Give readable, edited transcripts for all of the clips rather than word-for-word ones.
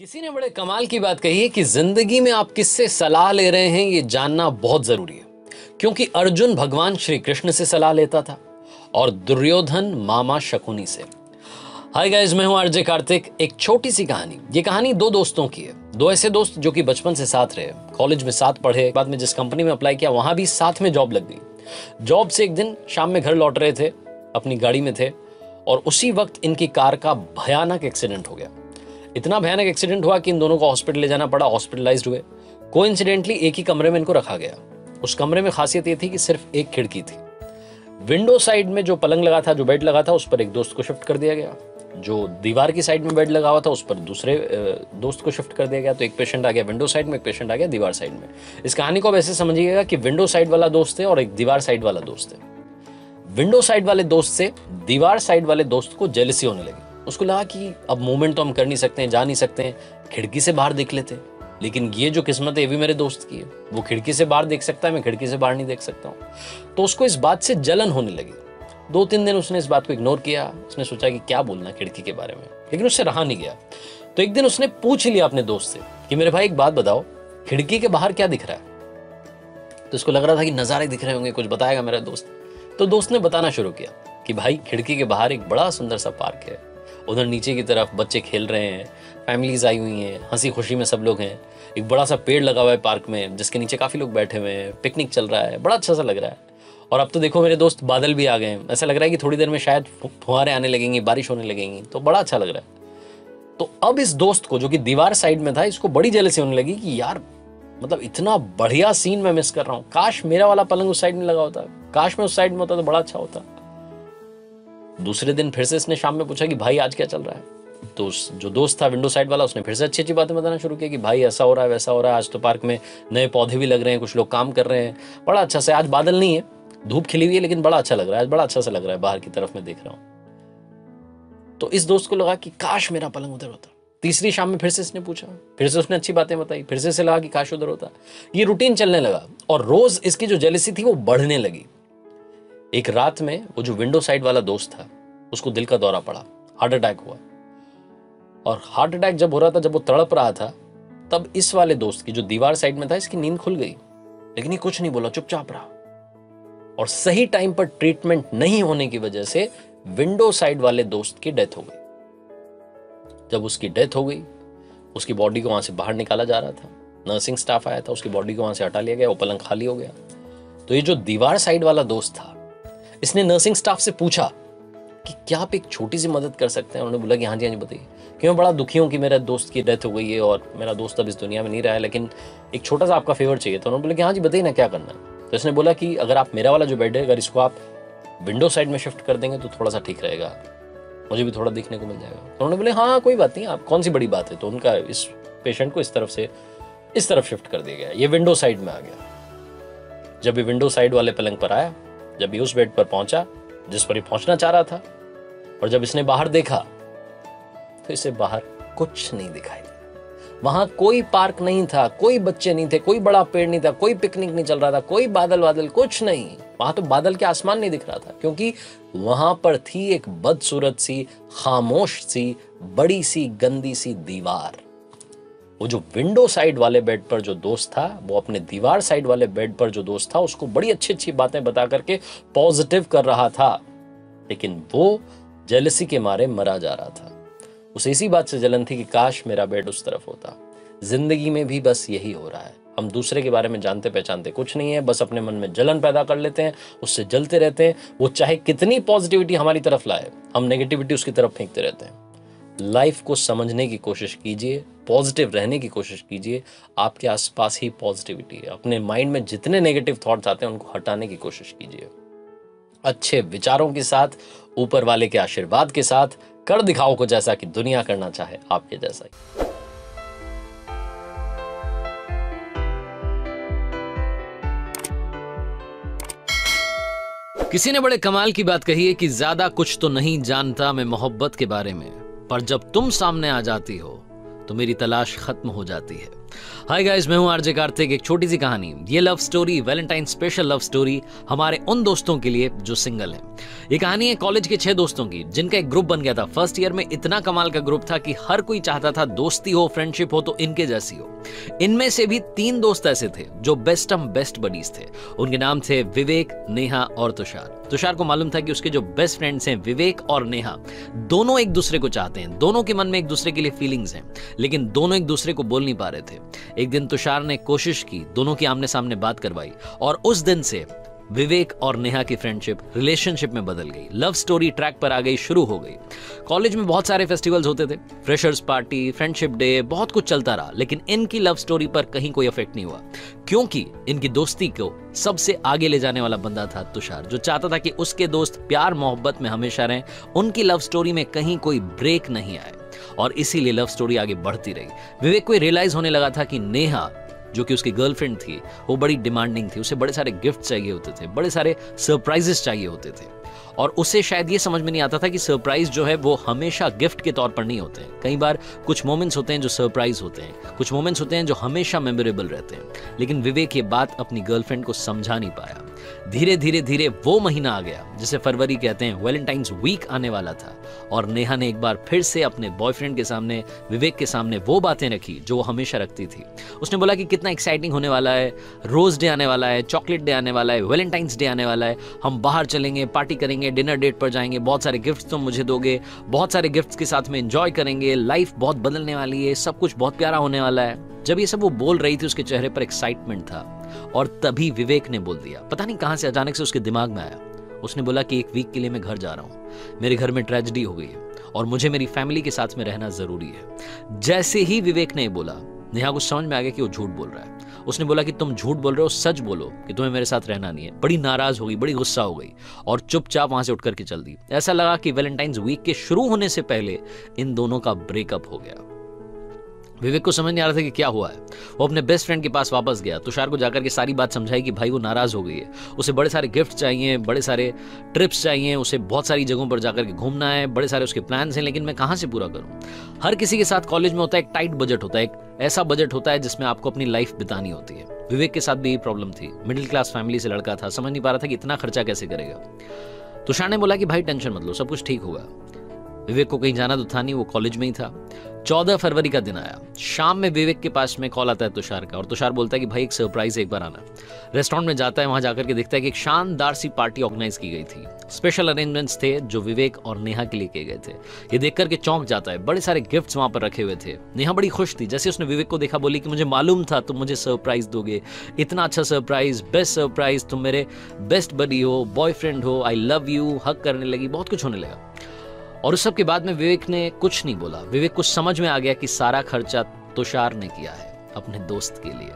किसी ने बड़े कमाल की बात कही है कि जिंदगी में आप किससे सलाह ले रहे हैं ये जानना बहुत जरूरी है, क्योंकि अर्जुन भगवान श्री कृष्ण से सलाह लेता था और दुर्योधन मामा शकुनी से। हाय गाइस, मैं हूं आरजे कार्तिक। एक छोटी सी कहानी, ये कहानी दो दोस्तों की है। दो ऐसे दोस्त जो कि बचपन से साथ रहे, कॉलेज में साथ पढ़े, बाद में जिस कंपनी में अप्लाई किया वहां भी साथ में जॉब लग गई। जॉब से एक दिन शाम में घर लौट रहे थे, अपनी गाड़ी में थे और उसी वक्त इनकी कार का भयानक एक्सीडेंट हो गया। इतना भयानक एक्सीडेंट हुआ कि इन दोनों को हॉस्पिटल ले जाना पड़ा, हॉस्पिटलाइज्ड हुए। कोइंसिडेंटली एक ही कमरे में इनको रखा गया। उस कमरे में खासियत ये थी कि सिर्फ एक खिड़की थी। विंडो साइड में जो पलंग लगा था, जो बेड लगा था, उस पर एक दोस्त को शिफ्ट कर दिया गया। जो दीवार की साइड में बेड लगा हुआ था उस पर दूसरे दोस्त को शिफ्ट कर दिया गया। तो एक पेशेंट आ गया विंडो साइड में, एक पेशेंट आ गया दीवार साइड में। इस कहानी को आप ऐसे समझिएगा कि विंडो साइड वाला दोस्त है और एक दीवार साइड वाला दोस्त है। विंडो साइड वाले दोस्त से दीवार साइड वाले दोस्त को जेलसी होने लगी। उसको लगा कि अब मूवमेंट तो हम कर नहीं सकते हैं, जा नहीं सकते हैं, खिड़की से बाहर देख लेते हैं। लेकिन ये जो किस्मत है ये भी मेरे दोस्त की है, वो खिड़की से बाहर देख सकता है, मैं खिड़की से बाहर नहीं देख सकता हूँ। तो उसको इस बात से जलन होने लगी। 2-3 दिन उसने इस बात को इग्नोर किया। उसने सोचा कि क्या बोलना खिड़की के बारे में, लेकिन उससे रहा नहीं गया। तो एक दिन उसने पूछ लिया अपने दोस्त से कि मेरे भाई एक बात बताओ, खिड़की के बाहर क्या दिख रहा है। तो उसको लग रहा था कि नज़ारे दिख रहे होंगे, कुछ बताएगा मेरा दोस्त। तो दोस्त ने बताना शुरू किया कि भाई खिड़की के बाहर एक बड़ा सुंदर सा पार्क है, उधर नीचे की तरफ बच्चे खेल रहे हैं, फैमिलीज आई हुई हैं, हंसी खुशी में सब लोग हैं। एक बड़ा सा पेड़ लगा हुआ है पार्क में जिसके नीचे काफ़ी लोग बैठे हुए हैं, पिकनिक चल रहा है, बड़ा अच्छा सा लग रहा है। और अब तो देखो मेरे दोस्त बादल भी आ गए हैं, ऐसा लग रहा है कि थोड़ी देर में शायद फुहारे आने लगेंगी, बारिश होने लगेंगी, तो बड़ा अच्छा लग रहा है। तो अब इस दोस्त को जो कि दीवार साइड में था, इसको बड़ी जेलसी होने लगी कि यार मतलब इतना बढ़िया सीन मैं मिस कर रहा हूँ, काश मेरा वाला पलंग उस साइड में लगा होता, काश मैं उस साइड में होता तो बड़ा अच्छा होता। दूसरे दिन फिर से इसने शाम में पूछा कि भाई आज क्या चल रहा है। तो उस जो दोस्त था विंडो साइड वाला, उसने फिर से अच्छी अच्छी बातें बताना शुरू किया कि भाई ऐसा हो रहा है, वैसा हो रहा है, आज तो पार्क में नए पौधे भी लग रहे हैं, कुछ लोग काम कर रहे हैं, बड़ा अच्छा से, आज बादल नहीं है, धूप खिली हुई है, लेकिन बड़ा अच्छा लग रहा है, आज बड़ा अच्छा सा लग रहा है, बाहर की तरफ मैं देख रहा हूँ। तो इस दोस्त को लगा कि काश मेरा पलंग उधर होता। तीसरी शाम में फिर से इसने पूछा, फिर से उसने अच्छी बातें बताई, फिर से लगा कि काश उधर होता। ये रूटीन चलने लगा और रोज इसकी जो जेलसी थी वो बढ़ने लगी। एक रात में वो जो विंडो साइड वाला दोस्त था उसको दिल का दौरा पड़ा, हार्ट अटैक हुआ। और हार्ट अटैक जब हो रहा था, जब वो तड़प रहा था, तब इस वाले दोस्त की जो दीवार साइड में था इसकी नींद खुल गई। लेकिन ये कुछ नहीं बोला, चुपचाप रहा। और सही टाइम पर ट्रीटमेंट नहीं होने की वजह से विंडो साइड वाले दोस्त की डेथ हो गई। जब उसकी डेथ हो गई, उसकी बॉडी को वहां से बाहर निकाला जा रहा था, नर्सिंग स्टाफ आया था, उसकी बॉडी को वहां से हटा लिया गया, वो पलंग खाली हो गया। तो ये जो दीवार साइड वाला दोस्त था, इसने नर्सिंग स्टाफ से पूछा कि क्या आप एक छोटी सी मदद कर सकते हैं। उन्होंने बोला कि हाँ जी हाँ जी बताइए, कि मैं बड़ा दुखी हूँ कि मेरे दोस्त की डेथ हो गई है और मेरा दोस्त अब इस दुनिया में नहीं रहा है, लेकिन एक छोटा सा आपका फेवर चाहिए। तो उन्होंने बोला कि हाँ जी बताइए ना क्या करना है। तो इसने बोला कि अगर आप मेरा वाला जो बेड है, अगर इसको आप विंडो साइड में शिफ्ट कर देंगे तो थोड़ा सा ठीक रहेगा, मुझे भी थोड़ा देखने को मिल जाएगा। तो उन्होंने बोले हाँ कोई बात नहीं, आप कौन सी बड़ी बात है। तो उनका इस पेशेंट को इस तरफ से इस तरफ शिफ्ट कर दिया गया, ये विंडो साइड में आ गया। जब ये विंडो साइड वाले पलंग पर आया, जब ये उस बेड पर पहुंचा जिस पर ये पहुंचना चाह रहा था, और जब इसने बाहर देखा तो इसे बाहर कुछ नहीं दिखाई दिया। वहां कोई पार्क नहीं था, कोई बच्चे नहीं थे, कोई बड़ा पेड़ नहीं था, कोई पिकनिक नहीं चल रहा था, कोई बादल कुछ नहीं। वहां तो बादल के आसमान नहीं दिख रहा था, क्योंकि वहां पर थी एक बदसूरत सी, खामोश सी, बड़ी सी, गंदी सी दीवार। वो जो विंडो साइड वाले बेड पर जो दोस्त था, वो अपने दीवार साइड वाले बेड पर जो दोस्त था उसको बड़ी अच्छी अच्छी बातें बता करके पॉजिटिव कर रहा था, लेकिन वो जेलसी के मारे मरा जा रहा था। उसे इसी बात से जलन थी कि काश मेरा बेड उस तरफ होता। जिंदगी में भी बस यही हो रहा है, हम दूसरे के बारे में जानते पहचानते कुछ नहीं है, बस अपने मन में जलन पैदा कर लेते हैं, उससे जलते रहते हैं। वो चाहे कितनी पॉजिटिविटी हमारी तरफ लाए, हम नेगेटिविटी उसकी तरफ फेंकते रहते हैं। लाइफ को समझने की कोशिश कीजिए, पॉजिटिव रहने की कोशिश कीजिए, आपके आसपास ही पॉजिटिविटी है। अपने माइंड में जितने नेगेटिव थॉट्स आते हैं उनको हटाने की कोशिश कीजिए। अच्छे विचारों के साथ, ऊपर वाले के आशीर्वाद के साथ कर दिखाओ को, जैसा कि दुनिया करना चाहे आपके जैसा ही। किसी ने बड़े कमाल की बात कही है कि ज्यादा कुछ तो नहीं जानता मैं मोहब्बत के बारे में, पर जब तुम सामने आ जाती हो तो मेरी तलाश खत्म हो जाती है। हाय गाइस, मैं हूं आरजे कार्तिक। एक छोटी सी कहानी, ये love story Valentine special love story हमारे उन दोस्तों के लिए जो सिंगल है। ये कहानी है कॉलेज के 6 दोस्तों की जिनका एक ग्रुप बन गया था। फर्स्ट ईयर में इतना कमाल का ग्रुप था कि हर कोई चाहता था दोस्ती हो, फ्रेंडशिप हो तो इनके जैसी हो। इनमें से भी 3 दोस्त ऐसे थे जो बेस्ट ऑफ बेस्ट बडीज थे। उनके नाम थे विवेक, नेहा और तुषार। तुषार को मालूम था कि उसके जो बेस्ट फ्रेंड्स हैं विवेक और नेहा, दोनों एक दूसरे को चाहते हैं, दोनों के मन में एक दूसरे के लिए फीलिंग्स हैं, लेकिन दोनों एक दूसरे को बोल नहीं पा रहे थे। एक दिन तुषार ने कोशिश की, दोनों की आमने सामने बात करवाई और उस दिन से विवेक और नेहा की फ्रेंडशिप रिलेशनशिप में बदल गई। लव स्टोरी ट्रैक पर आ गई, शुरू हो गई। कॉलेज में बहुत सारे फेस्टिवल्स होते थे, फ्रेशर्स पार्टी, फ्रेंडशिप डे, बहुत कुछ चलता रहा, लेकिन इनकी लव स्टोरी पर कहीं कोई इफेक्ट नहीं हुआ क्योंकि इनकी दोस्ती को सबसे आगे ले जाने वाला बंदा था तुषार, जो चाहता था कि उसके दोस्त प्यार मोहब्बत में हमेशा रहें। उनकी लव स्टोरी में कहीं कोई ब्रेक नहीं आए और इसीलिए लव स्टोरी आगे बढ़ती रही। विवेक को रियलाइज होने लगा था कि नेहा जो कि उसकी गर्लफ्रेंड थी वो बड़ी डिमांडिंग थी, उसे बड़े सारे गिफ्ट चाहिए होते थे, बड़े सारे सरप्राइजेस चाहिए होते थे और उसे शायद ये समझ में नहीं आता था कि सरप्राइज जो है वो हमेशा गिफ्ट के तौर पर नहीं होते हैं। कई बार कुछ मोमेंट्स होते हैं जो सरप्राइज होते हैं, कुछ मोमेंट्स होते हैं जो हमेशा मेमोरेबल रहते हैं, लेकिन विवेक ये बात अपनी गर्लफ्रेंड को समझा नहीं पाया। धीरे धीरे धीरे वो महीना आ गया जिसे फरवरी कहते हैं, वैलेंटाइंस वीक आने वाला था और नेहा ने एक बार फिर से अपने बॉयफ्रेंड के सामने, विवेक के सामने वो बातें रखी जो वो हमेशा रखती थी। उसने बोला कि कितना एक्साइटिंग होने वाला है, रोज डे आने वाला है, चॉकलेट डे आने वाला है, वैलेंटाइंस डे आने वाला है, हम बाहर चलेंगे, पार्टी करेंगे, डिनर डेट पर जाएंगे, बहुत सारे गिफ्ट्स तुम मुझे दोगे, बहुत सारे गिफ्ट्स के साथ में एंजॉय करेंगे, लाइफ बहुत बदलने वाली है, सब कुछ बहुत प्यारा होने वाला है। जब ये सब वो बोल रही थी उसके चेहरे पर एक्साइटमेंट था और तभी विवेक ने बोल दिया, पता नहीं कहां से अचानक से उसके दिमाग में आया। उसने बोला कि 1 वीक के लिए मैं घर जा रहा हूं, मेरे घर में ट्रेजेडी हो गई है और मुझे मेरी फैमिली के साथ में रहना जरूरी है। जैसे ही विवेक ने बोला, नेहा को समझ में आ गया कि वो झूठ बोल रहा है। उसने बोला कि तुम झूठ बोल रहे हो, सच बोलो कि तुम्हें मेरे साथ रहना नहीं है। बड़ी नाराज हो गई, बड़ी गुस्सा हो गई और चुपचाप वहां से उठ करके चल दी। ऐसा लगा कि वैलेंटाइंस वीक के शुरू होने से पहले इन दोनों का ब्रेकअप हो गया। विवेक को समझ नहीं आ रहा था कि क्या हुआ है। वो अपने बेस्ट फ्रेंड के पास वापस गया, तुषार को जाकर के सारी बात समझाई कि भाई वो नाराज़ हो गई है, उसे बड़े सारे गिफ्ट चाहिए, बड़े सारे ट्रिप्स चाहिए, उसे बहुत सारी जगहों पर जाकर के घूमना है, बड़े सारे उसके प्लान्स हैं, लेकिन मैं कहाँ से पूरा करूँ। हर किसी के साथ कॉलेज में होता है एक टाइट बजट होता है, एक ऐसा बजट होता है जिसमें आपको अपनी लाइफ बितानी होती है। विवेक के साथ भी ये प्रॉब्लम थी, मिडिल क्लास फैमिली से लड़का था, समझ नहीं पा रहा था कि इतना खर्चा कैसे करेगा। तुषार ने बोला कि भाई टेंशन मत लो, सब कुछ ठीक होगा। विवेक को कहीं जाना तो था नहीं, वो कॉलेज में ही था। 14 फरवरी का दिन आया, शाम में विवेक के पास में कॉल आता है तुषार का और तुषार बोलता है कि भाई एक सरप्राइज है, एक बार आना। रेस्टोरेंट में जाता है, वहां जाकर के देखता है कि एक शानदार सी पार्टी ऑर्गेनाइज की गई थी, स्पेशल अरेंजमेंट्स थे जो विवेक और नेहा के लिए किए गए थे। ये देख करके चौंक जाता है, बड़े सारे गिफ्ट्स वहां पर रखे हुए थे। नेहा बड़ी खुश थी, जैसे उसने विवेक को देखा बोली कि मुझे मालूम था तुम मुझे सरप्राइज दोगे, इतना अच्छा सरप्राइज, बेस्ट सरप्राइज, तुम मेरे बेस्ट बडी हो, बॉयफ्रेंड हो, आई लव यू, हग करने लगी, बहुत कुछ होने लगा। और उस सब के बाद में विवेक ने कुछ नहीं बोला। विवेक को समझ में आ गया कि सारा खर्चा तुषार ने किया है अपने दोस्त के लिए।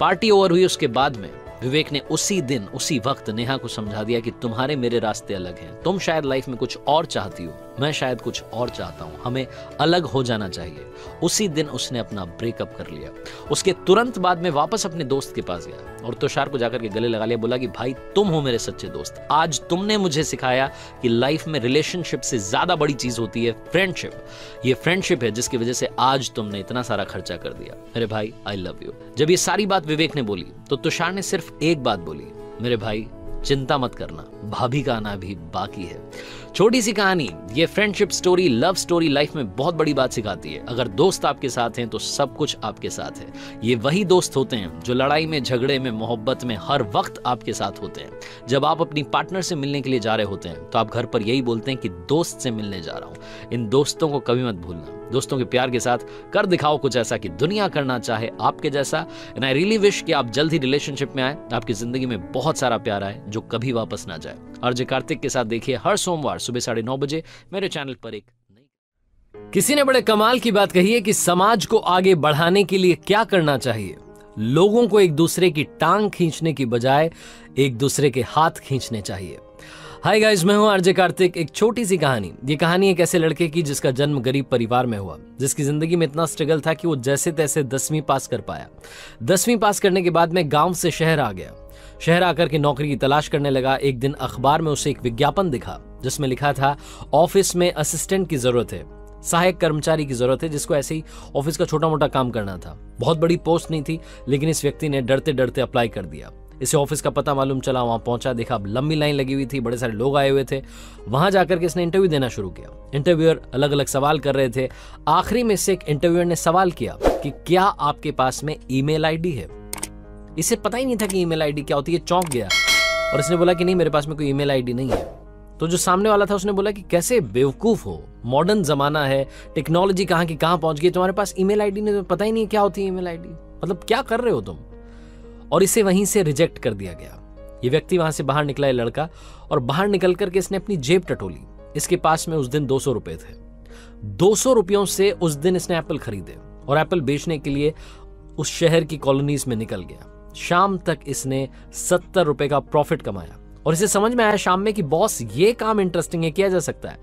पार्टी ओवर हुई, उसके बाद में विवेक ने उसी दिन उसी वक्त नेहा को समझा दिया कि तुम्हारे मेरे रास्ते अलग हैं, तुम शायद लाइफ में कुछ और चाहती हो, मैं शायद कुछ और चाहता हूं, हमें अलग हो जाना चाहिए। उसी दिन उसने अपना ब्रेकअप कर लिया। उसके तुरंत बाद में वापस अपने दोस्त के पास गया और तुषार को जाकर के गले लगा लिया, बोला कि भाई तुम हो मेरे सच्चे दोस्त, आज तुमने मुझे सिखाया कि लाइफ में रिलेशनशिप से ज्यादा बड़ी चीज होती है फ्रेंडशिप। ये फ्रेंडशिप है जिसकी वजह से आज तुमने इतना सारा खर्चा कर दिया, मेरे भाई आई लव यू। जब ये सारी बात विवेक ने बोली तो तुषार ने सिर्फ एक बात बोली, मेरे भाई चिंता मत करना, भाभी का आना भी बाकी है। छोटी सी कहानी, ये friendship story, love story life में बहुत बड़ी बात सिखाती है। अगर दोस्त आपके साथ हैं तो सब कुछ आपके साथ है। ये वही दोस्त होते हैं जो लड़ाई में, झगड़े में, मोहब्बत में हर वक्त आपके साथ होते हैं। जब आप अपनी पार्टनर से मिलने के लिए जा रहे होते हैं तो आप घर पर यही बोलते हैं कि दोस्त से मिलने जा रहा हूँ। इन दोस्तों को कभी मत भूलना। दोस्तों के प्यार के साथ कर दिखाओ कुछ ऐसा कि दुनिया करना चाहे आपके जैसा। एंड आई रियली विश कि आप जल्द ही रिलेशनशिप में आए, आपकी जिंदगी में बहुत सारा प्यार आए जो कभी वापस ना जाए। आरजे कार्तिक के साथ देखिए हर सोमवार सुबह 9:30 बजे मेरे चैनल पर। एक किसी ने बड़े कमाल की बात कही है कि समाज को आगे बढ़ाने के लिए क्या करना चाहिए। लोगों को एक दूसरे की टांग खींचने की बजाय एक दूसरे के हाथ खींचने चाहिए। हाय गाइस, मैं हूं आरजे कार्तिक। एक छोटी सी कहानी, ये कहानी एक ऐसे लड़के की जिसका जन्म गरीब परिवार में हुआ, जिसकी जिंदगी में इतना स्ट्रगल था कि वो जैसे तैसे 10वीं पास कर पाया। 10वीं पास करने के बाद में गांव से शहर आ गया। शहर आकर के नौकरी की तलाश करने लगा। एक दिन अखबार में उसे एक विज्ञापन दिखा जिसमें लिखा था, ऑफिस में असिस्टेंट की जरूरत है, सहायक कर्मचारी की जरूरत है जिसको ऐसे ही ऑफिस का छोटा मोटा काम करना था। बहुत बड़ी पोस्ट नहीं थी, लेकिन इस व्यक्ति ने डरते डरते अप्लाई कर दिया। इसे ऑफिस का पता मालूम चला, वहां पहुंचा, देखा लंबी लाइन लगी हुई थी, बड़े सारे लोग आए हुए थे। वहां जाकर के इसने इंटरव्यू देना शुरू किया। इंटरव्यूअर अलग अलग सवाल कर रहे थे। आखिरी में से एक इंटरव्यूअर ने सवाल किया कि क्या आपके पास में ईमेल आईडी है। इसे पता ही नहीं था कि ईमेल आईडी क्या होती है, चौंक गया और इसने बोला कि नहीं, मेरे पास में कोई ईमेल आईडी नहीं है। तो जो सामने वाला था उसने बोला कि कैसे बेवकूफ हो, मॉडर्न जमाना है, टेक्नोलॉजी कहां की कहां पहुंच गई, तुम्हारे पास ईमेल आईडी नहीं, पता ही नहीं क्या होती है ईमेल आईडी, मतलब क्या कर रहे हो तुम। और इसे वहीं से रिजेक्ट कर दिया गया। ये व्यक्ति वहां से बाहर निकला, ये लड़का, और बाहर निकल करके इसने अपनी जेब टटोली। इसके पास में उस दिन 200 रुपए थे। 200 रुपयों से उस दिन इसने एप्पल खरीदे और एप्पल बेचने के लिए उस शहर की कॉलोनीज में निकल गया। शाम तक इसने 70 रुपए का प्रॉफिट कमाया और इसे समझ में आया शाम में कि बॉस ये काम इंटरेस्टिंग है, किया जा सकता है।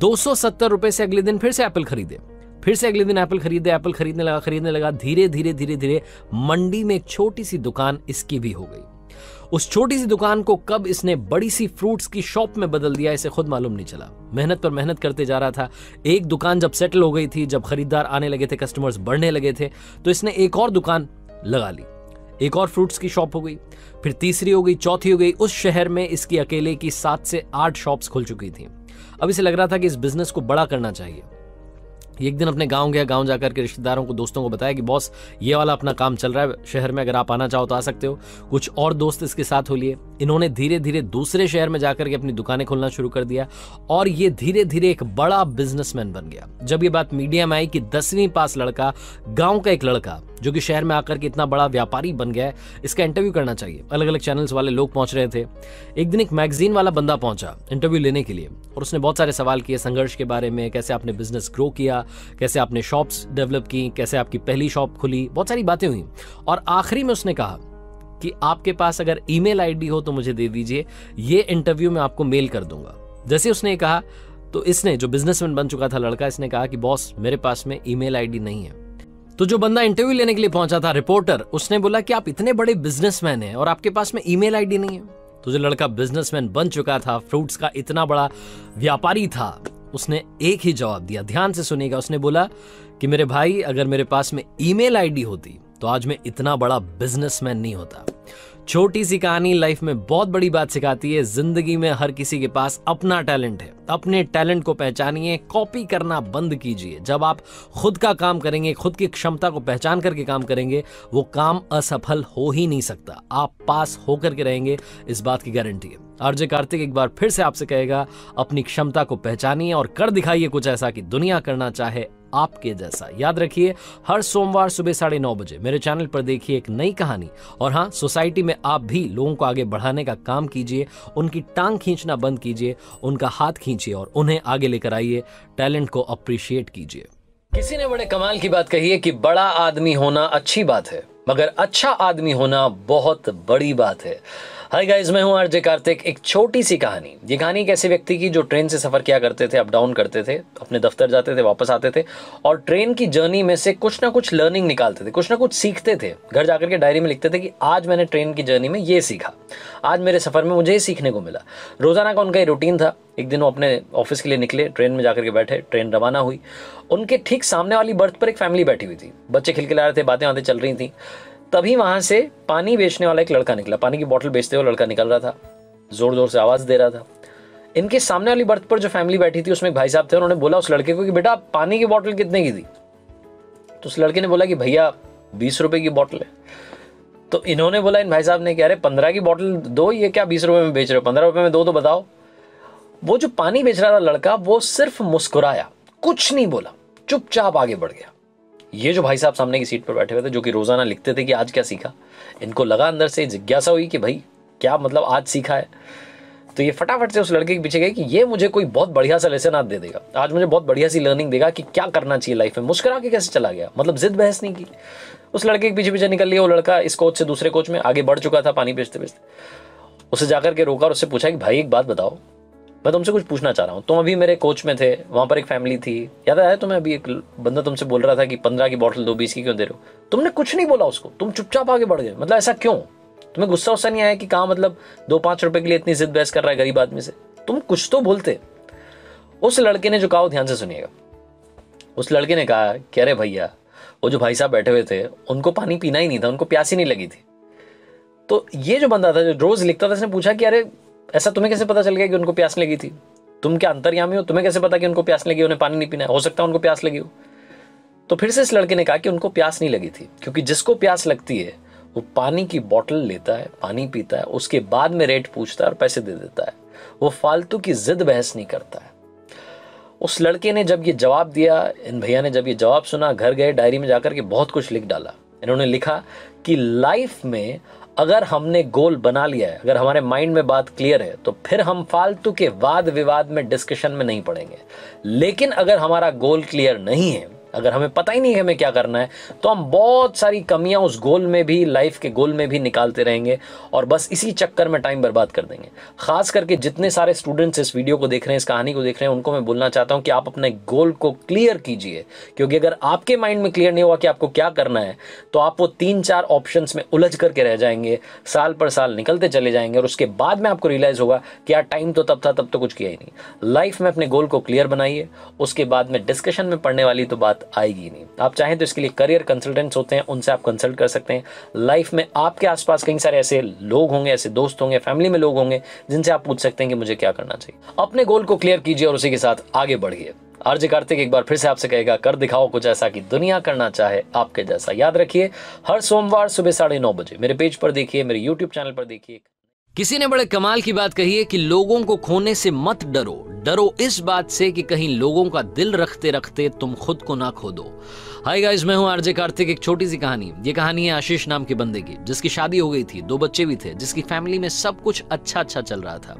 270 रुपए से अगले दिन फिर से एप्पल खरीदे, फिर से अगले दिन एप्पल खरीदने लगा। धीरे धीरे मंडी में एक छोटी सी दुकान इसकी भी हो गई। उस छोटी सी दुकान को कब इसने बड़ी सी फ्रूट्स की शॉप में बदल दिया इसे खुद मालूम नहीं चला। मेहनत पर मेहनत करते जा रहा था। एक दुकान जब सेटल हो गई थी, जब खरीदार आने लगे थे, कस्टमर्स बढ़ने लगे थे, तो इसने एक और दुकान लगा ली। एक और फ्रूट्स की शॉप हो गई, फिर तीसरी हो गई, चौथी हो गई। उस शहर में इसकी अकेले की 7 से 8 शॉप्स खुल चुकी थी। अब इसे लग रहा था कि इस बिजनेस को बड़ा करना चाहिए। एक दिन अपने गांव गया, गांव जाकर के रिश्तेदारों को, दोस्तों को बताया कि बॉस ये वाला अपना काम चल रहा है शहर में, अगर आप आना चाहो तो आ सकते हो। कुछ और दोस्त इसके साथ हो लिए। इन्होंने धीरे धीरे दूसरे शहर में जाकर के अपनी दुकानें खोलना शुरू कर दिया और ये धीरे धीरे एक बड़ा बिजनेसमैन बन गया। जब ये बात मीडिया में आई कि 10वीं पास लड़का, गाँव का एक लड़का जो कि शहर में आकर के इतना बड़ा व्यापारी बन गया है, इसका इंटरव्यू करना चाहिए। अलग अलग चैनल्स वाले लोग पहुंच रहे थे। एक दिन एक मैगजीन वाला बंदा पहुंचा इंटरव्यू लेने के लिए और उसने बहुत सारे सवाल किए संघर्ष के बारे में, कैसे आपने बिजनेस ग्रो किया, कैसे आपने शॉप्स डेवलप की, कैसे आपकी पहली शॉप खुली, बहुत सारी बातें हुई। और आखिरी में उसने कहा कि आपके पास अगर ईमेल आईडी हो तो मुझे दे दीजिए, ये इंटरव्यू मैं आपको मेल कर दूंगा। जैसे उसने कहा तो इसने, जो बिजनेसमैन बन चुका था लड़का, इसने कहा कि बॉस मेरे पास में ईमेल आईडी नहीं है। तो जो बंदा इंटरव्यू लेने के लिए पहुंचा था, रिपोर्टर, उसने बोला कि आप इतने बड़े बिजनेसमैन हैं और आपके पास में ईमेल आईडी नहीं है। तो जो लड़का बिजनेसमैन बन चुका था, फ्रूट्स का इतना बड़ा व्यापारी था, उसने एक ही जवाब दिया, ध्यान से सुनिएगा। उसने बोला कि मेरे भाई, अगर मेरे पास में ईमेल आईडी होती तो आज मैं इतना बड़ा बिजनेसमैन नहीं होता। छोटी सी कहानी लाइफ में बहुत बड़ी बात सिखाती है। जिंदगी में हर किसी के पास अपना टैलेंट है। अपने टैलेंट को पहचानिए, कॉपी करना बंद कीजिए। जब आप खुद का काम करेंगे, खुद की क्षमता को पहचान करके काम करेंगे, वो काम असफल हो ही नहीं सकता। आप पास होकर के रहेंगे, इस बात की गारंटी है। आरजे कार्तिक एक बार फिर से आपसे कहेगा, अपनी क्षमता को पहचानिए और कर दिखाइए कुछ ऐसा कि दुनिया करना चाहे आपके जैसा। याद रखिए, हर सोमवार सुबह 9:30 बजे मेरे चैनल पर देखिए एक नई कहानी। और हाँ, सोसाइटी में आप भी लोगों को आगे बढ़ाने का काम कीजिए। उनकी टांग खींचना बंद कीजिए, उनका हाथ खींचिए और उन्हें आगे लेकर आइए। टैलेंट को अप्रिशिएट कीजिए। किसी ने बड़े कमाल की बात कही है कि बड़ा आदमी होना अच्छी बात है, मगर अच्छा आदमी होना बहुत बड़ी बात है। हाय गाइस, मैं हूं आरजे कार्तिक। एक छोटी सी कहानी। ये कहानी एक ऐसे व्यक्ति की जो ट्रेन से सफ़र किया करते थे, अप डाउन करते थे, अपने दफ्तर जाते थे, वापस आते थे और ट्रेन की जर्नी में से कुछ ना कुछ लर्निंग निकालते थे, कुछ ना कुछ सीखते थे। घर जाकर के डायरी में लिखते थे कि आज मैंने ट्रेन की जर्नी में ये सीखा, आज मेरे सफ़र में मुझे ये सीखने को मिला। रोज़ाना का उनका ये रूटीन था। एक दिन वो अपने ऑफिस के लिए निकले, ट्रेन में जाकर के बैठे, ट्रेन रवाना हुई। उनके ठीक सामने वाली बर्थ पर एक फैमिली बैठी हुई थी, बच्चे खिलखिला रहे थे, बातें चल रही थी। तभी वहां से पानी बेचने वाला एक लड़का निकला, पानी की बोतल बेचते हुए लड़का निकल रहा था, जोर जोर से आवाज दे रहा था। इनके सामने वाली बर्थ पर जो फैमिली बैठी थी उसमें एक भाई साहब थे। उन्होंने बोला उस लड़के को कि बेटा आप पानी की बोतल कितने की थी? तो उस लड़के ने बोला कि भैया 20 रुपए की बोतल है। तो इन्होंने बोला, इन भाई साहब ने, कि अरे 15 की बोतल दो, ये क्या 20 रुपए में बेच रहे हो, 15 रुपए में दो तो बताओ। वो जो पानी बेच रहा था लड़का, वो सिर्फ मुस्कुराया, कुछ नहीं बोला, चुपचाप आगे बढ़ गया। ये जो भाई साहब सामने की सीट पर बैठे हुए थे, जो कि रोजाना लिखते थे कि आज क्या सीखा, इनको लगा, अंदर से जिज्ञासा हुई कि भाई क्या मतलब आज सीखा है। तो ये फटाफट से उस लड़के के पीछे गए कि ये मुझे कोई बहुत बढ़िया सा लेसन आज दे देगा, आज मुझे बहुत बढ़िया सी लर्निंग देगा कि क्या करना चाहिए लाइफ में। मुस्कुरा के कैसे चला गया, मतलब जिद बहस नहीं की। उस लड़के के पीछे पीछे निकल लिया वो लड़का, इस कोच से दूसरे कोच में आगे बढ़ चुका था पानी बेचते बेचते। उसे जाकर के रोका और उससे पूछा कि भाई एक बात बताओ, मैं तुमसे कुछ पूछना चाह रहा हूँ। तुम अभी मेरे कोच में थे, वहाँ पर एक फैमिली थी, याद आया तुम्हें? अभी एक बंदा तुमसे बोल रहा था कि 15 की बोतल दो, 20 की क्यों दे रहे हो। तुमने कुछ नहीं बोला उसको, तुम चुपचाप आगे बढ़ गए, मतलब ऐसा क्यों? तुम्हें गुस्सा उस्सा नहीं आया कि कहाँ मतलब 2-5 रुपए के लिए इतनी जिद बहस कर रहा है गरीब आदमी से? तुम कुछ तो बोलते। उस लड़के ने जो कहा ध्यान से सुनिएगा, उस लड़के ने कहा कि अरे भैया, वो जो भाई साहब बैठे हुए थे उनको पानी पीना ही नहीं था, उनको प्यास ही नहीं लगी थी। तो ये जो बंदा था जो रोज़ लिखता था, इसने पूछा कि अरे ऐसा तुम्हें कैसे पता चल गया कि उनको प्यास लगी थी? तुम क्या अंतर्यामी हो? तुम्हें कैसे पता कि उनको प्यास लगी, उन्हें पानी नहीं पीना है? हो सकता है उनको प्यास लगी हो। तो फिर से इस लड़के ने कहा कि उनको प्यास नहीं लगी थी, क्योंकि जिसको प्यास लगती है वो पानी की बोतल लेता है, पानी पीता है, उसके बाद में रेट पूछता है और पैसे दे देता है। वो फालतू की जिद बहस नहीं करता है। उस लड़के ने जब ये जवाब दिया, इन भैया ने जब ये जवाब सुना, घर गए, डायरी में जाकर के बहुत कुछ लिख डाला। इन्होंने लिखा कि लाइफ में अगर हमने गोल बना लिया है, अगर हमारे माइंड में बात क्लियर है, तो फिर हम फालतू के वाद विवाद में, डिस्कशन में नहीं पड़ेंगे। लेकिन अगर हमारा गोल क्लियर नहीं है, अगर हमें पता ही नहीं है हमें क्या करना है, तो हम बहुत सारी कमियां उस गोल में भी, लाइफ के गोल में भी निकालते रहेंगे और बस इसी चक्कर में टाइम बर्बाद कर देंगे। खास करके जितने सारे स्टूडेंट्स इस वीडियो को देख रहे हैं, इस कहानी को देख रहे हैं, उनको मैं बोलना चाहता हूं कि आप अपने गोल को क्लियर कीजिए, क्योंकि अगर आपके माइंड में क्लियर नहीं हुआ कि आपको क्या करना है, तो आप वो 3-4 ऑप्शंस में उलझ करके रह जाएंगे, साल पर साल निकलते चले जाएंगे और उसके बाद में आपको रियलाइज होगा कि यार टाइम तो तब था, तब तो कुछ किया ही नहीं। लाइफ में अपने गोल को क्लियर बनाइए, उसके बाद में डिस्कशन में पड़ने वाली तो बात आएगी नहीं। आप चाहें तो इसके लिए करियर कंसल्टेंट्स होते हैं, उनसे आप कंसल्ट कर सकते हैं। लाइफ में आपके आसपास कई सारे ऐसे लोग होंगे, ऐसे दोस्त होंगे, फैमिली में लोग होंगे, जिनसे आप पूछ सकते हैं कि मुझे क्या करना चाहिए। अपने गोल को क्लियर कीजिए और उसी के साथ आगे बढ़िए। आरजे कार्तिक एक बार फिर से आपसे कहेगा, कर दिखाओ कुछ ऐसा कि दुनिया करना चाहे आपके जैसा। याद रखिए, हर सोमवार सुबह 9:30 बजे मेरे पेज पर देखिए, मेरे यूट्यूब चैनल पर देखिए। किसी ने बड़े कमाल की बात कही है कि लोगों को खोने से मत डरो, डरो इस बात से कि कहीं लोगों का दिल रखते रखते तुम खुद को ना खो दो। हाय गाइस, मैं हूं आरजे कार्तिक। एक छोटी सी कहानी, ये कहानी है आशीष नाम के बंदे की, जिसकी शादी हो गई थी, 2 बच्चे भी थे, जिसकी फैमिली में सब कुछ अच्छा चल रहा था।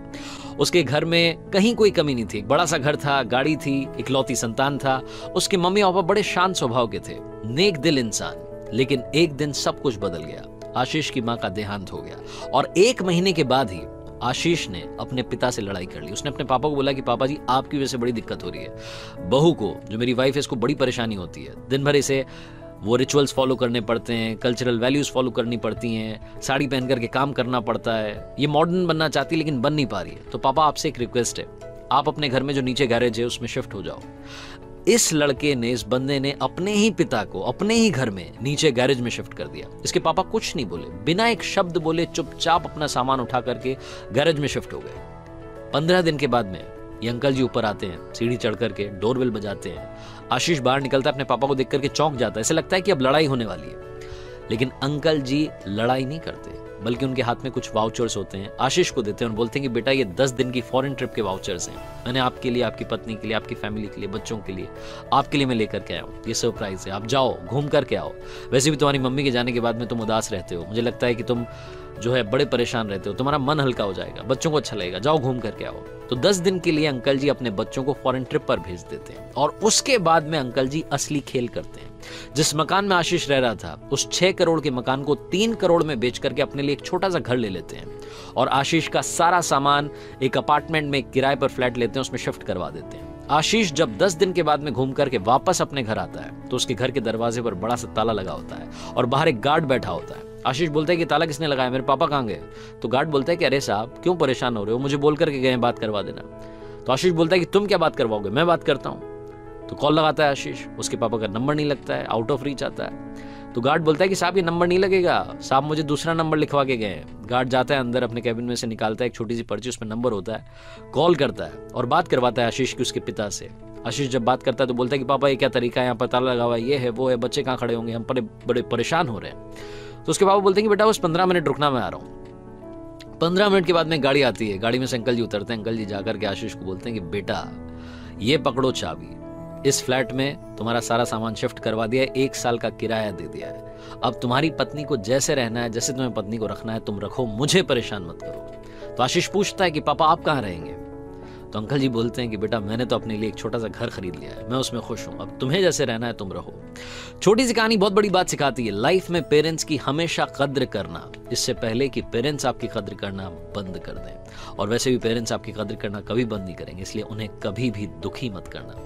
उसके घर में कहीं कोई कमी नहीं थी, एक बड़ा सा घर था, गाड़ी थी, इकलौती संतान था। उसके मम्मी पापा बड़े शांत स्वभाव के थे, नेक दिल इंसान। लेकिन एक दिन सब कुछ बदल गया। आशीष की मां का देहांत हो गया और 1 महीने के बाद ही आशीष ने अपने पिता से लड़ाई कर ली। उसने अपने पापा को बोला कि पापा जी, आपकी वजह से बड़ी दिक्कत हो रही है, बहू को, जो मेरी वाइफ है, इसको बड़ी परेशानी होती है। दिन भर इसे वो रिचुअल्स फॉलो करने पड़ते हैं, कल्चरल वैल्यूज़ फॉलो करनी पड़ती हैं, साड़ी पहन करके काम करना पड़ता है। ये मॉडर्न बनना चाहती है लेकिन बन नहीं पा रही है। तो पापा, आपसे एक रिक्वेस्ट है, आप अपने घर में जो नीचे गैरेज है उसमें शिफ्ट हो जाओ। इस लड़के ने, इस बंदे ने अपने ही पिता को अपने ही घर में नीचे गैरेज में शिफ्ट कर दिया। इसके पापा कुछ नहीं बोले, बिना एक शब्द बोले चुपचाप अपना सामान उठा करके गैरेज में शिफ्ट हो गए। 15 दिन के बाद में ये अंकल जी ऊपर आते हैं, सीढ़ी चढ़ करके डोरबेल बजाते हैं। आशीष बाहर निकलता है, अपने पापा को देख करके चौंक जाता है, ऐसा लगता है कि अब लड़ाई होने वाली है। लेकिन अंकल जी लड़ाई नहीं करते, बल्कि उनके हाथ में कुछ वाउचर्स होते हैं, आशीष को देते हैं और बोलते हैं कि बेटा, ये 10 दिन की फॉरेन ट्रिप के वाउचर्स हैं, मैंने आपके लिए, आपकी पत्नी के लिए, आपकी फैमिली के लिए, बच्चों के लिए, आपके लिए मैं लेकर के आया हूँ। ये सरप्राइज है, आप जाओ, घूम करके आओ। वैसे भी तुम्हारी मम्मी के जाने के बाद में तुम उदास रहते हो, मुझे लगता है कि तुम जो है बड़े परेशान रहते हो, तुम्हारा मन हल्का हो जाएगा, बच्चों को अच्छा लगेगा, जाओ घूम करके आओ। तो 10 दिन के लिए अंकल जी अपने बच्चों को फॉरेन ट्रिप पर भेज देते हैं और उसके बाद में अंकल जी असली खेल करते हैं। जिस मकान में आशीष रह रहा था, उस 6 करोड़ के मकान को 3 करोड़ में बेच करके अपने लिए एक छोटा सा घर ले लेते हैं और आशीष का सारा सामान एक अपार्टमेंट में, एक किराए पर फ्लैट लेते हैं, उसमें शिफ्ट करवा देते हैं। आशीष जब 10 दिन के बाद में घूम करके वापस अपने घर आता है, तो उसके घर के दरवाजे पर बड़ा सा ताला लगा होता है और बाहर एक गार्ड बैठा होता है। आशीष बोलता है कि ताला किसने लगाया, मेरे पापा कहाँ गए? तो गार्ड बोलता है कि अरे साहब, क्यों परेशान हो रहे हो, मुझे बोल करके गए, बात करवा देना। तो आशीष बोलता है कि तुम क्या बात करवाओगे, मैं बात करता हूँ। तो कॉल लगाता है आशीष, उसके पापा का नंबर नहीं लगता है, आउट ऑफ रीच आता है। तो गार्ड बोलता है कि साहब ये नंबर नहीं लगेगा, साहब मुझे दूसरा नंबर लिखवा के गए। गार्ड जाता है अंदर, अपने कैबिन में से निकालता है एक छोटी सी पर्ची, उसमें नंबर होता है, कॉल करता है और बात करवाता है आशीष की उसके पिता से। आशीष जब बात करता है तो बोलता है कि पापा ये क्या तरीका है, यहाँ पर ताला लगा हुआ है, ये है, वो है, बच्चे कहाँ खड़े होंगे, हम बड़े परेशान हो रहे हैं। तो उसके पापा बोलते हैं कि बेटा बस 15 मिनट रुकना, मैं आ रहा हूँ। 15 मिनट के बाद में गाड़ी आती है, गाड़ी में से अंकल जी उतरते हैं। अंकल जी जाकर के आशीष को बोलते हैं कि बेटा ये पकड़ो चाबी, इस फ्लैट में तुम्हारा सारा सामान शिफ्ट करवा दिया है, 1 साल का किराया दे दिया है, अब तुम्हारी पत्नी को जैसे रहना है, जैसे तुम्हें पत्नी को रखना है, तुम रखो, मुझे परेशान मत करो। तो आशीष पूछता है कि पापा आप कहाँ रहेंगे? तो अंकल जी बोलते हैं कि बेटा मैंने तो अपने लिए एक छोटा सा घर खरीद लिया है, मैं उसमें खुश हूँ, अब तुम्हें जैसे रहना है तुम रहो। छोटी सी कहानी बहुत बड़ी बात सिखाती है, लाइफ में पेरेंट्स की हमेशा कद्र करना, इससे पहले कि पेरेंट्स आपकी कद्र करना बंद कर दें। और वैसे भी पेरेंट्स आपकी कद्र करना कभी बंद नहीं करेंगे, इसलिए उन्हें कभी भी दुखी मत करना।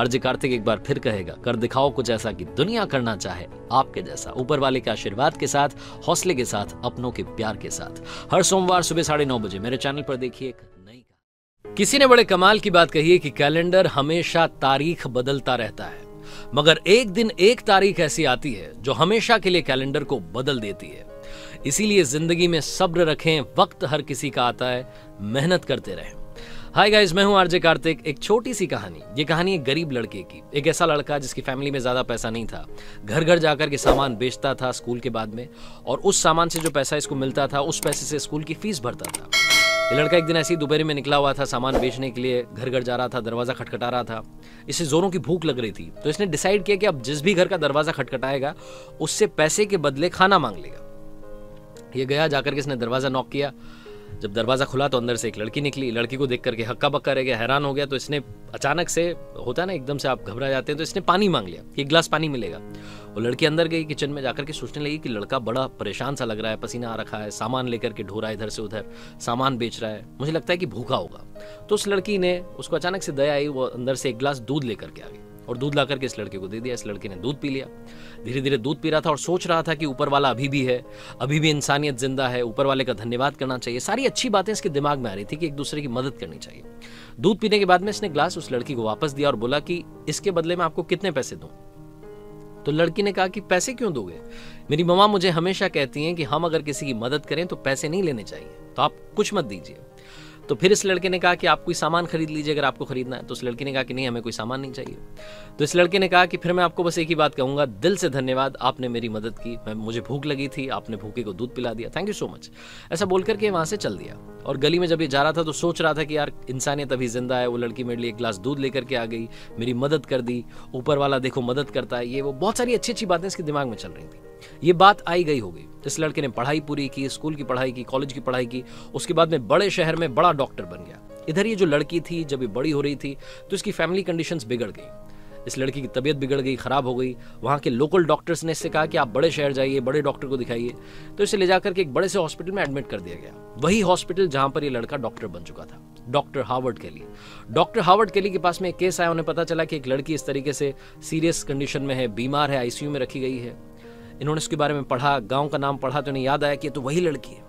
आरजे कार्तिक एक बार फिर कहेगा, कर दिखाओ कुछ ऐसा कि दुनिया करना चाहे आपके जैसा। ऊपर वाले के आशीर्वाद के साथ, हौसले के साथ, अपनों के प्यार के साथ, हर सोमवार सुबह 9:30 बजे मेरे चैनल पर देखिए। किसी ने बड़े कमाल की बात कही है कि कैलेंडर हमेशा तारीख बदलता रहता है, मगर एक दिन एक तारीख ऐसी आती है जो हमेशा के लिए कैलेंडर को बदल देती है। इसीलिए जिंदगी में सब्र रखें, वक्त हर किसी का आता है, मेहनत करते रहें। हाय गाइस, मैं हूं आरजे कार्तिक। एक छोटी सी कहानी, ये कहानी एक गरीब लड़के की। एक ऐसा लड़का जिसकी फैमिली में ज़्यादा पैसा नहीं था, घर घर जाकर के सामान बेचता था स्कूल के बाद में, और उस सामान से जो पैसा इसको मिलता था उस पैसे से स्कूल की फीस भरता था। ये लड़का एक दिन ऐसे ही दोपहर में निकला हुआ था सामान बेचने के लिए, घर घर जा रहा था, दरवाज़ा खटखटा रहा था। इसे जोरों की भूख लग रही थी, तो इसने डिसाइड किया कि अब जिस भी घर का दरवाज़ा खटखटाएगा उससे पैसे के बदले खाना मांग लेगा। ये गया, जाकर के इसने दरवाज़ा नॉक किया। जब दरवाज़ा खुला तो अंदर से एक लड़की निकली। लड़की को देख करके हक्का बक्का रह गया, हैरान हो गया। तो इसने अचानक से, होता है ना एकदम से आप घबरा जाते हैं, तो इसने पानी मांग लिया कि एक गिलास पानी मिलेगा। वो लड़की अंदर गई किचन में, जाकर के सोचने लगी कि लड़का बड़ा परेशान सा लग रहा है, पसीना आ रखा है, सामान लेकर के ढो रहा है इधर से उधर, सामान बेच रहा है, मुझे लगता है कि भूखा होगा। तो उस लड़की ने, उसको अचानक से दया आई, वो अंदर से एक गिलास दूध लेकर के आ गई और दूध ला करके इस लड़के को दे दिया। इस लड़के ने दूध पी लिया, धीरे धीरे दूध पी रहा था और सोच रहा था कि ऊपर वाला अभी भी है, अभी भी इंसानियत जिंदा है, ऊपर वाले का धन्यवाद करना चाहिए। सारी अच्छी बातें इसके दिमाग में आ रही थी कि एक दूसरे की मदद करनी चाहिए। दूध पीने के बाद में इसने ग्लास उस लड़की को वापस दिया और बोला कि इसके बदले में आपको कितने पैसे दूं। तो लड़की ने कहा कि पैसे क्यों दोगे, मेरी मम्मा मुझे हमेशा कहती हैं कि हम अगर किसी की मदद करें तो पैसे नहीं लेने चाहिए, तो आप कुछ मत दीजिए। तो फिर इस लड़के ने कहा कि आप कोई सामान खरीद लीजिए अगर आपको खरीदना है। तो उस लड़की ने कहा कि नहीं, हमें कोई सामान नहीं चाहिए। तो इस लड़के ने कहा कि फिर मैं आपको बस एक ही बात कहूँगा, दिल से धन्यवाद, आपने मेरी मदद की, मुझे भूख लगी थी, आपने भूखे को दूध पिला दिया, थैंक यू सो मच। ऐसा बोल करके वहाँ से चल दिया। और गली में जब ये जा रहा था तो सोच रहा था कि यार इंसानियत अभी जिंदा है, वो लड़की मेरे लिए एक गिलास दूध लेकर के आ गई, मेरी मदद कर दी, ऊपर वाला देखो मदद करता है, ये वो बहुत सारी अच्छी अच्छी बातें इसके दिमाग में चल रही थी। ये बात आई गई हो गई। इस लड़के ने पढ़ाई पूरी की, स्कूल की पढ़ाई की, कॉलेज की पढ़ाई की, उसके बाद में बड़े शहर में बड़ा डॉक्टर बन गया। इधर ये जो लड़की थी, जब ये बड़ी हो रही थी तो इसकी फैमिली कंडीशंस बिगड़ गई, इस लड़की की तबीयत बिगड़ गई, ख़राब हो गई। वहाँ के लोकल डॉक्टर्स ने इससे कहा कि आप बड़े शहर जाइए, बड़े डॉक्टर को दिखाइए। तो इसे ले जाकर के एक बड़े से हॉस्पिटल में एडमिट कर दिया गया, वही हॉस्पिटल जहाँ पर ये लड़का डॉक्टर बन चुका था, डॉक्टर हार्वर्ड के लिए। डॉक्टर हार्वर्ड केली के पास में एक केस आया, उन्हें पता चला कि एक लड़की इस तरीके से सीरियस कंडीशन में है, बीमार है, ICU में रखी गई है। इन्होंने उसके बारे में पढ़ा, गांव का नाम पढ़ा, तो इन्हें याद आया कि तो वही लड़की है।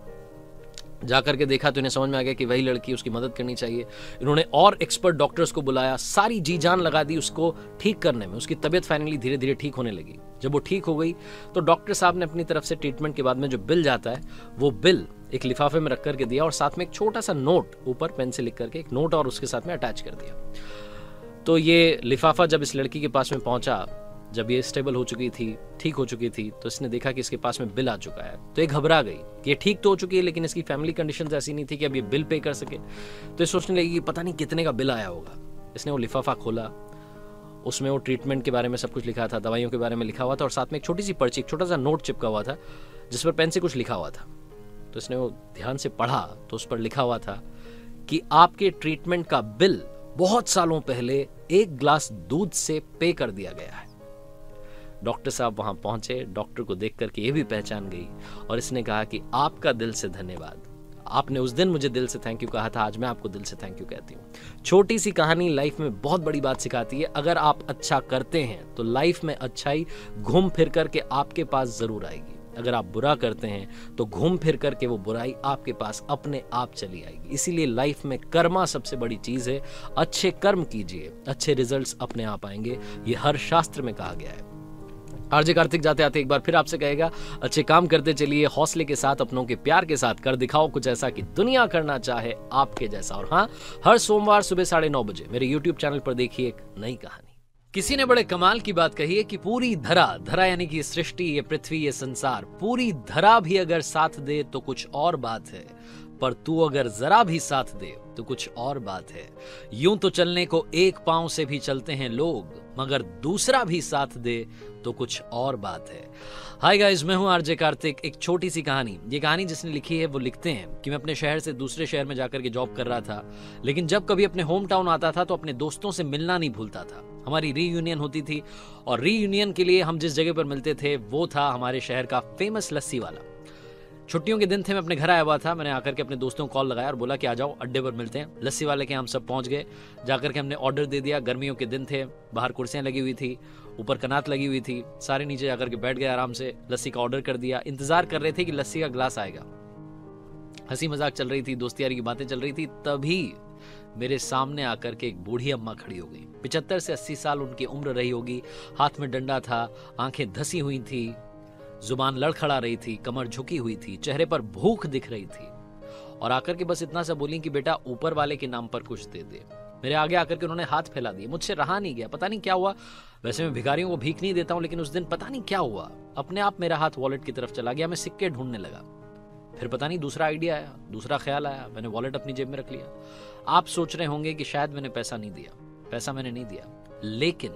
जाकर के देखा तो इन्हें समझ में आ गया कि वही लड़की, उसकी मदद करनी चाहिए। इन्होंने और एक्सपर्ट डॉक्टर्स को बुलाया, सारी जी जान लगा दी उसको ठीक करने में। उसकी तबीयत फाइनली धीरे धीरे ठीक होने लगी। जब वो ठीक हो गई तो डॉक्टर साहब ने अपनी तरफ से ट्रीटमेंट के बाद में जो बिल जाता है वो बिल एक लिफाफे में रख करके दिया और साथ में एक छोटा सा नोट, ऊपर पेन से लिख करके एक नोट और उसके साथ में अटैच कर दिया। तो ये लिफाफा जब इस लड़की के पास में पहुँचा, जब ये स्टेबल हो चुकी थी, ठीक हो चुकी थी, तो इसने देखा कि इसके पास में बिल आ चुका है। तो ये घबरा गई कि ये ठीक तो हो चुकी है लेकिन इसकी फैमिली कंडीशंस ऐसी नहीं थी कि अब ये बिल पे कर सके। तो ये सोचने लगी कि पता नहीं कितने का बिल आया होगा। इसने वो लिफाफा खोला, उसमें वो ट्रीटमेंट के बारे में सब कुछ लिखा था, दवाइयों के बारे में लिखा हुआ था और साथ में एक छोटी सी पर्ची, एक छोटा सा नोट चिपका हुआ था जिस पर पेन से कुछ लिखा हुआ था। तो इसने वो ध्यान से पढ़ा तो उस पर लिखा हुआ था कि आपके ट्रीटमेंट का बिल बहुत सालों पहले एक ग्लास दूध से पे कर दिया गया है। डॉक्टर साहब वहाँ पहुँचे, डॉक्टर को देख करके ये भी पहचान गई और इसने कहा कि आपका दिल से धन्यवाद, आपने उस दिन मुझे दिल से थैंक यू कहा था, आज मैं आपको दिल से थैंक यू कहती हूँ। छोटी सी कहानी लाइफ में बहुत बड़ी बात सिखाती है। अगर आप अच्छा करते हैं तो लाइफ में अच्छाई घूम फिर करके आपके पास ज़रूर आएगी, अगर आप बुरा करते हैं तो घूम फिर करके वो बुराई आपके पास अपने आप चली आएगी। इसीलिए लाइफ में कर्मा सबसे बड़ी चीज़ है, अच्छे कर्म कीजिए, अच्छे रिजल्ट्स अपने आप आएंगे, ये हर शास्त्र में कहा गया है। आरजे कार्तिक जाते आते एक बार फिर आपसे कहेगा, अच्छे काम करते चलिए, हौसले के साथ, अपनों के प्यार के साथ कर दिखाओ कुछ ऐसा कि दुनिया करना चाहे आपके जैसा। और हाँ, हर सोमवार सुबह 9:30 बजे मेरे यूट्यूब चैनल पर देखिए एक नई कहानी। किसी ने बड़े कमाल की बात कही है कि पूरी धरा यानी कि सृष्टि, ये पृथ्वी, ये संसार, पूरी धरा भी अगर साथ दे तो कुछ और बात है, पर तू अगर जरा भी साथ दे तो कुछ और बात है। यूं तो चलने को एक पांव से भी चलते हैं लोग, मगर दूसरा भी साथ दे तो कुछ और बात है। हाय गाइस, मैं हूं आरजे कार्तिक। एक छोटी सी कहानी, ये कहानी जिसने लिखी है वो लिखते हैं कि मैं अपने शहर से दूसरे शहर में जाकर के जॉब कर रहा था, लेकिन जब कभी अपने होम टाउन आता था तो अपने दोस्तों से मिलना नहीं भूलता था। हमारी रीयूनियन होती थी और रीयूनियन के लिए हम जिस जगह पर मिलते थे वो था हमारे शहर का फेमस लस्सी वाला। छुट्टियों के दिन थे, मैं अपने घर आया हुआ था, मैंने आकर के अपने दोस्तों को कॉल लगाया और बोला कि आ जाओ अड्डे पर मिलते हैं। लस्सी वाले के हम सब पहुंच गए, जाकर के हमने ऑर्डर दे दिया। गर्मियों के दिन थे, बाहर कुर्सियां लगी हुई थी, ऊपर कनात लगी हुई थी, सारे नीचे जाकर के बैठ गए आराम से, लस्सी का ऑर्डर कर दिया। इंतजार कर रहे थे कि लस्सी का ग्लास आएगा, हंसी मजाक चल रही थी, दोस्ती यारी की बातें चल रही थी। तभी मेरे सामने आकर के एक बूढ़ी अम्मा खड़ी हो गई। 75 से 80 साल उनकी उम्र रही होगी। हाथ में डंडा था, आंखें धसी हुई थी, जुबान लड़खड़ा रही थी, कमर झुकी हुई थी, चेहरे पर भूख दिख रही थी और आकर के बस इतना सा बोली कि बेटा ऊपर वाले के नाम पर कुछ दे दे। मेरे आगे आकर के उन्होंने हाथ फैला दिए। मुझसे रहा नहीं गया, पता नहीं क्या हुआ। वैसे मैं भिखारियों को भीख नहीं देता हूँ, लेकिन उस दिन पता नहीं क्या हुआ, अपने आप मेरा हाथ वॉलेट की तरफ चला गया। मैं सिक्के ढूंढने लगा, फिर पता नहीं दूसरा आइडिया आया, दूसरा ख्याल आया, मैंने वॉलेट अपनी जेब में रख लिया। आप सोच रहे होंगे कि शायद मैंने पैसा नहीं दिया, पैसा मैंने नहीं दिया, लेकिन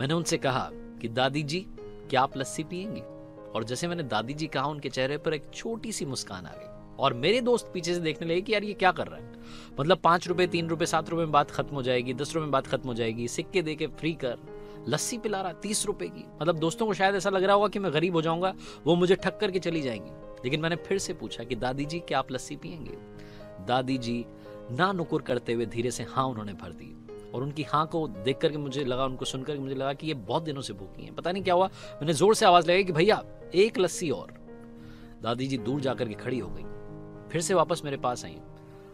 मैंने उनसे कहा कि दादी जी क्या आप लस्सी पियेंगी, और जैसे मैंने दादी जी कहा उनके चेहरे पर एक छोटी सी मुस्कान आ गई और मेरे दोस्त पीछे से देखने लगे कि यार ये क्या कर रहा है। मतलब 5 रुपए 3 रुपए 7 रुपए में बात खत्म हो जाएगी, 10 रुपए में बात खत्म हो जाएगी, सिक्के दे के फ्री कर, लस्सी पिला रहा 30 रुपए की। मतलब दोस्तों को शायद ऐसा लग रहा होगा कि मैं गरीब हो जाऊंगा, वो मुझे ठक करके चली जाएंगी। लेकिन मैंने फिर से पूछा कि दादी जी क्या आप लस्सी पियेंगे। दादी जी ना नुकुर करते हुए धीरे से हाँ उन्होंने भर दी, और उनकी हाँ को देख करके मुझे लगा, उनको सुनकर मुझे लगा कि ये बहुत दिनों से भूखी हैं। पता नहीं क्या हुआ, मैंने जोर से आवाज लगाई कि भैया एक लस्सी और। दादी जी दूर जाकर के खड़ी हो गई, फिर से वापस मेरे पास आई,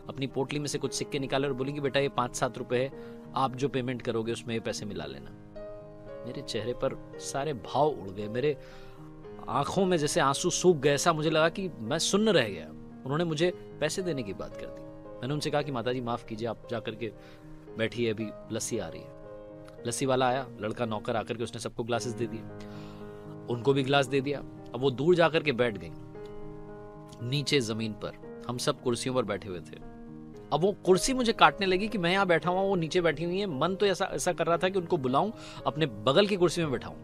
अपनी पोटली में से कुछ सिक्के निकाले और बोली कि बेटा ये 5-7 रुपए है, आप जो पेमेंट करोगे उसमें ये पैसे मिला लेना। मेरे चेहरे पर सारे भाव उड़ गए, मेरे आंखों में जैसे आंसू सूख गए, ऐसा मुझे लगा कि मैं सुन्न रह गया। उन्होंने मुझे पैसे देने की बात कर दी। मैंने उनसे कहा कि माता जी माफ़ कीजिए, आप जा करके बैठिए, अभी लस्सी आ रही है। लस्सी वाला आया, लड़का नौकर आकर के उसने सबको ग्लासेस दे दिए, उनको भी ग्लास दे दिया। अब वो दूर जाकर के बैठ गई नीचे जमीन पर। हम सब कुर्सियों पर बैठे हुए थे। अब वो कुर्सी मुझे काटने लगी कि मैं यहाँ बैठा हुआ, वो नीचे बैठी हुई है। मन तो ऐसा कर रहा था कि उनको बुलाऊं, अपने बगल की कुर्सी में बैठाऊं,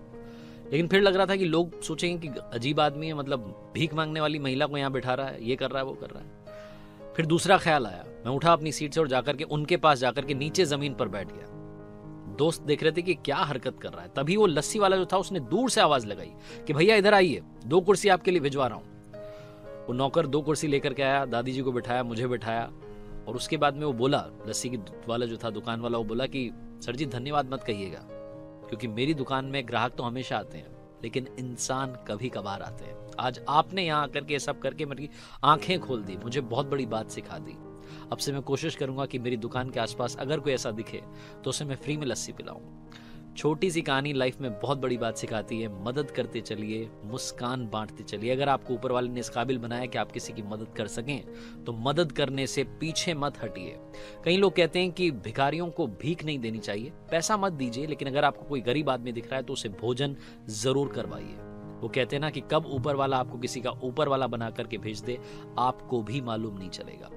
लेकिन फिर लग रहा था कि लोग सोचेंगे कि अजीब आदमी है, मतलब भीख मांगने वाली महिला को यहाँ बैठा रहा है, ये कर रहा है, वो कर रहा है। फिर दूसरा ख्याल आया, मैं उठा अपनी सीट से और जाकर के उनके पास जाकर के नीचे जमीन पर बैठ गया। दोस्त देख रहे थे कि क्या हरकत कर रहा है। तभी वो लस्सी वाला जो था उसने दूर से आवाज लगाई कि भैया इधर आइए, 2 कुर्सी आपके लिए भिजवा रहा हूँ। वो नौकर 2 कुर्सी लेकर के आया, दादी जी को बिठाया, मुझे बिठाया, और उसके बाद में वो बोला, लस्सी की वाला जो था दुकान वाला, वो बोला कि सर जी धन्यवाद मत कहिएगा, क्योंकि मेरी दुकान में ग्राहक तो हमेशा आते हैं, लेकिन इंसान कभी कभार आते हैं। आज आपने यहाँ आकर के सब करके मेरी आंखें खोल दी, मुझे बहुत बड़ी बात सिखा दी। अब से मैं कोशिश करूंगा कि मेरी दुकान के आसपास अगर कोई ऐसा दिखे तो उसे मैं फ्री में लस्सी पिलाऊं। छोटी सी कहानी लाइफ में बहुत बड़ी बात सिखाती है। मदद करते चलिए, मुस्कान बांटते चलिए। अगर आपको ऊपर वाले ने इस काबिल बनाया कि आप किसी की मदद कर सकें तो मदद करने से पीछे मत हटिए। कई लोग कहते हैं कि भिखारियों को भीख नहीं देनी चाहिए, पैसा मत दीजिए, लेकिन अगर आपको कोई गरीब आदमी दिख रहा है तो उसे भोजन जरूर करवाइए। वो कहते हैं ना कि कब ऊपर वाला आपको किसी का ऊपर वाला बना करके भेज दे आपको भी मालूम नहीं चलेगा।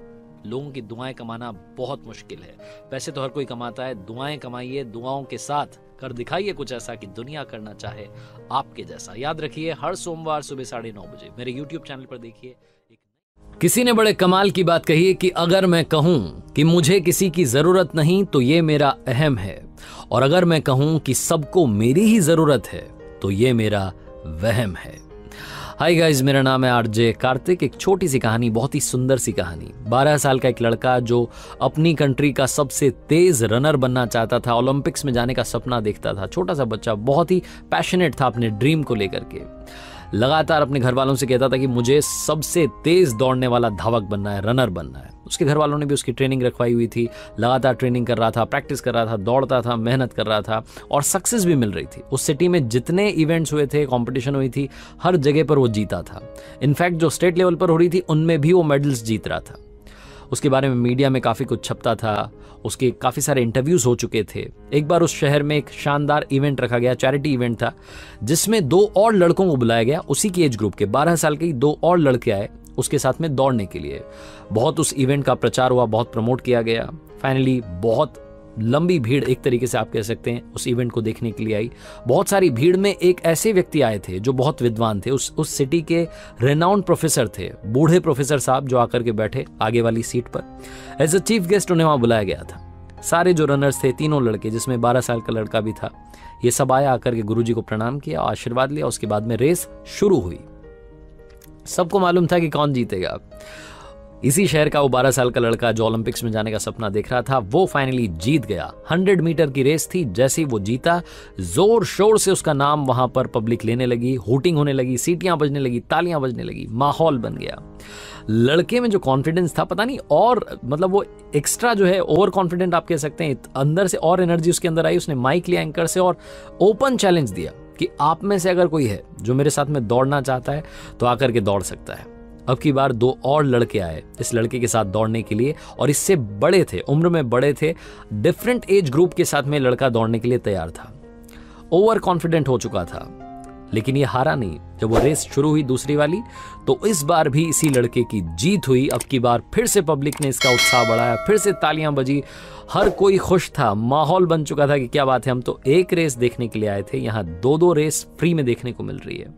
लोगों की दुआएं कमाना बहुत मुश्किल है। पैसे तो हर कोई कमाता है, दुआएं कमाइए, दुआओं के साथ कर दिखाइए कुछ ऐसा कि दुनिया करना चाहे आपके जैसा। याद रखिए हर सोमवार सुबह 9:30 बजे मेरे YouTube चैनल पर देखिए। किसी ने बड़े कमाल की बात कही कि अगर मैं कहूं कि मुझे किसी की जरूरत नहीं तो ये मेरा अहम है, और अगर मैं कहूं कि सबको मेरी ही जरूरत है तो ये मेरा वहम है। हाय गाइज, मेरा नाम है आरजे कार्तिक। एक छोटी सी कहानी, बहुत ही सुंदर सी कहानी। 12 साल का एक लड़का जो अपनी कंट्री का सबसे तेज रनर बनना चाहता था, ओलंपिक्स में जाने का सपना देखता था। छोटा सा बच्चा, बहुत ही पैशनेट था अपने ड्रीम को लेकर के। लगातार अपने घर वालों से कहता था कि मुझे सबसे तेज दौड़ने वाला धावक बनना है, रनर बनना है। उसके घर वालों ने भी उसकी ट्रेनिंग रखवाई हुई थी। लगातार ट्रेनिंग कर रहा था, प्रैक्टिस कर रहा था, दौड़ता था, मेहनत कर रहा था और सक्सेस भी मिल रही थी। उस सिटी में जितने इवेंट्स हुए थे, कॉम्पिटिशन हुई थी, हर जगह पर वो जीता था। इनफैक्ट जो स्टेट लेवल पर हो रही थी उनमें भी वो मेडल्स जीत रहा था। उसके बारे में मीडिया में काफ़ी कुछ छपता था, उसके काफ़ी सारे इंटरव्यूज़ हो चुके थे। एक बार उस शहर में एक शानदार इवेंट रखा गया, चैरिटी इवेंट था, जिसमें 2 और लड़कों को बुलाया गया उसी की एज ग्रुप के। 12 साल के 2 और लड़के आए उसके साथ में दौड़ने के लिए। बहुत उस इवेंट का प्रचार हुआ, बहुत प्रमोट किया गया। फाइनली बहुत लंबी भीड़, एक तरीके से आप कह सकते हैं, उस इवेंट को देखने के लिए आई। बहुत सारी भीड़ में एक ऐसे व्यक्ति आए थे जो बहुत विद्वान थे, उस सिटी के रेनाउंड प्रोफेसर थे, बूढ़े प्रोफेसर साहब, जो आकर के बैठे आगे वाली सीट पर। एज अ चीफ गेस्ट उन्हें वहाँ बुलाया गया था। सारे जो रनर्स थे, 3 लड़के, जिसमें 12 साल का लड़का भी था, ये सब आया, आकर के गुरुजी को प्रणाम किया, आशीर्वाद लिया। उसके बाद में रेस शुरू हुई। सबको मालूम था कि कौन जीतेगा। इसी शहर का वो 12 साल का लड़का जो ओलंपिक्स में जाने का सपना देख रहा था वो फाइनली जीत गया। 100 मीटर की रेस थी, जैसे ही वो जीता जोर शोर से उसका नाम वहां पर पब्लिक लेने लगी, हूटिंग होने लगी, सीटियां बजने लगी, तालियां बजने लगी, माहौल बन गया। लड़के में जो कॉन्फिडेंस था पता नहीं, और मतलब वो एक्स्ट्रा जो है ओवर कॉन्फिडेंट आप कह सकते हैं, अंदर से और एनर्जी उसके अंदर आई। उसने माइक लिया एंकर से और ओपन चैलेंज दिया कि आप में से अगर कोई है जो मेरे साथ में दौड़ना चाहता है तो आकर के दौड़ सकता है। अब की बार 2 और लड़के आए इस लड़के के साथ दौड़ने के लिए और इससे बड़े थे, उम्र में बड़े थे। डिफरेंट एज ग्रुप के साथ में लड़का दौड़ने के लिए तैयार था, ओवर कॉन्फिडेंट हो चुका था, लेकिन ये हारा नहीं। जब वो रेस शुरू हुई दूसरी वाली तो इस बार भी इसी लड़के की जीत हुई। अब की बार फिर से पब्लिक ने इसका उत्साह बढ़ाया, फिर से तालियां बजी, हर कोई खुश था, माहौल बन चुका था कि क्या बात है, हम तो एक रेस देखने के लिए आए थे, यहाँ 2-2 रेस फ्री में देखने को मिल रही है।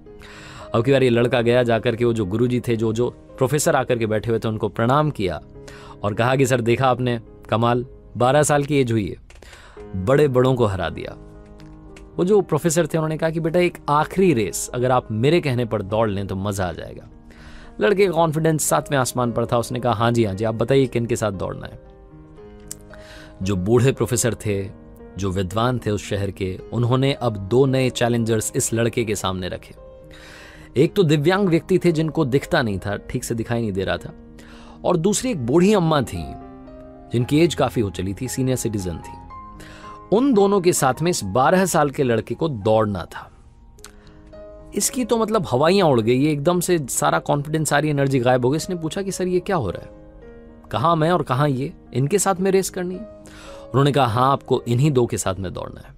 अब की बार ये लड़का गया, जाकर के वो जो गुरुजी थे, जो प्रोफेसर आकर के बैठे हुए थे, उनको प्रणाम किया और कहा कि सर देखा आपने कमाल, 12 साल की एज हुई है, बड़े बड़ों को हरा दिया। वो जो प्रोफेसर थे उन्होंने कहा कि बेटा एक आखिरी रेस अगर आप मेरे कहने पर दौड़ लें तो मज़ा आ जाएगा। लड़के का कॉन्फिडेंस 7वें आसमान पर था, उसने कहा हाँ जी हाँ जी, आप बताइए किन के साथ दौड़ना है। जो बूढ़े प्रोफेसर थे, जो विद्वान थे उस शहर के, उन्होंने अब 2 नए चैलेंजर्स इस लड़के के सामने रखे। एक तो दिव्यांग व्यक्ति थे जिनको दिखता नहीं था, ठीक से दिखाई नहीं दे रहा था, और दूसरी एक बूढ़ी अम्मा थी जिनकी एज काफ़ी हो चली थी, सीनियर सिटीजन थी। उन दोनों के साथ में इस 12 साल के लड़के को दौड़ना था। इसकी तो मतलब हवाइयां उड़ गई, ये एकदम से सारा कॉन्फिडेंस, सारी एनर्जी गायब हो गई। इसने पूछा कि सर ये क्या हो रहा है, कहाँ मैं और कहाँ ये, इनके साथ में रेस करनी है? उन्होंने कहा हाँ, आपको इन्हीं 2 के साथ में दौड़ना है।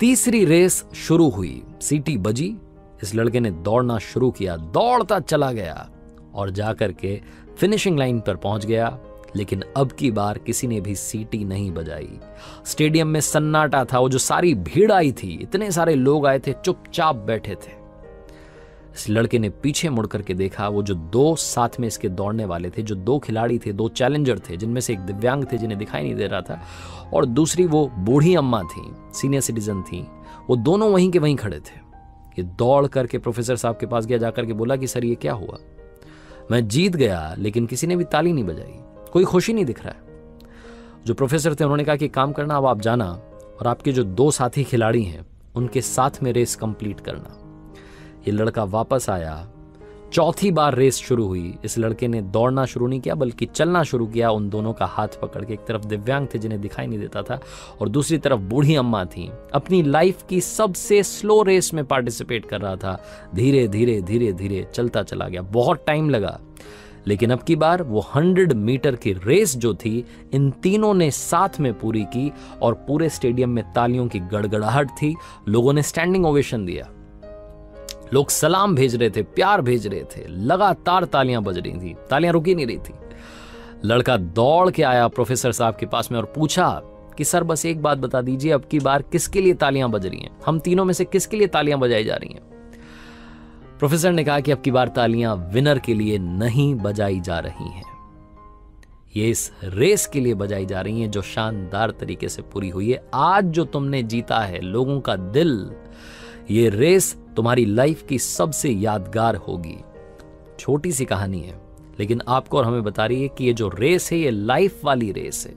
तीसरी रेस शुरू हुई, सीटी बजी, इस लड़के ने दौड़ना शुरू किया, दौड़ता चला गया और जाकर के फिनिशिंग लाइन पर पहुंच गया। लेकिन अब की बार किसी ने भी सीटी नहीं बजाई। स्टेडियम में सन्नाटा था, वो जो सारी भीड़ आई थी, इतने सारे लोग आए थे, चुपचाप बैठे थे। इस लड़के ने पीछे मुड़ करके देखा, वो जो 2 साथ में इसके दौड़ने वाले थे, जो 2 खिलाड़ी थे, 2 चैलेंजर थे, जिनमें से एक दिव्यांग थे जिन्हें दिखाई नहीं दे रहा था, और दूसरी वो बूढ़ी अम्मा थी, सीनियर सिटीजन थी, वो दोनों वहीं के वहीं खड़े थे। ये दौड़ करके प्रोफेसर साहब के पास गया, जाकर के बोला कि सर ये क्या हुआ, मैं जीत गया लेकिन किसी ने भी ताली नहीं बजाई, कोई खुशी नहीं दिख रहा है। जो प्रोफेसर थे उन्होंने कहा कि काम करना, अब आप जाना और आपके जो 2 साथी खिलाड़ी हैं उनके साथ में रेस कंप्लीट करना। ये लड़का वापस आया, चौथी बार रेस शुरू हुई, इस लड़के ने दौड़ना शुरू नहीं किया बल्कि चलना शुरू किया, उन दोनों का हाथ पकड़ के। एक तरफ दिव्यांग थे जिन्हें दिखाई नहीं देता था और दूसरी तरफ बूढ़ी अम्मा थी। अपनी लाइफ की सबसे स्लो रेस में पार्टिसिपेट कर रहा था, धीरे धीरे धीरे धीरे चलता चला गया, बहुत टाइम लगा। लेकिन अब की बार वो 100 मीटर की रेस जो थी इन तीनों ने साथ में पूरी की और पूरे स्टेडियम में तालियों की गड़गड़ाहट थी, लोगों ने स्टैंडिंग ओवेशन दिया, लोग सलाम भेज रहे थे, प्यार भेज रहे थे, लगातार तालियां बज रही थी, तालियां रुकी नहीं रही थी। लड़का दौड़ के आया प्रोफेसर साहब के पास में और पूछा कि सर बस एक बात बता दीजिए, अब की बार किसके लिए तालियां बज रही हैं, हम तीनों में से किसके लिए तालियां बजाई जा रही हैं? प्रोफेसर ने कहा कि अब की बार तालियां विनर के लिए नहीं बजाई जा रही हैं, ये इस रेस के लिए बजाई जा रही हैं जो शानदार तरीके से पूरी हुई है। आज जो तुमने जीता है लोगों का दिल, ये रेस तुम्हारी लाइफ की सबसे यादगार होगी। छोटी सी कहानी है लेकिन आपको और हमें बता रही है कि ये जो रेस है ये लाइफ वाली रेस है।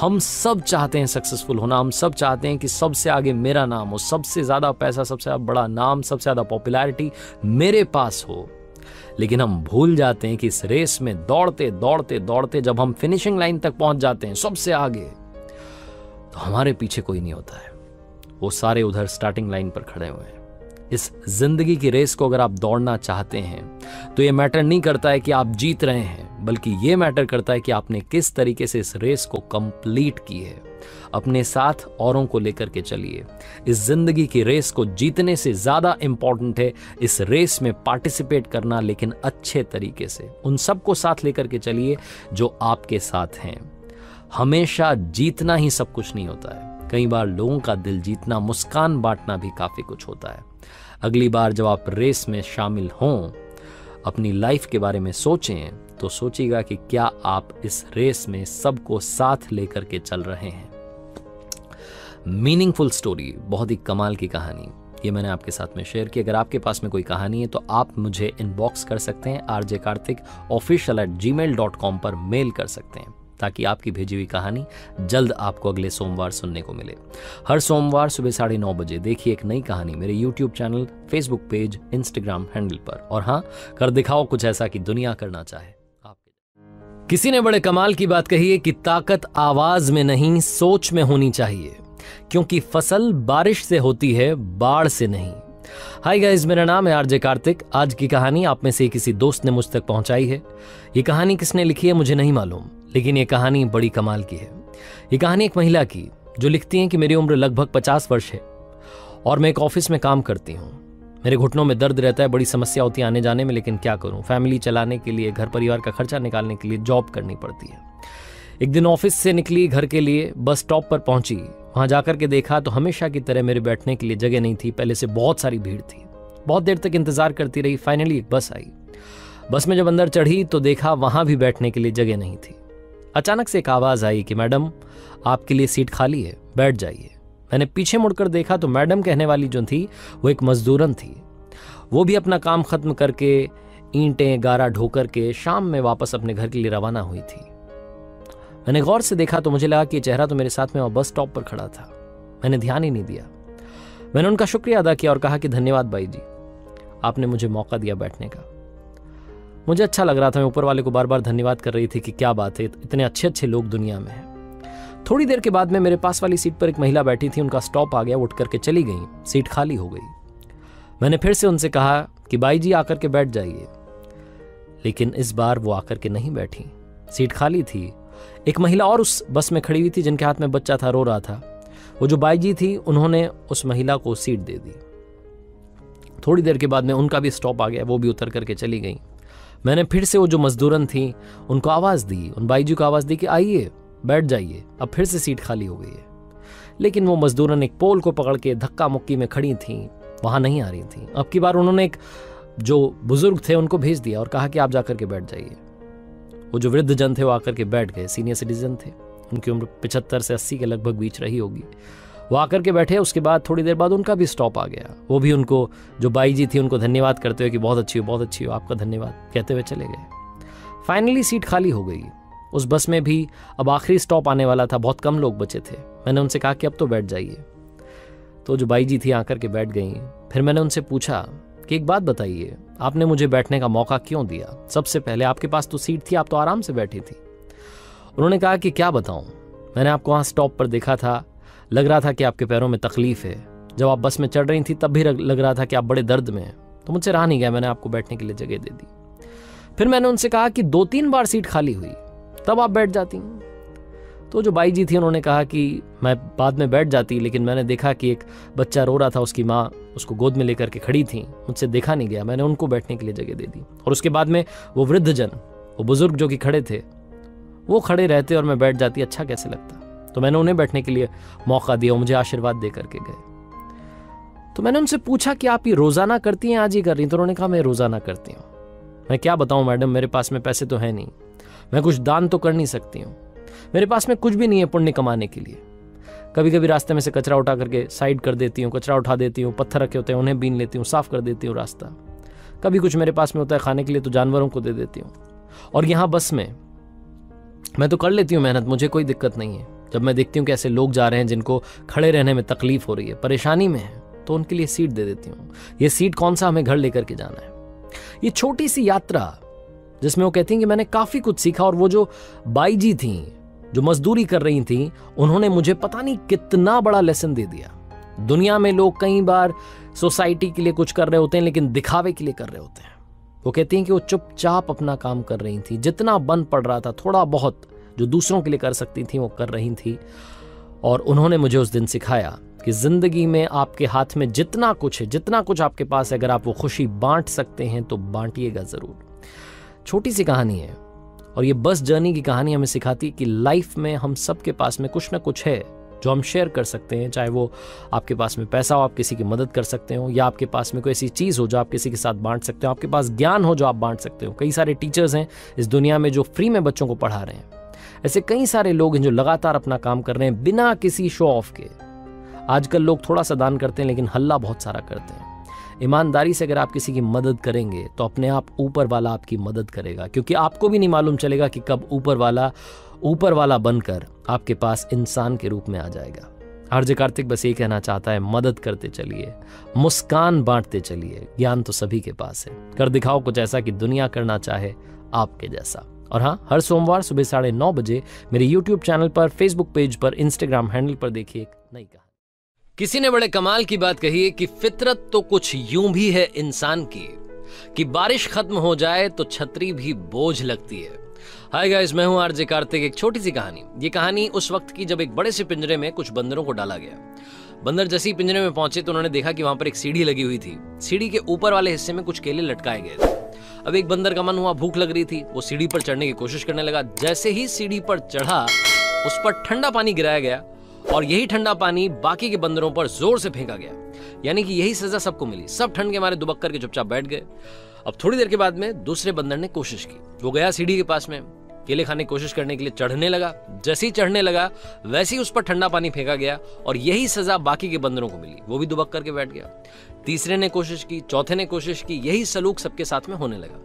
हम सब चाहते हैं सक्सेसफुल होना, हम सब चाहते हैं कि सबसे आगे मेरा नाम हो, सबसे ज़्यादा पैसा, सबसे ज़्यादा बड़ा नाम, सबसे ज़्यादा पॉपुलैरिटी मेरे पास हो। लेकिन हम भूल जाते हैं कि इस रेस में दौड़ते दौड़ते दौड़ते जब हम फिनिशिंग लाइन तक पहुंच जाते हैं सबसे आगे, तो हमारे पीछे कोई नहीं होता है, वो सारे उधर स्टार्टिंग लाइन पर खड़े हुए हैं। इस जिंदगी की रेस को अगर आप दौड़ना चाहते हैं तो ये मैटर नहीं करता है कि आप जीत रहे हैं, बल्कि ये मैटर करता है कि आपने किस तरीके से इस रेस को कंप्लीट की है। अपने साथ औरों को लेकर के चलिए। इस जिंदगी की रेस को जीतने से ज़्यादा इम्पॉर्टेंट है इस रेस में पार्टिसिपेट करना, लेकिन अच्छे तरीके से। उन सबको साथ लेकर के चलिए जो आपके साथ हैं। हमेशा जीतना ही सब कुछ नहीं होता है, कई बार लोगों का दिल जीतना, मुस्कान बांटना भी काफ़ी कुछ होता है। अगली बार जब आप रेस में शामिल हों, अपनी लाइफ के बारे में सोचें तो सोचिएगा कि क्या आप इस रेस में सबको साथ लेकर के चल रहे हैं। मीनिंगफुल स्टोरी, बहुत ही कमाल की कहानी। ये मैंने आपके साथ में शेयर की। अगर आपके पास में कोई कहानी है तो आप मुझे इनबॉक्स कर सकते हैं, RJkartikofficial@gmail.com पर मेल कर सकते हैं, ताकि आपकी भेजी हुई कहानी जल्द आपको अगले सोमवार सुनने को मिले। हर सोमवार सुबह 9:30 बजे देखिए एक नई कहानी मेरे YouTube channel, Facebook page, Instagram handle पर। और हाँ, कर दिखाओ कुछ ऐसा कि दुनिया करना चाहे। किसी ने बड़े कमाल की बात कही है कि ताकत आवाज में नहीं, सोच में होनी चाहिए, क्योंकि फसल बारिश से होती है, बाढ़ से नहीं। हाय गाइस, मेरा नाम है आरजे कार्तिक। आज की कहानी आप में से किसी दोस्त ने मुझ तक पहुंचाई है। ये कहानी किसने लिखी है मुझे नहीं मालूम, लेकिन ये कहानी बड़ी कमाल की है। ये कहानी एक महिला की, जो लिखती हैं कि मेरी उम्र लगभग 50 वर्ष है और मैं एक ऑफिस में काम करती हूँ। मेरे घुटनों में दर्द रहता है, बड़ी समस्या होती है आने जाने में, लेकिन क्या करूं, फैमिली चलाने के लिए, घर परिवार का खर्चा निकालने के लिए जॉब करनी पड़ती है। एक दिन ऑफिस से निकली घर के लिए, बस स्टॉप पर पहुंची। वहां जाकर के देखा तो हमेशा की तरह मेरे बैठने के लिए जगह नहीं थी, पहले से बहुत सारी भीड़ थी। बहुत देर तक इंतजार करती रही, फाइनली एक बस आई। बस में जब अंदर चढ़ी तो देखा वहां भी बैठने के लिए जगह नहीं थी। अचानक से एक आवाज आई कि मैडम, आपके लिए सीट खाली है, बैठ जाइए। मैंने पीछे मुड़कर देखा तो मैडम कहने वाली जो थी वो एक मजदूरन थी। वो भी अपना काम खत्म करके ईंटें गारा ढोकर के शाम में वापस अपने घर के लिए रवाना हुई थी। मैंने गौर से देखा तो मुझे लगा कि चेहरा तो मेरे साथ में वह बस स्टॉप पर खड़ा था, मैंने ध्यान ही नहीं दिया। मैंने उनका शुक्रिया अदा किया और कहा कि धन्यवाद भाई जी, आपने मुझे मौका दिया बैठने का। मुझे अच्छा लग रहा था, मैं ऊपर वाले को बार बार धन्यवाद कर रही थी कि क्या बात है, इतने अच्छे अच्छे लोग दुनिया में हैं। थोड़ी देर के बाद में मेरे पास वाली सीट पर एक महिला बैठी थी, उनका स्टॉप आ गया, उठ करके चली गई, सीट खाली हो गई। मैंने फिर से उनसे कहा कि बाई जी आकर के बैठ जाइए, लेकिन इस बार वो आकर के नहीं बैठी, सीट खाली थी। एक महिला और उस बस में खड़ी हुई थी जिनके हाथ में बच्चा था, रो रहा था। वो जो बाई जी थी उन्होंने उस महिला को सीट दे दी। थोड़ी देर के बाद में उनका भी स्टॉप आ गया, वो भी उतर करके चली गई। मैंने फिर से वो जो मजदूरन थी उनको आवाज दी, उन बाई जी को आवाज दी कि आइए बैठ जाइए, अब फिर से सीट खाली हो गई है। लेकिन वो मजदूरन एक पोल को पकड़ के धक्का मुक्की में खड़ी थी, वहां नहीं आ रही थी। अब की बार उन्होंने एक जो बुजुर्ग थे उनको भेज दिया और कहा कि आप जाकर के बैठ जाइए। वो जो वृद्ध जन थे वो आकर के बैठ गए, सीनियर सिटीजन थे, उनकी उम्र 75 से 80 के लगभग बीच रही होगी। वो आकर के बैठे, उसके बाद थोड़ी देर बाद उनका भी स्टॉप आ गया। वो भी उनको, जो बाई जी थी उनको धन्यवाद करते हुए कि बहुत अच्छी हो, बहुत अच्छी हो, आपका धन्यवाद कहते हुए चले गए। फाइनली सीट खाली हो गई। उस बस में भी अब आखिरी स्टॉप आने वाला था, बहुत कम लोग बचे थे। मैंने उनसे कहा कि अब तो बैठ जाइए, तो जो बाई जी थी आकर के बैठ गई। फिर मैंने उनसे पूछा कि एक बात बताइए, आपने मुझे बैठने का मौका क्यों दिया? सबसे पहले आपके पास तो सीट थी, आप तो आराम से बैठी थी। उन्होंने कहा कि क्या बताऊं, मैंने आपको वहां स्टॉप पर देखा था, लग रहा था कि आपके पैरों में तकलीफ है। जब आप बस में चढ़ रही थी तब भी लग रहा था कि आप बड़े दर्द में हैं, तो मुझसे रहा नहीं गया, मैंने आपको बैठने के लिए जगह दे दी। फिर मैंने उनसे कहा कि 2-3 बार सीट खाली हुई तब आप बैठ जाती। तो जो बाई जी थी उन्होंने कहा कि मैं बाद में बैठ जाती, लेकिन मैंने देखा कि एक बच्चा रो रहा था, उसकी माँ उसको गोद में लेकर के खड़ी थी, मुझसे देखा नहीं गया, मैंने उनको बैठने के लिए जगह दे दी। और उसके बाद में वो वृद्ध जन, वो बुजुर्ग जो कि खड़े थे, वो खड़े रहते और मैं बैठ जाती, अच्छा कैसे लगता। तो मैंने उन्हें बैठने के लिए मौका दिया, मुझे आशीर्वाद दे करके गए। तो मैंने उनसे पूछा कि आप ये रोज़ाना करती हैं, आज ही कर रही हैं? तो उन्होंने कहा मैं रोज़ाना करती हूँ। मैं क्या बताऊँ मैडम, मेरे पास में पैसे तो है नहीं, मैं कुछ दान तो कर नहीं सकती हूँ, मेरे पास में कुछ भी नहीं है पुण्य कमाने के लिए। कभी कभी रास्ते में से कचरा उठा करके साइड कर देती हूँ, कचरा उठा देती हूँ, पत्थर रखे होते हैं उन्हें बीन लेती हूँ, साफ कर देती हूँ रास्ता। कभी कुछ मेरे पास में होता है खाने के लिए तो जानवरों को दे देती हूँ। और यहाँ बस में मैं तो कर लेती हूँ मेहनत, मुझे कोई दिक्कत नहीं है। जब मैं देखती हूँ कि ऐसे लोग जा रहे हैं जिनको खड़े रहने में तकलीफ हो रही है, परेशानी में है, तो उनके लिए सीट दे देती हूँ। ये सीट कौन सा हमें घर लेकर के जाना है। ये छोटी सी यात्रा जिसमें वो कहती हैं कि मैंने काफ़ी कुछ सीखा। और वो जो बाई जी थीं जो मजदूरी कर रही थीं उन्होंने मुझे पता नहीं कितना बड़ा लेसन दे दिया। दुनिया में लोग कई बार सोसाइटी के लिए कुछ कर रहे होते हैं, लेकिन दिखावे के लिए कर रहे होते हैं। वो कहती हैं कि वो चुपचाप अपना काम कर रही थीं, जितना बन पड़ रहा था थोड़ा बहुत जो दूसरों के लिए कर सकती थीं वो कर रही थीं। और उन्होंने मुझे उस दिन सिखाया कि जिंदगी में आपके हाथ में जितना कुछ है, जितना कुछ आपके पास है, अगर आप वो खुशी बांट सकते हैं तो बांटिएगा ज़रूर। छोटी सी कहानी है और ये बस जर्नी की कहानी हमें सिखाती है कि लाइफ में हम सब के पास में कुछ ना कुछ है जो हम शेयर कर सकते हैं। चाहे वो आपके पास में पैसा हो, आप किसी की मदद कर सकते हो, या आपके पास में कोई ऐसी चीज़ हो जो आप किसी के साथ बांट सकते हो, आपके पास ज्ञान हो जो आप बांट सकते हो। कई सारे टीचर्स हैं इस दुनिया में जो फ्री में बच्चों को पढ़ा रहे हैं, ऐसे कई सारे लोग हैं जो लगातार अपना काम कर रहे हैं बिना किसी शो ऑफ के। आजकल लोग थोड़ा सा दान करते हैं लेकिन हल्ला बहुत सारा करते हैं। ईमानदारी से अगर आप किसी की मदद करेंगे तो अपने आप ऊपर वाला आपकी मदद करेगा, क्योंकि आपको भी नहीं मालूम चलेगा कि कब ऊपर वाला बनकर आपके पास इंसान के रूप में आ जाएगा। आरजे कार्तिक बस ये कहना चाहता है, मदद करते चलिए, मुस्कान बांटते चलिए, ज्ञान तो सभी के पास है, कर दिखाओ कुछ ऐसा कि दुनिया करना चाहे आपके जैसा। और हाँ, हर सोमवार सुबह 9:30 बजे मेरे YouTube चैनल पर, Facebook पेज पर, Instagram हैंडल पर देखिए एक नई कहानी। किसी ने बड़े कमाल की बात कही है कि फितरत तो कुछ यूं भी है इंसान की कि बारिश खत्म हो जाए तो छतरी भी बोझ लगती है। हाय गाइस, मैं हूं आरजे कार्तिक। एक छोटी सी कहानी, ये कहानी उस वक्त की जब एक बड़े से पिंजरे में कुछ बंदरों को डाला गया। बंदर जैसे ही पिंजरे में पहुंचे तो उन्होंने देखा कि वहां पर एक सीढ़ी लगी हुई थी, सीढ़ी के ऊपर वाले हिस्से में कुछ केले लटकाए गए थे। अब एक बंदर का मन हुआ, भूख लग रही थी, वो सीढ़ी पर चढ़ने की कोशिश करने लगा। जैसे ही सीढ़ी पर चढ़ा उस पर ठंडा पानी गिराया गया और यही ठंडा पानी बाकी के बंदरों पर जोर से फेंका गया, यानी कि यही सजा सबको मिली। सब ठंड के मारे दुबक करके चुपचाप बैठ गए। अब थोड़ी देर के बाद में दूसरे बंदर ने कोशिश की, वो गया सीढ़ी के पास में, केले खाने की कोशिश करने के लिए चढ़ने लगा। जैसे ही चढ़ने लगा वैसे ही उस पर ठंडा पानी फेंका गया और यही सजा बाकी के बंदरों को मिली, वो भी दुबक करके बैठ गया। तीसरे ने कोशिश की, चौथे ने कोशिश की, यही सलूक सबके साथ में होने लगा।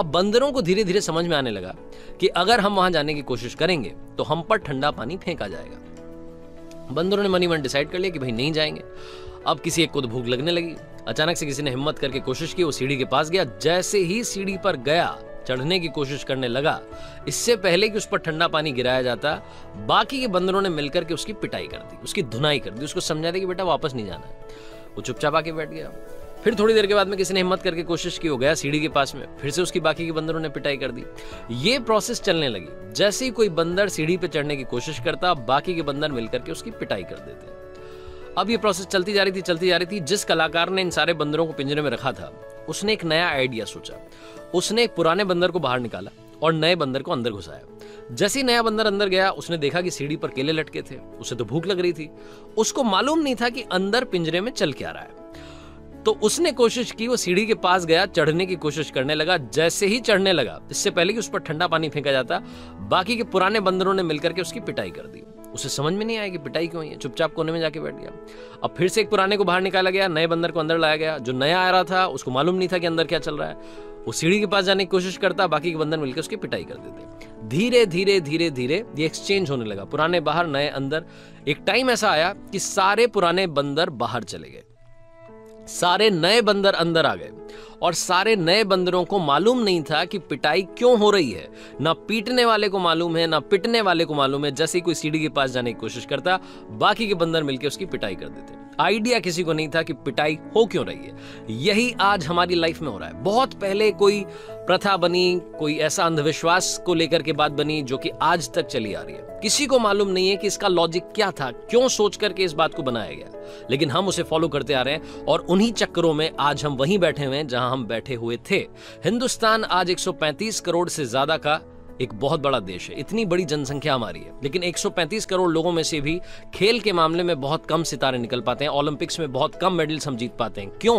अब बंदरों को धीरे धीरे समझ में आने लगा कि अगर हम वहां जाने की कोशिश करेंगे तो हम पर ठंडा पानी फेंका जाएगा। बंदरों ने मन ही मन डिसाइड कर लिया कि भाई नहीं जाएंगे। अब किसी एक को तो भूख लगने लगी। अचानक से किसी ने हिम्मत करके कोशिश की, वो सीढ़ी के पास गया। जैसे ही सीढ़ी पर गया, चढ़ने की कोशिश करने लगा, इससे पहले कि उस पर ठंडा पानी गिराया जाता, बाकी के बंदरों ने मिलकर के उसकी पिटाई कर दी, उसकी धुनाई कर दी, उसको समझा दिया कि बेटा वापस नहीं जाना है। वो चुपचाप आके बैठ गया। फिर थोड़ी देर के बाद में किसी ने हिम्मत करके कोशिश की, हो गया सीढ़ी के पास में, फिर से उसकी बाकी के बंदरों ने पिटाई कर दी। ये प्रोसेस चलने लगी। जैसे ही कोई बंदर सीढ़ी पे चढ़ने की कोशिश करता, बाकी के बंदर मिलकर के उसकी पिटाई कर देते। अब ये प्रोसेस चलती जा रही थी। जिस कलाकार ने इन सारे बंदरों को पिंजरे में रखा था उसने एक नया आइडिया सोचा। उसने एक पुराने बंदर को बाहर निकाला और नए बंदर को अंदर घुसाया। जैसे ही नया बंदर अंदर गया उसने देखा कि सीढ़ी पर केले लटके थे। उसे तो भूख लग रही थी, उसको मालूम नहीं था कि अंदर पिंजरे में चल क्या रहा है। तो उसने कोशिश की, वो सीढ़ी के पास गया, चढ़ने की कोशिश करने लगा। जैसे ही चढ़ने लगा, इससे पहले कि उस पर ठंडा पानी फेंका जाता, बाकी के पुराने बंदरों ने मिलकर के उसकी पिटाई कर दी। उसे समझ में नहीं आया कि पिटाई क्यों हुई है, चुपचाप कोने में जाके बैठ गया। अब फिर से एक पुराने को बाहर निकाला गया, नए बंदर को अंदर लाया गया। जो नया आ रहा था उसको मालूम नहीं था कि अंदर क्या चल रहा है। वो सीढ़ी के पास जाने की कोशिश करता, बाकी के बंदर मिलकर उसकी पिटाई कर देते। धीरे धीरे ये एक्सचेंज होने लगा, पुराने बाहर नए अंदर। एक टाइम ऐसा आया कि सारे पुराने बंदर बाहर चले गए, सारे नए बंदर अंदर आ गए और सारे नए बंदरों को मालूम नहीं था कि पिटाई क्यों हो रही है। ना पीटने वाले को मालूम है, ना पिटने वाले को मालूम है। जैसे ही कोई सीढ़ी के पास जाने की कोशिश करता, बाकी के बंदर मिलकर उसकी पिटाई कर देते। आइडिया किसी को नहीं था कि पिटाई हो क्यों रही है। यही आज हमारी लाइफ में हो रहा है। बहुत पहले कोई प्रथा बनी, कोई ऐसा अंधविश्वास को लेकर के बात बनी जो कि आज तक चली आ रही है। किसी को मालूम नहीं है कि इसका लॉजिक क्या था, क्यों सोच करके इस बात को बनाया गया, लेकिन हम उसे फॉलो करते आ रहे हैं और उन्हीं चक्करों में आज हम वहीं बैठे हुए हैं जहां हम बैठे हुए थे। हिंदुस्तान आज 135 करोड़ से ज्यादा का एक बहुत बड़ा देश है। इतनी बड़ी जनसंख्या हमारी है, लेकिन 135 करोड़ लोगों में से भी खेल के मामले में बहुत कम सितारे निकल पाते हैं। ओलंपिक्स में बहुत कम मेडल्स हम जीत पाते हैं। क्यों?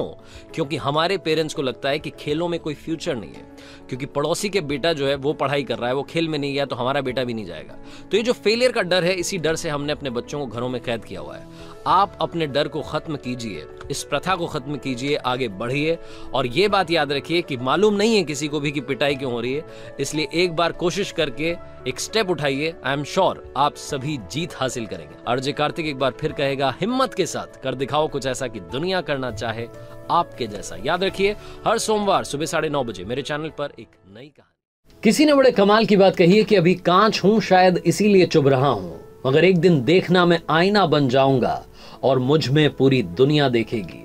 क्योंकि हमारे पेरेंट्स को लगता है कि खेलों में कोई फ्यूचर नहीं है, क्योंकि पड़ोसी के बेटा जो है वो पढ़ाई कर रहा है, वो खेल में नहीं गया तो हमारा बेटा भी नहीं जाएगा। तो ये जो फेलियर का डर है, इसी डर से हमने अपने बच्चों को घरों में कैद किया हुआ है। आप अपने डर को खत्म कीजिए, इस प्रथा को खत्म कीजिए, आगे बढ़िए। और ये बात याद रखिए कि मालूम नहीं है किसी को भी कि पिटाई क्यों हो रही है, इसलिए एक बार कोशिश करके एक स्टेप उठाइए। आई एम श्योर आप सभी जीत हासिल करेंगे। आरजे कार्तिक एक बार फिर कहेगा, हिम्मत के साथ कर दिखाओ कुछ ऐसा कि दुनिया करना चाहे आपके जैसा। याद रखिए, हर सोमवार सुबह 9:30 बजे मेरे चैनल पर एक नई कहानी। किसी ने बड़े कमाल की बात कही है कि अभी कांच हूं शायद इसीलिए चुभ रहा हूं, मगर एक दिन देखना मैं आईना बन जाऊंगा और मुझ में पूरी दुनिया देखेगी।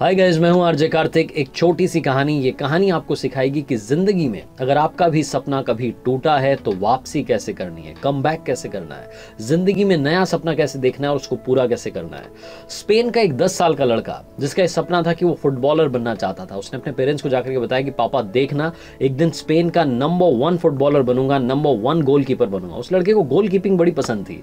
हाय गाइस, मैं हूं आरजे कार्तिक। एक छोटी सी कहानी, ये कहानी आपको सिखाएगी कि जिंदगी में अगर आपका भी सपना कभी टूटा है तो वापसी कैसे करनी है, कमबैक कैसे करना है, जिंदगी में नया सपना कैसे देखना है और उसको पूरा कैसे करना है। स्पेन का एक 10 साल का लड़का जिसका यह सपना था कि वो फुटबॉलर बनना चाहता था, उसने अपने पेरेंट्स को जाकर के बताया कि पापा देखना, एक दिन स्पेन का नंबर 1 फुटबॉलर बनूंगा, नंबर 1 गोलकीपर बनूंगा। उस लड़के को गोलकीपिंग बड़ी पसंद थी।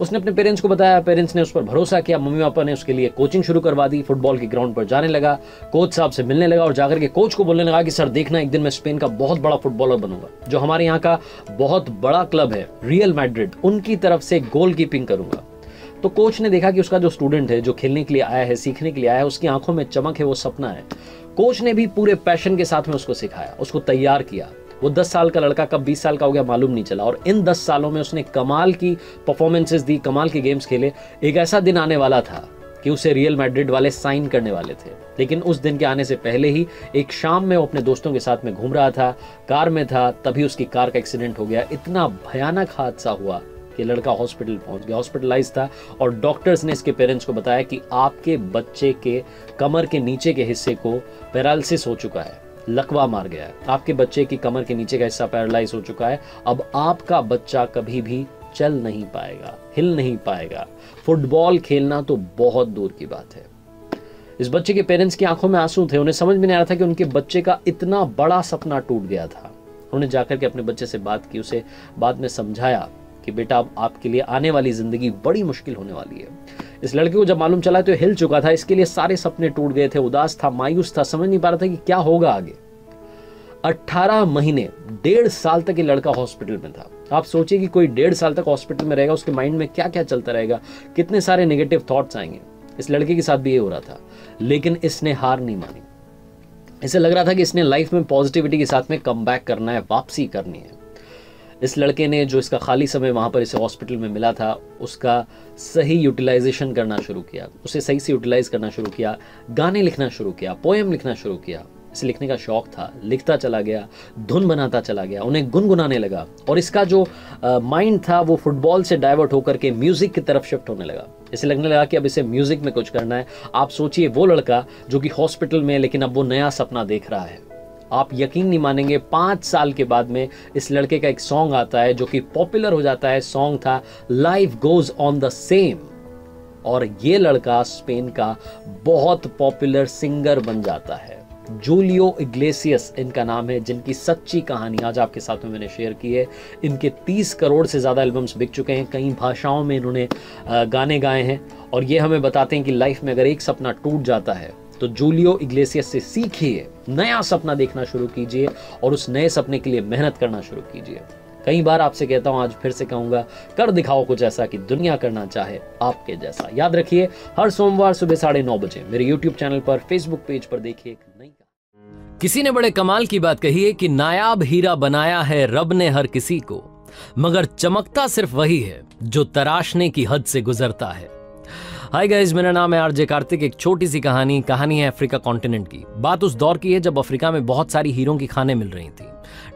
उसने अपने पेरेंट्स को बताया, पेरेंट्स ने उस पर भरोसा किया, मम्मी पापा ने उसके लिए कोचिंग शुरू करवा दी। फुटबॉल के ग्राउंड पर जाने लगा, कोच साहब से मिलने लगा और जाकर के कोच को बोलने लगा कि सर देखना, एक दिन मैं स्पेन का बहुत बड़ा फुटबॉलर बनूंगा, जो हमारे यहाँ का बहुत बड़ा क्लब है रियल मैड्रिड, उनकी तरफ से गोलकीपिंग करूंगा। तो कोच ने देखा कि उसका जो स्टूडेंट है, जो खेलने के लिए आया है, सीखने के लिए आया है, उसकी आंखों में चमक है, वो सपना है। कोच ने भी पूरे पैशन के साथ में उसको सिखाया, उसको तैयार किया। वो 10 साल का लड़का कब 20 साल का हो गया मालूम नहीं चला, और इन 10 सालों में उसने कमाल की परफॉर्मेंसेस दी, कमाल के गेम्स खेले। एक ऐसा दिन आने वाला था कि उसे रियल मैड्रिड वाले साइन करने वाले थे, लेकिन उस दिन के आने से पहले ही एक शाम में वो अपने दोस्तों के साथ में घूम रहा था, कार में था, तभी उसकी कार का एक्सीडेंट हो गया। इतना भयानक हादसा हुआ कि लड़का हॉस्पिटल पहुंच गया, हॉस्पिटलाइज था, और डॉक्टर्स ने इसके पेरेंट्स को बताया कि आपके बच्चे के कमर के नीचे के हिस्से को पैरालिसिस हो चुका है, लकवा मार गया है, आपके बच्चे की कमर के नीचे का हिस्सा पैरालाइज हो चुका है, अब आपका बच्चा कभी भी चल नहीं पाएगा, हिल नहीं पाएगा, फुटबॉल खेलना तो बहुत दूर की बात है। इस बच्चे के पेरेंट्स की आंखों में आंसू थे, उन्हें समझ में नहीं आ रहा था कि उनके बच्चे का इतना बड़ा सपना टूट गया था। उन्होंने जाकर के अपने बच्चे से बात की, उसे बाद में समझाया कि बेटा अब आपके लिए आने वाली जिंदगी बड़ी मुश्किल होने वाली है। इस लड़के को जब मालूम चला तो हिल चुका था, इसके लिए सारे सपने टूट गए थे, उदास था, मायूस था, समझ नहीं पा रहा था कि क्या होगा आगे। 18 महीने, 1.5 साल तक ये लड़का हॉस्पिटल में था। आप सोचिए कि कोई 1.5 साल तक हॉस्पिटल में रहेगा, उसके माइंड में क्या क्या चलता रहेगा, कितने सारे नेगेटिव थॉट्स आएंगे। इस लड़के के साथ भी ये हो रहा था, लेकिन इसने हार नहीं मानी। इसे लग रहा था कि इसने लाइफ में पॉजिटिविटी के साथ में कम बैक करना है, वापसी करनी है। इस लड़के ने जो इसका खाली समय वहाँ पर इसे हॉस्पिटल में मिला था, उसका सही यूटिलाइजेशन करना शुरू किया, उसे सही से यूटिलाइज करना शुरू किया, गाने लिखना शुरू किया, पोएम लिखना शुरू किया। इसे लिखने का शौक था, लिखता चला गया, धुन बनाता चला गया, उन्हें गुनगुनाने लगा, और इसका जो माइंड था वो फुटबॉल से डाइवर्ट होकर के म्यूज़िक की तरफ शिफ्ट होने लगा। इसे लगने लगा कि अब इसे म्यूज़िक में कुछ करना है। आप सोचिए वो लड़का जो कि हॉस्पिटल में, लेकिन अब वो नया सपना देख रहा है। आप यकीन नहीं मानेंगे, 5 साल के बाद में इस लड़के का एक सॉन्ग आता है जो कि पॉपुलर हो जाता है। सॉन्ग था life goes on the same, और ये लड़का स्पेन का बहुत पॉपुलर सिंगर बन जाता है। जूलियो इग्लेसियस इनका नाम है, जिनकी सच्ची कहानी आज आपके साथ में मैंने शेयर की है। इनके 30 करोड़ से ज़्यादा एल्बम्स बिक चुके हैं, कई भाषाओं में इन्होंने गाने गाए हैं, और ये हमें बताते हैं कि लाइफ में अगर एक सपना टूट जाता है तो जूलियो इग्लेसियस से सीखिए, नया सपना देखना शुरू कीजिए और उस नए सपने के लिए मेहनत करना शुरू कीजिए। कई बार आपसे कहता हूं, आज फिर से कहूंगा, कर दिखाओ कुछ ऐसा कि दुनिया करना चाहे आपके जैसा। याद रखिए, हर सोमवार सुबह 9:30 बजे मेरे यूट्यूब चैनल पर, फेसबुक पेज पर देखिए एक नई। किसी ने बड़े कमाल की बात कही है कि नायाब हीरा बनाया है रब ने हर किसी को, मगर चमकता सिर्फ वही है जो तराशने की हद से गुजरता है। हाय गाइस, मेरा नाम है आरजे कार्तिक। एक छोटी सी कहानी है अफ्रीका कॉन्टिनेंट की। बात उस दौर की है जब अफ्रीका में बहुत सारी हीरों की खानें मिल रही थी,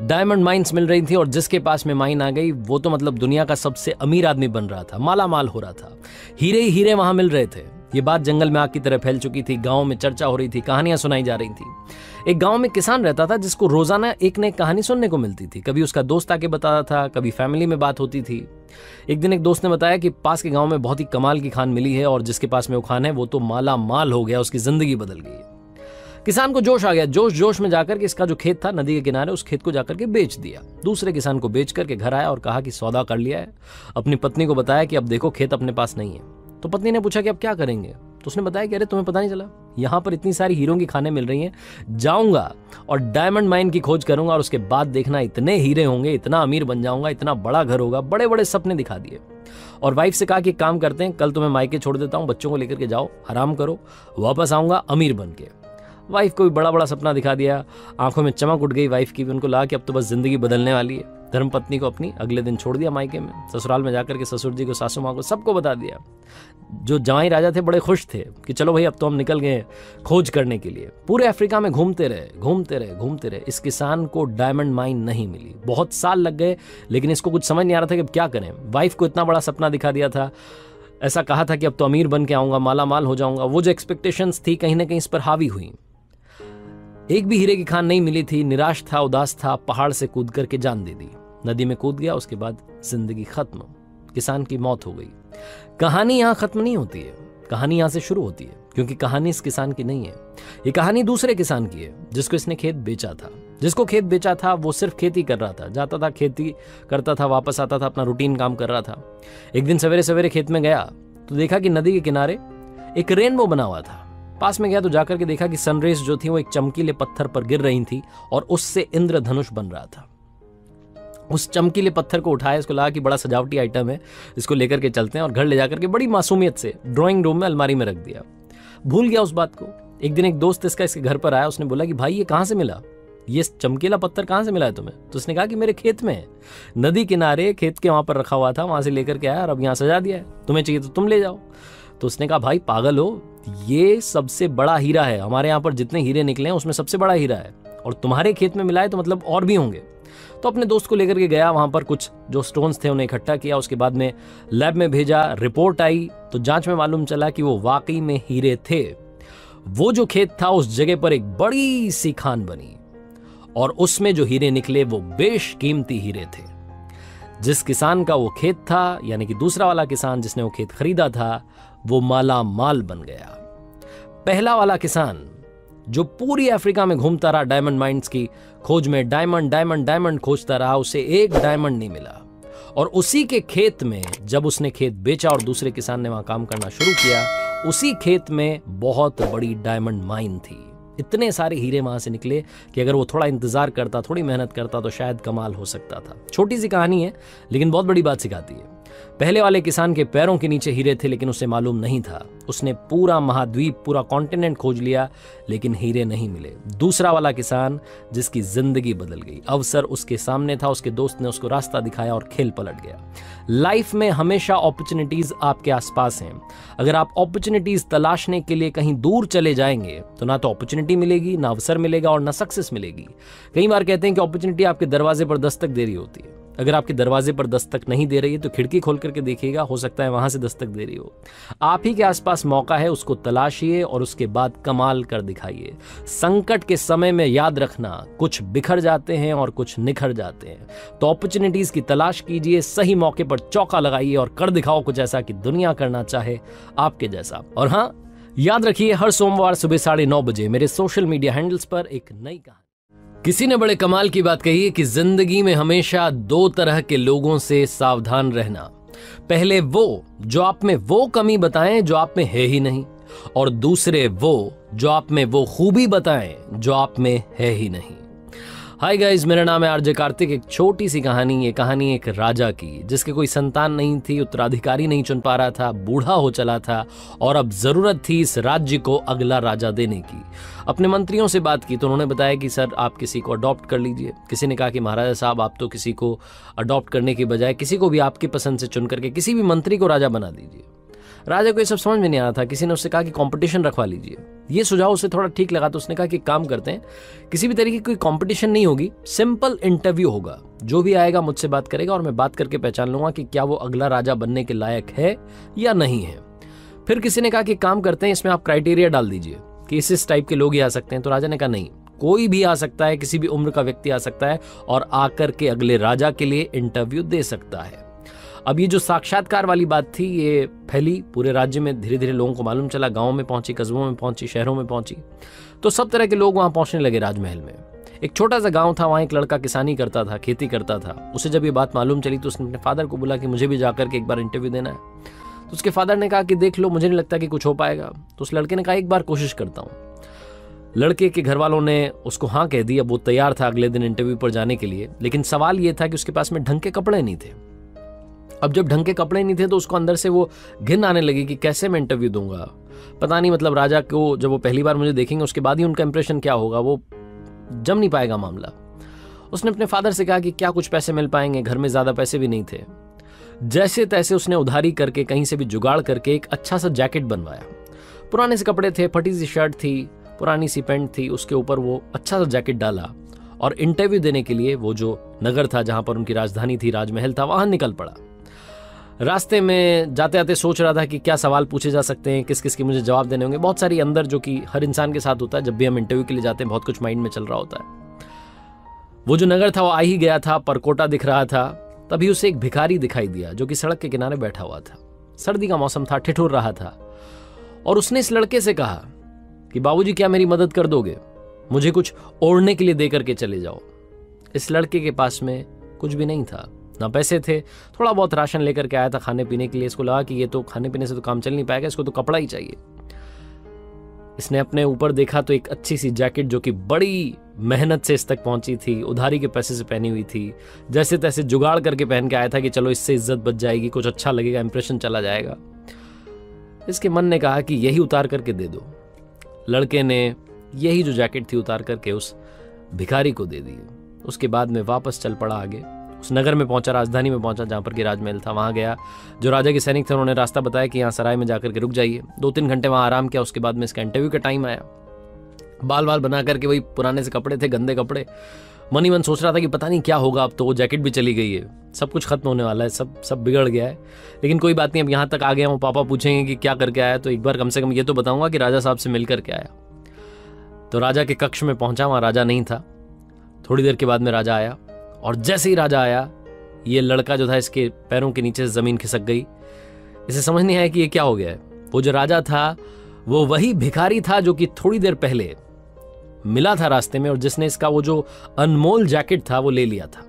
डायमंड माइंस मिल रही थी, और जिसके पास में माइन आ गई वो तो मतलब दुनिया का सबसे अमीर आदमी बन रहा था, माला माल हो रहा था, हीरे ही हीरे वहां मिल रहे थे। ये बात जंगल में आग की तरह फैल चुकी थी, गाँव में चर्चा हो रही थी, कहानियां सुनाई जा रही थी। एक गाँव में किसान रहता था जिसको रोजाना एक नई कहानी सुनने को मिलती थी। कभी उसका दोस्त आके बताता था, कभी फैमिली में बात होती थी। एक दिन एक दोस्त ने बताया कि पास के गांव में बहुत ही कमाल की खान मिली है, और जिसके पास में वो खान है वो तो माला माल हो गया, उसकी जिंदगी बदल गई। किसान को जोश आ गया, जोश में जाकर के इसका जो खेत था नदी के किनारे, उस खेत को जाकर के बेच दिया। दूसरे किसान को बेच करके घर आया और कहा कि सौदा कर लिया है। अपनी पत्नी को बताया कि अब देखो खेत अपने पास नहीं है। तो पत्नी ने पूछा कि अब क्या करेंगे? तो उसने बताया कि अरे तुम्हें पता नहीं चला, यहाँ पर इतनी सारी हीरों की खाने मिल रही हैं, जाऊंगा और डायमंड माइन की खोज करूंगा और उसके बाद देखना इतने हीरे होंगे, इतना अमीर बन जाऊंगा, इतना बड़ा घर होगा, बड़े बड़े सपने दिखा दिए। और वाइफ से कहा कि काम करते हैं, कल तुम्हें मायके छोड़ देता हूँ, बच्चों को लेकर के जाओ, आराम करो, वापस आऊँगा अमीर बन के। वाइफ को भी बड़ा बड़ा सपना दिखा दिया, आंखों में चमक उठ गई वाइफ की भी। उनको लगा कि अब तो बस जिंदगी बदलने वाली है। धर्मपत्नी को अपनी अगले दिन छोड़ दिया मायके में। ससुराल में जाकर के ससुर जी को, सासू माँ को, सबको बता दिया। जो जवाई राजा थे बड़े खुश थे कि चलो भाई अब तो हम निकल गए खोज करने के लिए। पूरे अफ्रीका में घूमते रहे। इस किसान को डायमंड माइन नहीं मिली, बहुत साल लग गए, लेकिन इसको कुछ समझ नहीं आ रहा था कि अब क्या करें। वाइफ को इतना बड़ा सपना दिखा दिया था, ऐसा कहा था कि अब तो अमीर बन के आऊँगा, माला माल हो जाऊँगा। वो जो एक्सपेक्टेशंस थी कहीं ना कहीं इस पर हावी हुई। एक भी हीरे की खान नहीं मिली थी। निराश था, उदास था, पहाड़ से कूद करके जान दे दी, नदी में कूद गया। उसके बाद जिंदगी खत्म, किसान की मौत हो गई। कहानी यहाँ खत्म नहीं होती है, कहानी यहाँ से शुरू होती है, क्योंकि कहानी इस किसान की नहीं है, ये कहानी दूसरे किसान की है जिसको इसने खेत बेचा था। जिसको खेत बेचा था वो सिर्फ खेती कर रहा था, जाता था खेती करता था, वापस आता था, अपना रूटीन काम कर रहा था। एक दिन सवेरे सवेरे खेत में गया तो देखा कि नदी के किनारे एक रेनबो बना हुआ था। पास में गया तो जाकर के देखा कि सनरेज जो थी वो एक चमकीले पत्थर पर गिर रही थी और उससे इंद्रधनुष बन रहा था। उस चमकीले पत्थर को उठाया, इसको लगा कि बड़ा सजावटी आइटम है, इसको लेकर के चलते हैं, और घर ले जाकर के बड़ी मासूमियत से ड्राइंग रूम में अलमारी में रख दिया। भूल गया उस बात को। एक दिन एक दोस्त इसका इसके घर पर आया, उसने बोला कि भाई ये कहाँ से मिला, ये चमकीला पत्थर कहाँ से मिला है तुम्हें? तो उसने कहा कि मेरे खेत में है, नदी किनारे खेत के वहाँ पर रखा हुआ था, वहाँ से लेकर के आया और अब यहाँ सजा दिया है, तुम्हें चाहिए तो तुम ले जाओ। तो उसने कहा भाई पागल हो, ये सबसे बड़ा हीरा है, हमारे यहाँ पर जितने हीरे निकले हैं उसमें सबसे बड़ा हीरा है, और तुम्हारे खेत में मिला है तो मतलब और भी होंगे। तो अपने दोस्त को लेकर के गया, वहाँ पर कुछ जो स्टोन्स थे उन्हें इकट्ठा किया, उसके बाद में लैब में भेजा, रिपोर्ट आई तो जांच में मालूम चला कि वो वाकई में हीरे थे। वो जो खेत था उस जगह पर एक बड़ी सी खान बनी और उसमें जो हीरे निकले वो बेशकीमती हीरे थे। जिस किसान का वो खेत था, यानी कि दूसरा वाला किसान जिसने वो खेत खरीदा था, वो माला माल बन गया। पहला वाला किसान जो पूरी अफ्रीका में घूमता रहा डायमंड माइंस की खोज में, डायमंड डायमंड डायमंड खोजता रहा, उसे एक डायमंड नहीं मिला। और उसी के खेत में जब उसने खेत बेचा और दूसरे किसान ने वहां काम करना शुरू किया, उसी खेत में बहुत बड़ी डायमंड माइन थी। इतने सारे हीरे वहां से निकले कि अगर वो थोड़ा इंतजार करता, थोड़ी मेहनत करता तो शायद कमाल हो सकता था। छोटी सी कहानी है लेकिन बहुत बड़ी बात सिखाती है। पहले वाले किसान के पैरों के नीचे हीरे थे लेकिन उसे मालूम नहीं था। उसने पूरा महाद्वीप, पूरा कॉन्टिनेंट खोज लिया लेकिन हीरे नहीं मिले। दूसरा वाला किसान जिसकी जिंदगी बदल गई, अवसर उसके सामने था, उसके दोस्त ने उसको रास्ता दिखाया और खेल पलट गया। लाइफ में हमेशा अपॉर्चुनिटीज आपके आसपास हैं। अगर आप अपॉर्चुनिटीज तलाशने के लिए कहीं दूर चले जाएंगे तो ना तो अपॉर्चुनिटी मिलेगी, ना अवसर मिलेगा और ना सक्सेस मिलेगी। कई बार कहते हैं कि अपॉर्चुनिटी आपके दरवाजे पर दस्तक दे रही होती है। अगर आपके दरवाजे पर दस्तक नहीं दे रही है तो खिड़की खोल करके देखिएगा, हो सकता है वहां से दस्तक दे रही हो। आप ही के आसपास मौका है, उसको तलाशिए और उसके बाद कमाल कर दिखाइए। संकट के समय में याद रखना, कुछ बिखर जाते हैं और कुछ निखर जाते हैं। तो अपॉर्चुनिटीज की तलाश कीजिए, सही मौके पर चौका लगाइए और कर दिखाओ कुछ ऐसा कि दुनिया करना चाहे आपके जैसा। और हाँ, याद रखिए हर सोमवार सुबह 9:30 बजे मेरे सोशल मीडिया हैंडल्स पर एक नई कहानी। किसी ने बड़े कमाल की बात कही है कि जिंदगी में हमेशा दो तरह के लोगों से सावधान रहना। पहले वो जो आप में वो कमी बताएं जो आप में है ही नहीं, और दूसरे वो जो आप में वो खूबी बताएं जो आप में है ही नहीं। हाय गाइज, मेरा नाम है आरजे कार्तिक। एक छोटी सी कहानी, ये कहानी एक राजा की, जिसके कोई संतान नहीं थी, उत्तराधिकारी नहीं चुन पा रहा था, बूढ़ा हो चला था और अब ज़रूरत थी इस राज्य को अगला राजा देने की। अपने मंत्रियों से बात की तो उन्होंने बताया कि सर आप किसी को अडॉप्ट कर लीजिए। किसी ने कहा कि महाराजा साहब आप तो किसी को अडॉप्ट करने के बजाय किसी को भी आपकी पसंद से चुन करके किसी भी मंत्री को राजा बना दीजिए। राजा को ये सब समझ में नहीं आ रहा था। किसी ने उससे कहा कि कंपटीशन रखवा लीजिए। ये सुझाव उसे थोड़ा ठीक लगा तो उसने कहा कि काम करते हैं, किसी भी तरीके की कोई कंपटीशन नहीं होगी, सिंपल इंटरव्यू होगा, जो भी आएगा मुझसे बात करेगा और मैं बात करके पहचान लूंगा कि क्या वो अगला राजा बनने के लायक है या नहीं है। फिर किसी ने कहा कि काम करते हैं, इसमें आप क्राइटेरिया डाल दीजिए कि इस टाइप के लोग ही आ सकते हैं। तो राजा ने कहा नहीं, कोई भी आ सकता है, किसी भी उम्र का व्यक्ति आ सकता है और आकर के अगले राजा के लिए इंटरव्यू दे सकता है। अब ये जो साक्षात्कार वाली बात थी ये फैली पूरे राज्य में, धीरे धीरे लोगों को मालूम चला, गांव में पहुंची, कस्बों में पहुंची, शहरों में पहुंची, तो सब तरह के लोग वहां पहुंचने लगे। राजमहल में एक छोटा सा गांव था, वहां एक लड़का किसानी करता था, खेती करता था। उसे जब ये बात मालूम चली तो उसने अपने फादर को बोला कि मुझे भी जाकर के एक बार इंटरव्यू देना है। तो उसके फादर ने कहा कि देख लो, मुझे नहीं लगता कि कुछ हो पाएगा। तो उस लड़के ने कहा एक बार कोशिश करता हूँ। लड़के के घर वालों ने उसको हाँ कह दी। अब वो तैयार था अगले दिन इंटरव्यू पर जाने के लिए, लेकिन सवाल ये था कि उसके पास में ढंग के कपड़े नहीं थे। अब जब ढंग के कपड़े नहीं थे तो उसको अंदर से वो घिन आने लगी कि कैसे मैं इंटरव्यू दूंगा, पता नहीं, मतलब राजा को जब वो पहली बार मुझे देखेंगे उसके बाद ही उनका इंप्रेशन क्या होगा, वो जम नहीं पाएगा मामला। उसने अपने फादर से कहा कि क्या कुछ पैसे मिल पाएंगे, घर में ज़्यादा पैसे भी नहीं थे। जैसे तैसे उसने उधारी करके, कहीं से भी जुगाड़ करके एक अच्छा सा जैकेट बनवाया। पुराने से कपड़े थे, फटी सी शर्ट थी, पुरानी सी पैंट थी, उसके ऊपर वो अच्छा सा जैकेट डाला और इंटरव्यू देने के लिए वो जो नगर था जहाँ पर उनकी राजधानी थी, राजमहल था, वहाँ निकल पड़ा। रास्ते में जाते आते सोच रहा था कि क्या सवाल पूछे जा सकते हैं, किस किस के मुझे जवाब देने होंगे। बहुत सारी अंदर, जो कि हर इंसान के साथ होता है, जब भी हम इंटरव्यू के लिए जाते हैं बहुत कुछ माइंड में चल रहा होता है। वो जो नगर था वो आ ही गया था, परकोटा दिख रहा था। तभी उसे एक भिखारी दिखाई दिया जो कि सड़क के किनारे बैठा हुआ था। सर्दी का मौसम था, ठिठुर रहा था, और उसने इस लड़के से कहा कि बाबूजी क्या मेरी मदद कर दोगे, मुझे कुछ ओढ़ने के लिए दे करके चले जाओ। इस लड़के के पास में कुछ भी नहीं था, ना पैसे थे, थोड़ा बहुत राशन लेकर के आया था खाने पीने के लिए। इसको लगा कि ये तो खाने पीने से तो काम चल नहीं पाएगा, इसको तो कपड़ा ही चाहिए। इसने अपने ऊपर देखा तो एक अच्छी सी जैकेट जो कि बड़ी मेहनत से इस तक पहुंची थी, उधारी के पैसे से पहनी हुई थी, जैसे तैसे जुगाड़ करके पहन के आया था कि चलो इससे इज्जत बच जाएगी, कुछ अच्छा लगेगा, इंप्रेशन चला जाएगा। इसके मन ने कहा कि यही उतार करके दे दो। लड़के ने यही जो जैकेट थी उतार करके उस भिखारी को दे दी। उसके बाद में वापस चल पड़ा आगे, उस नगर में पहुंचा, राजधानी में पहुंचा जहाँ पर कि राजमहल था, वहाँ गया। जो राजा के सैनिक थे उन्होंने रास्ता बताया कि यहाँ सराय में जाकर के रुक जाइए। 2-3 घंटे वहाँ आराम किया। उसके बाद में इसका इंटरव्यू का टाइम आया। बाल बाल बना करके वही पुराने से कपड़े थे, गंदे कपड़े। मन ही मन सोच रहा था कि पता नहीं क्या होगा, अब तो वो जैकेट भी चली गई है, सब कुछ खत्म होने वाला है, सब बिगड़ गया है। लेकिन कोई बात नहीं, अब यहाँ तक आ गया हूँ, पापा पूछेंगे कि क्या करके आया तो एक बार कम से कम ये तो बताऊँगा कि राजा साहब से मिल करके आया। तो राजा के कक्ष में पहुँचा, वहाँ राजा नहीं था। थोड़ी देर के बाद में राजा आया, और जैसे ही राजा आया ये लड़का जो था इसके पैरों के नीचे ज़मीन खिसक गई। इसे समझ नहीं आया कि ये क्या हो गया है। वो जो राजा था वो वही भिखारी था जो कि थोड़ी देर पहले मिला था रास्ते में, और जिसने इसका वो जो अनमोल जैकेट था वो ले लिया था।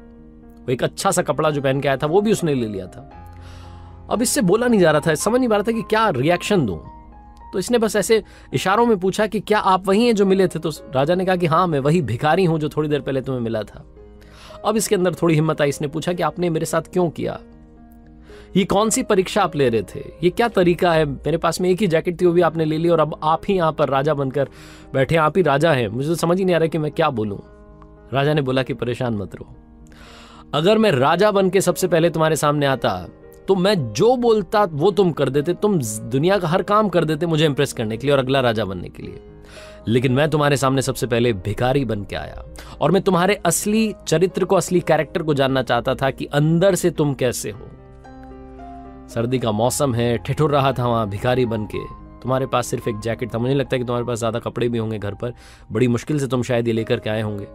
वो एक अच्छा सा कपड़ा जो पहन के आया था वो भी उसने ले लिया था। अब इससे बोला नहीं जा रहा था, समझ नहीं पा रहा था कि क्या रिएक्शन दूँ। तो इसने बस ऐसे इशारों में पूछा कि क्या आप वही हैं जो मिले थे? तो राजा ने कहा कि हाँ, मैं वही भिखारी हूँ जो थोड़ी देर पहले तुम्हें मिला था। अब इसके अंदर थोड़ी हिम्मत आई। इसने पूछा कि आपने मेरे साथ क्यों किया? ये कौन सी परीक्षा आप ले रहे थे? ये क्या तरीका है? मेरे पास में एक ही जैकेट थी, वो भी आपने ले ली, और अब आप ही यहाँ पर राजा बनकर बैठे, आप ही राजा हैं। मुझे तो समझ ही नहीं आ रहा कि मैं क्या बोलूँ। राजा ने बोला कि परेशान मत रहो, अगर मैं राजा बन के सबसे पहले तुम्हारे सामने आता तो मैं जो बोलता वो तुम कर देते, तुम दुनिया का हर काम कर देते मुझे इंप्रेस करने के लिए और अगला राजा बनने के लिए। लेकिन मैं तुम्हारे सामने सबसे पहले भिखारी बन के आया, और मैं तुम्हारे असली चरित्र को, असली कैरेक्टर को जानना चाहता था कि अंदर से तुम कैसे हो। सर्दी का मौसम है, ठिठुर रहा था वहां भिखारी बन के। तुम्हारे पास सिर्फ एक जैकेट था, मुझे नहीं लगता कि तुम्हारे पास ज्यादा कपड़े भी होंगे घर पर, बड़ी मुश्किल से तुम शायद ये लेकर के आए होंगे।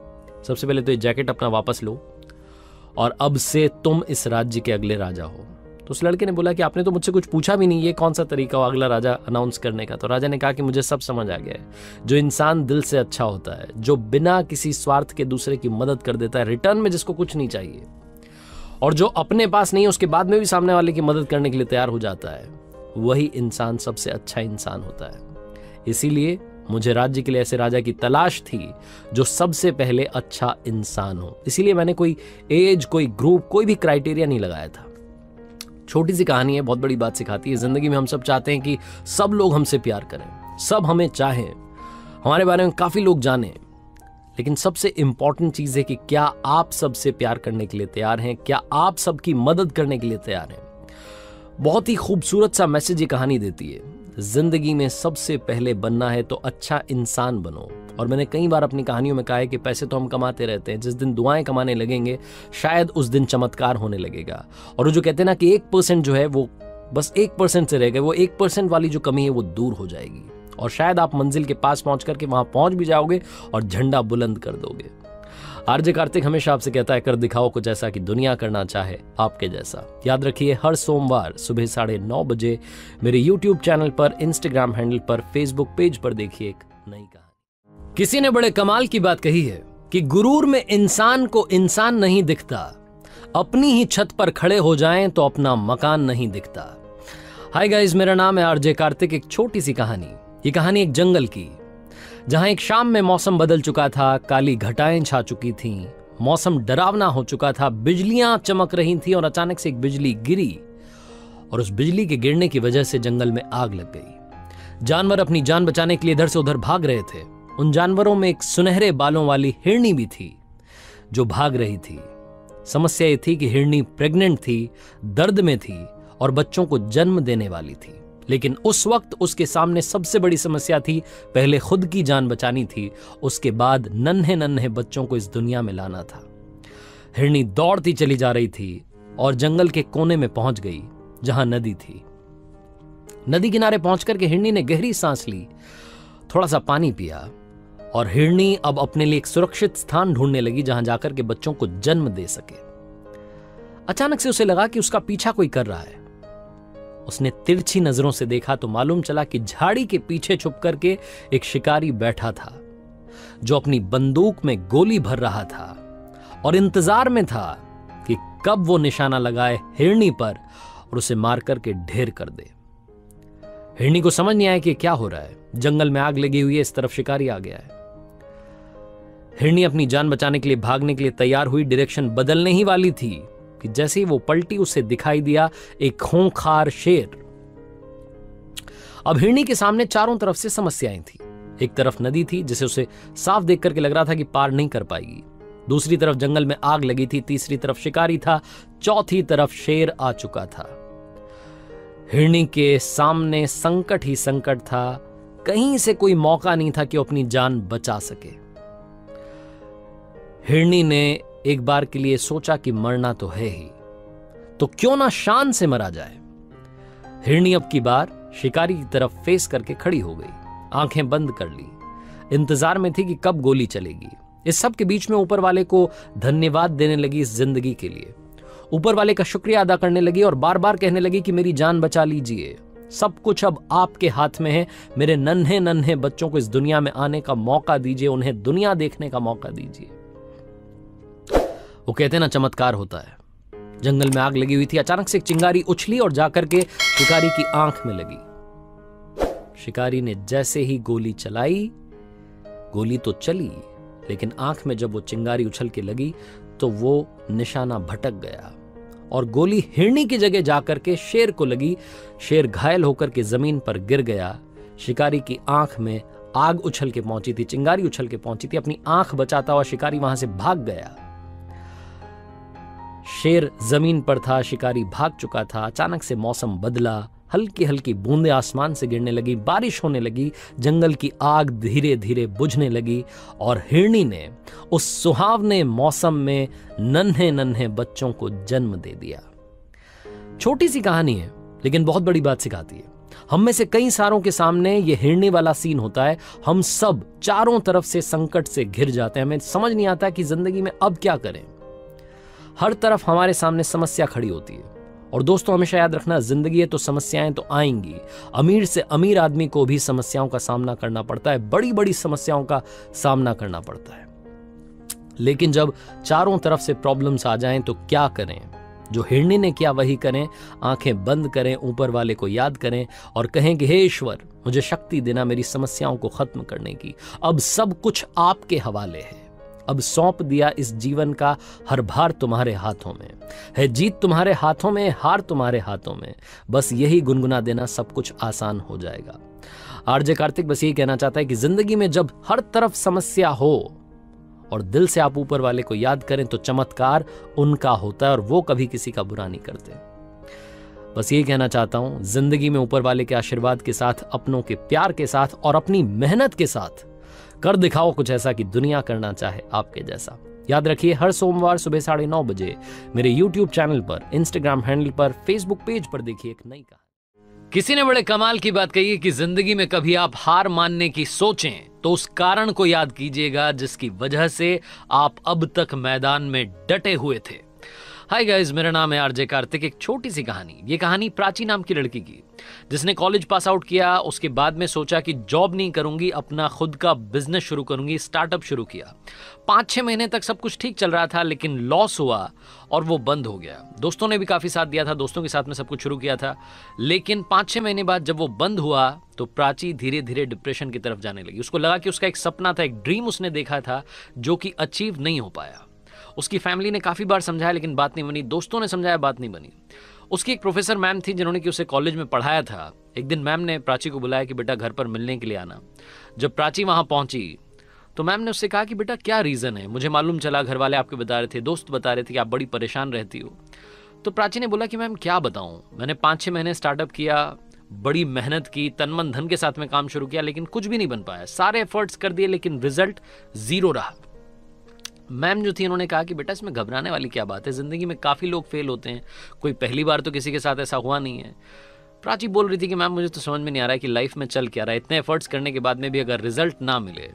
सबसे पहले तो ये जैकेट अपना वापस लो, और अब से तुम इस राज्य के अगले राजा हो। तो उस लड़के ने बोला कि आपने तो मुझसे कुछ पूछा भी नहीं, ये कौन सा तरीका हो अगला राजा अनाउंस करने का? तो राजा ने कहा कि मुझे सब समझ आ गया है। जो इंसान दिल से अच्छा होता है, जो बिना किसी स्वार्थ के दूसरे की मदद कर देता है रिटर्न में, जिसको कुछ नहीं चाहिए, और जो अपने पास नहीं है उसके बाद में भी सामने वाले की मदद करने के लिए तैयार हो जाता है, वही इंसान सबसे अच्छा इंसान होता है। इसीलिए मुझे राज्य के लिए ऐसे राजा की तलाश थी जो सबसे पहले अच्छा इंसान हो। इसीलिए मैंने कोई एज, कोई ग्रुप, कोई भी क्राइटेरिया नहीं लगाया था। छोटी सी कहानी है, बहुत बड़ी बात सिखाती है। ज़िंदगी में हम सब चाहते हैं कि सब लोग हमसे प्यार करें, सब हमें चाहें, हमारे बारे में काफ़ी लोग जानें, लेकिन सबसे इम्पॉर्टेंट चीज़ है कि क्या आप सबसे प्यार करने के लिए तैयार हैं? क्या आप सबकी मदद करने के लिए तैयार हैं? बहुत ही खूबसूरत सा मैसेज ये कहानी देती है। ज़िंदगी में सबसे पहले बनना है तो अच्छा इंसान बनो। और मैंने कई बार अपनी कहानियों में कहा है कि पैसे तो हम कमाते रहते हैं, जिस दिन दुआएं कमाने लगेंगे शायद उस दिन चमत्कार होने लगेगा। और वो जो कहते हैं ना कि 1% जो है वो बस 1% से रह गए, वो 1% वाली जो कमी है वो दूर हो जाएगी, और शायद आप मंजिल के पास पहुंच करके वहां पहुंच भी जाओगे और झंडा बुलंद कर दोगे। आरजे कार्तिक हमेशा आपसे कहता है, कर दिखाओ कुछ ऐसा कि दुनिया करना चाहे आपके जैसा। याद रखिए, हर सोमवार सुबह 9:30 बजे मेरे YouTube चैनल पर, Instagram हैंडल पर, Facebook पेज पर देखिए एक नई कहानी। किसी ने बड़े कमाल की बात कही है कि गुरूर में इंसान को इंसान नहीं दिखता, अपनी ही छत पर खड़े हो जाएं तो अपना मकान नहीं दिखता। हाय गाइस, मेरा नाम है आरजे कार्तिक। एक छोटी सी कहानी, ये कहानी एक जंगल की, जहां एक शाम में मौसम बदल चुका था, काली घटाएं छा चुकी थीं, मौसम डरावना हो चुका था, बिजलियां चमक रही थीं, और अचानक से एक बिजली गिरी और उस बिजली के गिरने की वजह से जंगल में आग लग गई। जानवर अपनी जान बचाने के लिए इधर से उधर भाग रहे थे। उन जानवरों में एक सुनहरे बालों वाली हिरनी भी थी जो भाग रही थी। समस्या ये थी कि हिरनी प्रेग्नेंट थी, दर्द में थी और बच्चों को जन्म देने वाली थी। लेकिन उस वक्त उसके सामने सबसे बड़ी समस्या थी, पहले खुद की जान बचानी थी, उसके बाद नन्हे नन्हे बच्चों को इस दुनिया में लाना था। हिरनी दौड़ती चली जा रही थी और जंगल के कोने में पहुंच गई जहां नदी थी। नदी किनारे पहुंच करके हिरनी ने गहरी सांस ली, थोड़ा सा पानी पिया, और हिरनी अब अपने लिए एक सुरक्षित स्थान ढूंढने लगी जहां जाकर के बच्चों को जन्म दे सके। अचानक से उसे लगा कि उसका पीछा कोई कर रहा है। उसने तिरछी नजरों से देखा तो मालूम चला कि झाड़ी के पीछे छुप करके एक शिकारी बैठा था जो अपनी बंदूक में गोली भर रहा था और इंतजार में था कि कब वो निशाना लगाए हिरनी पर और उसे मार करके ढेर कर दे। हिरनी को समझ नहीं आया कि क्या हो रहा है। जंगल में आग लगी हुई है, इस तरफ शिकारी आ गया है। हिरनी अपनी जान बचाने के लिए भागने के लिए तैयार हुई, डायरेक्शन बदलने ही वाली थी कि जैसे ही वो पलटी उसे दिखाई दिया एक खूंखार शेर। अब हिरनी के सामने चारों तरफ से समस्याएं थी। एक तरफ नदी थी जिसे उसे साफ देख करके लग रहा था कि पार नहीं कर पाएगी, दूसरी तरफ जंगल में आग लगी थी, तीसरी तरफ शिकारी था, चौथी तरफ शेर आ चुका था। हिरनी के सामने संकट ही संकट था, कहीं से कोई मौका नहीं था कि वो अपनी जान बचा सके। हिरनी ने एक बार के लिए सोचा कि मरना तो है ही, तो क्यों ना शान से मरा जाए। हिरनी अब की बार शिकारी की तरफ फेस करके खड़ी हो गई, आंखें बंद कर ली, इंतजार में थी कि कब गोली चलेगी। इस सब के बीच में ऊपर वाले को धन्यवाद देने लगी इस जिंदगी के लिए, ऊपर वाले का शुक्रिया अदा करने लगी और बार बार कहने लगी कि मेरी जान बचा लीजिए, सब कुछ अब आपके हाथ में है, मेरे नन्हे नन्हे बच्चों को इस दुनिया में आने का मौका दीजिए, उन्हें दुनिया देखने का मौका दीजिए। वो कहते हैं ना चमत्कार होता है। जंगल में आग लगी हुई थी, अचानक से एक चिंगारी उछली और जाकर के शिकारी की आंख में लगी। शिकारी ने जैसे ही गोली चलाई, गोली तो चली लेकिन आंख में जब वो चिंगारी उछल के लगी तो वो निशाना भटक गया और गोली हिरनी की जगह जाकर के शेर को लगी। शेर घायल होकर के जमीन पर गिर गया। शिकारी की आंख में आग उछल के पहुंची थी, चिंगारी उछल के पहुंची थी, अपनी आंख बचाता हुआ शिकारी वहां से भाग गया। शेर जमीन पर था, शिकारी भाग चुका था। अचानक से मौसम बदला, हल्की हल्की बूंदें आसमान से गिरने लगी, बारिश होने लगी, जंगल की आग धीरे धीरे बुझने लगी और हिरनी ने उस सुहावने मौसम में नन्हे नन्हे बच्चों को जन्म दे दिया। छोटी सी कहानी है लेकिन बहुत बड़ी बात सिखाती है। हम में से कई सारों के सामने ये हिरनी वाला सीन होता है, हम सब चारों तरफ से संकट से घिर जाते हैं, हमें समझ नहीं आता कि जिंदगी में अब क्या करें। हर तरफ हमारे सामने समस्या खड़ी होती है और दोस्तों हमेशा याद रखना, जिंदगी है तो समस्याएं तो आएंगी। अमीर से अमीर आदमी को भी समस्याओं का सामना करना पड़ता है, बड़ी बड़ी समस्याओं का सामना करना पड़ता है। लेकिन जब चारों तरफ से प्रॉब्लम्स आ जाएं तो क्या करें? जो हिरनी ने किया वही करें, आंखें बंद करें, ऊपर वाले को याद करें और कहें कि हे ईश्वर, मुझे शक्ति देना मेरी समस्याओं को खत्म करने की, अब सब कुछ आपके हवाले है, अब सौंप दिया इस जीवन का हर भार तुम्हारे हाथों में है, जीत तुम्हारे हाथों में, हार तुम्हारे हाथों में, बस यही गुनगुना देना, सब कुछ आसान हो जाएगा। आरजे कार्तिक बस यही कहना चाहता है कि जिंदगी में जब हर तरफ समस्या हो और दिल से आप ऊपर वाले को याद करें तो चमत्कार उनका होता है और वो कभी किसी का बुरा नहीं करते। बस यही कहना चाहता हूं, जिंदगी में ऊपर वाले के आशीर्वाद के साथ, अपनों के प्यार के साथ और अपनी मेहनत के साथ कर दिखाओ कुछ ऐसा कि दुनिया करना चाहे आपके जैसा। याद रखिए, हर सोमवार सुबह 9:30 बजे मेरे YouTube चैनल पर, Instagram हैंडल पर, Facebook पेज पर देखिए एक नई कहानी। किसी ने बड़े कमाल की बात कही कि जिंदगी में कभी आप हार मानने की सोचें तो उस कारण को याद कीजिएगा जिसकी वजह से आप अब तक मैदान में डटे हुए थे। हाय गाइस, मेरा नाम है आरजे कार्तिक। एक छोटी सी कहानी, ये कहानी प्राची नाम की लड़की की, जिसने कॉलेज पास आउट किया, उसके बाद में सोचा कि जॉब नहीं करूंगी, अपना खुद का बिजनेस शुरू करूंगी, स्टार्टअप शुरू किया। 5-6 महीने तक सब कुछ ठीक चल रहा था लेकिन लॉस हुआ और वो बंद हो गया। दोस्तों ने भी काफ़ी साथ दिया था, दोस्तों के साथ में सब कुछ शुरू किया था लेकिन 5-6 महीने बाद जब वो बंद हुआ तो प्राची धीरे धीरे डिप्रेशन की तरफ जाने लगी। उसको लगा कि उसका एक सपना था, एक ड्रीम उसने देखा था जो कि अचीव नहीं हो पाया। उसकी फैमिली ने काफ़ी बार समझाया लेकिन बात नहीं बनी, दोस्तों ने समझाया बात नहीं बनी। उसकी एक प्रोफेसर मैम थी जिन्होंने कि उसे कॉलेज में पढ़ाया था। एक दिन मैम ने प्राची को बुलाया कि बेटा घर पर मिलने के लिए आना। जब प्राची वहाँ पहुँची तो मैम ने उससे कहा कि बेटा क्या रीज़न है, मुझे मालूम चला, घर वाले आपके बता रहे थे, दोस्त बता रहे थे कि आप बड़ी परेशान रहती हो। तो प्राची ने बोला कि मैम क्या बताऊँ, मैंने 5-6 महीने स्टार्टअप किया, बड़ी मेहनत की, तन मन धन के साथ में काम शुरू किया लेकिन कुछ भी नहीं बन पाया, सारे एफर्ट्स कर दिए लेकिन रिजल्ट ज़ीरो रहा। मैम जो थी उन्होंने कहा कि बेटा इसमें घबराने वाली क्या बात है, ज़िंदगी में काफ़ी लोग फेल होते हैं, कोई पहली बार तो किसी के साथ ऐसा हुआ नहीं है। प्राची बोल रही थी कि मैम मुझे तो समझ में नहीं आ रहा है कि लाइफ में चल क्या रहा है, इतने एफर्ट्स करने के बाद में भी अगर रिजल्ट ना मिले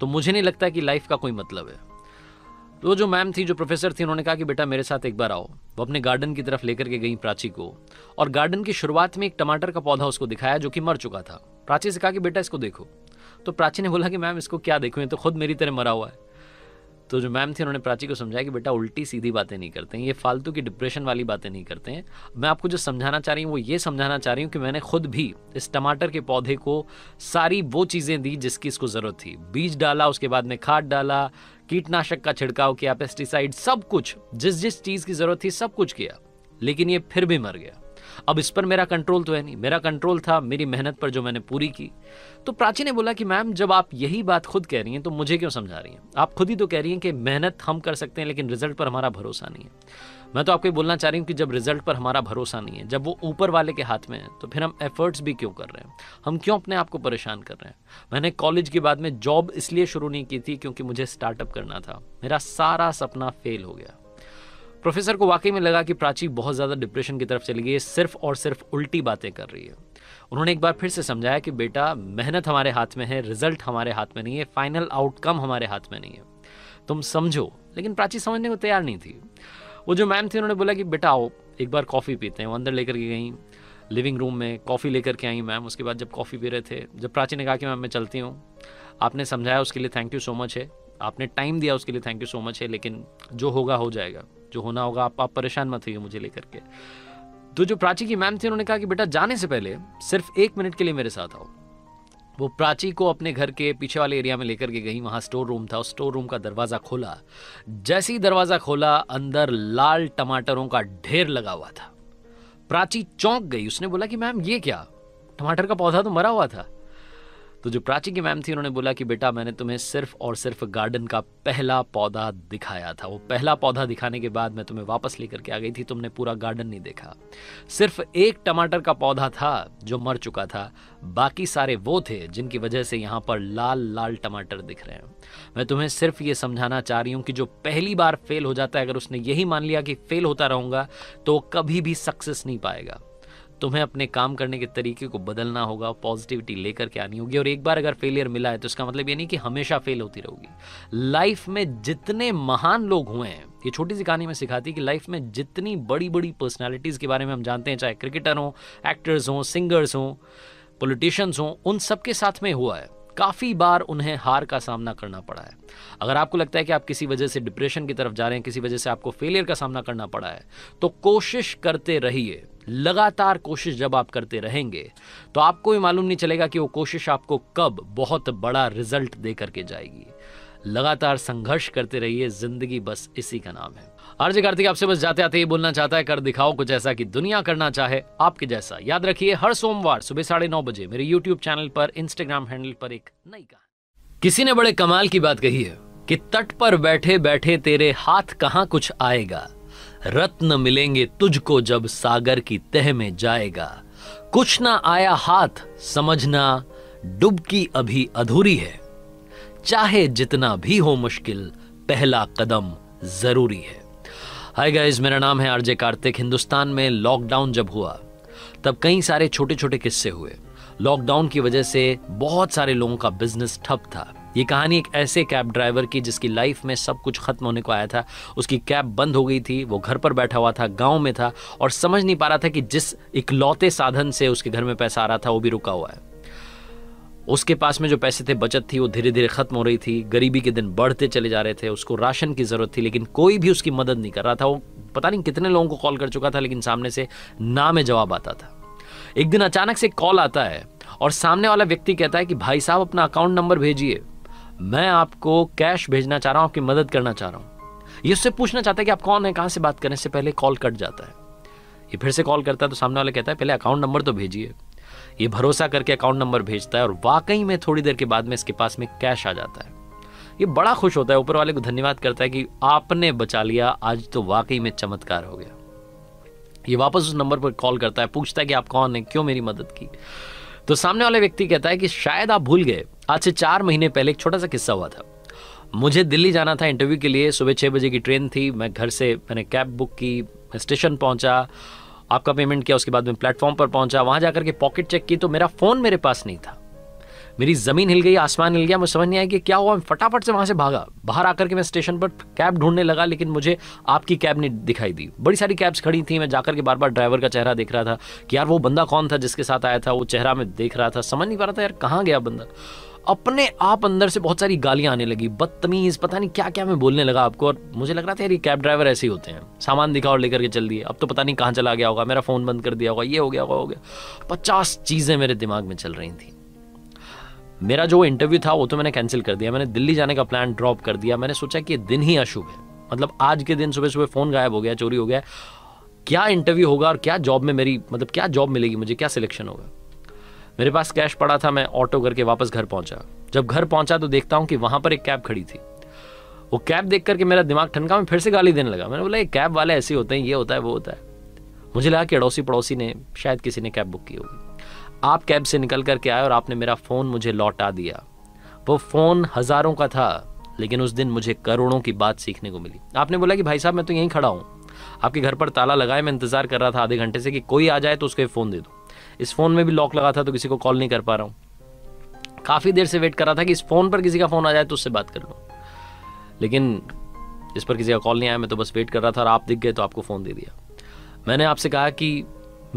तो मुझे नहीं लगता कि लाइफ का कोई मतलब है। तो जो मैम थी, जो प्रोफेसर थी, उन्होंने कहा कि बेटा मेरे साथ एक बार आओ। वो अपने गार्डन की तरफ लेकर के गई प्राची को और गार्डन की शुरुआत में एक टमाटर का पौधा उसको दिखाया जो कि मर चुका था। प्राची से कहा कि बेटा इसको देखो। तो प्राची ने बोला कि मैम इसको क्या देखूँ, ये तो खुद मेरी तरह मरा हुआ है। तो जो मैम थी उन्होंने प्राची को समझाया कि बेटा उल्टी सीधी बातें नहीं करते हैं, ये फालतू की डिप्रेशन वाली बातें नहीं करते हैं। मैं आपको जो समझाना चाह रही हूँ वो ये समझाना चाह रही हूँ कि मैंने खुद भी इस टमाटर के पौधे को सारी वो चीज़ें दी जिसकी इसको ज़रूरत थी। बीज डाला, उसके बाद में खाद डाला, कीटनाशक का छिड़काव किया, पेस्टिसाइड, सब कुछ, जिस जिस चीज़ की ज़रूरत थी सब कुछ किया, लेकिन ये फिर भी मर गया। अब इस पर मेरा कंट्रोल तो है नहीं, मेरा कंट्रोल था मेरी मेहनत पर जो मैंने पूरी की। तो प्राची ने बोला कि मैम जब आप यही बात खुद कह रही हैं तो मुझे क्यों समझा रही हैं, आप खुद ही तो कह रही हैं कि मेहनत हम कर सकते हैं लेकिन रिजल्ट पर हमारा भरोसा नहीं है। मैं तो आपको बोलना चाह रही हूँ कि जब रिजल्ट पर हमारा भरोसा नहीं है, जब वो ऊपर वाले के हाथ में है, तो फिर हम एफर्ट्स भी क्यों कर रहे हैं, हम क्यों अपने आप को परेशान कर रहे हैं। मैंने कॉलेज के बाद में जॉब इसलिए शुरू नहीं की थी क्योंकि मुझे स्टार्टअप करना था, मेरा सारा सपना फेल हो गया। प्रोफेसर को वाकई में लगा कि प्राची बहुत ज़्यादा डिप्रेशन की तरफ चली गई है, सिर्फ और सिर्फ उल्टी बातें कर रही है। उन्होंने एक बार फिर से समझाया कि बेटा मेहनत हमारे हाथ में है, रिजल्ट हमारे हाथ में नहीं है, फाइनल आउटकम हमारे हाथ में नहीं है, तुम समझो। लेकिन प्राची समझने को तैयार नहीं थी। वो जो मैम थी उन्होंने बोला कि बेटा आओ एक बार कॉफ़ी पीते हैं। वो अंदर लेकर के गई लिविंग रूम में, कॉफ़ी लेकर के आई मैम। उसके बाद जब कॉफ़ी पी रहे थे, जब प्राची ने कहा कि मैम मैं चलती हूँ, आपने समझाया उसके लिए थैंक यू सो मच है, आपने टाइम दिया उसके लिए थैंक यू सो मच है, लेकिन जो होगा हो जाएगा, जो होना होगा, आप परेशान मत होइए मुझे लेकर के। तो जो प्राची की मैम थी उन्होंने कहा कि बेटा जाने से पहले सिर्फ 1 मिनट के लिए मेरे साथ आओ। वो प्राची को अपने घर के पीछे वाले एरिया में लेकर के गई, वहाँ स्टोर रूम था। उस स्टोर रूम का दरवाज़ा खोला, जैसे ही दरवाज़ा खोला अंदर लाल टमाटरों का ढेर लगा हुआ था। प्राची चौंक गई, उसने बोला कि मैम ये क्या, टमाटर का पौधा तो मरा हुआ था। तो जो प्राची की मैम थी उन्होंने बोला कि बेटा मैंने तुम्हें सिर्फ और सिर्फ गार्डन का पहला पौधा दिखाया था, वो पहला पौधा दिखाने के बाद मैं तुम्हें वापस लेकर के आ गई थी, तुमने पूरा गार्डन नहीं देखा। सिर्फ एक टमाटर का पौधा था जो मर चुका था, बाकी सारे वो थे जिनकी वजह से यहाँ पर लाल लाल टमाटर दिख रहे हैं। मैं तुम्हें सिर्फ ये समझाना चाह रही हूँ कि जो पहली बार फेल हो जाता है, अगर उसने यही मान लिया कि फेल होता रहूँगा तो कभी भी सक्सेस नहीं पाएगा। तुम्हें अपने काम करने के तरीके को बदलना होगा, पॉजिटिविटी लेकर के आनी होगी। और एक बार अगर फेलियर मिला है तो इसका मतलब ये नहीं कि हमेशा फेल होती रहोगी। लाइफ में जितने महान लोग हुए हैं, ये छोटी सी कहानी में सिखाती है कि लाइफ में जितनी बड़ी बड़ी पर्सनालिटीज़ के बारे में हम जानते हैं, चाहे क्रिकेटर हों, एक्टर्स हों, सिंगर्स हों, पॉलिटिशियंस हों, उन सब के साथ में हुआ है, काफ़ी बार उन्हें हार का सामना करना पड़ा है। अगर आपको लगता है कि आप किसी वजह से डिप्रेशन की तरफ जा रहे हैं, किसी वजह से आपको फेलियर का सामना करना पड़ा है, तो कोशिश करते रहिए। लगातार कोशिश जब आप करते रहेंगे तो आपको भी मालूम नहीं चलेगा कि वो कोशिश आपको कब बहुत बड़ा रिजल्ट दे करके जाएगी। लगातार संघर्ष करते रहिए, जिंदगी बस इसी का नाम है। आरजे कार्तिक आपसे बस जाते आते ये बोलना चाहता है, कर दिखाओ कुछ ऐसा कि दुनिया करना चाहे आपके जैसा। याद रखिए हर सोमवार सुबह 9:30 बजे मेरे YouTube चैनल पर, इंस्टाग्राम हैंडल पर एक नई कहानी। किसी ने बड़े कमाल की बात कही है कि तट पर बैठे बैठे तेरे हाथ कहाँ कुछ आएगा, रत्न मिलेंगे तुझको जब सागर की तह में जाएगा। कुछ ना आया हाथ समझना डुबकी अभी अधूरी है, चाहे जितना भी हो मुश्किल पहला कदम जरूरी है। हाय गाइस, मेरा नाम है आरजे कार्तिक। हिंदुस्तान में लॉकडाउन जब हुआ तब कई सारे छोटे छोटे किस्से हुए। लॉकडाउन की वजह से बहुत सारे लोगों का बिजनेस ठप था। ये कहानी एक ऐसे कैब ड्राइवर की जिसकी लाइफ में सब कुछ खत्म होने को आया था। उसकी कैब बंद हो गई थी, वो घर पर बैठा हुआ था, गांव में था और समझ नहीं पा रहा था कि जिस इकलौते साधन से उसके घर में पैसा आ रहा था वो भी रुका हुआ है। उसके पास में जो पैसे थे, बचत थी, वो धीरे धीरे खत्म हो रही थी। गरीबी के दिन बढ़ते चले जा रहे थे। उसको राशन की ज़रूरत थी लेकिन कोई भी उसकी मदद नहीं कर रहा था। वो पता नहीं कितने लोगों को कॉल कर चुका था लेकिन सामने से ना में जवाब आता था। एक दिन अचानक से कॉल आता है और सामने वाला व्यक्ति कहता है कि भाई साहब अपना अकाउंट नंबर भेजिए, मैं आपको कैश भेजना चाह रहा हूँ, आपकी मदद करना चाह रहा हूँ। ये उससे पूछना चाहता है कि आप कौन है, कहाँ से बात करने से पहले कॉल कट जाता है। ये फिर से कॉल करता है तो सामने वाला कहता है पहले अकाउंट नंबर तो भेजिए। ये भरोसा करके अकाउंट नंबर भेजता है और वाकई में थोड़ी देर के बाद में इसके पास में कैश आ जाता है। ये बड़ा खुश होता है, ऊपर वाले को धन्यवाद करता है कि आपने बचा लिया, आज तो वाकई में चमत्कार हो गया। ये वापस उस नंबर पर कॉल करता है, पूछता है कि आप कौन है, क्यों मेरी मदद की। तो सामने वाला व्यक्ति कहता है कि शायद आप भूल गए, आज से 4 महीने पहले एक छोटा सा किस्सा हुआ था। मुझे दिल्ली जाना था इंटरव्यू के लिए, सुबह 6 बजे की ट्रेन थी। मैं घर से मैंने कैब बुक की, स्टेशन पहुंचा, आपका पेमेंट किया, उसके बाद मैं प्लेटफॉर्म पर पहुंचा। वहां जाकर के पॉकेट चेक की तो मेरा फ़ोन मेरे पास नहीं था। मेरी ज़मीन हिल गई, आसमान हिल गया, मुझे समझ नहीं आया कि क्या हुआ। मैं फटाफट से वहाँ से भागा, बाहर आकर के मैं स्टेशन पर कैब ढूंढने लगा लेकिन मुझे आपकी कैब नहीं दिखाई दी। बड़ी सारी कैब्स खड़ी थी, मैं जाकर के बार बार ड्राइवर का चेहरा देख रहा था कि यार वो बंदा कौन था जिसके साथ आया था, वो चेहरा मैं देख रहा था, समझ नहीं पा रहा था यार कहाँ गया बंदा। अपने आप अंदर से बहुत सारी गालियां आने लगी, बदतमीज, पता नहीं क्या क्या मैं बोलने लगा आपको। और मुझे लग रहा था यार ये कैब ड्राइवर ऐसे ही होते हैं, सामान दिखाओ लेकर के चल दिए, अब तो पता नहीं कहाँ चला गया होगा, मेरा फ़ोन बंद कर दिया होगा, ये हो गया होगा, हो गया। 50 चीज़ें मेरे दिमाग में चल रही थी। मेरा जो इंटरव्यू था वो तो मैंने कैंसिल कर दिया, मैंने दिल्ली जाने का प्लान ड्रॉप कर दिया। मैंने सोचा कि दिन ही अशुभ है, मतलब आज के दिन सुबह सुबह फ़ोन गायब हो गया, चोरी हो गया, क्या इंटरव्यू होगा और क्या जॉब में मेरी, मतलब क्या जॉब मिलेगी मुझे, क्या सिलेक्शन होगा। मेरे पास कैश पड़ा था, मैं ऑटो करके वापस घर पहुंचा। जब घर पहुंचा तो देखता हूं कि वहां पर एक कैब खड़ी थी। वो कैब देख करके मेरा दिमाग ठनका, मैं फिर से गाली देने लगा। मैंने बोला ये कैब वाले ऐसे होते हैं, ये होता है, वो होता है। मुझे लगा कि अड़ोसी पड़ोसी ने, शायद किसी ने कैब बुक की होगी। आप कैब से निकल करके आए और आपने मेरा फ़ोन मुझे लौटा दिया। वो फ़ोन हज़ारों का था, लेकिन उस दिन मुझे करोड़ों की बात सीखने को मिली। आपने बोला कि भाई साहब मैं तो यहीं खड़ा हूँ, आपके घर पर ताला लगाए, मैं इंतज़ार कर रहा था आधे घंटे से कि कोई आ जाए तो उसको फ़ोन दे दो। इस फ़ोन में भी लॉक लगा था तो किसी को कॉल नहीं कर पा रहा हूँ। काफ़ी देर से वेट कर रहा था कि इस फ़ोन पर किसी का फ़ोन आ जाए तो उससे बात कर लूँ, लेकिन इस पर किसी का कॉल नहीं आया। मैं तो बस वेट कर रहा था और आप दिख गए तो आपको फ़ोन दे दिया। मैंने आपसे कहा कि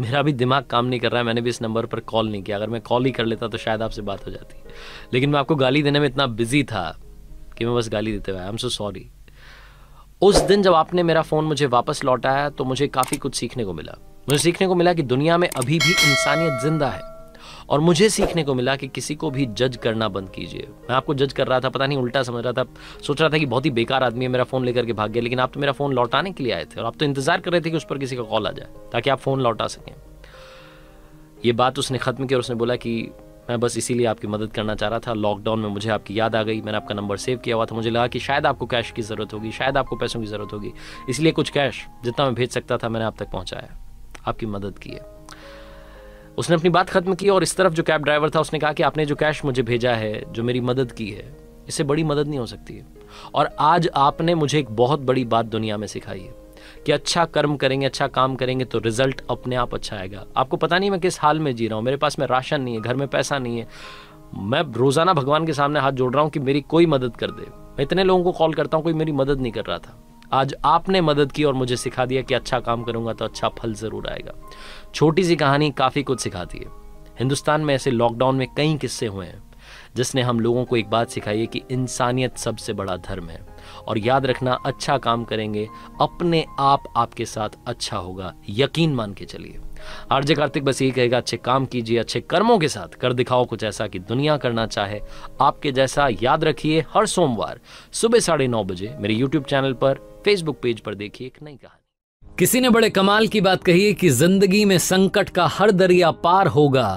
मेरा भी दिमाग काम नहीं कर रहा है, मैंने भी इस नंबर पर कॉल नहीं किया, अगर मैं कॉल ही कर लेता तो शायद आपसे बात हो जाती, लेकिन मैं आपको गाली देने में इतना बिजी था कि मैं बस गाली देते हुए आई एम सो सॉरी। उस दिन जब आपने मेरा फ़ोन मुझे वापस लौटाया तो मुझे काफ़ी कुछ सीखने को मिला। मुझे सीखने को मिला कि दुनिया में अभी भी इंसानियत जिंदा है, और मुझे सीखने को मिला कि किसी को भी जज करना बंद कीजिए। मैं आपको जज कर रहा था, पता नहीं उल्टा समझ रहा था, सोच रहा था कि बहुत ही बेकार आदमी है, मेरा फ़ोन लेकर के भाग गया, लेकिन आप तो मेरा फ़ोन लौटाने के लिए आए थे और आप तो इंतज़ार कर रहे थे कि उस पर किसी का कॉल आ जाए ताकि आप फ़ोन लौटा सकें। ये बात उसने ख़त्म की और उसने बोला कि मैं बस इसीलिए आपकी मदद करना चाह रहा था, लॉकडाउन में मुझे आपकी याद आ गई, मैंने आपका नंबर सेव किया हुआ था, मुझे लगा कि शायद आपको कैश की ज़रूरत होगी, शायद आपको पैसों की ज़रूरत होगी, इसलिए कुछ कैश जितना मैं भेज सकता था मैंने आप तक पहुँचाया, आपकी मदद की है। उसने अपनी बात ख़त्म की और इस तरफ जो कैब ड्राइवर था उसने कहा कि आपने जो कैश मुझे भेजा है, जो मेरी मदद की है, इससे बड़ी मदद नहीं हो सकती है। और आज आपने मुझे एक बहुत बड़ी बात दुनिया में सिखाई है कि अच्छा कर्म करेंगे, अच्छा काम करेंगे तो रिजल्ट अपने आप अच्छा आएगा। आपको पता नहीं मैं किस हाल में जी रहा हूँ, मेरे पास में राशन नहीं है, घर में पैसा नहीं है, मैं रोज़ाना भगवान के सामने हाथ जोड़ रहा हूँ कि मेरी कोई मदद कर दे। मैं इतने लोगों को कॉल करता हूँ, कोई मेरी मदद नहीं कर रहा था। आज आपने मदद की और मुझे सिखा दिया कि अच्छा काम करूंगा तो अच्छा फल ज़रूर आएगा। छोटी सी कहानी काफ़ी कुछ सिखाती है। हिंदुस्तान में ऐसे लॉकडाउन में कई किस्से हुए हैं जिसने हम लोगों को एक बात सिखाई है कि इंसानियत सबसे बड़ा धर्म है। और याद रखना, अच्छा काम करेंगे, अपने आप आपके साथ अच्छा होगा, यकीन मान के चलिए। आरजे कार्तिक बस यही कहेगा, अच्छे काम कीजिए, अच्छे कर्मों के साथ कर दिखाओ कुछ ऐसा कि दुनिया करना चाहे आपके जैसा। याद रखिए, हर सोमवार सुबह 9:30 बजे मेरे YouTube चैनल पर, Facebook पेज पर देखिए एक नई कहानी। किसी ने बड़े कमाल की बात कही है कि जिंदगी में संकट का हर दरिया पार होगा,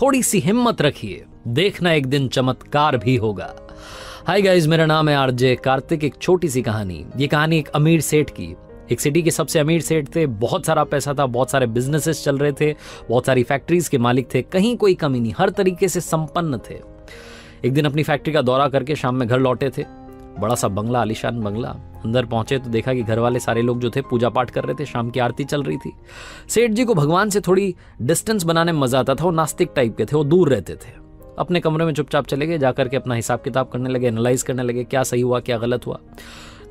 थोड़ी सी हिम्मत रखिए, देखना एक दिन चमत्कार भी होगा। हाय गाइस, मेरा नाम है आरजे कार्तिक। एक छोटी सी कहानी, ये कहानी एक अमीर सेठ की। एक सिटी के सबसे अमीर सेठ थे, बहुत सारा पैसा था, बहुत सारे बिजनेसेस चल रहे थे, बहुत सारी फैक्ट्रीज के मालिक थे, कहीं कोई कमी नहीं, हर तरीके से संपन्न थे। एक दिन अपनी फैक्ट्री का दौरा करके शाम में घर लौटे थे। बड़ा सा बंगला, आलीशान बंगला। अंदर पहुंचे तो देखा कि घर वाले सारे लोग जो थे पूजा पाठ कर रहे थे, शाम की आरती चल रही थी। सेठ जी को भगवान से थोड़ी डिस्टेंस बनाने में मजा आता था, वो नास्तिक टाइप के थे, वो दूर रहते थे। अपने कमरे में चुपचाप चले गए, जाकर के अपना हिसाब किताब करने लगे, एनालाइज करने लगे, क्या सही हुआ क्या गलत हुआ।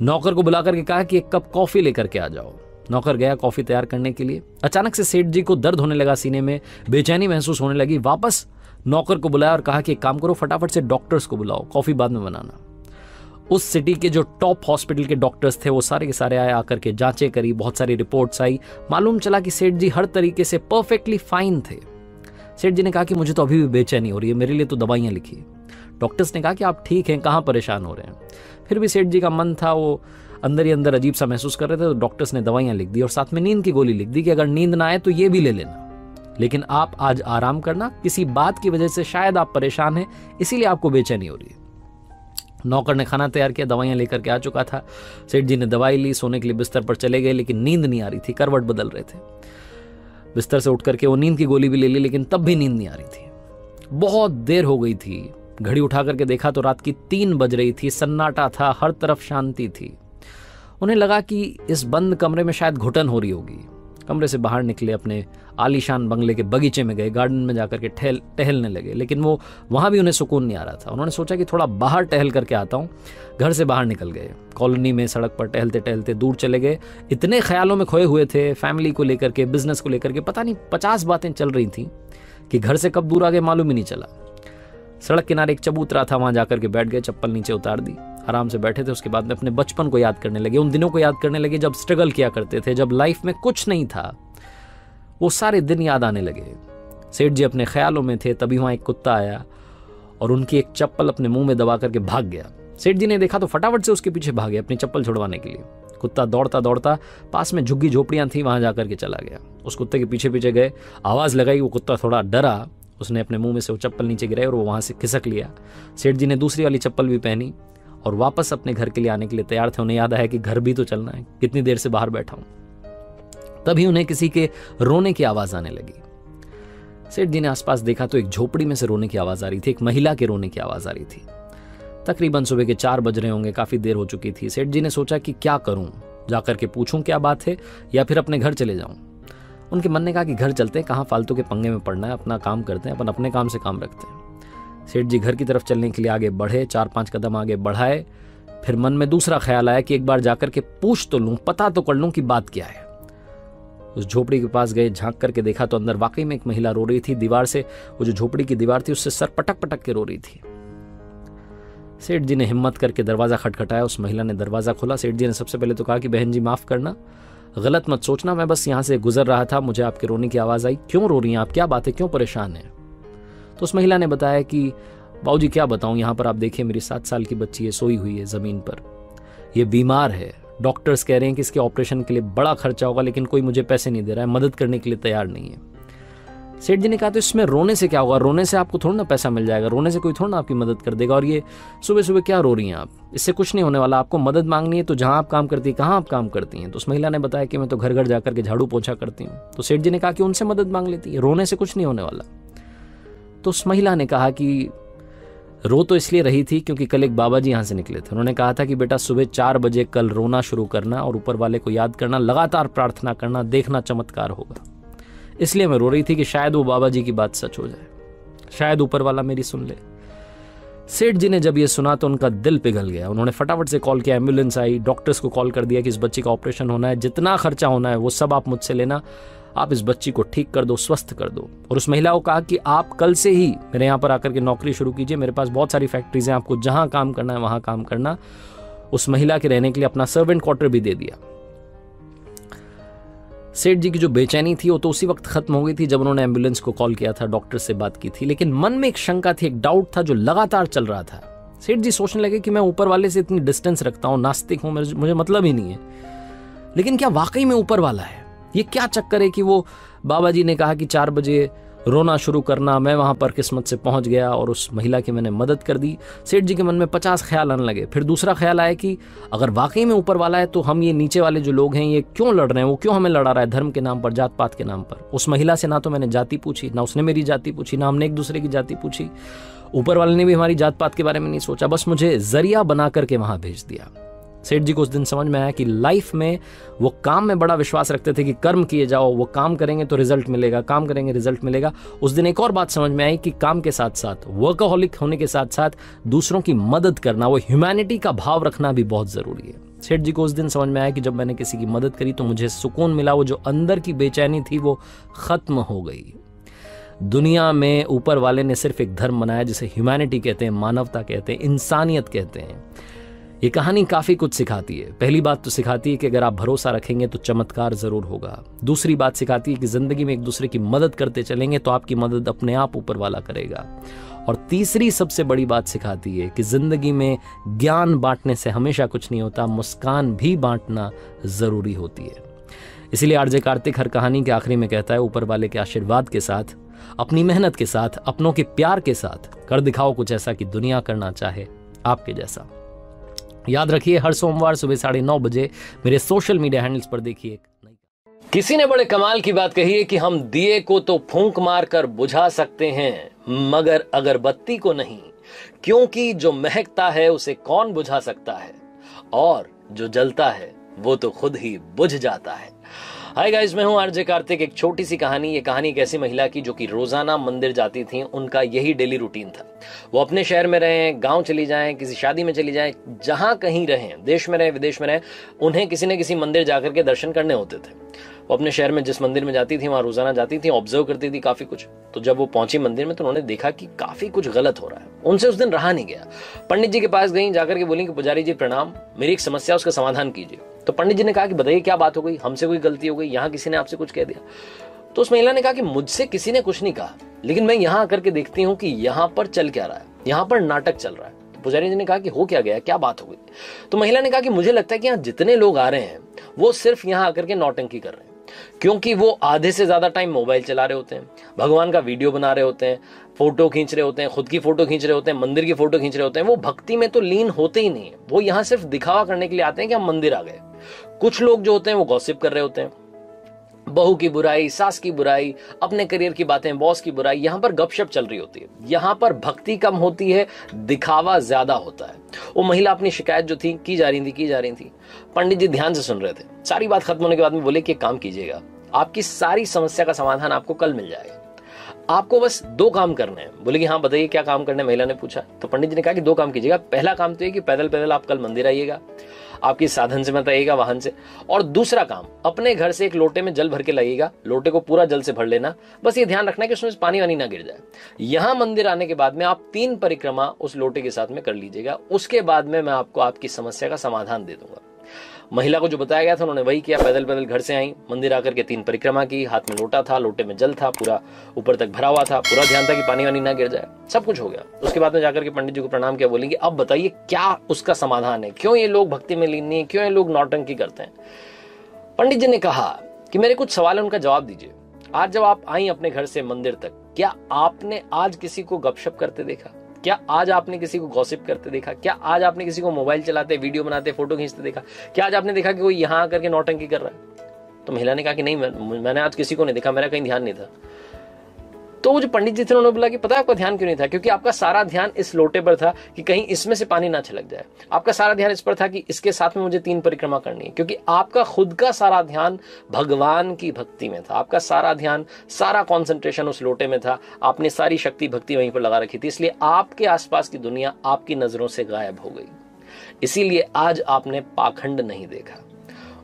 नौकर को बुला करके कहा कि एक कप कॉफ़ी लेकर के आ जाओ। नौकर गया कॉफ़ी तैयार करने के लिए। अचानक से सेठ जी को दर्द होने लगा, सीने में बेचैनी महसूस होने लगी। वापस नौकर को बुलाया और कहा कि एक काम करो, फटाफट से डॉक्टर्स को बुलाओ, कॉफ़ी बाद में बनाना। उस सिटी के जो टॉप हॉस्पिटल के डॉक्टर्स थे वो सारे के सारे आए, आकर के जाँचें करी, बहुत सारी रिपोर्ट्स आई। मालूम चला कि सेठ जी हर तरीके से परफेक्टली फाइन थे। सेठ जी ने कहा कि मुझे तो अभी भी बेचैनी हो रही है, मेरे लिए तो दवाइयाँ लिखिए। डॉक्टर्स ने कहा कि आप ठीक हैं, कहाँ परेशान हो रहे हैं। फिर भी सेठ जी का मन था, वो अंदर ही अंदर अजीब सा महसूस कर रहे थे, तो डॉक्टर्स ने दवाइयाँ लिख दी और साथ में नींद की गोली लिख दी कि अगर नींद ना आए तो ये भी ले लेना, लेकिन आप आज आराम करना, किसी बात की वजह से शायद आप परेशान हैं, इसीलिए आपको बेचैनी हो रही है। नौकर ने खाना तैयार किया, दवाइयाँ लेकर के आ चुका था। सेठ जी ने दवाई ली, सोने के लिए बिस्तर पर चले गए, लेकिन नींद नहीं आ रही थी, करवट बदल रहे थे। बिस्तर से उठ करके वो नींद की गोली भी ले ली, लेकिन तब भी नींद नहीं आ रही थी। बहुत देर हो गई थी, घड़ी उठा करके देखा तो रात की 3 बज रही थी। सन्नाटा था, हर तरफ शांति थी। उन्हें लगा कि इस बंद कमरे में शायद घुटन हो रही होगी। कमरे से बाहर निकले, अपने आलीशान बंगले के बगीचे में गए, गार्डन में जाकर के टहलने लगे, लेकिन वो वहाँ भी उन्हें सुकून नहीं आ रहा था। उन्होंने सोचा कि थोड़ा बाहर टहल करके आता हूँ। घर से बाहर निकल गए, कॉलोनी में सड़क पर टहलते टहलते दूर चले गए। इतने ख्यालों में खोए हुए थे, फैमिली को लेकर के, बिजनेस को लेकर के, पता नहीं 50 बातें चल रही थी कि घर से कब दूर आ गए मालूम ही नहीं चला। सड़क किनारे एक चबूतरा था, वहाँ जाकर के बैठ गए, चप्पल नीचे उतार दी, आराम से बैठे थे। उसके बाद में अपने बचपन को याद करने लगे, उन दिनों को याद करने लगे जब स्ट्रगल किया करते थे, जब लाइफ में कुछ नहीं था। वो सारे दिन याद आने लगे। सेठ जी अपने ख्यालों में थे, तभी वहाँ एक कुत्ता आया और उनकी एक चप्पल अपने मुंह में दबा करके भाग गया। सेठ जी ने देखा तो फटाफट से उसके पीछे भागे अपनी चप्पल छुड़वाने के लिए। कुत्ता दौड़ता दौड़ता पास में झुग्गी झोपड़ियाँ थी, वहाँ जाकर के चला गया। उस कुत्ते के पीछे पीछे गए, आवाज़ लगाई, वो कुत्ता थोड़ा डरा, उसने अपने मुंह में से वो चप्पल नीचे गिराई और वो वहाँ से खिसक लिया। सेठ जी ने दूसरी वाली चप्पल भी पहनी और वापस अपने घर के लिए आने के लिए तैयार थे। उन्हें याद आया कि घर भी तो चलना है, कितनी देर से बाहर बैठा हूँ। तभी उन्हें किसी के रोने की आवाज़ आने लगी। सेठ जी ने आसपास देखा तो एक झोपड़ी में से रोने की आवाज़ आ रही थी, एक महिला के रोने की आवाज़ आ रही थी। तकरीबन सुबह के 4 बज रहे होंगे, काफ़ी देर हो चुकी थी। सेठ जी ने सोचा कि क्या करूं, जाकर के पूछूं क्या बात है या फिर अपने घर चले जाऊं। उनके मन ने कहा कि घर चलते हैं, कहाँ फालतू के पंगे में पड़ना है, अपना काम करते हैं, अपन अपने काम से काम रखते हैं। सेठ जी घर की तरफ चलने के लिए आगे बढ़े, 4-5 कदम आगे बढ़ाए, फिर मन में दूसरा ख्याल आया कि एक बार जाकर के पूछ तो लूँ, पता तो कर लूँ कि बात क्या है। उस झोपड़ी के पास गए, झांक करके देखा तो अंदर वाकई में एक महिला रो रही थी। दीवार से, वो जो झोपड़ी की दीवार थी उससे सर पटक पटक के रो रही थी। सेठ जी ने हिम्मत करके दरवाज़ा खटखटाया, उस महिला ने दरवाज़ा खोला। सेठ जी ने सबसे पहले तो कहा कि बहन जी माफ़ करना, गलत मत सोचना, मैं बस यहाँ से गुजर रहा था, मुझे आपके रोने की आवाज़ आई। क्यों रो रही हैं आप, क्या बात है, क्यों परेशान हैं? तो उस महिला ने बताया कि बाबू जी क्या बताऊँ, यहाँ पर आप देखिए मेरी 7 साल की बच्ची है, सोई हुई है ज़मीन पर, यह बीमार है, डॉक्टर्स कह रहे हैं कि इसके ऑपरेशन के लिए बड़ा खर्चा होगा, लेकिन कोई मुझे पैसे नहीं दे रहा है, मदद करने के लिए तैयार नहीं है। सेठ जी ने कहा तो इसमें रोने से क्या होगा, रोने से आपको थोड़ा ना पैसा मिल जाएगा, रोने से कोई थोड़ा ना आपकी मदद कर देगा, और ये सुबह सुबह क्या रो रही हैं आप, इससे कुछ नहीं होने वाला, आपको मदद मांगनी है तो जहाँ आप काम करती हैं कहाँ आप काम करती हैं? तो उस महिला ने बताया कि मैं तो घर घर जाकर के झाड़ू पोछा करती हूँ। तो सेठ जी ने कहा कि उनसे मदद मांग लेती है, रोने से कुछ नहीं होने वाला। तो उस महिला ने कहा कि रो तो इसलिए रही थी क्योंकि कल एक बाबा जी यहाँ से निकले थे, उन्होंने कहा था कि बेटा सुबह 4 बजे कल रोना शुरू करना और ऊपर वाले को याद करना, लगातार प्रार्थना करना, देखना चमत्कार होगा। इसलिए मैं रो रही थी कि शायद वो बाबा जी की बात सच हो जाए, शायद ऊपर वाला मेरी सुन ले। सेठ जी ने जब ये सुना तो उनका दिल पिघल गया। उन्होंने फटाफट से कॉल किया, एम्बुलेंस आई, डॉक्टर्स को कॉल कर दिया कि इस बच्ची का ऑपरेशन होना है, जितना खर्चा होना है वो सब आप मुझसे लेना, आप इस बच्ची को ठीक कर दो, स्वस्थ कर दो। और उस महिला को कहा कि आप कल से ही मेरे यहाँ पर आकर के नौकरी शुरू कीजिए, मेरे पास बहुत सारी फैक्ट्रीज हैं, आपको जहाँ काम करना है वहाँ काम करना। उस महिला के रहने के लिए अपना सर्वेंट क्वार्टर भी दे दिया। सेठ जी की जो बेचैनी थी वो तो उसी वक्त खत्म हो गई थी जब उन्होंने एम्बुलेंस को कॉल किया था, डॉक्टर से बात की थी, लेकिन मन में एक शंका थी, एक डाउट था जो लगातार चल रहा था। सेठ जी सोचने लगे कि मैं ऊपर वाले से इतनी डिस्टेंस रखता हूँ, नास्तिक हूँ, मुझे मतलब ही नहीं है, लेकिन क्या वाकई में ऊपर वाला है? ये क्या चक्कर है कि वो बाबा जी ने कहा कि 4 बजे रोना शुरू करना, मैं वहाँ पर किस्मत से पहुँच गया और उस महिला की मैंने मदद कर दी। सेठ जी के मन में 50 ख्याल आने लगे। फिर दूसरा ख्याल आया कि अगर वाकई में ऊपर वाला है तो हम ये नीचे वाले जो लोग हैं ये क्यों लड़ रहे हैं, वो क्यों हमें लड़ा रहा है धर्म के नाम पर, जात पात के नाम पर? उस महिला से ना तो मैंने जाति पूछी, ना उसने मेरी जाति पूछी, ना हमने एक दूसरे की जाति पूछी, ऊपर वाले ने भी हमारी जात पात के बारे में नहीं सोचा, बस मुझे जरिया बना करके वहाँ भेज दिया। सेठ जी को उस दिन समझ में आया कि लाइफ में वो काम में बड़ा विश्वास रखते थे कि कर्म किए जाओ, वो काम करेंगे तो रिजल्ट मिलेगा, काम करेंगे रिजल्ट मिलेगा। उस दिन एक और बात समझ में आई कि काम के साथ साथ, वर्कहोलिक होने के साथ साथ दूसरों की मदद करना, वो ह्यूमैनिटी का भाव रखना भी बहुत ज़रूरी है। सेठ जी को उस दिन समझ में आया कि जब मैंने किसी की मदद करी तो मुझे सुकून मिला, वो जो अंदर की बेचैनी थी वो ख़त्म हो गई। दुनिया में ऊपर वाले ने सिर्फ एक धर्म बनाया जिसे ह्यूमैनिटी कहते हैं, मानवता कहते हैं, इंसानियत कहते हैं। ये कहानी काफ़ी कुछ सिखाती है। पहली बात तो सिखाती है कि अगर आप भरोसा रखेंगे तो चमत्कार ज़रूर होगा। दूसरी बात सिखाती है कि ज़िंदगी में एक दूसरे की मदद करते चलेंगे तो आपकी मदद अपने आप ऊपर वाला करेगा। और तीसरी सबसे बड़ी बात सिखाती है कि ज़िंदगी में ज्ञान बांटने से हमेशा कुछ नहीं होता, मुस्कान भी बांटना ज़रूरी होती है। इसीलिए आरजे कार्तिक हर कहानी के आखिरी में कहता है, ऊपर वाले के आशीर्वाद के साथ, अपनी मेहनत के साथ, अपनों के प्यार के साथ कर दिखाओ कुछ ऐसा कि दुनिया करना चाहे आपके जैसा। याद रखिए हर सोमवार सुबह 9:30 बजे मेरे सोशल मीडिया हैंडल्स पर देखिए। किसी ने बड़े कमाल की बात कही है कि हम दिए को तो फूंक मार कर बुझा सकते हैं मगर अगरबत्ती को नहीं, क्योंकि जो महकता है उसे कौन बुझा सकता है और जो जलता है वो तो खुद ही बुझ जाता है। हाय गाइस, मैं हूं आरजे कार्तिक। एक छोटी सी कहानी, ये कहानी एक ऐसी महिला की जो कि रोजाना मंदिर जाती थी। उनका यही डेली रूटीन था। वो अपने शहर में रहें, गांव चली जाएं, किसी शादी में चली जाएं, जहां कहीं रहें, देश में रहें, विदेश में रहें, उन्हें किसी न किसी मंदिर जाकर के दर्शन करने होते थे। वो अपने शहर में जिस मंदिर में जाती थी वहां रोजाना जाती थी, ऑब्जर्व करती थी काफी कुछ। तो जब वो पहुंची मंदिर में तो उन्होंने देखा कि काफी कुछ गलत हो रहा है। उनसे उस दिन रहा नहीं गया। पंडित जी के पास गई, जाकर के बोली कि पुजारी जी प्रणाम, मेरी एक समस्या, उसका समाधान कीजिए। तो पंडित जी ने कहा कि बताइए क्या बात हो गई, हमसे कोई गलती हो गई, यहाँ किसी ने आपसे कुछ कह दिया? तो उस महिला ने कहा कि मुझसे किसी ने कुछ नहीं कहा, लेकिन मैं यहाँ आकर के देखती हूँ कि यहाँ पर चल क्या रहा है, यहाँ पर नाटक चल रहा है। तो पुजारी जी ने कहा कि हो क्या गया, क्या बात हो गई? तो महिला ने कहा कि मुझे लगता है कि यहाँ जितने लोग आ रहे हैं वो सिर्फ यहाँ आकर के नौटंकी कर रहे हैं, क्योंकि वो आधे से ज्यादा टाइम मोबाइल चला रहे होते हैं, भगवान का वीडियो बना रहे होते हैं, फोटो खींच रहे होते हैं, खुद की फोटो खींच रहे होते हैं, मंदिर की फोटो खींच रहे होते हैं। वो भक्ति में तो लीन होते ही नहीं है। वो यहाँ सिर्फ दिखावा करने के लिए आते हैं कि हम मंदिर आ गए। कुछ लोग जो होते हैं वो गॉसिप कर रहे होते हैं, बहू की बुराई, सास की बुराई, अपने करियर की बातें, बॉस की बुराई, यहाँ पर गपशप चल रही होती है। यहाँ पर भक्ति कम होती है, दिखावा ज्यादा होता है। वो महिला अपनी शिकायत जो थी की जा रही थी। पंडित जी ध्यान से सुन रहे थे। सारी बात खत्म होने के बाद में बोले कि काम कीजिएगा, आपकी सारी समस्या का समाधान आपको कल मिल जाएगा, आपको बस दो काम करने हैं। बोले कि हाँ बताइए क्या काम करने, महिला ने पूछा। तो पंडित जी ने कहा कि दो काम कीजिएगा। पहला काम तो ये कि पैदल आप कल मंदिर आइएगा, आपके साधन से मत आइएगा, वाहन से। और दूसरा काम, अपने घर से एक लोटे में जल भर के लाइएगा, लोटे को पूरा जल से भर लेना। बस ये ध्यान रखना कि उसमें पानी वानी ना गिर जाए। यहाँ मंदिर आने के बाद में आप 3 परिक्रमा उस लोटे के साथ में कर लीजिएगा, उसके बाद में मैं आपको आपकी समस्या का समाधान दे दूंगा। महिला को जो बताया गया था उन्होंने वही किया। पैदल घर से आई, मंदिर आकर के 3 परिक्रमा की, हाथ में लोटा था, लोटे में जल था, पूरा ऊपर तक भरा हुआ था, पूरा ध्यान था कि पानी वानी ना गिर जाए, सब कुछ हो गया। उसके बाद में जाकर के पंडित जी को प्रणाम किया, बोलेंगे अब बताइए क्या उसका समाधान है, क्यों ये लोग भक्ति में लीन नहीं है, क्यों ये लोग नौटंकी करते हैं? पंडित जी ने कहा कि मेरे कुछ सवाल है, उनका जवाब दीजिए। आज जब आप आई अपने घर से मंदिर तक, क्या आपने आज किसी को गपशप करते देखा? क्या आज आपने किसी को गॉसिप करते देखा? क्या आज आपने किसी को मोबाइल चलाते, वीडियो बनाते, फोटो खींचते देखा? क्या आज आपने देखा कि कोई यहाँ आकर के नौटंकी कर रहा है? तो महिला ने कहा कि नहीं, मैंने आज किसी को नहीं देखा, मेरा कहीं ध्यान नहीं था। तो जो पंडित जी थे उन्होंने बोला कि पता है आपका ध्यान क्यों नहीं था? क्योंकि आपका सारा ध्यान इस लोटे पर था कि कहीं इसमें से पानी ना छलक जाए। आपका सारा ध्यान इस पर था कि इसके साथ में मुझे 3 परिक्रमा करनी है, क्योंकि आपका खुद का सारा ध्यान भगवान की भक्ति में था। आपका सारा ध्यान, सारा कॉन्सेंट्रेशन उस लोटे में था। आपने सारी शक्ति भक्ति वहीं पर लगा रखी थी, इसलिए आपके आसपास की दुनिया आपकी नजरों से गायब हो गई। इसीलिए आज आपने पाखंड नहीं देखा।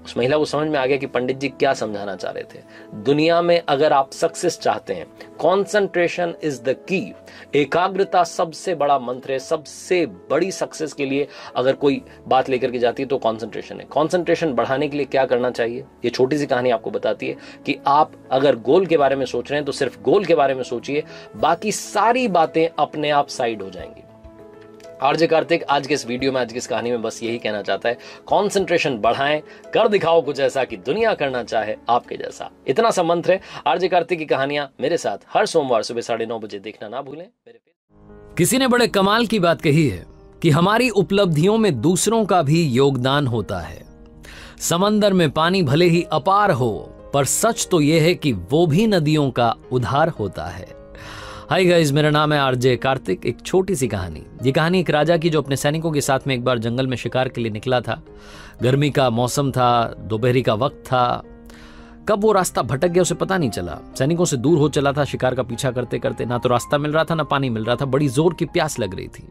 उस महिला को समझ में आ गया कि पंडित जी क्या समझाना चाह रहे थे। दुनिया में अगर आप सक्सेस चाहते हैं, कॉन्सेंट्रेशन इज द की। एकाग्रता सबसे बड़ा मंत्र है। सबसे बड़ी सक्सेस के लिए अगर कोई बात लेकर के जाती है तो कॉन्सेंट्रेशन है। कॉन्सेंट्रेशन बढ़ाने के लिए क्या करना चाहिए? ये छोटी सी कहानी आपको बताती है कि आप अगर गोल के बारे में सोच रहे हैं तो सिर्फ गोल के बारे में सोचिए, बाकी सारी बातें अपने आप साइड हो जाएंगी। आरजे कार्तिक आज के इस वीडियो में, आज की इस कहानी में बस यही कहना चाहता है, कंसंट्रेशन बढ़ाएं, कर दिखाओ कुछ ऐसा कि दुनिया करना चाहे आपके जैसा। इतना सा मंत्र है। आरजे कार्तिक की कहानियां मेरे साथ हर सोमवार सुबह 9:30 बजे देखना ना भूलें। किसी ने बड़े कमाल की बात कही है कि हमारी उपलब्धियों में दूसरों का भी योगदान होता है। समंदर में पानी भले ही अपार हो, पर सच तो यह है कि वो भी नदियों का उधार होता है। हाय गाइस, मेरा नाम है आरजे कार्तिक। एक छोटी सी कहानी, ये कहानी एक राजा की जो अपने सैनिकों के साथ में एक बार जंगल में शिकार के लिए निकला था। गर्मी का मौसम था, दोपहरी का वक्त था। कब वो रास्ता भटक गया उसे पता नहीं चला। सैनिकों से दूर हो चला था, शिकार का पीछा करते करते। ना तो रास्ता मिल रहा था, ना पानी मिल रहा था। बड़ी जोर की प्यास लग रही थी।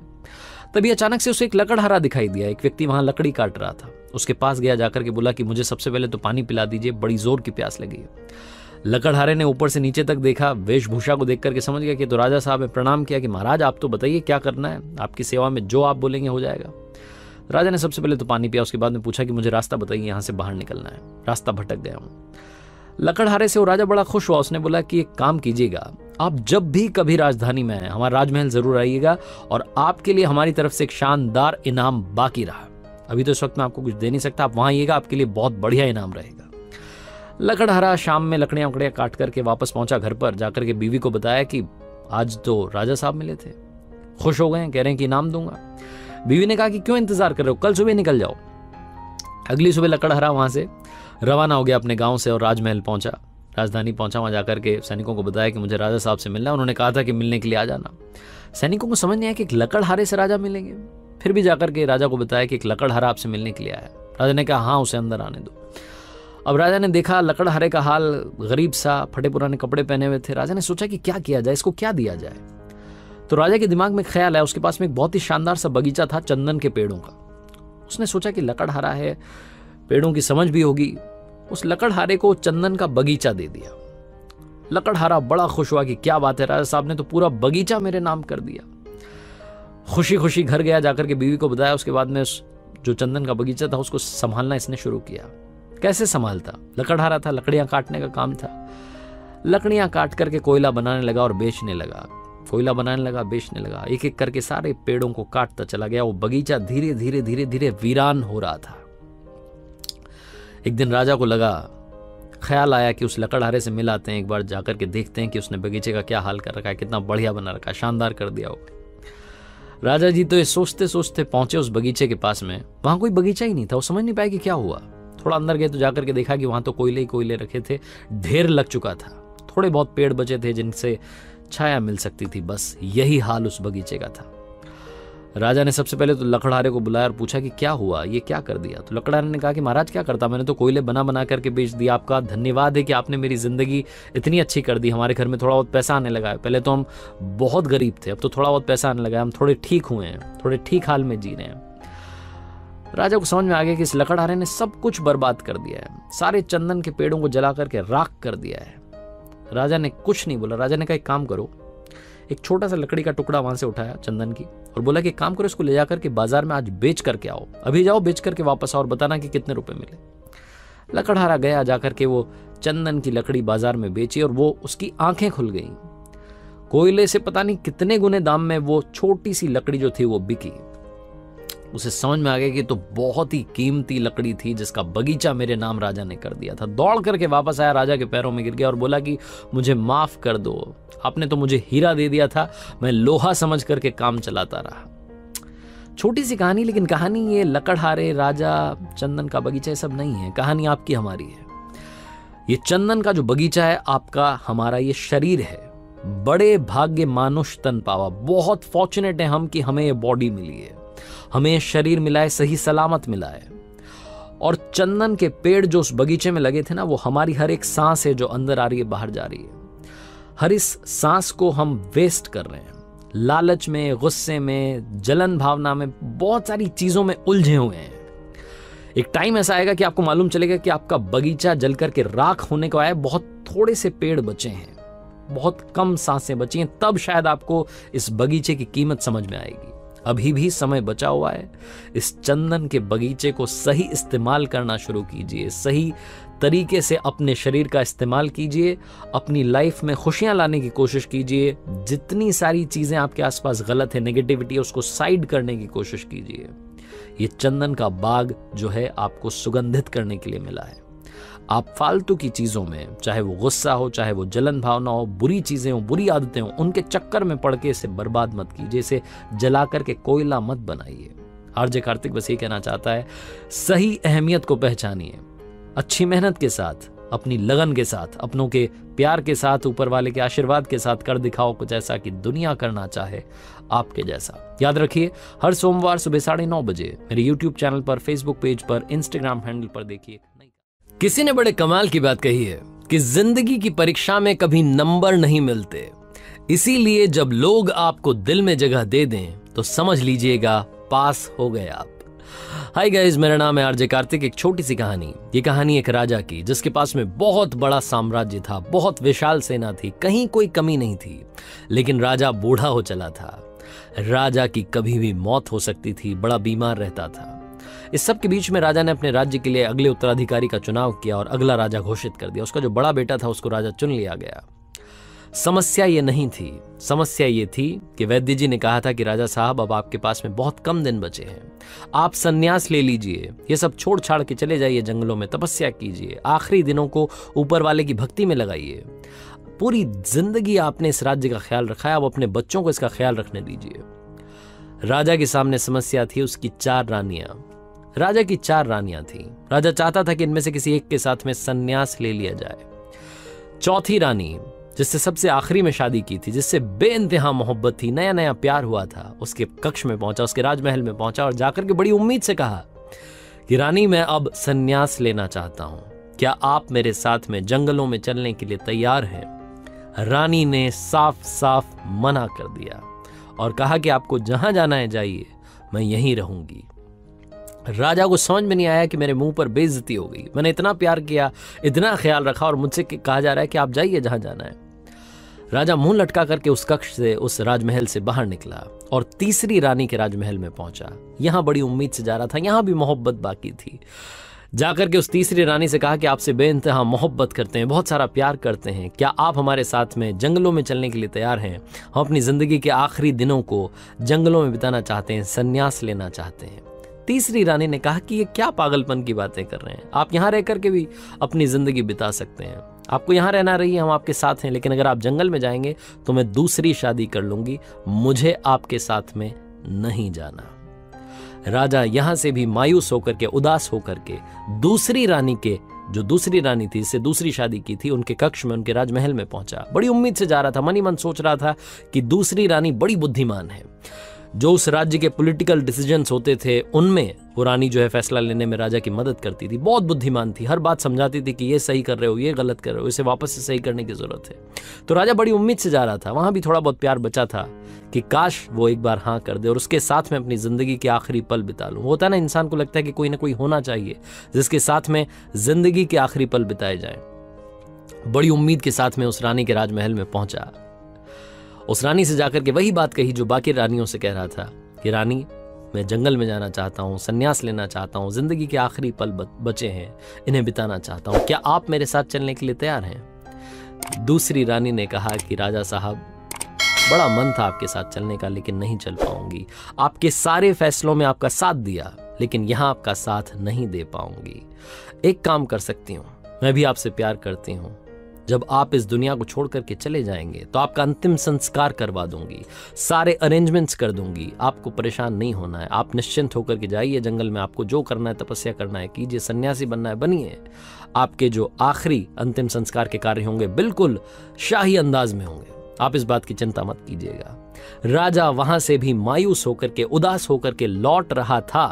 तभी अचानक से उसे एक लकड़हारा दिखाई दिया। एक व्यक्ति वहां लकड़ी काट रहा था। उसके पास गया, जाकर के बोला कि मुझे सबसे पहले तो पानी पिला दीजिए, बड़ी जोर की प्यास लगी है। लकड़हारे ने ऊपर से नीचे तक देखा, वेशभूषा को देख करके समझ गया कि तो राजा साहब ने प्रणाम किया कि महाराज आप तो बताइए क्या करना है, आपकी सेवा में जो आप बोलेंगे हो जाएगा। राजा ने सबसे पहले तो पानी पिया, उसके बाद में पूछा कि मुझे रास्ता बताइए, यहाँ से बाहर निकलना है, रास्ता भटक गया हूँ। लकड़हारे से वो राजा बड़ा खुश हुआ। उसने बोला कि एक काम कीजिएगा, आप जब भी कभी राजधानी में आए हमारा राजमहल जरूर आइएगा, और आपके लिए हमारी तरफ से एक शानदार इनाम बाकी रहा। अभी तो इस वक्त मैं आपको कुछ दे नहीं सकता, आप वहाँ आइएगा, आपके लिए बहुत बढ़िया इनाम रहेगा। लकड़हारा शाम में लकड़ियाँ उकड़ियाँ काट करके वापस पहुंचा घर पर, जाकर के बीवी को बताया कि आज तो राजा साहब मिले थे, खुश हो गए, कह रहे हैं कि इनाम दूंगा। बीवी ने कहा कि क्यों इंतजार कर रहे हो, कल सुबह निकल जाओ। अगली सुबह लकड़हारा वहां से रवाना हो गया अपने गाँव से और राजमहल पहुंचा, राजधानी पहुंचा। वहाँ जाकर के सैनिकों को बताया कि मुझे राजा साहब से मिलना है, उन्होंने कहा था कि मिलने के लिए आ जाना। सैनिकों को समझ नहीं आया कि एक लकड़हारे से राजा मिलेंगे। फिर भी जाकर के राजा को बताया कि एक लकड़हारा आपसे मिलने के लिए आया। राजा ने कहा हाँ उसे अंदर आने दो। अब राजा ने देखा लकड़ हारे का हाल, गरीब सा, फटे पुराने कपड़े पहने हुए थे। राजा ने सोचा कि क्या किया जाए, इसको क्या दिया जाए। तो राजा के दिमाग में ख्याल आया, उसके पास में एक बहुत ही शानदार सा बगीचा था चंदन के पेड़ों का। उसने सोचा कि लकड़हारा है, पेड़ों की समझ भी होगी, उस लकड़हारे को चंदन का बगीचा दे दिया। लकड़हारा बड़ा खुश हुआ कि क्या बात है, राजा साहब ने तो पूरा बगीचा मेरे नाम कर दिया। खुशी खुशी घर गया, जाकर के बीवी को बताया। उसके बाद में जो चंदन का बगीचा था उसको संभालना इसने शुरू किया। कैसे संभालता, लकड़हारा था, लकड़ियाँ काटने का काम था। लकड़ियाँ काट करके कोयला बनाने लगा और बेचने लगा, कोयला बनाने लगा, बेचने लगा। एक एक करके सारे पेड़ों को काटता चला गया। वो बगीचा धीरे धीरे धीरे धीरे वीरान हो रहा था। एक दिन राजा को लगा, ख्याल आया कि उस लकड़हारे से मिलाते हैं, एक बार जाकर के देखते हैं कि उसने बगीचे का क्या हाल कर रखा है, कितना बढ़िया बना रखा है, शानदार कर दिया होगा। राजा जी तो ये सोचते सोचते पहुंचे उस बगीचे के पास में। वहां कोई बगीचा ही नहीं था। वो समझ नहीं पाया कि क्या हुआ। थोड़ा अंदर गए तो जाकर के देखा कि वहां तो कोयले ही कोयले रखे थे, ढेर लग चुका था। थोड़े बहुत पेड़ बचे थे जिनसे छाया मिल सकती थी, बस यही हाल उस बगीचे का था। राजा ने सबसे पहले तो लकड़हारे को बुलाया और पूछा कि क्या हुआ, ये क्या कर दिया। तो लकड़हारे ने कहा कि महाराज क्या करता, मैंने तो कोयले बना बना करके बेच दिया। आपका धन्यवाद है कि आपने मेरी ज़िंदगी इतनी अच्छी कर दी, हमारे घर में थोड़ा बहुत पैसा आने लगा है। पहले तो हम बहुत गरीब थे, अब तो थोड़ा बहुत पैसा आने लगा है, हम थोड़े ठीक हुए हैं, थोड़े ठीक हाल में जी रहे हैं। राजा को समझ में आ गया कि इस लकड़हारे ने सब कुछ बर्बाद कर दिया है, सारे चंदन के पेड़ों को जला करके राख कर दिया है। राजा ने कुछ नहीं बोला। राजा ने कहा एक काम करो, एक छोटा सा लकड़ी का टुकड़ा वहां से उठाया चंदन की और बोला कि काम करो, इसको ले जाकर के बाजार में आज बेच करके आओ, अभी जाओ बेच करके वापस आओ और बताना कि कितने रुपए मिले। लकड़हारा गया, जाकर के वो चंदन की लकड़ी बाजार में बेची और वो उसकी आंखें खुल गईं। कोयले से पता नहीं कितने गुने दाम में वो छोटी सी लकड़ी जो थी वो बिकी। उसे समझ में आ गया कि तो बहुत ही कीमती लकड़ी थी जिसका बगीचा मेरे नाम राजा ने कर दिया था। दौड़ करके वापस आया, राजा के पैरों में गिर गया और बोला कि मुझे माफ़ कर दो, आपने तो मुझे हीरा दे दिया था, मैं लोहा समझ करके काम चलाता रहा। छोटी सी कहानी, लेकिन कहानी ये लकड़हारे, राजा, चंदन का बगीचा, ये सब नहीं है। कहानी आपकी हमारी है। ये चंदन का जो बगीचा है आपका हमारा, ये शरीर है। बड़े भाग्य मानुष तन पावा, बहुत फॉर्चुनेट है हम कि हमें ये बॉडी मिली है, हमें शरीर मिला है, सही सलामत मिला है। और चंदन के पेड़ जो उस बगीचे में लगे थे ना, वो हमारी हर एक सांस है जो अंदर आ रही है, बाहर जा रही है। हर इस सांस को हम वेस्ट कर रहे हैं, लालच में, गुस्से में, जलन भावना में, बहुत सारी चीजों में उलझे हुए हैं। एक टाइम ऐसा आएगा कि आपको मालूम चलेगा कि आपका बगीचा जल करके राख होने को आया, बहुत थोड़े से पेड़ बचे हैं, बहुत कम सांसें बची हैं, तब शायद आपको इस बगीचे की कीमत समझ में आएगी। अभी भी समय बचा हुआ है। इस चंदन के बगीचे को सही इस्तेमाल करना शुरू कीजिए, सही तरीके से अपने शरीर का इस्तेमाल कीजिए, अपनी लाइफ में खुशियां लाने की कोशिश कीजिए। जितनी सारी चीज़ें आपके आसपास गलत है, नेगेटिविटी है, उसको साइड करने की कोशिश कीजिए। ये चंदन का बाग जो है आपको सुगंधित करने के लिए मिला है। आप फालतू की चीज़ों में, चाहे वो गुस्सा हो, चाहे वो जलन भावना हो, बुरी चीज़ें हो, बुरी आदतें हो, उनके चक्कर में पड़ के इसे बर्बाद मत कीजिए, इसे जला करके कोयला मत बनाइए। आरजे कार्तिक बस ये कहना चाहता है, सही अहमियत को पहचानिए, अच्छी मेहनत के साथ, अपनी लगन के साथ, अपनों के प्यार के साथ, ऊपर वाले के आशीर्वाद के साथ कर दिखाओ कुछ ऐसा कि दुनिया करना चाहे आपके जैसा। याद रखिए, हर सोमवार सुबह 9:30 बजे मेरे यूट्यूब चैनल पर, फेसबुक पेज पर, इंस्टाग्राम हैंडल पर देखिए। किसी ने बड़े कमाल की बात कही है कि जिंदगी की परीक्षा में कभी नंबर नहीं मिलते, इसीलिए जब लोग आपको दिल में जगह दे दें तो समझ लीजिएगा पास हो गए आप। हाय गाइस, मेरा नाम है आरजे कार्तिक। एक छोटी सी कहानी, ये कहानी एक राजा की, जिसके पास में बहुत बड़ा साम्राज्य था, बहुत विशाल सेना थी, कहीं कोई कमी नहीं थी, लेकिन राजा बूढ़ा हो चला था। राजा की कभी भी मौत हो सकती थी, बड़ा बीमार रहता था। इस सब के बीच में राजा ने अपने राज्य के लिए अगले उत्तराधिकारी का चुनाव किया और अगला राजा घोषित कर दिया। उसका जो बड़ा बेटा था उसको राजा चुन लिया गया। समस्या ये नहीं थी, समस्या ये थी कि वैद्य जी ने कहा था कि राजा साहब अब आपके पास में बहुत कम दिन बचे हैं, आप सन्यास ले लीजिए, ये सब छोड़ छाड़ के चले जाइए, जंगलों में तपस्या कीजिए, आखिरी दिनों को ऊपर वाले की भक्ति में लगाइए। पूरी जिंदगी आपने इस राज्य का ख्याल रखा है, अब अपने बच्चों को इसका ख्याल रखने दीजिए। राजा के सामने समस्या थी उसकी 4 रानियां, राजा की 4 रानियां थीं। राजा चाहता था कि इनमें से किसी एक के साथ में सन्यास ले लिया जाए। चौथी रानी, जिससे सबसे आखिरी में शादी की थी, जिससे बेइंतहा मोहब्बत थी, नया नया प्यार हुआ था, उसके कक्ष में पहुंचा, उसके राजमहल में पहुंचा और जाकर के बड़ी उम्मीद से कहा कि रानी मैं अब सन्यास लेना चाहता हूं। क्या आप मेरे साथ में जंगलों में चलने के लिए तैयार हैं? रानी ने साफ साफ मना कर दिया और कहा कि आपको जहां जाना है जाइए, मैं यहीं रहूंगी। राजा को समझ में नहीं आया कि मेरे मुंह पर बेइज्जती हो गई। मैंने इतना प्यार किया, इतना ख्याल रखा और मुझसे कहा जा रहा है कि आप जाइए जहां जाना है। राजा मुंह लटका करके उस कक्ष से, उस राजमहल से बाहर निकला और तीसरी रानी के राजमहल में पहुंचा। यहाँ बड़ी उम्मीद से जा रहा था, यहाँ भी मोहब्बत बाकी थी। जाकर के उस तीसरी रानी से कहा कि आपसे बेइंतहा मोहब्बत करते हैं, बहुत सारा प्यार करते हैं, क्या आप हमारे साथ में जंगलों में चलने के लिए तैयार हैं? हम अपनी ज़िंदगी के आखिरी दिनों को जंगलों में बिताना चाहते हैं, संन्यास लेना चाहते हैं। तीसरी रानी ने कहा कि ये क्या पागलपन की बातें कर रहे हैं, आप यहाँ रह करके भी अपनी ज़िंदगी बिता सकते हैं। आपको यहाँ रहना रहिए, हम आपके साथ हैं, लेकिन अगर आप जंगल में जाएंगे तो मैं दूसरी शादी कर लूँगी, मुझे आपके साथ में नहीं जाना। राजा यहाँ से भी मायूस होकर के, उदास होकर के दूसरी रानी के, जो दूसरी रानी थी, इससे दूसरी शादी की थी, उनके कक्ष में, उनके राजमहल में पहुँचा। बड़ी उम्मीद से जा रहा था, मन ही मन सोच रहा था कि दूसरी रानी बड़ी बुद्धिमान है। जो उस राज्य के पॉलिटिकल डिसीजंस होते थे उनमें वो रानी जो है फैसला लेने में राजा की मदद करती थी। बहुत बुद्धिमान थी, हर बात समझाती थी कि ये सही कर रहे हो, ये गलत कर रहे हो, इसे वापस से सही करने की ज़रूरत है। तो राजा बड़ी उम्मीद से जा रहा था, वहाँ भी थोड़ा बहुत प्यार बचा था कि काश वो एक बार हाँ कर दे और उसके साथ में अपनी ज़िंदगी के आखिरी पल बिता लूँ। होता है ना, इंसान को लगता है कि कोई ना कोई होना चाहिए जिसके साथ में ज़िंदगी के आखिरी पल बिताए जाएँ। बड़ी उम्मीद के साथ में उस रानी के राजमहल में पहुँचा। उस रानी से जाकर के वही बात कही जो बाकी रानियों से कह रहा था कि रानी, मैं जंगल में जाना चाहता हूँ, संन्यास लेना चाहता हूँ, ज़िंदगी के आखिरी पल बचे हैं, इन्हें बिताना चाहता हूँ, क्या आप मेरे साथ चलने के लिए तैयार हैं? दूसरी रानी ने कहा कि राजा साहब, बड़ा मन था आपके साथ चलने का, लेकिन नहीं चल पाऊँगी। आपके सारे फैसलों में आपका साथ दिया, लेकिन यहाँ आपका साथ नहीं दे पाऊँगी। एक काम कर सकती हूँ, मैं भी आपसे प्यार करती हूँ, जब आप इस दुनिया को छोड़ करके चले जाएंगे तो आपका अंतिम संस्कार करवा दूंगी, सारे अरेंजमेंट्स कर दूंगी, आपको परेशान नहीं होना है, आप निश्चिंत होकर के जाइए जंगल में, आपको जो करना है, तपस्या करना है कीजिए, सन्यासी बनना है बनिए। आपके जो आखिरी अंतिम संस्कार के कार्य होंगे बिल्कुल शाही अंदाज में होंगे, आप इस बात की चिंता मत कीजिएगा। राजा वहां से भी मायूस होकर के, उदास होकर के लौट रहा था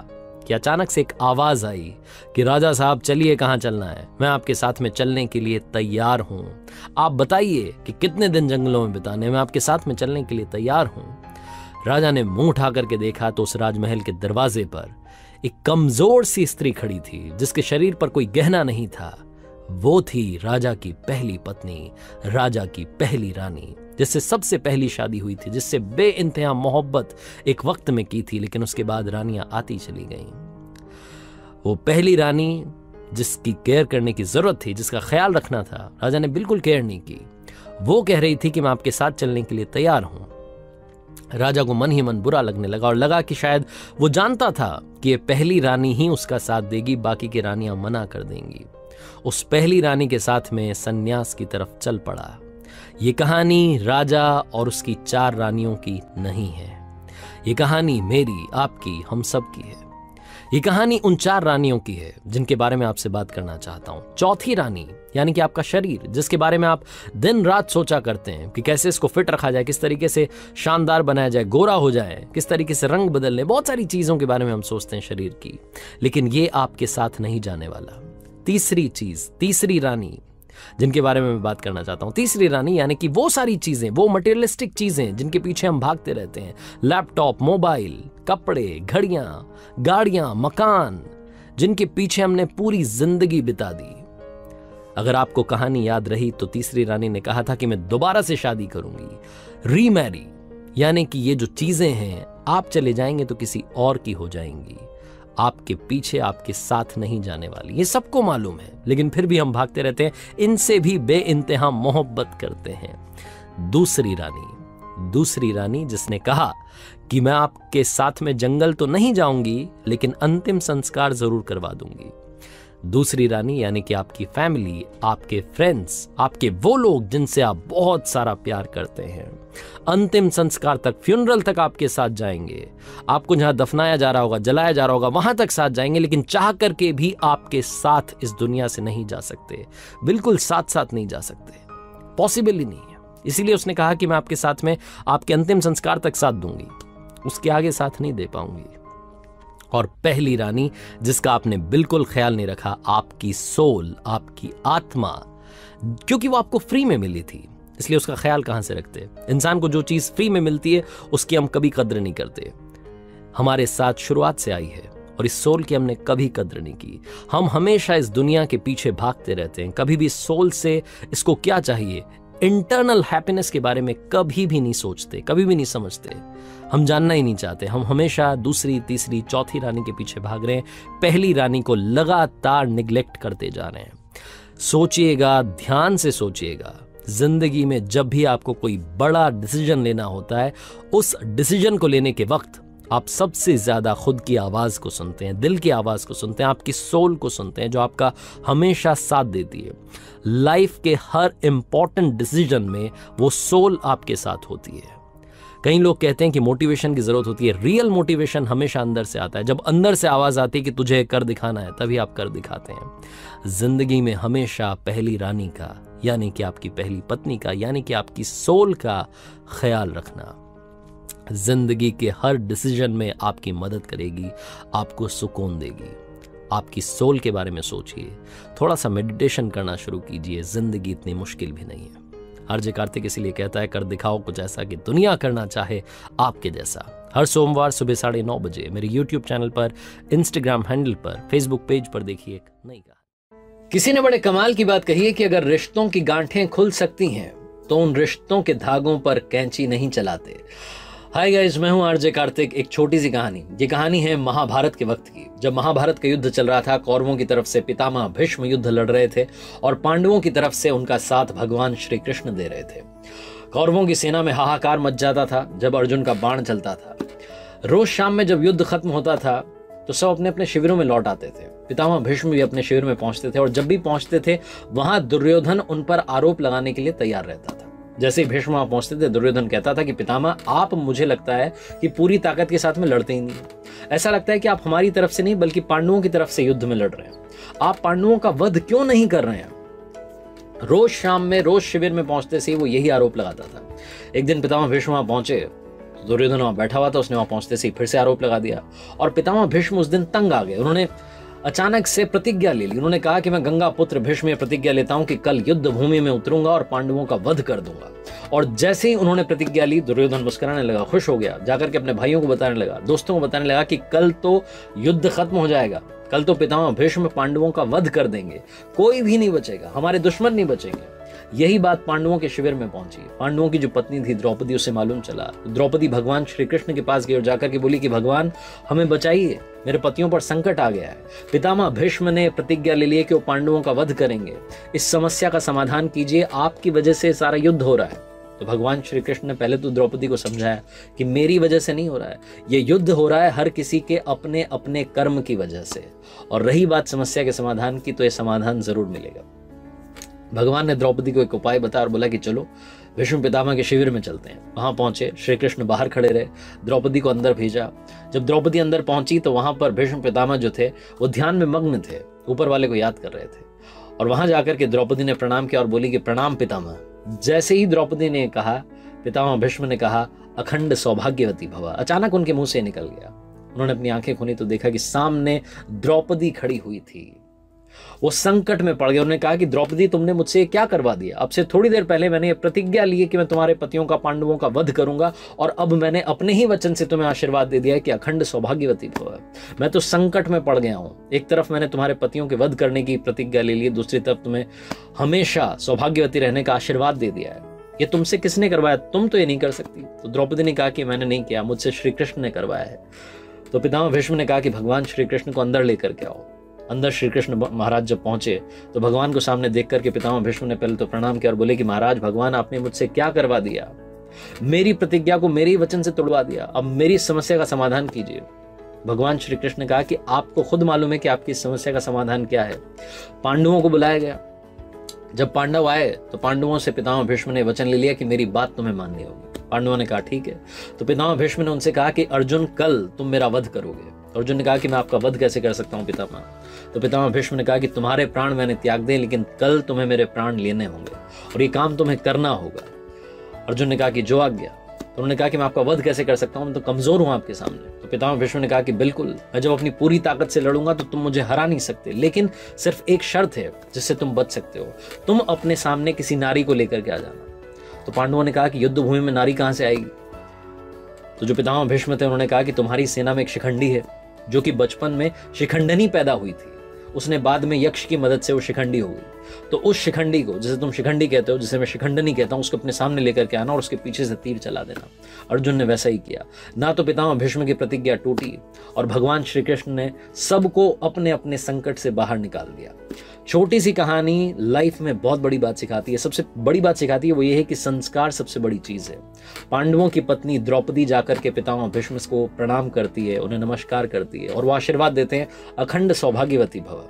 कि अचानक से एक आवाज आई कि राजा साहब चलिए, कहाँ चलना है? मैं आपके साथ में चलने के लिए तैयार हूँ, आप बताइए कि कितने दिन जंगलों में बिताने, मैं आपके साथ में चलने के लिए तैयार हूँ। राजा ने मुंह उठा करके देखा तो उस राजमहल के दरवाजे पर एक कमजोर सी स्त्री खड़ी थी जिसके शरीर पर कोई गहना नहीं था। वो थी राजा की पहली पत्नी, राजा की पहली रानी, जिससे सबसे पहली शादी हुई थी, जिससे बेइंतहा मोहब्बत एक वक्त में की थी, लेकिन उसके बाद रानियां आती चली गईं। वो पहली रानी जिसकी केयर करने की जरूरत थी, जिसका ख्याल रखना था, राजा ने बिल्कुल केयर नहीं की। वो कह रही थी कि मैं आपके साथ चलने के लिए तैयार हूँ। राजा को मन ही मन बुरा लगने लगा और लगा कि शायद वो जानता था कि ये पहली रानी ही उसका साथ देगी, बाकी की रानियां मना कर देंगी। उस पहली रानी के साथ में संन्यास की तरफ चल पड़ा। ये कहानी राजा और उसकी चार रानियों की नहीं है, ये कहानी मेरी, आपकी, हम सब की है। ये कहानी उन चार रानियों की है जिनके बारे में आपसे बात करना चाहता हूँ। चौथी रानी यानी कि आपका शरीर, जिसके बारे में आप दिन रात सोचा करते हैं कि कैसे इसको फिट रखा जाए, किस तरीके से शानदार बनाया जाए, गोरा हो जाए, किस तरीके से रंग बदल ले, बहुत सारी चीज़ों के बारे में हम सोचते हैं शरीर की, लेकिन ये आपके साथ नहीं जाने वाला। तीसरी चीज़, तीसरी रानी जिनके बारे में मैं बात करना चाहता हूँ, तीसरी रानी यानी कि वो सारी चीज़ें, वो मटेरियलिस्टिक चीज़ें जिनके पीछे हम भागते रहते हैं, लैपटॉप, मोबाइल, कपड़े, घड़ियाँ, गाड़ियाँ, मकान, जिनके पीछे हमने पूरी जिंदगी बिता दी। अगर आपको कहानी याद रही तो तीसरी रानी ने कहा था कि मैं दोबारा से शादी करूंगी, रीमैरी, यानी कि ये जो चीज़ें हैं, आप चले जाएंगे तो किसी और की हो जाएंगी, आपके पीछे आपके साथ नहीं जाने वाली। ये सबको मालूम है, लेकिन फिर भी हम भागते रहते हैं, इनसे भी बेइंतहा मोहब्बत करते हैं। दूसरी रानी, दूसरी रानी जिसने कहा कि मैं आपके साथ में जंगल तो नहीं जाऊंगी, लेकिन अंतिम संस्कार जरूर करवा दूंगी। दूसरी रानी यानी कि आपकी फैमिली, आपके फ्रेंड्स, आपके वो लोग जिनसे आप बहुत सारा प्यार करते हैं, अंतिम संस्कार तक, फ्यूनरल तक आपके साथ जाएंगे, आपको जहां दफनाया जा रहा होगा, जलाया जा रहा होगा, वहां तक साथ जाएंगे, लेकिन चाह करके भी आपके साथ इस दुनिया से नहीं जा सकते, बिल्कुल साथ साथ नहीं जा सकते, पॉसिबल ही नहीं है। इसीलिए उसने कहा कि मैं आपके साथ में आपके अंतिम संस्कार तक साथ दूंगी, उसके आगे साथ नहीं दे पाऊंगी। और पहली रानी जिसका आपने बिल्कुल ख्याल नहीं रखा, आपकी सोल, आपकी आत्मा, क्योंकि वो आपको फ्री में मिली थी, इसलिए उसका ख्याल कहां से रखते। इंसान को जो चीज फ्री में मिलती है उसकी हम कभी कद्र नहीं करते। हमारे साथ शुरुआत से आई है और इस सोल की हमने कभी कद्र नहीं की। हम हमेशा इस दुनिया के पीछे भागते रहते हैं, कभी भी सोल से इसको क्या चाहिए, इंटरनल हैप्पीनेस के बारे में कभी भी नहीं सोचते, कभी भी नहीं समझते। हम जानना ही नहीं चाहते। हम हमेशा दूसरी, तीसरी, चौथी रानी के पीछे भाग रहे हैं, पहली रानी को लगातार निग्लेक्ट करते जा रहे हैं। सोचिएगा, ध्यान से सोचिएगा, जिंदगी में जब भी आपको कोई बड़ा डिसीजन लेना होता है, उस डिसीजन को लेने के वक्त आप सबसे ज्यादा खुद की आवाज को सुनते हैं, दिल की आवाज को सुनते हैं, आपकी सोल को सुनते हैं, जो आपका हमेशा साथ देती है। लाइफ के हर इंपॉर्टेंट डिसीजन में वो सोल आपके साथ होती है। कई लोग कहते हैं कि मोटिवेशन की जरूरत होती है। रियल मोटिवेशन हमेशा अंदर से आता है। जब अंदर से आवाज आती है कि तुझे कर दिखाना है, तभी आप कर दिखाते हैं। जिंदगी में हमेशा पहली रानी का, यानी कि आपकी पहली पत्नी का, यानी कि आपकी सोल का ख्याल रखना जिंदगी के हर डिसीजन में आपकी मदद करेगी, आपको सुकून देगी। आपकी सोल के बारे में सोचिए, थोड़ा सा मेडिटेशन करना शुरू कीजिए। जिंदगी इतनी मुश्किल भी नहीं है। आरजे कार्तिक इसीलिए कहता है, कर दिखाओ कुछ ऐसा कि दुनिया करना चाहे आपके जैसा। हर सोमवार सुबह 9:30 बजे मेरे यूट्यूब चैनल पर, इंस्टाग्राम हैंडल पर, फेसबुक पेज पर देखिए एक नई कहानी। किसी ने बड़े कमाल की बात कही है कि अगर रिश्तों की गांठें खुल सकती हैं तो उन रिश्तों के धागों पर कैंची नहीं चलाते। हाय गाइस, मैं हूं आरजे कार्तिक। एक छोटी सी कहानी। ये कहानी है महाभारत के वक्त की, जब महाभारत का युद्ध चल रहा था। कौरवों की तरफ से पितामह भीष्म युद्ध लड़ रहे थे और पांडवों की तरफ से उनका साथ भगवान श्री कृष्ण दे रहे थे। कौरवों की सेना में हाहाकार मच जाता था जब अर्जुन का बाण चलता था। रोज शाम में जब युद्ध खत्म होता था तो सब अपने अपने शिविरों में लौट आते थे। पितामह भीष्म भी अपने शिविर में पहुंचते थे और जब भी पहुंचते थे वहां दुर्योधन उन पर आरोप लगाने के लिए तैयार रहता था। जैसे ही भीष्म वहां पहुंचते थे, दुर्योधन कहता था कि पितामह, आप, मुझे लगता है कि पूरी ताकत के साथ में लड़ते ही नहीं। ऐसा लगता है कि आप हमारी तरफ से नहीं बल्कि पांडवों की तरफ से युद्ध में लड़ रहे हैं। आप पांडवों का वध क्यों नहीं कर रहे हैं? रोज शाम में, रोज शिविर में पहुंचते से वो यही आरोप लगाता था। एक दिन पितामह भीष्म वहां पहुंचे, दुर्योधन वहां बैठा हुआ था, उसने वहां पहुंचते से फिर से आरोप लगा दिया और पितामह भीष्म उस दिन तंग आ गए। उन्होंने अचानक से प्रतिज्ञा ले ली। उन्होंने कहा कि मैं गंगा पुत्र भीष्म प्रतिज्ञा लेता हूं कि कल युद्ध भूमि में उतरूंगा और पांडवों का वध कर दूंगा। और जैसे ही उन्होंने प्रतिज्ञा ली, दुर्योधन मुस्कुराने लगा, खुश हो गया, जाकर के अपने भाइयों को बताने लगा, दोस्तों को बताने लगा कि कल तो युद्ध खत्म हो जाएगा, कल तो पितामह भीष्म पांडवों का वध कर देंगे, कोई भी नहीं बचेगा, हमारे दुश्मन नहीं बचेंगे। यही बात पांडवों के शिविर में पहुंची। पांडवों की जो पत्नी थी द्रौपदी, उसे मालूम चला। द्रौपदी भगवान श्री कृष्ण के पास गई और जाकर के बोली कि भगवान हमें बचाइए, मेरे पतियों पर संकट आ गया है। पितामह भीष्म ने प्रतिज्ञा ले ली है कि वो पांडवों का वध करेंगे, इस समस्या का समाधान कीजिए, आपकी वजह से सारा युद्ध हो रहा है। तो भगवान श्री कृष्ण ने पहले तो द्रौपदी को समझाया कि मेरी वजह से नहीं हो रहा है, ये युद्ध हो रहा है हर किसी के अपने अपने कर्म की वजह से। और रही बात समस्या के समाधान की, तो ये समाधान जरूर मिलेगा। भगवान ने द्रौपदी को एक उपाय बताया और बोला कि चलो भीष्म पितामह के शिविर में चलते हैं। वहां पहुंचे, श्री कृष्ण बाहर खड़े रहे, द्रौपदी को अंदर भेजा। जब द्रौपदी अंदर पहुंची तो वहां पर भीष्म पितामह जो थे वो ध्यान में मग्न थे, ऊपर वाले को याद कर रहे थे। और वहां जाकर के द्रौपदी ने प्रणाम किया और बोली कि प्रणाम पितामह। जैसे ही द्रौपदी ने कहा, पितामह भीष्म ने कहा, अखंड सौभाग्यवती भवा, अचानक उनके मुंह से निकल गया। उन्होंने अपनी आंखें खोली तो देखा कि सामने द्रौपदी खड़ी हुई थी। वो संकट में पड़ गए। उन्होंने कहा कि द्रौपदी, तुमने मुझसे क्या करवा दिया? अब से थोड़ी देर पहले मैंने ये प्रतिज्ञा ली है कि मैं तुम्हारे पतियों का, पांडवों का वध करूंगा, और अब मैंने अपने ही वचन से तुम्हें आशीर्वाद दे दिया है कि अखंड सौभाग्यवती भव। मैं तो संकट में पड़ गया हूं। एक तरफ मैंने तुम्हारे पतियों के वध करने की प्रतिज्ञा ले ली, दूसरी तरफ तुम्हें हमेशा सौभाग्यवती रहने का आशीर्वाद दे दिया है। ये तुमसे किसने करवाया? तुम तो ये नहीं कर सकती। तो द्रौपदी ने कहा कि मैंने नहीं किया, मुझसे श्री कृष्ण ने करवाया है। तो पितामह भीष्म ने कहा कि भगवान श्री कृष्ण को अंदर लेकर के आओ। अंदर श्री कृष्ण महाराज जब पहुंचे तो भगवान को सामने देख करके पितामह भीष्म ने पहले तो प्रणाम किया और बोले कि महाराज, भगवान आपने मुझसे क्या करवा दिया? मेरी प्रतिज्ञा को मेरे वचन से तोड़वा दिया। अब मेरी समस्या का समाधान कीजिए। भगवान श्री कृष्ण ने कहा कि आपको खुद मालूम है कि आपकी समस्या का समाधान क्या है। पांडवों को बुलाया गया। जब पांडव आए तो पांडवों से पितामह भीष्म ने वचन ले लिया कि मेरी बात तुम्हें माननी होगी। पांडवों ने कहा ठीक है। तो पितामह भीष्म ने उनसे कहा कि अर्जुन, कल तुम मेरा वध करोगे। अर्जुन ने कहा कि मैं आपका वध कैसे कर सकता हूं पितामह? तो पितामह भीष्म ने कहा कि तुम्हारे प्राण मैंने त्याग दिए, लेकिन कल तुम्हें मेरे प्राण लेने होंगे और ये काम तुम्हें करना होगा। अर्जुन ने कहा कि जो आज्ञा। तो उन्होंने कहा कि मैं आपका वध कैसे कर सकता हूं, मैं तो कमजोर हूं आपके सामने। तो पितामह भीष्म ने कहा कि बिल्कुल, मैं जब अपनी पूरी ताकत से लड़ूंगा तो तुम मुझे हरा नहीं सकते, लेकिन सिर्फ एक शर्त है जिससे तुम बच सकते हो, तुम अपने सामने किसी नारी को लेकर के आ जाना। तो पांडवों ने कहा कि युद्ध भूमि में नारी कहां से आएगी? तो जो पितामह भीष्म थे उन्होंने कहा कि तुम्हारी सेना में एक शिखंडी है जो कि बचपन में शिखंडनी पैदा हुई थी, उसने बाद में यक्ष की मदद से वो शिखंडी हो गई, तो उस शिखंडी को, जिसे तुम शिखंडी कहते हो, जिसे मैं शिखंडनी कहता हूँ, उसको अपने सामने लेकर के आना और उसके पीछे से तीर चला देना। अर्जुन ने वैसा ही किया ना, तो पितामह भीष्म की प्रतिज्ञा टूटी और भगवान श्री कृष्ण ने सबको अपने अपने संकट से बाहर निकाल दिया। छोटी सी कहानी लाइफ में बहुत बड़ी बात सिखाती है। सबसे बड़ी बात सिखाती है वो ये है कि संस्कार सबसे बड़ी चीज़ है। पांडवों की पत्नी द्रौपदी जाकर के पितामह भीष्म को प्रणाम करती है, उन्हें नमस्कार करती है और वो आशीर्वाद देते हैं, अखंड सौभाग्यवती भव।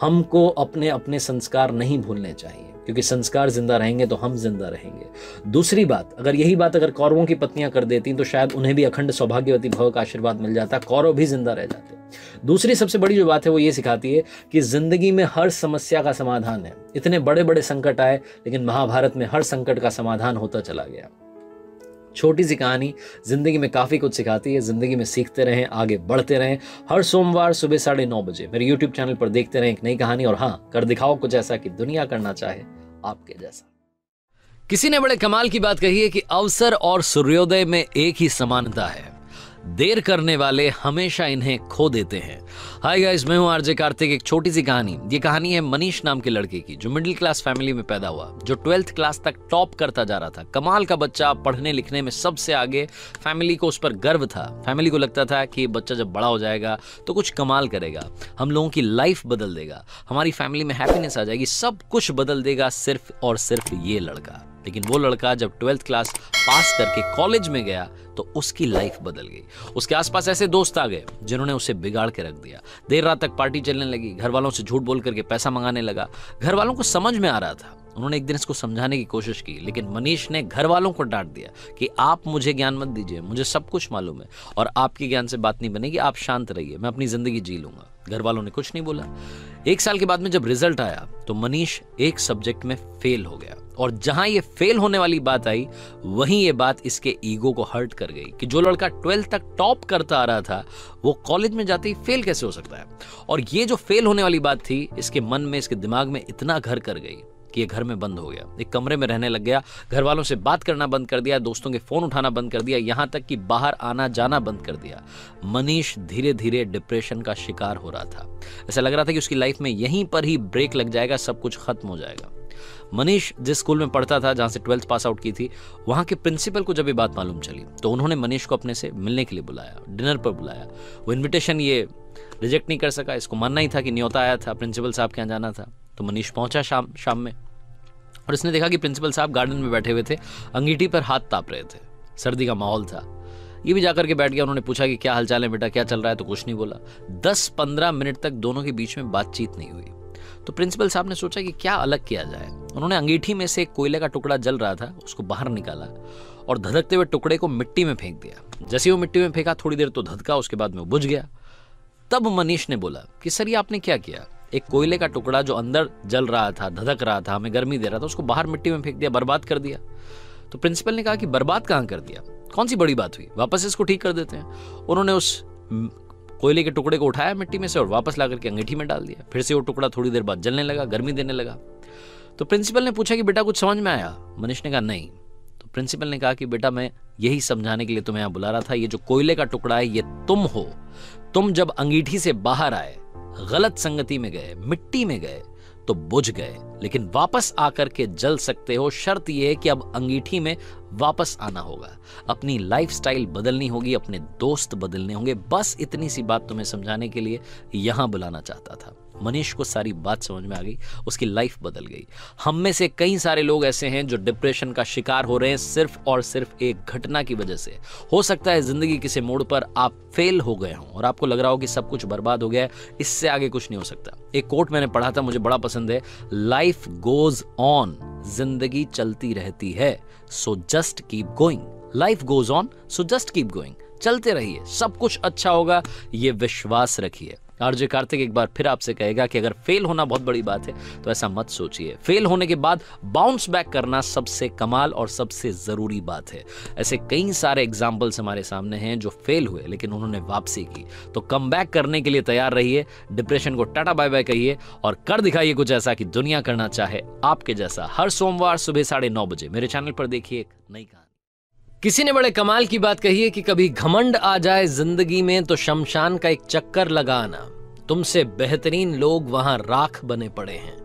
हमको अपने अपने संस्कार नहीं भूलने चाहिए, क्योंकि संस्कार जिंदा रहेंगे तो हम जिंदा रहेंगे। दूसरी बात, अगर यही बात अगर कौरवों की पत्नियां कर देती तो शायद उन्हें भी अखंड सौभाग्यवती भव का आशीर्वाद मिल जाता, कौरव भी जिंदा रह जाते। दूसरी सबसे बड़ी जो बात है वो ये सिखाती है कि जिंदगी में हर समस्या का समाधान है। इतने बड़े बड़े संकट आए, लेकिन महाभारत में हर संकट का समाधान होता चला गया। छोटी सी कहानी जिंदगी में काफ़ी कुछ सिखाती है। ज़िंदगी में सीखते रहें, आगे बढ़ते रहें। हर सोमवार सुबह 9:30 बजे मेरे YouTube चैनल पर देखते रहें एक नई कहानी। और हाँ, कर दिखाओ कुछ ऐसा कि दुनिया करना चाहे आपके जैसा। किसी ने बड़े कमाल की बात कही है कि अवसर और सूर्योदय में एक ही समानता है, देर करने वाले हमेशा इन्हें खो देते हैं। हाय गाइस, मैं हूं आरजे कार्तिक। एक छोटी सी कहानी, ये कहानी है मनीष नाम के लड़के की जो मिडिल क्लास फैमिली में पैदा हुआ, जो 12th क्लास तक टॉप करता जा रहा था। कमाल का बच्चा, पढ़ने लिखने में सबसे आगे। फैमिली को उस पर गर्व था, फैमिली को लगता था कि बच्चा जब बड़ा हो जाएगा तो कुछ कमाल करेगा, हम लोगों की लाइफ बदल देगा, हमारी फैमिली में हैप्पीनेस आ जाएगी, सब कुछ बदल देगा सिर्फ और सिर्फ ये लड़का। लेकिन वो लड़का जब 12th क्लास पास करके कॉलेज में गया तो उसकी लाइफ बदल गई। उसके आसपास ऐसे दोस्त आ गए जिन्होंने उसे बिगाड़ के रख दिया। देर रात तक पार्टी चलने लगी, घर वालों से झूठ बोल करके पैसा मंगाने लगा। घर वालों को समझ में आ रहा था, उन्होंने एक दिन इसको समझाने की कोशिश की, लेकिन मनीष ने घर वालों को डांट दिया कि आप मुझे ज्ञान मत दीजिए, मुझे सब कुछ मालूम है और आपके ज्ञान से बात नहीं बनेगी, आप शांत रहिए, मैं अपनी ज़िंदगी जी लूँगा। घर वालों ने कुछ नहीं बोला। 1 साल के बाद में जब रिजल्ट आया तो मनीष 1 सब्जेक्ट में फेल हो गया, और जहां ये फेल होने वाली बात आई वहीं ये बात इसके ईगो को हर्ट कर गई कि जो लड़का 12th तक टॉप करता आ रहा था वो कॉलेज में जाते ही फेल कैसे हो सकता है। और ये जो फेल होने वाली बात थी इसके मन में, इसके दिमाग में इतना घर कर गई कि ये घर में बंद हो गया, एक कमरे में रहने लग गया, घर वालों से बात करना बंद कर दिया, दोस्तों के फ़ोन उठाना बंद कर दिया, यहाँ तक कि बाहर आना जाना बंद कर दिया। मनीष धीरे धीरे डिप्रेशन का शिकार हो रहा था। ऐसा लग रहा था कि उसकी लाइफ में यहीं पर ही ब्रेक लग जाएगा, सब कुछ खत्म हो जाएगा। मनीष जिस स्कूल में पढ़ता था, जहाँ से 12th पास आउट की थी, वहाँ के प्रिंसिपल को जब ये बात मालूम चली तो उन्होंने मनीष को अपने से मिलने के लिए बुलाया, डिनर पर बुलाया। वो इन्विटेशन ये रिजेक्ट नहीं कर सका, इसको मानना ही था कि न्योता आया था, प्रिंसिपल साहब के यहाँ जाना था। तो मनीष पहुँचा शाम में, और इसने देखा कि प्रिंसिपल साहब गार्डन में बैठे हुए थे, अंगीठी पर हाथ ताप रहे थे, सर्दी का माहौल था। ये भी जाकर के बैठ गया। उन्होंने पूछा कि क्या हालचाल है बेटा, क्या चल रहा है, तो कुछ नहीं बोला। 10-15 मिनट तक दोनों के बीच में बातचीत नहीं हुई। तो प्रिंसिपल साहब ने सोचा कि क्या अलग किया जाए। उन्होंने अंगीठी में से एक कोयले का टुकड़ा जल रहा था, उसको बाहर निकाला और धधकते हुए टुकड़े को मिट्टी में फेंक दिया। जैसे ही वो मिट्टी में फेंका, थोड़ी देर तो धधका, उसके बाद में वो बुझ गया। तब मनीष ने बोला कि सर ये आपने क्या किया, एक कोयले का टुकड़ा जो अंदर जल रहा था, धधक रहा था, हमें गर्मी दे रहा था, उसको बाहर मिट्टी में फेंक दिया, बर्बाद कर दिया। तो प्रिंसिपल ने कहा कि बर्बाद कहाँ कर दिया, कौन सी बड़ी बात हुई, वापस इसको ठीक कर देते हैं। उन्होंने उस कोयले के टुकड़े को उठाया मिट्टी में से और वापस ला करके अंगीठी में डाल दिया। फिर से वो टुकड़ा थोड़ी देर बाद जलने लगा, गर्मी देने लगा। तो प्रिंसिपल ने पूछा कि बेटा कुछ समझ में आया? मनीष ने कहा नहीं। तो प्रिंसिपल ने कहा कि बेटा मैं यही समझाने के लिए तुम्हें यहाँ बुला रहा था, ये जो कोयले का टुकड़ा है ये तुम हो। तुम जब अंगीठी से बाहर आए, गलत संगति में गए, मिट्टी में गए, तो बुझ गए, लेकिन वापस आकर के जल सकते हो। शर्त यह है कि अब अंगीठी में वापस आना होगा, अपनी लाइफस्टाइल बदलनी होगी, अपने दोस्त बदलने होंगे। बस इतनी सी बात तुम्हें समझाने के लिए यहाँ बुलाना चाहता था। मनीष को सारी बात समझ में आ गई, उसकी लाइफ बदल गई। हम में से कई सारे लोग ऐसे हैं जो डिप्रेशन का शिकार हो रहे हैं सिर्फ और सिर्फ एक घटना की वजह से। हो सकता है जिंदगी किसी मोड़ पर आप फेल हो गए हों और आपको लग रहा हो कि सब कुछ बर्बाद हो गया है, इससे आगे कुछ नहीं हो सकता। एक कोट मैंने पढ़ा था, मुझे बड़ा पसंद है, लाइफ गोज ऑन, जिंदगी चलती रहती है, so just keep going. Life goes on so just keep going, चलते रहिए, सब कुछ अच्छा होगा, ये विश्वास रखिए। आरजे कार्तिक एक बार फिर आपसे कहेगा कि अगर फेल होना बहुत बड़ी बात है तो ऐसा मत सोचिए। फेल होने के बाद बाउंस बैक करना सबसे कमाल और सबसे ज़रूरी बात है। ऐसे कई सारे एग्जाम्पल्स हमारे सामने हैं जो फेल हुए लेकिन उन्होंने वापसी की। तो कम बैक करने के लिए तैयार रहिए, डिप्रेशन को टाटा बाय बाय कहिए और कर दिखाइए कुछ ऐसा कि दुनिया करना चाहे आपके जैसा। हर सोमवार सुबह 9:30 बजे मेरे चैनल पर देखिए एक नई कहानी। किसी ने बड़े कमाल की बात कही है कि कभी घमंड आ जाए जिंदगी में तो शमशान का एक चक्कर लगाना, तुमसे बेहतरीन लोग वहां राख बने पड़े हैं।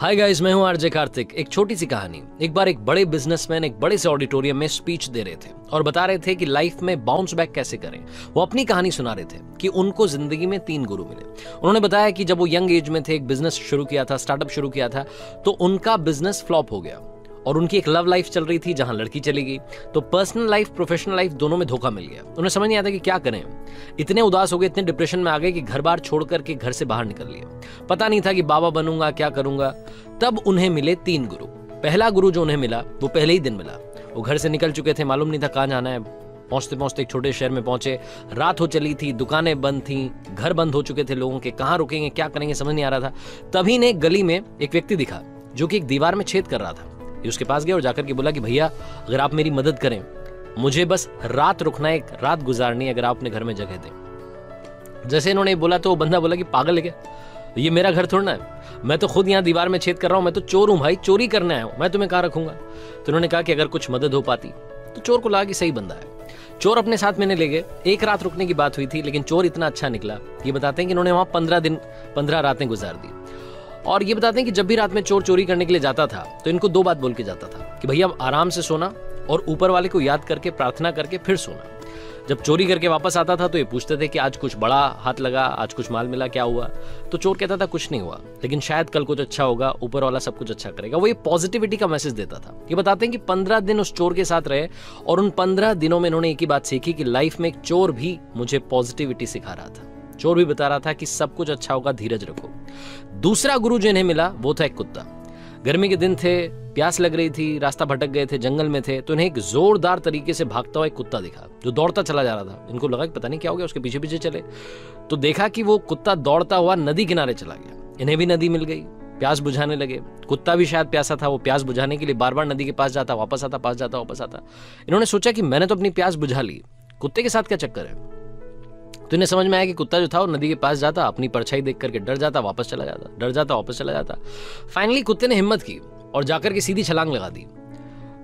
हाय गाइस, मैं हूं आरजे कार्तिक। एक छोटी सी कहानी। एक बार एक बड़े बिजनेसमैन एक बड़े से ऑडिटोरियम में स्पीच दे रहे थे और बता रहे थे कि लाइफ में बाउंस बैक कैसे करें। वो अपनी कहानी सुना रहे थे कि उनको जिंदगी में 3 गुरु मिले। उन्होंने बताया कि जब वो यंग एज में थे एक बिजनेस शुरू किया था, स्टार्टअप शुरू किया था, तो उनका बिजनेस फ्लॉप हो गया और उनकी एक लव लाइफ चल रही थी जहां लड़की चली गई, तो पर्सनल लाइफ प्रोफेशनल लाइफ दोनों में धोखा मिल गया। उन्हें समझ नहीं आता कि क्या करें। इतने उदास हो गए, इतने डिप्रेशन में आ गए कि घर बार छोड़ करके घर से बाहर निकल लिए। पता नहीं था कि बाबा बनूंगा, क्या करूंगा। तब उन्हें मिले 3 गुरु। पहला गुरु जो उन्हें मिला वो पहले ही दिन मिला। वो घर से निकल चुके थे, मालूम नहीं था कहाँ जाना है। पहुंचते पहुंचते एक छोटे शहर में पहुंचे, रात हो चली थी, दुकानें बंद थी, घर बंद हो चुके थे लोगों के, कहाँ रुकेंगे क्या करेंगे समझ नहीं आ रहा था। तभी ने गली में एक व्यक्ति दिखा जो कि एक दीवार में छेद कर रहा था। उसके पास गया और जाकर के बोला कि भैया अगर आप मेरी मदद करें, मुझे बस रात रुकना है, एक रात गुजारनी है, अगर आप अपने घर में जगह दें। जैसे इन्होंने बोला तो वो बंदा बोला कि पागल है क्या, ये मेरा घर थोड़ा ना है, मैं तो खुद यहाँ दीवार में छेद कर रहा हूँ, मैं तो चोर हूँ भाई, चोरी करने आया हूँ, मैं तुम्हें कहाँ रखूंगा। तो उन्होंने कहा कि अगर कुछ मदद हो पाती। तो चोर को लगा कि सही बंदा है। चोर अपने साथ मैंने ले गए। एक रात रुकने की बात हुई थी लेकिन चोर इतना अच्छा निकला, ये बताते हैं कि इन्होंने वहाँ 15 रातें गुजार दी। और ये बताते हैं कि जब भी रात में चोर चोरी करने के लिए जाता था तो इनको 2 बात बोल के जाता था कि भैया आराम से सोना और ऊपर वाले को याद करके प्रार्थना करके फिर सोना। जब चोरी करके वापस आता था तो ये पूछते थे कि आज कुछ बड़ा हाथ लगा, आज कुछ माल मिला, क्या हुआ। तो चोर कहता था कुछ नहीं हुआ, लेकिन शायद कल कुछ अच्छा होगा, ऊपर वाला सब कुछ अच्छा करेगा। वो ये पॉजिटिविटी का मैसेज देता था। ये बताते हैं कि 15 दिन उस चोर के साथ रहे और उन 15 दिनों में इन्होंने एक ही बात सीखी कि लाइफ में एक चोर भी मुझे पॉजिटिविटी सिखा रहा था, चोर भी बता रहा था कि सब कुछ अच्छा होगा, धीरज रखो। दूसरा गुरु जिन्हें मिला वो था एक कुत्ता। गर्मी के दिन थे, प्यास लग रही थी, रास्ता भटक गए थे, जंगल में थे, तो उन्हें एक जोरदार तरीके से भागता हुआ एक कुत्ता दिखा जो दौड़ता चला जा रहा था। इनको लगा कि पता नहीं क्या हो गया, उसके पीछे पीछे चले तो देखा कि वो कुत्ता दौड़ता हुआ नदी किनारे चला गया। इन्हें भी नदी मिल गई, प्यास बुझाने लगे। कुत्ता भी शायद प्यासा था, वो प्यास बुझाने के लिए बार बार नदी के पास जाता, वापस आता, पास जाता, वापस आता। इन्होंने सोचा कि मैंने तो अपनी प्यास बुझा ली, कुत्ते के साथ क्या चक्कर है। तो इन्हें समझ में आया कि कुत्ता जो था वो नदी के पास जाता, अपनी परछाई देख करके डर जाता, वापस चला जाता, डर जाता, वापस चला जाता। फाइनली कुत्ते ने हिम्मत की और जाकर के सीधी छलांग लगा दी।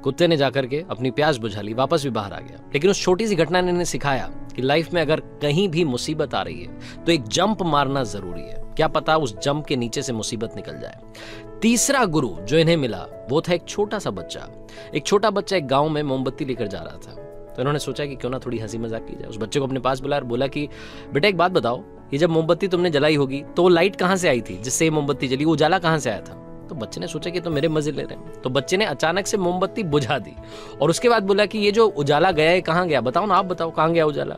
कुत्ते ने जाकर के अपनी प्यास बुझा ली, वापस भी बाहर आ गया। लेकिन उस छोटी सी घटना ने इन्हें सिखाया कि लाइफ में अगर कहीं भी मुसीबत आ रही है तो एक जंप मारना जरूरी है, क्या पता उस जंप के नीचे से मुसीबत निकल जाए। तीसरा गुरु जो इन्हें मिला वो था एक छोटा सा बच्चा। एक छोटा बच्चा एक गाँव में मोमबत्ती लेकर जा रहा था। तो इन्होंने सोचा कि क्यों ना थोड़ी हंसी मजाक की जाए। उस बच्चे को अपने पास बुलाया और बोला कि बेटा एक बात बताओ, ये जब मोमबत्ती तुमने जलाई होगी तो लाइट कहाँ से आई थी, जिससे ये मोमबत्ती जली, वो उजाला कहाँ से आया था। तो बच्चे ने सोचा कि तो मेरे मजे ले रहे हैं। तो बच्चे ने अचानक से मोमबत्ती बुझा दी और उसके बाद बोला कि ये जो उजाला गया है कहाँ गया, बताओ ना, आप बताओ कहाँ गया उजाला।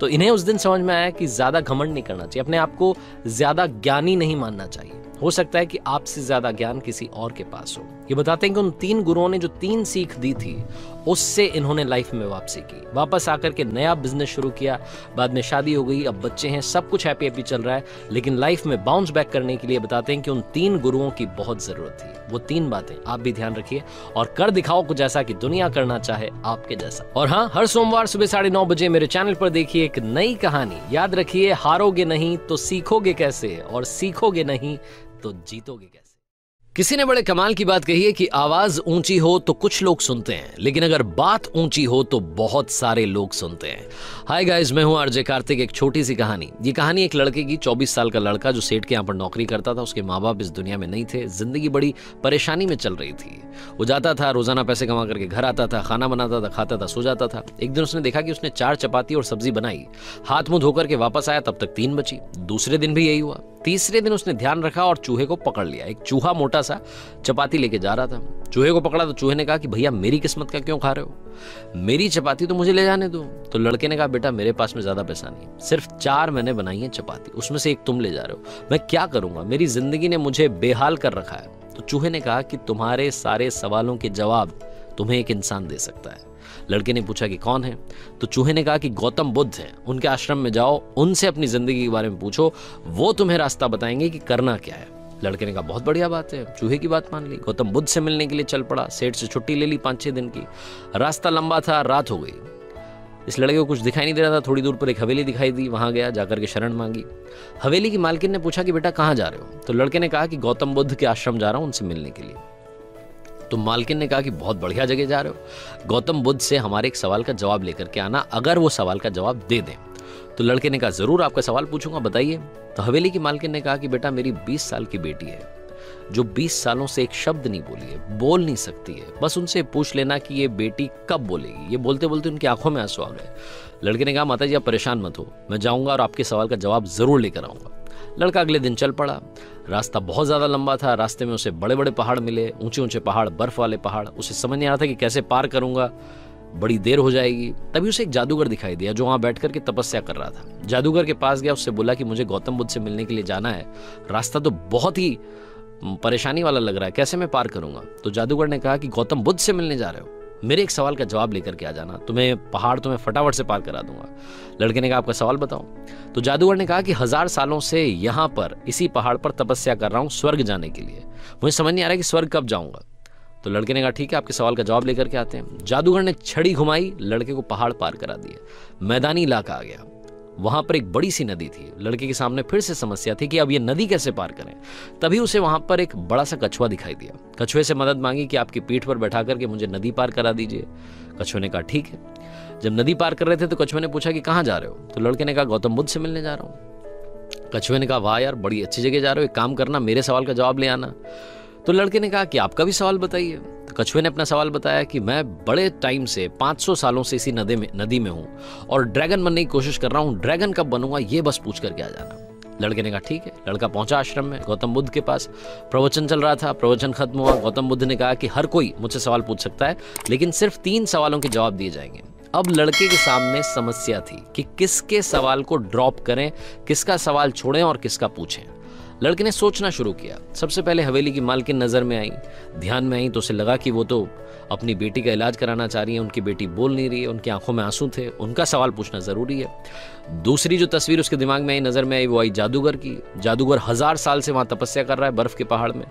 तो इन्हें उस दिन समझ में आया कि ज्यादा घमंड नहीं करना चाहिए, अपने आप को ज्यादा ज्ञानी नहीं मानना चाहिए, हो सकता है कि आपसे ज्यादा ज्ञान किसी और के पास हो। ये बताते हैं कि उन 3 गुरुओं ने जो 3 सीख दी थी उससे इन्होंने लाइफ में वापसी की। वापस आकर के नया बिजनेस शुरू किया, बाद में शादी हो गई, अब बच्चे हैं, सब कुछ हैप्पी हैप्पी चल रहा है। लेकिन लाइफ में बाउंस बैक करने के लिए बताते हैं कि उन 3 गुरुओं की बहुत जरूरत थी। वो 3 बातें आप भी ध्यान रखिए और कर दिखाओ कुछ ऐसा कि दुनिया करना चाहे आपके जैसा। और हाँ, हर सोमवार सुबह 9:30 बजे मेरे चैनल पर देखिए एक नई कहानी। याद रखिए, हारोगे नहीं तो सीखोगे कैसे, और सीखोगे नहीं तो जीतोगे कैसे। किसी ने बड़े कमाल की बात कही है कि आवाज ऊंची हो तो कुछ लोग सुनते हैं, लेकिन अगर बात ऊंची हो तो बहुत सारे लोग सुनते हैं। हाय गाइस, मैं हूं आरजे कार्तिक। एक छोटी सी कहानी। ये कहानी एक लड़के की, 24 साल का लड़का जो सेठ के यहाँ पर नौकरी करता था। उसके माँ बाप इस दुनिया में नहीं थे, जिंदगी बड़ी परेशानी में चल रही थी। वो जाता था, रोजाना पैसे कमा करके घर आता था, खाना बनाता था, खाता था, सो जाता था। एक दिन उसने देखा कि उसने 4 चपाती और सब्जी बनाई, हाथ मुंह धोकर के वापस आया, तब तक 3 बची। दूसरे दिन भी यही हुआ। तीसरे दिन उसने ध्यान रखा और चूहे को पकड़ लिया। एक चूहा मोटा सा चपाती लेके जा रहा था, चूहे को पकड़ा तो चूहे ने कहा कि भैया मेरी किस्मत का क्यों खा रहे हो, मेरी चपाती तो मुझे ले जाने दो। तो लड़के ने कहा बेटा मेरे पास में ज्यादा पैसा नहीं है, सिर्फ 4 मैंने बनाई है चपाती, उसमें से एक तुम ले जा रहे हो, मैं क्या करूंगा, मेरी जिंदगी ने मुझे बेहाल कर रखा है। तो चूहे ने कहा कि तुम्हारे सारे सवालों के जवाब तुम्हें एक इंसान दे सकता है, लड़के ने पूछा कि कौन है, तो चूहे ने कहा कि गौतम बुद्ध हैं, उनके आश्रम में जाओ, उनसे अपनी ज़िंदगी के बारे में पूछो, वो तुम्हें रास्ता बताएंगे कि करना क्या है। लड़के ने कहा बहुत बढ़िया बात है, चूहे की बात मान ली। गौतम बुद्ध से मिलने के लिए चल पड़ा, सेठ से छुट्टी ले ली 5-6 दिन की। रास्ता लंबा था, रात हो गई, इस लड़के को कुछ दिखाई नहीं दे रहा था। थोड़ी दूर पर एक हवेली दिखाई दी, वहाँ गया, जाकर के शरण मांगी। हवेली की मालकिन ने पूछा कि बेटा कहाँ जा रहे हो, तो लड़के ने कहा कि गौतम बुद्ध के आश्रम जा रहा हूँ उनसे मिलने के लिए। तो मालकिन ने कहा कि बहुत बढ़िया जगह जा रहे हो, गौतम बुद्ध से हमारे एक सवाल का जवाब लेकर के आना, अगर वो सवाल का जवाब दे दें। तो लड़के ने कहा ज़रूर आपका सवाल पूछूंगा, बताइए। तो हवेली की मालकिन ने कहा कि बेटा मेरी 20 साल की बेटी है जो 20 सालों से एक शब्द नहीं बोली है, बोल नहीं सकती है, बस उनसे पूछ लेना कि ये बेटी कब बोलेगी। ये बोलते बोलते उनकी आंखों में आंसू आ गए। लड़के ने कहा माता जी आप परेशान मत हो, मैं जाऊंगा और आपके सवाल का जवाब ज़रूर लेकर आऊँगा। लड़का अगले दिन चल पड़ा। रास्ता बहुत ज़्यादा लंबा था, रास्ते में उसे बड़े बड़े पहाड़ मिले, ऊंचे ऊंचे पहाड़, बर्फ़ वाले पहाड़। उसे समझ नहीं आ रहा था कि कैसे पार करूँगा, बड़ी देर हो जाएगी। तभी उसे एक जादूगर दिखाई दिया जो वहाँ बैठ करके तपस्या कर रहा था। जादूगर के पास गया, उससे बोला कि मुझे गौतम बुद्ध से मिलने के लिए जाना है, रास्ता तो बहुत ही परेशानी वाला लग रहा है, कैसे मैं पार करूंगा। तो जादूगर ने कहा कि गौतम बुद्ध से मिलने जा रहे हो, मेरे एक सवाल का जवाब लेकर के आ जाना, तुम्हें पहाड़ तो मैं फटाफट से पार करा दूंगा। लड़के ने कहा आपका सवाल बताओ। तो जादूगर ने कहा कि 1000 सालों से यहाँ पर इसी पहाड़ पर तपस्या कर रहा हूँ स्वर्ग जाने के लिए, मुझे समझ नहीं आ रहा कि स्वर्ग कब जाऊँगा। तो लड़के ने कहा ठीक है आपके सवाल का जवाब लेकर के आते हैं। जादूगर ने छड़ी घुमाई, लड़के को पहाड़ पार करा दिया। मैदानी इलाका आ गया, वहाँ पर एक बड़ी सी नदी थी। लड़के के सामने फिर से समस्या थी कि अब ये नदी कैसे पार करें। तभी उसे वहाँ पर एक बड़ा सा कछुआ दिखाई दिया। कछुए से मदद मांगी कि आपकी पीठ पर बैठा करके मुझे नदी पार करा दीजिए। कछुए ने कहा ठीक है। जब नदी पार कर रहे थे तो कछुए ने पूछा कि कहाँ जा रहे हो, तो लड़के ने कहा गौतम बुद्ध से मिलने जा रहा हूँ। कछुए ने कहा वाह यार बड़ी अच्छी जगह जा रहे हो, एक काम करना मेरे सवाल का जवाब ले आना। तो लड़के ने कहा कि आपका भी सवाल बताइए। तो कछुए ने अपना सवाल बताया कि मैं बड़े टाइम से 500 सालों से इसी नदी में हूँ और ड्रैगन बनने की कोशिश कर रहा हूँ, ड्रैगन कब बनूंगा ये बस पूछ करके आ जाना। लड़के ने कहा ठीक है। लड़का पहुँचा आश्रम में, गौतम बुद्ध के पास प्रवचन चल रहा था। प्रवचन खत्म हुआ, गौतम बुद्ध ने कहा कि हर कोई मुझसे सवाल पूछ सकता है लेकिन सिर्फ 3 सवालों के जवाब दिए जाएंगे। अब लड़के के सामने समस्या थी कि किसके सवाल को ड्रॉप करें, किसका सवाल छोड़ें और किसका पूछें। लड़के ने सोचना शुरू किया। सबसे पहले हवेली की मालकिन नज़र में आई, ध्यान में आई, तो उसे लगा कि वो तो अपनी बेटी का इलाज कराना चाह रही है, उनकी बेटी बोल नहीं रही है, उनकी आंखों में आंसू थे, उनका सवाल पूछना ज़रूरी है। दूसरी जो तस्वीर उसके दिमाग में आई, नज़र में आई, वो आई जादूगर की। जादूगर 1000 साल से वहाँ तपस्या कर रहा है बर्फ़ के पहाड़ में।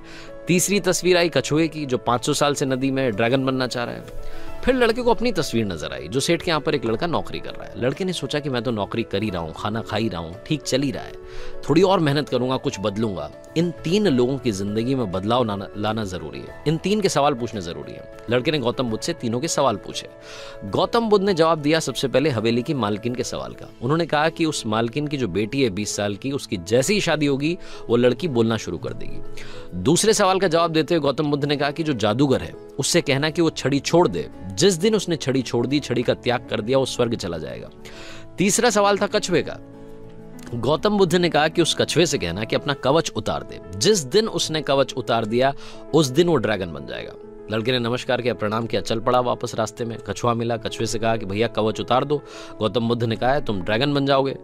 तीसरी तस्वीर आई कछुए की जो 500 साल से नदी में ड्रैगन बनना चाह रहा है। फिर लड़के को अपनी तस्वीर नजर आई जो सेठ के यहाँ पर एक लड़का नौकरी कर रहा है। लड़के ने सोचा कि मैं तो नौकरी कर ही रहा हूँ, खाना खा ही रहा हूँ, ठीक चल ही रहा है, थोड़ी और मेहनत करूँगा, कुछ बदलूंगा। इन 3 लोगों की ज़िंदगी में बदलाव लाना ज़रूरी है, इन 3 के सवाल पूछने ज़रूरी है। लड़के ने गौतम बुद्ध से 3 के सवाल पूछे। गौतम बुद्ध ने जवाब दिया सबसे पहले हवेली की मालकिन के सवाल का। उन्होंने कहा कि उस मालकिन की जो बेटी है 20 साल की, उसकी जैसे ही शादी होगी वो लड़की बोलना शुरू कर देगी। दूसरे सवाल का जवाब देते हुए गौतम बुद्ध ने कहा कि जो जादूगर है उससे कहना कि वो छड़ी छोड़ दे, जिस दिन उसने छड़ी छोड़ दी, छड़ी का त्याग कर दिया, वो स्वर्ग चला जाएगा। तीसरा सवाल था कछुए का। गौतम बुद्ध ने कहा कि उस कछुए से कहना कि अपना कवच उतार दे, जिस दिन उसने कवच उतार दिया उस दिन वो ड्रैगन बन जाएगा। लड़के ने नमस्कार किया, प्रणाम किया, चल पड़ा। वापस रास्ते में कछुआ मिला। कछुए से कहा कि भैया कवच उतार दो। गौतम बुद्ध ने कहा तुम ड्रैगन बन जाओगे।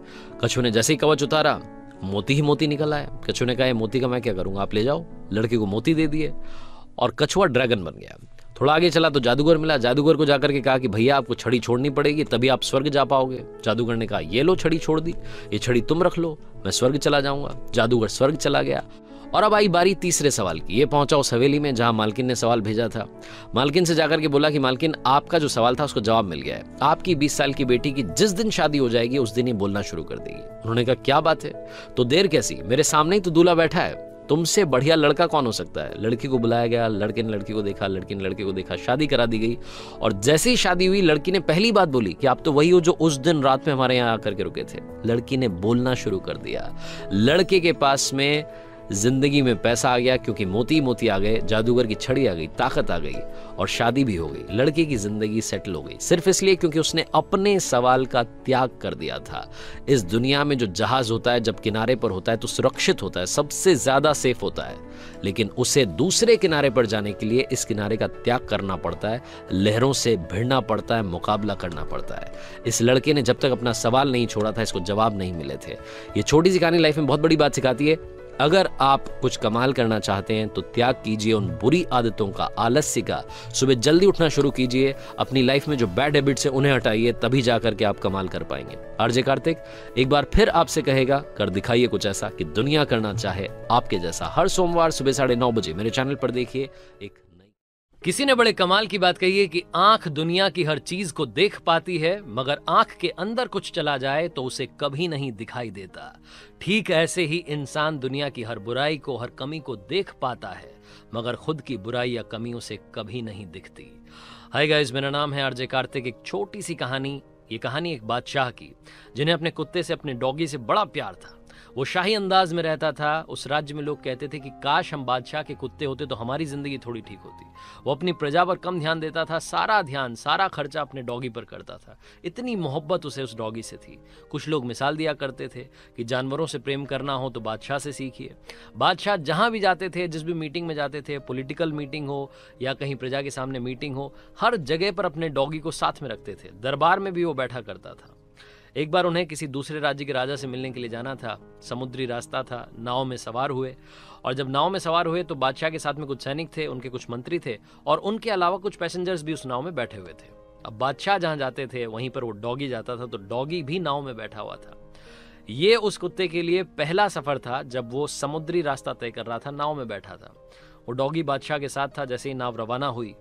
कछुए ने जैसे ही कवच उतारा मोती ही मोती निकल आया। कछुए ने कहा मोती का मैं क्या करूँगा, आप ले जाओ। लड़के को मोती दे दिए और कछुआ ड्रैगन बन गया। थोड़ा आगे चला तो जादूगर मिला। जादूगर को जाकर के कहा कि भैया आपको छड़ी छोड़नी पड़ेगी तभी आप स्वर्ग जा पाओगे। जादूगर ने कहा ये लो छड़ी छोड़ दी, ये छड़ी तुम रख लो, मैं स्वर्ग चला जाऊंगा। जादूगर स्वर्ग चला गया। और अब आई बारी तीसरे सवाल की। ये पहुंचा उस हवेली में जहां मालकिन ने सवाल भेजा था। मालकिन से जाकर के बोला कि मालकिन आपका जो सवाल था उसको जवाब मिल गया है, आपकी 20 साल की बेटी की जिस दिन शादी हो जाएगी उस दिन ये बोलना शुरू कर देगी। उन्होंने कहा क्या बात है, तो देर कैसी, मेरे सामने ही तो दूल्हा बैठा है, तुमसे बढ़िया लड़का कौन हो सकता है। लड़की को बुलाया गया, लड़के ने लड़की को देखा, लड़की ने लड़के को देखा, शादी करा दी गई। और जैसे ही शादी हुई लड़की ने पहली बात बोली कि आप तो वही हो जो उस दिन रात में हमारे यहाँ आकर के रुके थे। लड़की ने बोलना शुरू कर दिया। लड़के के पास में जिंदगी में पैसा आ गया क्योंकि मोती मोती आ गए, जादूगर की छड़ी आ गई, ताकत आ गई और शादी भी हो गई। लड़के की जिंदगी सेटल हो गई सिर्फ इसलिए क्योंकि उसने अपने सवाल का त्याग कर दिया था। इस दुनिया में जो जहाज होता है जब किनारे पर होता है तो सुरक्षित होता है, सबसे ज़्यादा सेफ होता है, लेकिन उसे दूसरे किनारे पर जाने के लिए इस किनारे का त्याग करना पड़ता है, लहरों से भिड़ना पड़ता है, मुकाबला करना पड़ता है। इस लड़के ने जब तक अपना सवाल नहीं छोड़ा था इसको जवाब नहीं मिले थे। ये छोटी सी कहानी लाइफ में बहुत बड़ी बात सिखाती है। अगर आप कुछ कमाल करना चाहते हैं तो त्याग कीजिए उन बुरी आदतों का, आलस्य का। सुबह जल्दी उठना शुरू कीजिए, अपनी लाइफ में जो बैड हैबिट्स हैं उन्हें हटाइए, तभी जाकर के आप कमाल कर पाएंगे। आरजे कार्तिक एक बार फिर आपसे कहेगा, कर दिखाइए कुछ ऐसा कि दुनिया करना चाहे आपके जैसा। हर सोमवार सुबह 9:30 बजे मेरे चैनल पर देखिए एक नई। किसी ने बड़े कमाल की बात कही है कि आंख दुनिया की हर चीज को देख पाती है, मगर आंख के अंदर कुछ चला जाए तो उसे कभी नहीं दिखाई देता। ठीक ऐसे ही इंसान दुनिया की हर बुराई को, हर कमी को देख पाता है, मगर खुद की बुराई या कमी उसे कभी नहीं दिखती। हाय गाइस, मेरा नाम है आरजे कार्तिक। एक छोटी सी कहानी, ये कहानी एक बादशाह की, जिन्हें अपने कुत्ते से, अपने डॉगी से बड़ा प्यार था। वो शाही अंदाज में रहता था। उस राज्य में लोग कहते थे कि काश हम बादशाह के कुत्ते होते तो हमारी जिंदगी थोड़ी ठीक होती। वो अपनी प्रजा पर कम ध्यान देता था, सारा ध्यान, सारा खर्चा अपने डॉगी पर करता था। इतनी मोहब्बत उसे उस डॉगी से थी। कुछ लोग मिसाल दिया करते थे कि जानवरों से प्रेम करना हो तो बादशाह से सीखिए। बादशाह जहाँ भी जाते थे, जिस भी मीटिंग में जाते थे, पॉलिटिकल मीटिंग हो या कहीं प्रजा के सामने मीटिंग हो, हर जगह पर अपने डॉगी को साथ में रखते थे। दरबार में भी वो बैठा करता था। एक बार उन्हें किसी दूसरे राज्य के राजा से मिलने के लिए जाना था। समुद्री रास्ता था। नाव में सवार हुए, और जब नाव में सवार हुए तो बादशाह के साथ में कुछ सैनिक थे, उनके कुछ मंत्री थे, और उनके अलावा कुछ पैसेंजर्स भी उस नाव में बैठे हुए थे। अब बादशाह जहाँ जाते थे वहीं पर वो डॉगी जाता था, तो डॉगी भी नाव में बैठा हुआ था। ये उस कुत्ते के लिए पहला सफ़र था जब वो समुद्री रास्ता तय कर रहा था, नाव में बैठा था। वो डॉगी बादशाह के साथ था। जैसे ही नाव रवाना हुई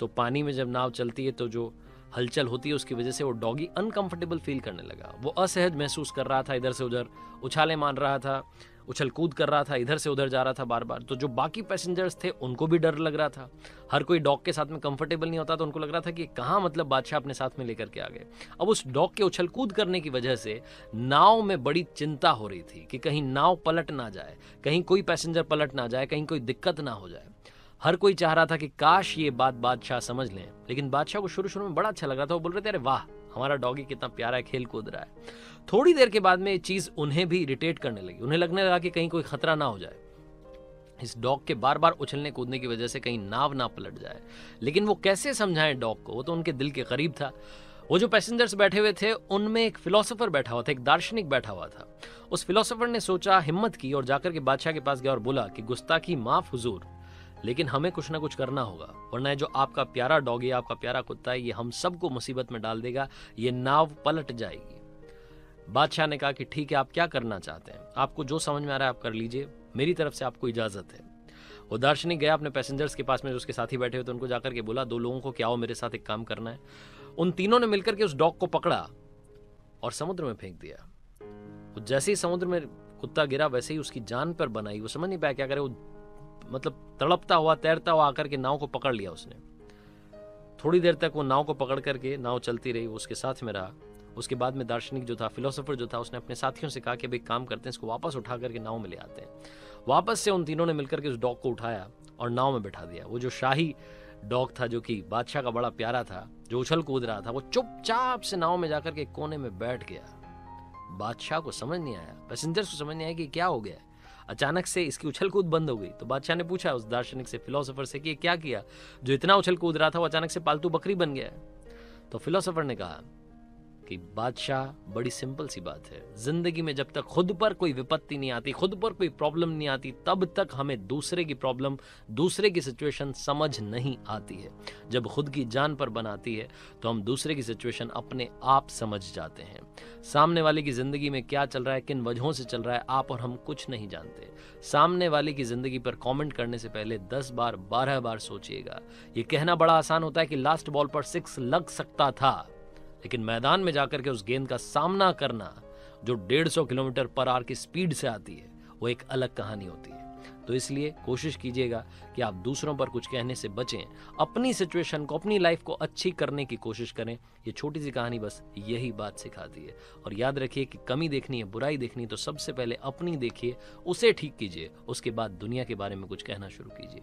तो पानी में जब नाव चलती है तो जो हलचल होती है, उसकी वजह से वो डॉगी अनकंफर्टेबल फील करने लगा। वो असहज महसूस कर रहा था, इधर से उधर उछाले मार रहा था, उछल कूद कर रहा था, इधर से उधर जा रहा था बार बार। तो जो बाकी पैसेंजर्स थे उनको भी डर लग रहा था। हर कोई डॉग के साथ में कंफर्टेबल नहीं होता, तो उनको लग रहा था कि कहाँ मतलब बादशाह अपने साथ में लेकर के आ गए। अब उस डॉग के उछल कूद करने की वजह से नाव में बड़ी चिंता हो रही थी कि कहीं नाव पलट ना जाए, कहीं कोई पैसेंजर पलट ना जाए, कहीं कोई दिक्कत ना हो जाए। हर कोई चाह रहा था कि काश ये बात बादशाह समझ लें। लेकिन बादशाह को शुरू शुरू में बड़ा अच्छा लग रहा था। वो बोल रहे थे, अरे वाह, हमारा डॉगी कितना प्यारा है, खेल कूद रहा है। थोड़ी देर के बाद में ये चीज़ उन्हें भी इरिटेट करने लगी। उन्हें लगने लगा कि कहीं कोई खतरा ना हो जाए, इस डॉग के बार बार उछलने कूदने की वजह से कहीं नाव ना पलट जाए। लेकिन वो कैसे समझाएं डॉग को, वो तो उनके दिल के करीब था। वो जो पैसेंजर्स बैठे हुए थे उनमें एक फिलोसोफर बैठा हुआ था, एक दार्शनिक बैठा हुआ था। उस फिलोसोफर ने सोचा, हिम्मत की और जाकर के बादशाह के पास गया और बोला कि गुस्ताखी माफ हुजूर, लेकिन हमें कुछ ना कुछ करना होगा, वरना ये जो आपका प्यारा डॉगी, आपका प्यारा कुत्ता है, ये हम सबको मुसीबत में डाल देगा, ये नाव पलट जाएगी। बादशाह ने कहा कि ठीक है, आप क्या करना चाहते हैं, आपको जो समझ में आ रहा है आप कर लीजिए, मेरी तरफ से आपको इजाज़त है। वो दार्शनिक गया अपने पैसेंजर्स के पास में जो उसके साथी बैठे हुए थे, उनको जाकर के बोला, दो लोगों को क्या हो, मेरे साथ एक काम करना है। उन तीनों ने मिलकर के उस डॉग को पकड़ा और समुद्र में फेंक दिया। जैसे ही समुद्र में कुत्ता गिरा, वैसे ही उसकी जान पर बनाई। वो समझ नहीं पाया क्या करे। वो मतलब तड़पता हुआ, तैरता हुआ आकर के नाव को पकड़ लिया उसने। थोड़ी देर तक वो नाव को पकड़ करके, नाव चलती रही, वो उसके साथ में रहा। उसके बाद में दार्शनिक जो था, फिलोसोफर जो था, उसने अपने साथियों से कहा कि भाई काम करते हैं, इसको वापस उठा करके नाव में ले आते हैं। वापस से उन तीनों ने मिलकर के उस डॉग को उठाया और नाव में बैठा दिया। वो जो शाही डॉग था, जो कि बादशाह का बड़ा प्यारा था, जो उछल कूद रहा था, वो चुपचाप से नाव में जाकर के कोने में बैठ गया। बादशाह को समझ नहीं आया, पैसेंजर्स को समझ नहीं आया कि क्या हो गया। अचानक से इसकी उछल कूद बंद हो गई। तो बादशाह ने पूछा उस दार्शनिक से, फिलोसोफर से, कि क्या किया, जो इतना उछल कूद रहा था वो अचानक से पालतू बकरी बन गया है। तो फिलोसोफर ने कहा कि बादशाह, बड़ी सिंपल सी बात है, जिंदगी में जब तक खुद पर कोई विपत्ति नहीं आती, खुद पर कोई प्रॉब्लम नहीं आती, तब तक हमें दूसरे की प्रॉब्लम, दूसरे की सिचुएशन समझ नहीं आती है। जब खुद की जान पर बनाती है तो हम दूसरे की सिचुएशन अपने आप समझ जाते हैं। सामने वाले की ज़िंदगी में क्या चल रहा है, किन वजहों से चल रहा है, आप और हम कुछ नहीं जानते। सामने वाले की ज़िंदगी पर कॉमेंट करने से पहले 10 बार 12 बार सोचिएगा। ये कहना बड़ा आसान होता है कि लास्ट बॉल पर 6 लग सकता था, लेकिन मैदान में जाकर के उस गेंद का सामना करना, जो 150 किलोमीटर पर आवर की स्पीड से आती है, वो एक अलग कहानी होती है। तो इसलिए कोशिश कीजिएगा कि आप दूसरों पर कुछ कहने से बचें, अपनी सिचुएशन को, अपनी लाइफ को अच्छी करने की कोशिश करें। ये छोटी सी कहानी बस यही बात सिखाती है। और याद रखिए कि कमी देखनी है, बुराई देखनी है, तो सबसे पहले अपनी देखिए, उसे ठीक कीजिए, उसके बाद दुनिया के बारे में कुछ कहना शुरू कीजिए।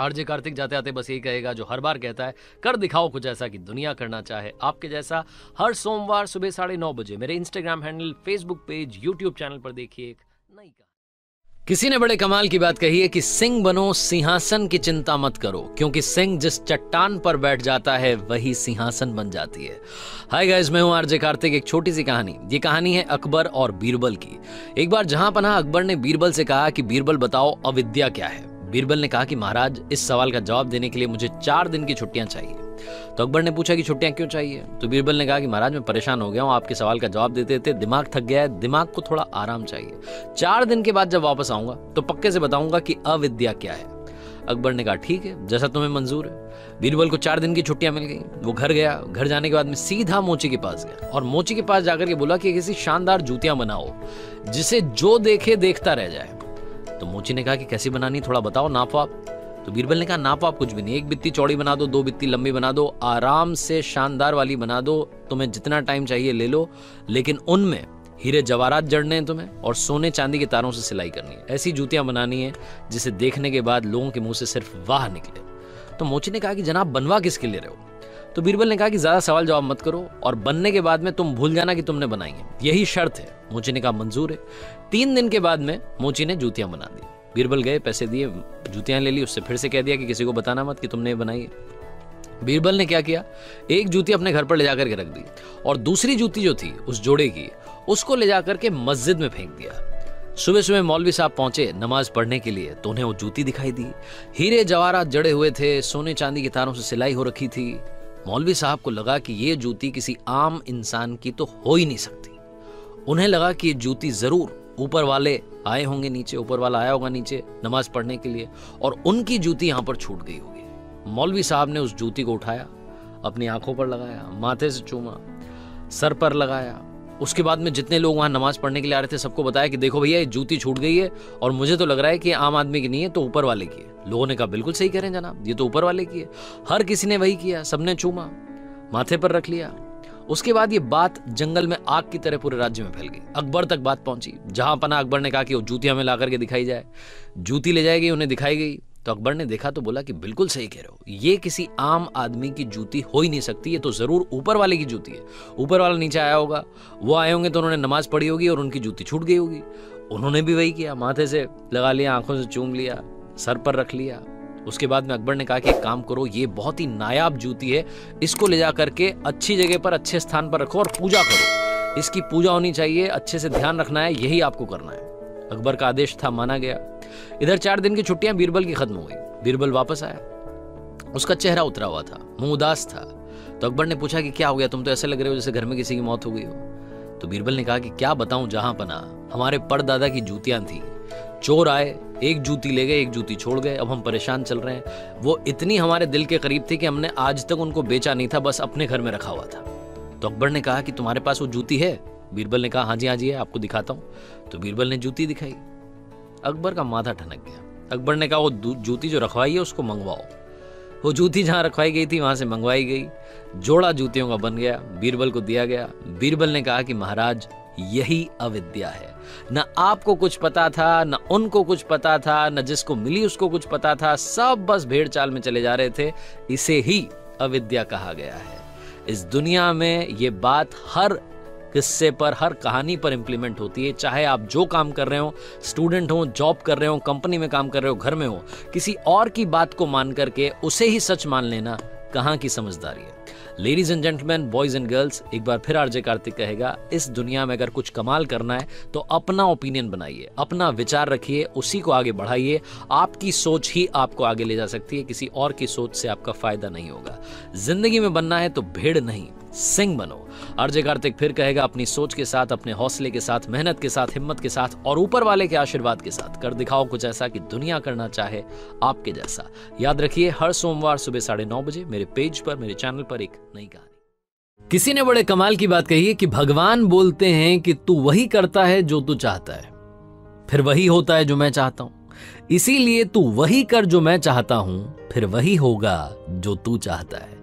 आरजे कार्तिक जाते आते बस यही कहेगा जो हर बार कहता है, कर दिखाओ कुछ ऐसा कि दुनिया करना चाहे आपके जैसा। हर सोमवार सुबह 9:30 बजे मेरे Instagram handle, Facebook page, YouTube channel पर देखिए एक नई। किसी ने बड़े कमाल की बात कही है कि सिंह बनो, सिंहासन की चिंता मत करो, क्योंकि सिंह जिस चट्टान पर बैठ जाता है वही सिंहासन बन जाती है। हाय गाइस, मैं हूं आरजे कार्तिक। एक छोटी सी कहानी, ये कहानी है अकबर और बीरबल की। एक बार जहां पनाह अकबर ने बीरबल से कहा कि बीरबल बताओ अविद्या क्या है। बीरबल ने कहा कि महाराज, इस सवाल का जवाब देने के लिए मुझे 4 दिन की छुट्टियां चाहिए। तो अकबर ने पूछा कि छुट्टियां क्यों चाहिए। तो बीरबल ने कहा कि महाराज, मैं परेशान हो गया हूं, आपके सवाल का जवाब देते देते दिमाग थक गया है, दिमाग को थोड़ा आराम चाहिए। 4 दिन के बाद जब वापस आऊंगा तो पक्के से बताऊंगा कि अविद्या क्या है। अकबर ने कहा ठीक है, जैसा तुम्हें मंजूर है। बीरबल को 4 दिन की छुट्टियां मिल गई। वो घर गया। घर जाने के बाद में सीधा मोची के पास गया और मोची के पास जाकर के बोला कि किसी शानदार जूतियां बनाओ जिसे जो देखे देखता रह जाए। तो मोची ने कहा कि कैसी बनानी, थोड़ा बताओ, नापो आप। तो बीरबल ने कहा नापो आप कुछ भी नहीं, 1 बित्ती चौड़ी बना दो, 2 बित्ती लंबी बना दो, आराम से शानदार वाली बना दो, तुम्हें जितना टाइम चाहिए ले लो, लेकिन उनमें हीरे जवाहरात जड़ने हैं तुम्हें और सोने चांदी के तारों से सिलाई करनी है। ऐसी जूतियां बनानी है जिसे देखने के बाद लोगों के मुंह से सिर्फ वाह निकले। तो मोची ने कहा कि जनाब बनवा किसके लिए रहे हो। तो बीरबल ने कहा कि ज्यादा सवाल जवाब मत करो और बनने के बाद में तुम भूल जाना कि तुमने बनाई है, यही शर्त है। मोची ने कहा मंजूर है। 3 दिन के बाद में मोची ने जूतियां बना दी। बीरबल गए, पैसे दिए, जूतियां ले ली, उससे फिर से कह दिया कि किसी को बताना मत कि तुमने बनाई है। बीरबल ने क्या किया, 1 जूती अपने घर पर ले जाकर के रख दी और दूसरी जूती जो थी उस जोड़े की, उसको ले जाकर के मस्जिद में फेंक दिया। सुबह सुबह मौलवी साहब पहुंचे नमाज पढ़ने के लिए तो उन्हें वो जूती दिखाई दी। हीरे जवाहरात जड़े हुए थे, सोने चांदी की तारों से सिलाई हो रखी थी। मौलवी साहब को लगा कि ये जूती किसी आम इंसान की तो हो ही नहीं सकती। उन्हें लगा कि ये जूती जरूर ऊपर वाले आए होंगे नीचे, ऊपर वाला आया होगा नीचे नमाज पढ़ने के लिए और उनकी जूती यहाँ पर छूट गई होगी। मौलवी साहब ने उस जूती को उठाया, अपनी आंखों पर लगाया, माथे से चूमा, सर पर लगाया। उसके बाद में जितने लोग वहाँ नमाज पढ़ने के लिए आ रहे थे सबको बताया कि देखो भैया, ये जूती छूट गई है और मुझे तो लग रहा है कि आम आदमी की नहीं है तो ऊपर वाले की है। लोगों ने कहा बिल्कुल सही कह रहे हैं जनाब, ये तो ऊपर वाले की है। हर किसी ने वही किया, सबने चूमा, माथे पर रख लिया। उसके बाद ये बात जंगल में आग की तरह पूरे राज्य में फैल गई। अकबर तक बात पहुंची। जहां पना अकबर ने कहा कि वो जूती हमें ला करके दिखाई जाए। जूती ले जाएगी, उन्हें दिखाई गई। तो अकबर ने देखा तो बोला कि बिल्कुल सही कह रहे हो, ये किसी आम आदमी की जूती हो ही नहीं सकती, ये तो जरूर ऊपर वाले की जूती है। ऊपर वाला नीचे आया होगा, वो आए होंगे तो उन्होंने नमाज पढ़ी होगी और उनकी जूती छूट गई होगी। उन्होंने भी वही किया, माथे से लगा लिया, आंखों से चूम लिया, सर पर रख लिया। उसके बाद में अकबर ने कहा कि एक काम करो, ये बहुत ही नायाब जूती है, इसको ले जा करके अच्छी जगह पर, अच्छे स्थान पर रखो और पूजा करो। इसकी पूजा होनी चाहिए, अच्छे से ध्यान रखना है, यही आपको करना है। अकबर का आदेश था, माना गया। इधर 4 दिन की छुट्टियां बीरबल की खत्म हो गई। बीरबल वापस आया, उसका चेहरा उतरा हुआ था, मुंह उदास था। तो अकबर ने पूछा कि क्या हो गया, तुम तो ऐसे लग रहे हो जैसे घर में किसी की मौत हो गई हो। तो बीरबल ने कहा कि क्या बताऊं जहां पना, हमारे परदादा की जूतियां थी, चोर आए, 1 जूती ले गए, 1 जूती छोड़ गए, अब हम परेशान चल रहे हैं। वो इतनी हमारे दिल के करीब थी कि हमने आज तक उनको बेचा नहीं था, बस अपने घर में रखा हुआ था। तो अकबर ने कहा कि तुम्हारे पास वो जूती है। बीरबल ने कहा हाँ जी हाँ जी है, आपको दिखाता हूँ। तो बीरबल ने जूती दिखाई। अकबर का माथा ठनक गया। अकबर ने कहा वो जूती जो रखवाई है उसको मंगवाओ। वो जूती जहाँ रखवाई गई थी वहाँ से मंगवाई गई। जोड़ा जूतियों का बन गया, बीरबल को दिया गया। बीरबल ने कहा कि महाराज, यही अविद्या है। ना आपको कुछ पता था, ना उनको कुछ पता था, ना जिसको मिली उसको कुछ पता था, सब बस भेड़ चाल में चले जा रहे थे। इसे ही अविद्या कहा गया है। इस दुनिया में ये बात हर किस्से पर, हर कहानी पर इम्प्लीमेंट होती है। चाहे आप जो काम कर रहे हो, स्टूडेंट हो, जॉब कर रहे हो, कंपनी में काम कर रहे हो, घर में हो, किसी और की बात को मान करके उसे ही सच मान लेना कहाँ की समझदारी है। Ladies and gentleman, boys and girls, एक बार फिर आरजे कार्तिक कहेगा, इस दुनिया में अगर कुछ कमाल करना है तो अपना ओपिनियन बनाइए, अपना विचार रखिए, उसी को आगे बढ़ाइए। आपकी सोच ही आपको आगे ले जा सकती है, किसी और की सोच से आपका फायदा नहीं होगा। जिंदगी में बनना है तो भेड़ नहीं, सिंह बनो। आरजे कार्तिक फिर कहेगा, अपनी सोच के साथ, अपने हौसले के साथ, मेहनत के साथ, हिम्मत के साथ और ऊपर वाले के आशीर्वाद के साथ कर दिखाओ कुछ ऐसा कि दुनिया करना चाहे आपके जैसा। याद रखिए, हर सोमवार सुबह 9:30 बजे मेरे पेज पर, मेरे चैनल पर एक नई कहानी। किसी ने बड़े कमाल की बात कही है कि भगवान बोलते हैं कि तू वही करता है जो तू चाहता है, फिर वही होता है जो मैं चाहता हूं। इसीलिए तू वही कर जो मैं चाहता हूं, फिर वही होगा जो तू चाहता है।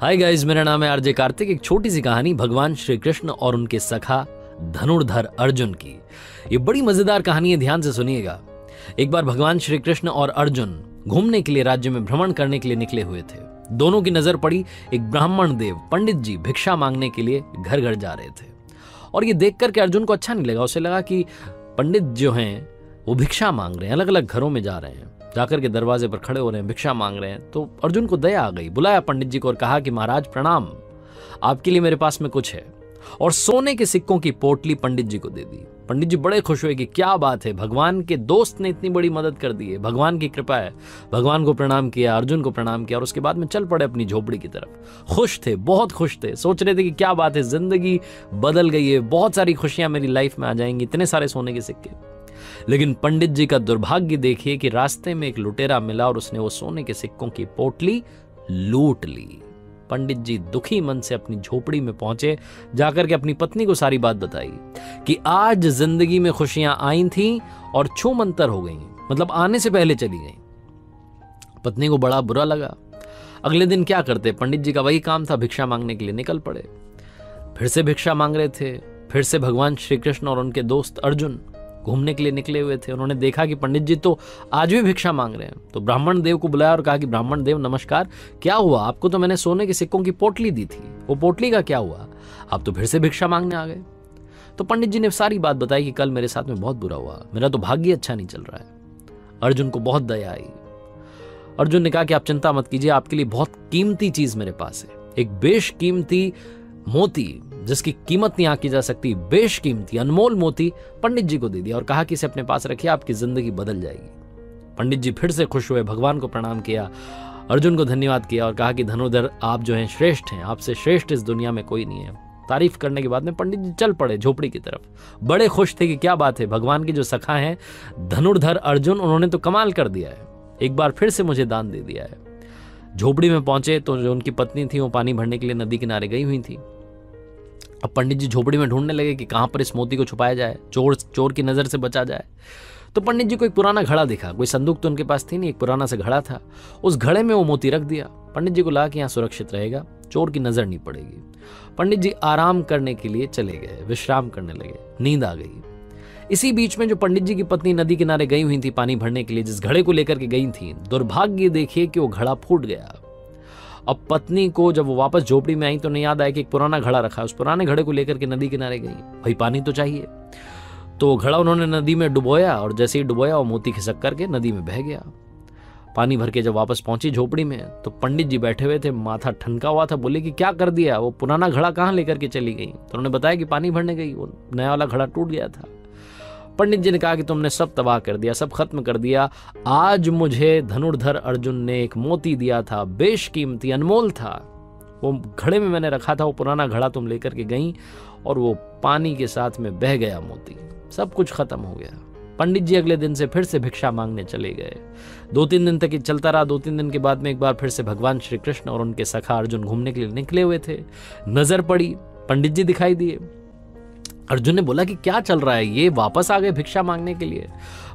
हाय गाइस, मेरा नाम है आरजे कार्तिक। एक छोटी सी कहानी भगवान श्री कृष्ण और उनके सखा धनुर्धर अर्जुन की। ये बड़ी मजेदार कहानी है, ध्यान से सुनिएगा। एक बार भगवान श्री कृष्ण और अर्जुन घूमने के लिए, राज्य में भ्रमण करने के लिए निकले हुए थे। दोनों की नजर पड़ी एक ब्राह्मण देव पंडित जी भिक्षा मांगने के लिए घर घर जा रहे थे और ये देख करके अर्जुन को अच्छा नहीं लगा। उसे लगा कि पंडित जो हैं वो भिक्षा मांग रहे हैं, अलग अलग घरों में जा रहे हैं, जाकर के दरवाजे पर खड़े हो रहे हैं, भिक्षा मांग रहे हैं। तो अर्जुन को दया आ गई, बुलाया पंडित जी को और कहा कि महाराज प्रणाम, आपके लिए मेरे पास में कुछ है। और सोने के सिक्कों की पोटली पंडित जी को दे दी। पंडित जी बड़े खुश हुए कि क्या बात है, भगवान के दोस्त ने इतनी बड़ी मदद कर दी है, भगवान की कृपा है। भगवान को प्रणाम किया, अर्जुन को प्रणाम किया और उसके बाद में चल पड़े अपनी झोपड़ी की तरफ। खुश थे, बहुत खुश थे, सोच रहे थे कि क्या बात है, जिंदगी बदल गई है, बहुत सारी खुशियां मेरी लाइफ में आ जाएंगी, इतने सारे सोने के सिक्के। लेकिन पंडित जी का दुर्भाग्य देखिए कि रास्ते में एक लुटेरा मिला और उसने वो सोने के सिक्कों की पोटली लूट ली। पंडित जी दुखी मन से अपनी झोपड़ी में पहुंचे, जाकर के अपनी पत्नी को सारी बात बताई कि आज जिंदगी में खुशियां आई थीं और छूमंतर हो गई, मतलब आने से पहले चली गई। पत्नी को बड़ा बुरा लगा। अगले दिन क्या करते, पंडित जी का वही काम था, भिक्षा मांगने के लिए निकल पड़े। फिर से भिक्षा मांग रहे थे, फिर से भगवान श्री कृष्ण और उनके दोस्त अर्जुन घूमने के लिए निकले हुए थे। उन्होंने देखा कि पंडित जी तो आज भी भिक्षा मांग रहे हैं, तो ब्राह्मण देव को बुलाया और कहा कि ब्राह्मण देव नमस्कार, क्या हुआ आपको, तो मैंने सोने के सिक्कों की पोटली दी थी, वो पोटली का क्या हुआ, आप तो फिर से भिक्षा मांगने आ गए। तो पंडित जी ने सारी बात बताई कि कल मेरे साथ में बहुत बुरा हुआ, मेरा तो भाग्य अच्छा नहीं चल रहा है। अर्जुन को बहुत दया आई। अर्जुन ने कहा कि आप चिंता मत कीजिए, आपके लिए बहुत कीमती चीज मेरे पास है, एक बेशकीमती मोती जिसकी कीमत नहीं आकी जा सकती, बेशकीमती अनमोल मोती पंडित जी को दे दिया और कहा कि इसे अपने पास रखिए, आपकी जिंदगी बदल जाएगी। पंडित जी फिर से खुश हुए, भगवान को प्रणाम किया, अर्जुन को धन्यवाद किया और कहा कि धनुधर आप जो हैं श्रेष्ठ हैं, आपसे श्रेष्ठ इस दुनिया में कोई नहीं है। तारीफ करने के बाद में पंडित जी चल पड़े झोपड़ी की तरफ। बड़े खुश थे कि क्या बात है, भगवान की जो सखा हैं धनुर्धर अर्जुन, उन्होंने तो कमाल कर दिया है, एक बार फिर से मुझे दान दे दिया है। झोपड़ी में पहुंचे तो जो उनकी पत्नी थी वो पानी भरने के लिए नदी किनारे गई हुई थी। अब पंडित जी झोपड़ी में ढूंढने लगे कि कहाँ पर इस मोती को छुपाया जाए, चोर की नज़र से बचा जाए। तो पंडित जी को एक पुराना घड़ा दिखा, कोई संदूक तो उनके पास थी नहीं, एक पुराना सा घड़ा था, उस घड़े में वो मोती रख दिया। पंडित जी को लगा कि यहाँ सुरक्षित रहेगा, चोर की नज़र नहीं पड़ेगी। पंडित जी आराम करने के लिए चले गए, विश्राम करने लगे, नींद आ गई। इसी बीच में जो पंडित जी की पत्नी नदी किनारे गई हुई थी पानी भरने के लिए, जिस घड़े को लेकर के गई थी, दुर्भाग्य देखिए कि वो घड़ा फूट गया। अब पत्नी को जब वो वापस झोपड़ी में आई तो उन्हें याद आया कि एक पुराना घड़ा रखा है, उस पुराने घड़े को लेकर के नदी किनारे गई, भाई पानी तो चाहिए। तो घड़ा उन्होंने नदी में डुबोया और जैसे ही डुबोया वो मोती खिसक करके नदी में बह गया। पानी भर के जब वापस पहुंची झोपड़ी में तो पंडित जी बैठे हुए थे, माथा ठनका हुआ था, बोले कि क्या कर दिया, वो पुराना घड़ा कहाँ लेकर के चली गई। तो उन्होंने बताया कि पानी भरने गई, वो नया वाला घड़ा टूट गया था। पंडित जी ने कहा कि तुमने सब तबाह कर दिया, सब खत्म कर दिया। आज मुझे धनुर्धर अर्जुन ने एक मोती दिया था, बेशकीमती अनमोल था, वो घड़े में मैंने रखा था, वो पुराना घड़ा तुम लेकर के गई और वो पानी के साथ में बह गया मोती, सब कुछ खत्म हो गया। पंडित जी अगले दिन से फिर से भिक्षा मांगने चले गए। 2-3 दिन तक ये चलता रहा। 2-3 दिन के बाद में एक बार फिर से भगवान श्री कृष्ण और उनके सखा अर्जुन घूमने के लिए निकले हुए थे, नजर पड़ी, पंडित जी दिखाई दिए। अर्जुन ने बोला कि क्या चल रहा है, ये वापस आ गए भिक्षा मांगने के लिए।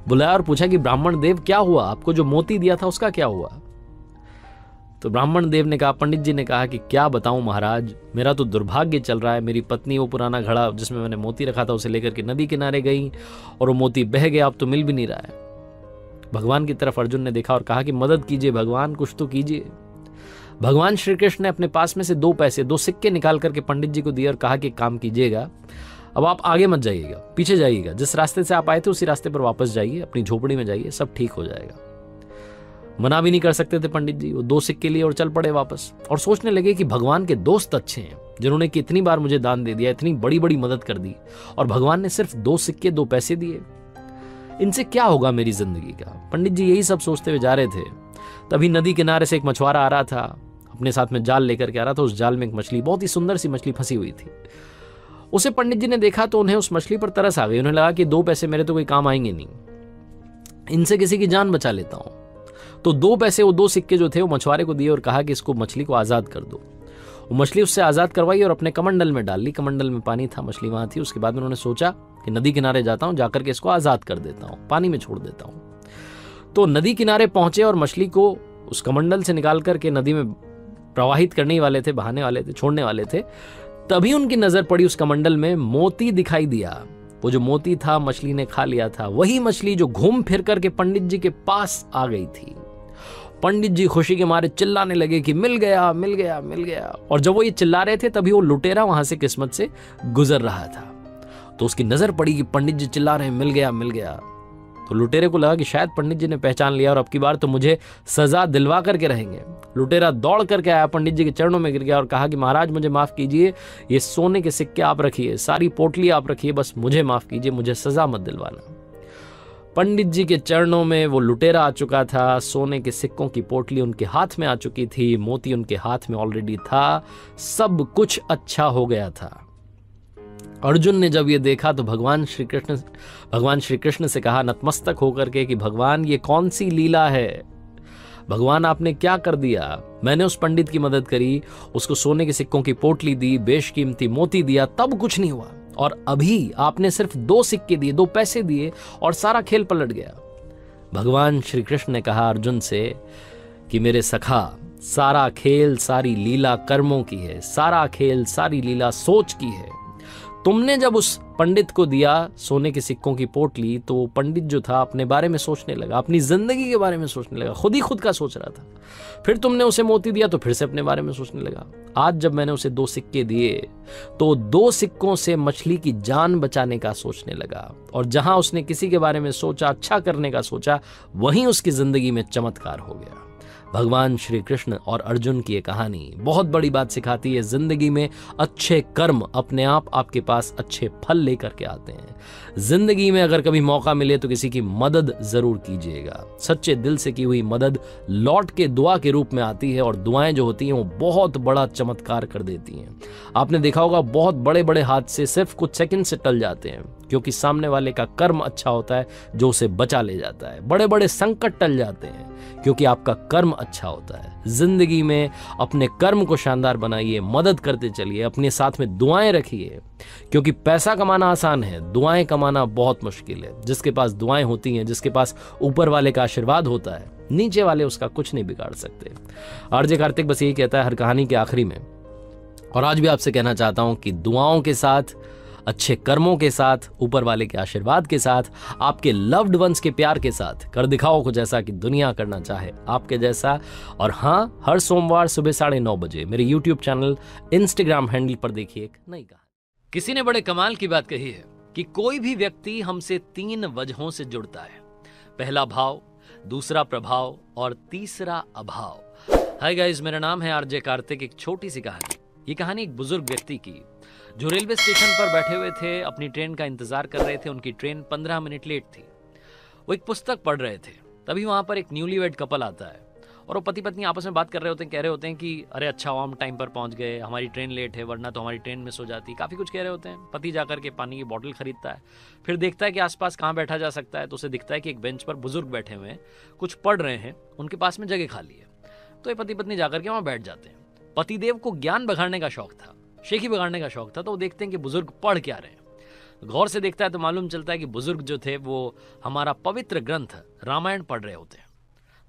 बुलाया और पूछा कि ब्राह्मण देव क्या हुआ, आपको जो मोती दिया था उसका क्या हुआ। तो ब्राह्मण देव ने कहा, पंडित जी ने कहा कि क्या बताऊं महाराज, मेरा तो दुर्भाग्य चल रहा है, मेरी पत्नी वो पुराना घड़ा जिसमें मैंने मोती रखा था उसे लेकर के नदी किनारे गई और वो मोती बह गया, अब तो मिल भी नहीं रहा है। भगवान की तरफ अर्जुन ने देखा और कहा कि मदद कीजिए भगवान, कुछ तो कीजिए। भगवान श्री कृष्ण ने अपने पास में से 2 सिक्के निकाल करके पंडित जी को दिए और कहा कि काम कीजिएगा, अब आप आगे मत जाइएगा, पीछे जाइएगा, जिस रास्ते से आप आए थे उसी रास्ते पर वापस जाइए, अपनी झोपड़ी में जाइए, सब ठीक हो जाएगा। मना भी नहीं कर सकते थे पंडित जी, वो 2 सिक्के लिए और चल पड़े वापस। और सोचने लगे कि भगवान के दोस्त अच्छे हैं, जिन्होंने कि इतनी बार मुझे दान दे दिया, इतनी बड़ी बड़ी मदद कर दी, और भगवान ने सिर्फ 2 सिक्के 2 पैसे दिए, इनसे क्या होगा मेरी जिंदगी का। पंडित जी यही सब सोचते हुए जा रहे थे, तभी नदी किनारे से एक मछुआरा आ रहा था, अपने साथ में जाल लेकर के आ रहा था। उस जाल में एक मछली, बहुत ही सुंदर सी मछली फंसी हुई थी। उसे पंडित जी ने देखा तो उन्हें उस मछली पर तरस आ गई। उन्हें लगा कि 2 पैसे मेरे तो कोई काम आएंगे नहीं, इनसे किसी की जान बचा लेता हूँ। तो 2 पैसे, वो 2 सिक्के जो थे, वो मछुआरे को दिए और कहा कि इसको मछली को आज़ाद कर दो। वो मछली उससे आज़ाद करवाई और अपने कमंडल में डाल ली। कमंडल में पानी था, मछली वहाँ थी। उसके बाद में उन्होंने सोचा कि नदी किनारे जाता हूँ, जाकर के इसको आज़ाद कर देता हूँ, पानी में छोड़ देता हूँ। तो नदी किनारे पहुँचे और मछली को उस कमंडल से निकाल करके नदी में प्रवाहित करने वाले थे, बहाने वाले थे, छोड़ने वाले थे। तभी उनकी नजर पड़ी उस कमंडल में मोती दिखाई दिया। वो जो मोती था मछली ने खा लिया था, वही मछली जो घूम फिर करके पंडित जी के पास आ गई थी। पंडित जी खुशी के मारे चिल्लाने लगे कि मिल गया, मिल गया, मिल गया। और जब वो ये चिल्ला रहे थे तभी वो लुटेरा वहां से किस्मत से गुजर रहा था। तो उसकी नजर पड़ी कि पंडित जी चिल्ला रहे हैं मिल गया, मिल गया। को। लुटेरे को लगा कि शायद पंडित जी ने पहचान लिया और अब की बार तो मुझे सजा दिलवा करके रहेंगे। लुटेरा दौड़ करके आया, पंडित जी के चरणों में गिर गया और कहा कि महाराज मुझे माफ़ कीजिए, ये सोने के सिक्के आप रखिए, सारी पोटली आप रखिए, बस मुझे माफ़ कीजिए, मुझे सजा मत दिलवाना। पंडित जी के चरणों में वो लुटेरा आ चुका था, सोने के सिक्कों की पोटली उनके हाथ में आ चुकी थी, मोती उनके हाथ में ऑलरेडी था, सब कुछ अच्छा हो गया था। अर्जुन ने जब ये देखा तो भगवान श्री कृष्ण से कहा नतमस्तक होकर के कि भगवान ये कौन सी लीला है, भगवान आपने क्या कर दिया। मैंने उस पंडित की मदद करी, उसको सोने के सिक्कों की पोटली दी, बेशकीमती मोती दिया, तब कुछ नहीं हुआ, और अभी आपने सिर्फ 2 सिक्के दिए, 2 पैसे दिए और सारा खेल पलट गया। भगवान श्री कृष्ण ने कहा अर्जुन से कि मेरे सखा, सारा खेल सारी लीला कर्मों की है, सारा खेल सारी लीला सोच की है। तुमने जब उस पंडित को दिया सोने के सिक्कों की पोटली तो वो पंडित जो था अपने बारे में सोचने लगा, अपनी ज़िंदगी के बारे में सोचने लगा, खुद ही खुद का सोच रहा था। फिर तुमने उसे मोती दिया तो फिर से अपने बारे में सोचने लगा। आज जब मैंने उसे 2 सिक्के दिए तो 2 सिक्कों से मछली की जान बचाने का सोचने लगा, और जहाँ उसने किसी के बारे में सोचा, अच्छा करने का सोचा, वहीं उसकी ज़िंदगी में चमत्कार हो गया। भगवान श्री कृष्ण और अर्जुन की ये कहानी बहुत बड़ी बात सिखाती है, ज़िंदगी में अच्छे कर्म अपने आप आपके पास अच्छे फल लेकर के आते हैं। ज़िंदगी में अगर कभी मौका मिले तो किसी की मदद ज़रूर कीजिएगा, सच्चे दिल से की हुई मदद लौट के दुआ के रूप में आती है, और दुआएं जो होती हैं वो बहुत बड़ा चमत्कार कर देती हैं। आपने देखा होगा बहुत बड़े बड़े हादसे सिर्फ कुछ सेकंड से टल जाते हैं, क्योंकि सामने वाले का कर्म अच्छा होता है जो उसे बचा ले जाता है। बड़े बड़े संकट टल जाते हैं क्योंकि आपका कर्म अच्छा होता है। जिंदगी में अपने कर्म को शानदार बनाइए, मदद करते चलिए, अपने साथ में दुआएं रखिए, क्योंकि पैसा कमाना आसान है, दुआएं कमाना बहुत मुश्किल है। जिसके पास दुआएं होती हैं, जिसके पास ऊपर वाले का आशीर्वाद होता है, नीचे वाले उसका कुछ नहीं बिगाड़ सकते। आरजे कार्तिक बस यही कहता है हर कहानी के आखिरी में, और आज भी आपसे कहना चाहता हूं कि दुआओं के साथ, अच्छे कर्मों के साथ, ऊपर वाले के आशीर्वाद के साथ, आपके लव्ड वंस के प्यार के साथ कर दिखाओ को जैसा कि दुनिया करना चाहे, आपके जैसा। और हाँ, हर सोमवार सुबह 9:30 बजे मेरे YouTube चैनल Instagram हैंडल पर देखिए एक नई कहानी। किसी ने बड़े कमाल की बात कही है कि कोई भी व्यक्ति हमसे 3 वजहों से जुड़ता है, पहला भाव, दूसरा प्रभाव और तीसरा अभाव। हाय गाइस, मेरा नाम है आरजे कार्तिक। एक छोटी सी कहानी, ये कहानी एक बुजुर्ग व्यक्ति की, जो रेलवे स्टेशन पर बैठे हुए थे, अपनी ट्रेन का इंतजार कर रहे थे। उनकी ट्रेन 15 मिनट लेट थी। वो एक पुस्तक पढ़ रहे थे, तभी वहाँ पर एक न्यूलीवेड कपल आता है और वो पति पत्नी आपस में बात कर रहे होते हैं, कह रहे होते हैं कि अरे अच्छा हुआ हम टाइम पर पहुँच गए, हमारी ट्रेन लेट है, वरना तो हमारी ट्रेन मिस हो जाती। काफ़ी कुछ कह रहे होते हैं। पति जाकर के पानी की बॉटल खरीदता है, फिर देखता है कि आसपास कहाँ बैठा जा सकता है, तो उसे दिखता है कि एक बेंच पर बुजुर्ग बैठे हुए हैं, कुछ पढ़ रहे हैं, उनके पास में जगह खाली है। तो ये पति पत्नी जाकर के वहाँ बैठ जाते हैं। पतिदेव को ज्ञान बघाड़ने का शौक था, शेखी बिगाड़ने का शौक था, तो वो देखते हैं कि बुजुर्ग पढ़ क्या रहे हैं। गौर से देखता है तो मालूम चलता है कि बुजुर्ग जो थे वो हमारा पवित्र ग्रंथ रामायण पढ़ रहे होते हैं।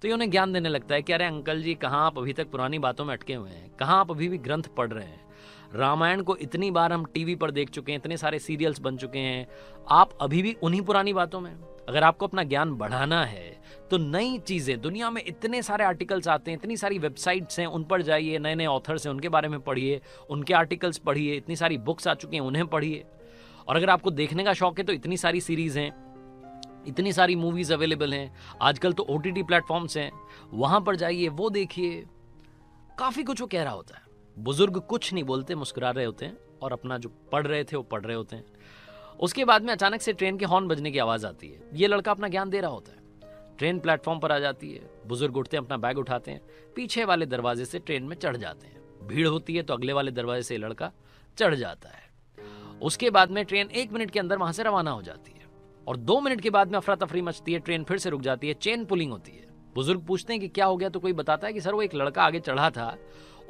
तो ये उन्हें ज्ञान देने लगता है कि अरे अंकल जी, कहाँ आप अभी तक पुरानी बातों में अटके हुए हैं, कहाँ आप अभी भी ग्रंथ पढ़ रहे हैं, रामायण को इतनी बार हम टीवी पर देख चुके हैं, इतने सारे सीरियल्स बन चुके हैं, आप अभी भी उन्हीं पुरानी बातों में। अगर आपको अपना ज्ञान बढ़ाना है तो नई चीज़ें, दुनिया में इतने सारे आर्टिकल्स आते हैं, इतनी सारी वेबसाइट्स हैं, उन पर जाइए, नए नए ऑथर्स हैं, उनके बारे में पढ़िए, उनके आर्टिकल्स पढ़िए, इतनी सारी बुक्स आ चुकी हैं, उन्हें पढ़िए। और अगर आपको देखने का शौक है तो इतनी सारी सीरीज़ हैं, इतनी सारी मूवीज़ अवेलेबल हैं, आजकल तो OTT प्लेटफॉर्म्स हैं, वहाँ पर जाइए, वो देखिए। काफ़ी कुछ वो कह रहा होता है। बुजुर्ग कुछ नहीं बोलते, मुस्कुरा रहे होते हैं और अपना जो पढ़ रहे थे वो पढ़ रहे होते हैं। उसके बाद में अचानक से ट्रेन के हॉर्न बजने की आवाज़ आती है। ये लड़का अपना ज्ञान दे रहा होता है। ट्रेन प्लेटफॉर्म पर आ जाती है, बुजुर्ग उठते हैं, अपना बैग उठाते हैं, पीछे वाले दरवाजे से ट्रेन में चढ़ जाते हैं। भीड़ होती है तो अगले वाले दरवाजे से लड़का चढ़ जाता है। उसके बाद में ट्रेन 1 मिनट के अंदर वहाँ से रवाना हो जाती है और 2 मिनट के बाद में अफरा तफरी मचती है। ट्रेन फिर से रुक जाती है, चेन पुलिंग होती है। बुजुर्ग पूछते हैं कि क्या हो गया, तो कोई बताता है कि सर वो एक लड़का आगे चढ़ा था,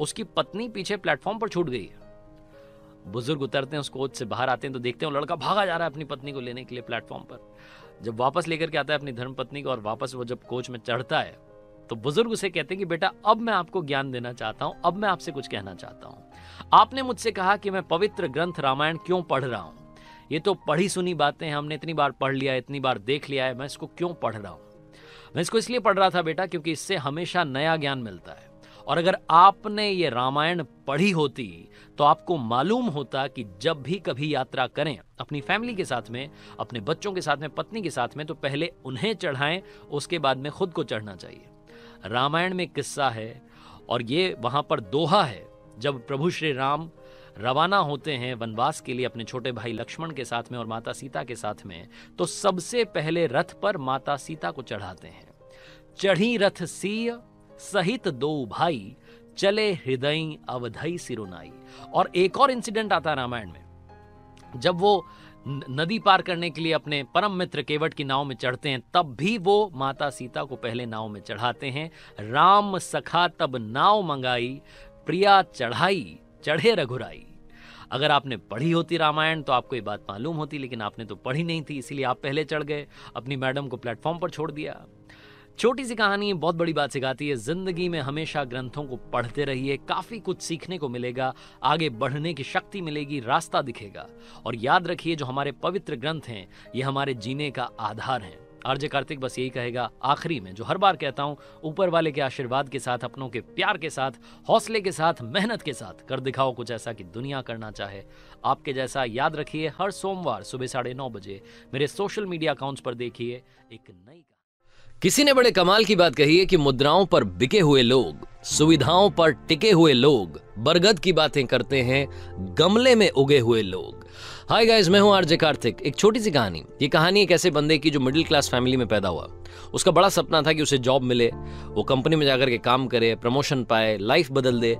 उसकी पत्नी पीछे प्लेटफॉर्म पर छूट गई है। बुजुर्ग उतरते हैं, उस कोच से बाहर आते हैं तो देखते हैं वो लड़का भागा जा रहा है अपनी पत्नी को लेने के लिए प्लेटफॉर्म पर। जब वापस लेकर के आता है अपनी धर्मपत्नी को और वापस वो जब कोच में चढ़ता है तो बुजुर्ग उसे कहते हैं कि बेटा अब मैं आपको ज्ञान देना चाहता हूँ, अब मैं आपसे कुछ कहना चाहता हूँ। आपने मुझसे कहा कि मैं पवित्र ग्रंथ रामायण क्यों पढ़ रहा हूँ, ये तो पढ़ी सुनी बातें हैं, हमने इतनी बार पढ़ लिया है, इतनी बार देख लिया है, मैं इसको क्यों पढ़ रहा हूँ। मैं इसको इसलिए पढ़ रहा था बेटा क्योंकि इससे हमेशा नया ज्ञान मिलता है और अगर आपने ये रामायण पढ़ी होती तो आपको मालूम होता कि जब भी कभी यात्रा करें अपनी फैमिली के साथ में, अपने बच्चों के साथ में, पत्नी के साथ में, तो पहले उन्हें चढ़ाएं, उसके बाद में खुद को चढ़ना चाहिए। रामायण में किस्सा है और ये वहाँ पर दोहा है, जब प्रभु श्री राम रवाना होते हैं वनवास के लिए अपने छोटे भाई लक्ष्मण के साथ में और माता सीता के साथ में, तो सबसे पहले रथ पर माता सीता को चढ़ाते हैं। चढ़ी रथ सिय सहित दो भाई, चले हृदय अवधई सिरुनाई। और एक और इंसिडेंट आता है रामायण में, जब वो नदी पार करने के लिए अपने परम मित्र केवट की नाव में चढ़ते हैं, तब भी वो माता सीता को पहले नाव में चढ़ाते हैं। राम सखा तब नाव मंगाई, प्रिया चढ़ाई चढ़े रघुराई। अगर आपने पढ़ी होती रामायण तो आपको ये बात मालूम होती, लेकिन आपने तो पढ़ी नहीं थी, इसीलिए आप पहले चढ़ गए, अपनी मैडम को प्लेटफॉर्म पर छोड़ दिया। छोटी सी कहानी बहुत बड़ी बात सिखाती है। जिंदगी में हमेशा ग्रंथों को पढ़ते रहिए, काफ़ी कुछ सीखने को मिलेगा, आगे बढ़ने की शक्ति मिलेगी, रास्ता दिखेगा। और याद रखिए, जो हमारे पवित्र ग्रंथ हैं ये हमारे जीने का आधार हैं। आरजे कार्तिक बस यही कहेगा आखिरी में, जो हर बार कहता हूँ, ऊपर वाले के आशीर्वाद के साथ, अपनों के प्यार के साथ, हौसले के साथ, मेहनत के साथ कर दिखाओ कुछ ऐसा कि दुनिया करना चाहे आपके जैसा। याद रखिए, हर सोमवार सुबह 9:30 बजे मेरे सोशल मीडिया अकाउंट्स पर देखिए एक नई। किसी ने बड़े कमाल की बात कही है कि मुद्राओं पर बिके हुए लोग, सुविधाओं पर टिके हुए लोग, बरगद की बातें करते हैं, गमले में उगे हुए लोग। हाय गाइस, मैं हूं आरजे कार्तिक। एक छोटी सी कहानी। ये कहानी एक ऐसे बंदे की जो मिडिल क्लास फैमिली में पैदा हुआ। उसका बड़ा सपना था कि उसे जॉब मिले, वो कंपनी में जाकर के काम करे, प्रमोशन पाए, लाइफ बदल दे।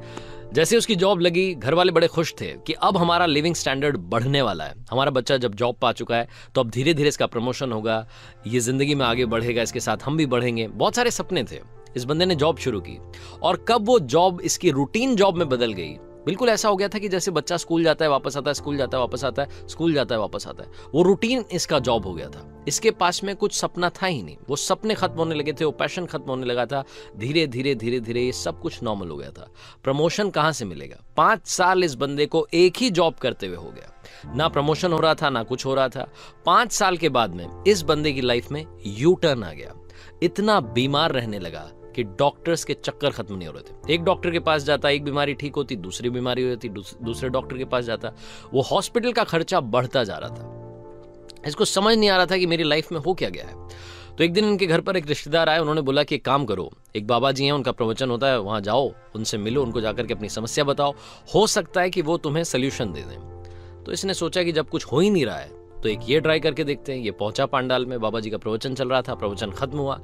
जैसे उसकी जॉब लगी, घर वाले बड़े खुश थे कि अब हमारा लिविंग स्टैंडर्ड बढ़ने वाला है, हमारा बच्चा जब जॉब पा चुका है तो अब धीरे धीरे इसका प्रमोशन होगा, ये जिंदगी में आगे बढ़ेगा, इसके साथ हम भी बढ़ेंगे। बहुत सारे सपने थे। इस बंदे ने जॉब शुरू की और कब वो जॉब इसकी रूटीन जॉब में बदल गई, बिल्कुल ऐसा हो गया था कि जैसे बच्चा स्कूल जाता है वापस आता है, स्कूल जाता है वापस आता है, स्कूल जाता है वापस आता है, वो रूटीन इसका जॉब हो गया था। इसके पास में कुछ सपना था ही नहीं, वो सपने खत्म होने लगे थे, वो पैशन खत्म होने लगा था। धीरे धीरे धीरे धीरे ये सब कुछ नॉर्मल हो गया था। प्रमोशन कहाँ से मिलेगा? 5 साल इस बंदे को एक ही जॉब करते हुए हो गया, ना प्रमोशन हो रहा था ना कुछ हो रहा था। 5 साल के बाद में इस बंदे की लाइफ में यू टर्न आ गया। इतना बीमार रहने लगा कि डॉक्टर्स के चक्कर खत्म नहीं हो रहे थे। एक डॉक्टर के पास जाता, एक बीमारी ठीक होती, दूसरी बीमारी हो जाती, दूसरे डॉक्टर के पास जाता, वो हॉस्पिटल का खर्चा बढ़ता जा रहा था। इसको समझ नहीं आ रहा था कि मेरी लाइफ में हो क्या गया है। तो एक दिन इनके घर पर एक रिश्तेदार आए, उन्होंने बोला कि एक काम करो, एक बाबा जी हैं, उनका प्रवचन होता है, वहाँ जाओ, उनसे मिलो, उनको जाकर के अपनी समस्या बताओ, हो सकता है कि वो तुम्हें सोल्यूशन दे दें। तो इसने सोचा कि जब कुछ हो ही नहीं रहा है तो एक ये ट्राई करके देखते हैं। ये पहुंचा पांडाल में, बाबा जी का प्रवचन चल रहा था, प्रवचन खत्म हुआ,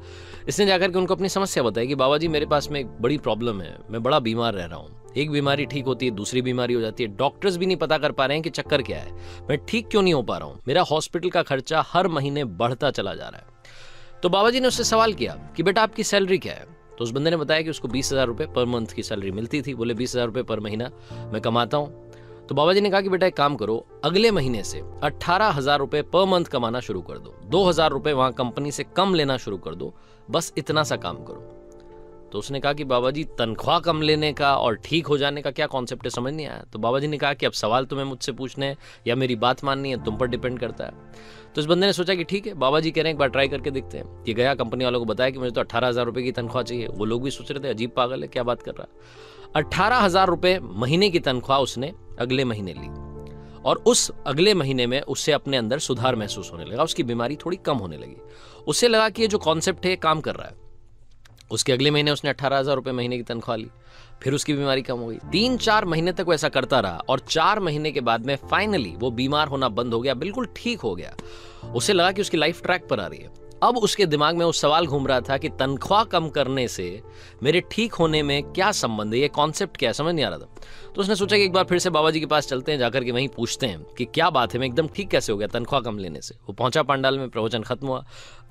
इसने जाकर के उनको अपनी समस्या बताई कि बाबा जी मेरे पास में एक बड़ी प्रॉब्लम है, मैं बड़ा बीमार रह रहा हूँ, एक बीमारी ठीक होती है दूसरी बीमारी हो जाती है, डॉक्टर्स भी नहीं पता कर पा रहे हैं कि चक्कर क्या है, मैं ठीक क्यों नहीं हो पा रहा हूँ, मेरा हॉस्पिटल का खर्चा हर महीने बढ़ता चला जा रहा है। तो बाबा जी ने उससे सवाल किया कि बेटा आपकी सैलरी क्या है? तो उस बंदे ने बताया कि उसको 20,000 रुपये पर मंथ की सैलरी मिलती थी। बोले 20,000 रुपये पर महीना मैं कमाता हूँ। तो बाबा जी ने कहा कि बेटा एक काम करो, अगले महीने से 18,000 रुपये पर मंथ कमाना शुरू कर दो, 2,000 रुपये वहाँ कंपनी से कम लेना शुरू कर दो, बस इतना सा काम करो। तो उसने कहा कि बाबा जी तनख्वाह कम लेने का और ठीक हो जाने का क्या कॉन्सेप्ट है, समझ नहीं आया। तो बाबा जी ने कहा कि अब सवाल तुम्हें मुझसे पूछने हैं या मेरी बात माननी है, तुम पर डिपेंड करता है। तो उस बंदे ने सोचा कि ठीक है, बाबा जी कह रहे हैं एक बार ट्राई करके देखते हैं। ये गया, कंपनी वालों को बताया कि मुझे तो 18,000 रुपये की तनख्वाह चाहिए। वो लोग भी सोच रहे थे अजीब पागल है, क्या बात कर रहा है। 18,000 रुपये महीने की तनख्वाह उसने अगले महीने ली और उस अगले महीने में उससे अपने अंदर सुधार महसूस होने लगा, उसकी बीमारी थोड़ी कम होने लगी। उसे लगा कि ये जो कॉन्सेप्ट है काम कर रहा है। उसके अगले महीने उसने 18,000 रुपये महीने की तनख्वाह ली, फिर उसकी बीमारी कम हो गई। 3-4 महीने तक वो ऐसा करता रहा और 4 महीने के बाद में फाइनली वो बीमार होना बंद हो गया, बिल्कुल ठीक हो गया। उसे लगा कि उसकी लाइफ ट्रैक पर आ रही है। अब उसके दिमाग में वो सवाल घूम रहा था कि तनख्वाह कम करने से मेरे ठीक होने में क्या संबंध है, ये कॉन्सेप्ट क्या है, समझ नहीं आ रहा था। तो उसने सोचा कि एक बार फिर से बाबा जी के पास चलते हैं, जाकर के वहीं पूछते हैं कि क्या बात है, मैं एकदम ठीक कैसे हो गया तनख्वाह कम लेने से। वो पहुंचा पांडाल में, प्रवचन खत्म हुआ,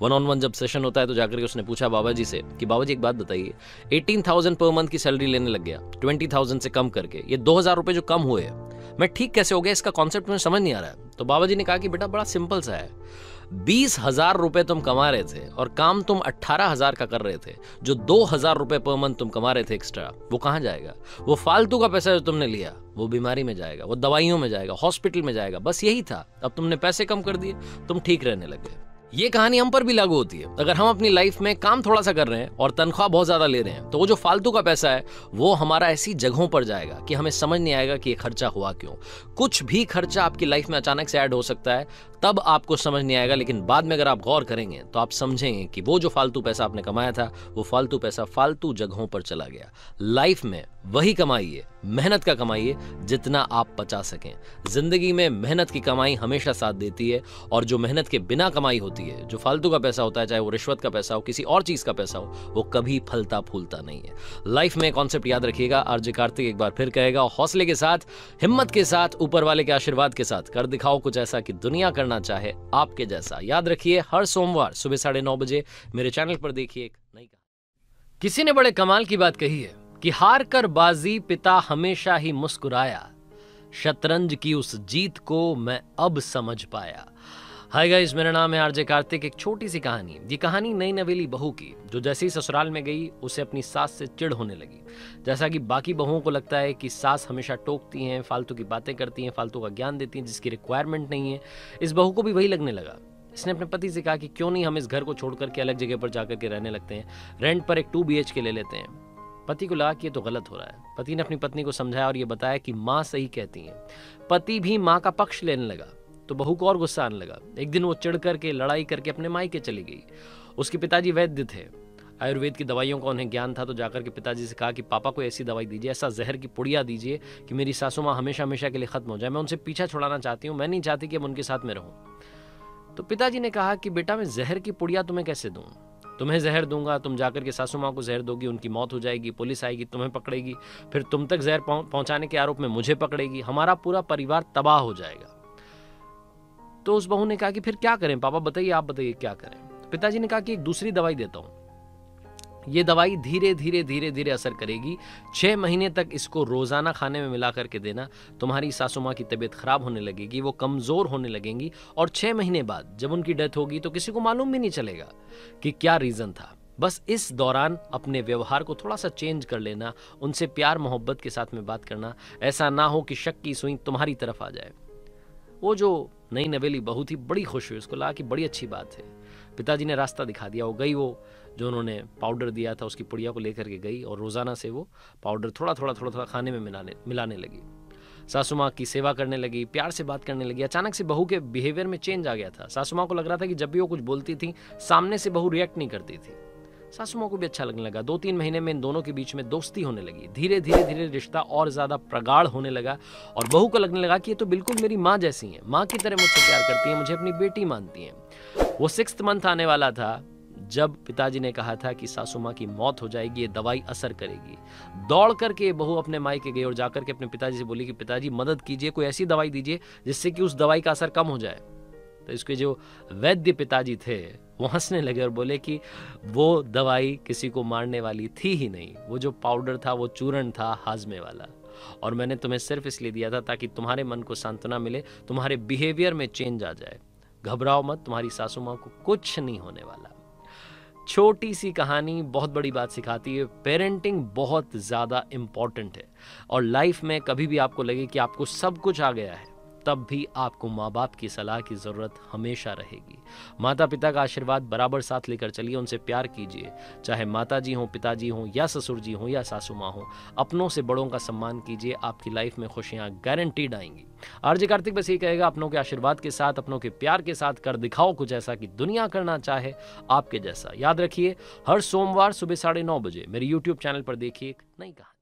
1-on-1 जब सेशन होता है तो जाकर के उसने पूछा बाबा जी से कि बाबा जी एक बात बताइए, 18,000 पर मंथ की सैलरी लेने लग गया, 20,000 से कम करके, ये 2,000 रुपये जो कम हुए हैं, मैं ठीक कैसे हो गया, इसका कॉन्सेप्ट मुझे समझ नहीं आ रहा है। तो बाबा जी ने कहा कि बेटा बड़ा सिंपल सा है, 20,000 रुपये तुम कमा रहे थे और काम तुम 18,000 का कर रहे थे, जो 2,000 रुपये पर मंथ तुम कमा रहे थे एक्स्ट्रा, वो कहाँ जाएगा? वो फालतू का पैसा जो तुमने लिया वो बीमारी में जाएगा, वो दवाइयों में जाएगा, हॉस्पिटल में जाएगा, बस यही था। अब तुमने पैसे कम कर दिए, तुम ठीक रहने लगे। ये कहानी हम पर भी लागू होती है। अगर हम अपनी लाइफ में काम थोड़ा सा कर रहे हैं और तनख्वाह बहुत ज्यादा ले रहे हैं तो वो जो फालतू का पैसा है वो हमारा ऐसी जगहों पर जाएगा कि हमें समझ नहीं आएगा कि ये खर्चा हुआ क्यों। कुछ भी खर्चा आपकी लाइफ में अचानक से ऐड हो सकता है, तब आपको समझ नहीं आएगा, लेकिन बाद में अगर आप गौर करेंगे तो आप समझेंगे कि वो जो फालतू पैसा आपने कमाया था वो फालतू पैसा फालतू जगहों पर चला गया। लाइफ में वही कमाइए, मेहनत का कमाइए जितना आप बचा सकें। जिंदगी में मेहनत की कमाई हमेशा साथ देती है, और जो मेहनत के बिना कमाई होती है, जो फालतू का पैसा होता है, चाहे वो रिश्वत का पैसा हो, किसी और चीज़ का पैसा हो, वो कभी फलता फूलता नहीं है। लाइफ में कॉन्सेप्ट याद रखिएगा। आरजे कार्तिक एक बार फिर कहेगा, हौसले के साथ, हिम्मत के साथ, ऊपर वाले के आशीर्वाद के साथ कर दिखाओ कुछ ऐसा कि दुनिया करना चाहे आपके जैसा। याद रखिए, हर सोमवार सुबह 9:30 बजे मेरे चैनल पर देखिए एक नई कहानी। किसी ने बड़े कमाल की बात कही है कि हार कर बाजी पिता हमेशा ही मुस्कुराया, शतरंज की उस जीत को मैं अब समझ पाया। हाय गाइस, मेरा नाम है आरजे कार्तिक। एक छोटी सी कहानी, ये कहानी नई नवेली बहू की, जो जैसे ही ससुराल में गई उसे अपनी सास से चिढ़ होने लगी। जैसा कि बाकी बहुओं को लगता है कि सास हमेशा टोकती हैं, फालतू की बातें करती हैं, फालतू का ज्ञान देती हैं जिसकी रिक्वायरमेंट नहीं है, इस बहू को भी वही लगने लगा। इसने अपने पति से कहा कि क्यों नहीं हम इस घर को छोड़ करके अलग जगह पर जाकर के रहने लगते हैं, रेंट पर एक 2 BHK ले लेते हैं। पति को लगा कि ये तो गलत हो रहा है। पति ने अपनी पत्नी को समझाया और ये बताया कि माँ सही कहती हैं। पति भी माँ का पक्ष लेने लगा तो बहू को और गुस्सा आने लगा। एक दिन वो चिढ़ करके लड़ाई करके अपने मायके चली गई। उसके पिताजी वैद्य थे, आयुर्वेद की दवाइयों का उन्हें ज्ञान था, तो जाकर के पिताजी से कहा कि पापा को ऐसी दवाई दीजिए, ऐसा जहर की पुड़िया दीजिए कि मेरी सासू माँ हमेशा हमेशा के लिए ख़त्म हो जाए। मैं उनसे पीछा छुड़ाना चाहती हूँ, मैं नहीं चाहती कि अब उनके साथ में रहूँ। तो पिताजी ने कहा कि बेटा मैं जहर की पुड़िया तुम्हें कैसे दूँ, तुम्हें जहर दूंगा, तुम जाकर के सासू माँ को जहर दोगी, उनकी मौत हो जाएगी, पुलिस आएगी, तुम्हें पकड़ेगी, फिर तुम तक जहर पहुंचाने के आरोप में मुझे पकड़ेगी, हमारा पूरा परिवार तबाह हो जाएगा। तो उस बहू ने कहा कि फिर क्या करें पापा, बताइए आप बताइए क्या करें। पिताजी ने कहा कि एक दूसरी दवाई देता हूं, ये दवाई धीरे धीरे धीरे धीरे असर करेगी, 6 महीने तक इसको रोजाना खाने में मिला करके देना, तुम्हारी सासू माँ की तबीयत खराब होने लगेगी, वो कमजोर होने लगेंगी, और 6 महीने बाद जब उनकी डेथ होगी तो किसी को मालूम भी नहीं चलेगा कि क्या रीजन था। बस इस दौरान अपने व्यवहार को थोड़ा सा चेंज कर लेना, उनसे प्यार मोहब्बत के साथ में बात करना, ऐसा ना हो कि शक की सुई तुम्हारी तरफ आ जाए। वो जो नई नवेली बहू थी बड़ी खुश हुई, उसको लगा कि बड़ी अच्छी बात है। पिताजी ने रास्ता दिखा दिया, वो गई, वो जो उन्होंने पाउडर दिया था उसकी पुड़िया को लेकर के गई और रोज़ाना से वो पाउडर थोड़ा थोड़ा खाने में मिलाने लगी, सासू माँ की सेवा करने लगी, प्यार से बात करने लगी। अचानक से बहू के बिहेवियर में चेंज आ गया था। सासू माँ को लग रहा था कि जब भी वो कुछ बोलती थी सामने से बहू रिएक्ट नहीं करती थी, सासू माँ को भी अच्छा लगने लगा। 2-3 महीने में इन दोनों के बीच में दोस्ती होने लगी, धीरे धीरे धीरे रिश्ता और ज़्यादा प्रगाढ़ होने लगा, और बहू को लगने लगा कि ये तो बिल्कुल मेरी माँ जैसी हैं, माँ की तरह मुझसे प्यार करती हैं, मुझे अपनी बेटी मानती हैं। वो 6th मंथ आने वाला था जब पिताजी ने कहा था कि सासू माँ की मौत हो जाएगी, ये दवाई असर करेगी। दौड़ करके बहू अपने मायके गई और जाकर के अपने पिताजी से बोली कि पिताजी मदद कीजिए, कोई ऐसी दवाई दीजिए जिससे कि उस दवाई का असर कम हो जाए। तो इसके जो वैद्य पिताजी थे वो हंसने लगे और बोले कि वो दवाई किसी को मारने वाली थी ही नहीं, वो जो पाउडर था वो चूर्ण था हाजमे वाला, और मैंने तुम्हें सिर्फ इसलिए दिया था ताकि तुम्हारे मन को सांत्वना मिले, तुम्हारे बिहेवियर में चेंज आ जाए। घबराओ मत, तुम्हारी सासू माँ को कुछ नहीं होने वाला। छोटी सी कहानी बहुत बड़ी बात सिखाती है। पेरेंटिंग बहुत ज़्यादा इम्पॉर्टेंट है, और लाइफ में कभी भी आपको लगे कि आपको सब कुछ आ गया है तब भी आपको माँ बाप की सलाह की ज़रूरत हमेशा रहेगी। माता पिता का आशीर्वाद बराबर साथ लेकर चलिए, उनसे प्यार कीजिए, चाहे माता जी हों, पिताजी हों, या ससुर जी हों, या सासू माँ हों। अपनों से बड़ों का सम्मान कीजिए, आपकी लाइफ में खुशियाँ गारंटीड आएंगी। आरजे कार्तिक बस ये कहेगा, अपनों के आशीर्वाद के साथ, अपनों के प्यार के साथ कर दिखाओ कुछ ऐसा कि दुनिया करना चाहे आपके जैसा। याद रखिए, हर सोमवार सुबह 9:30 बजे मेरे YouTube चैनल पर देखिए एक नई कहानी।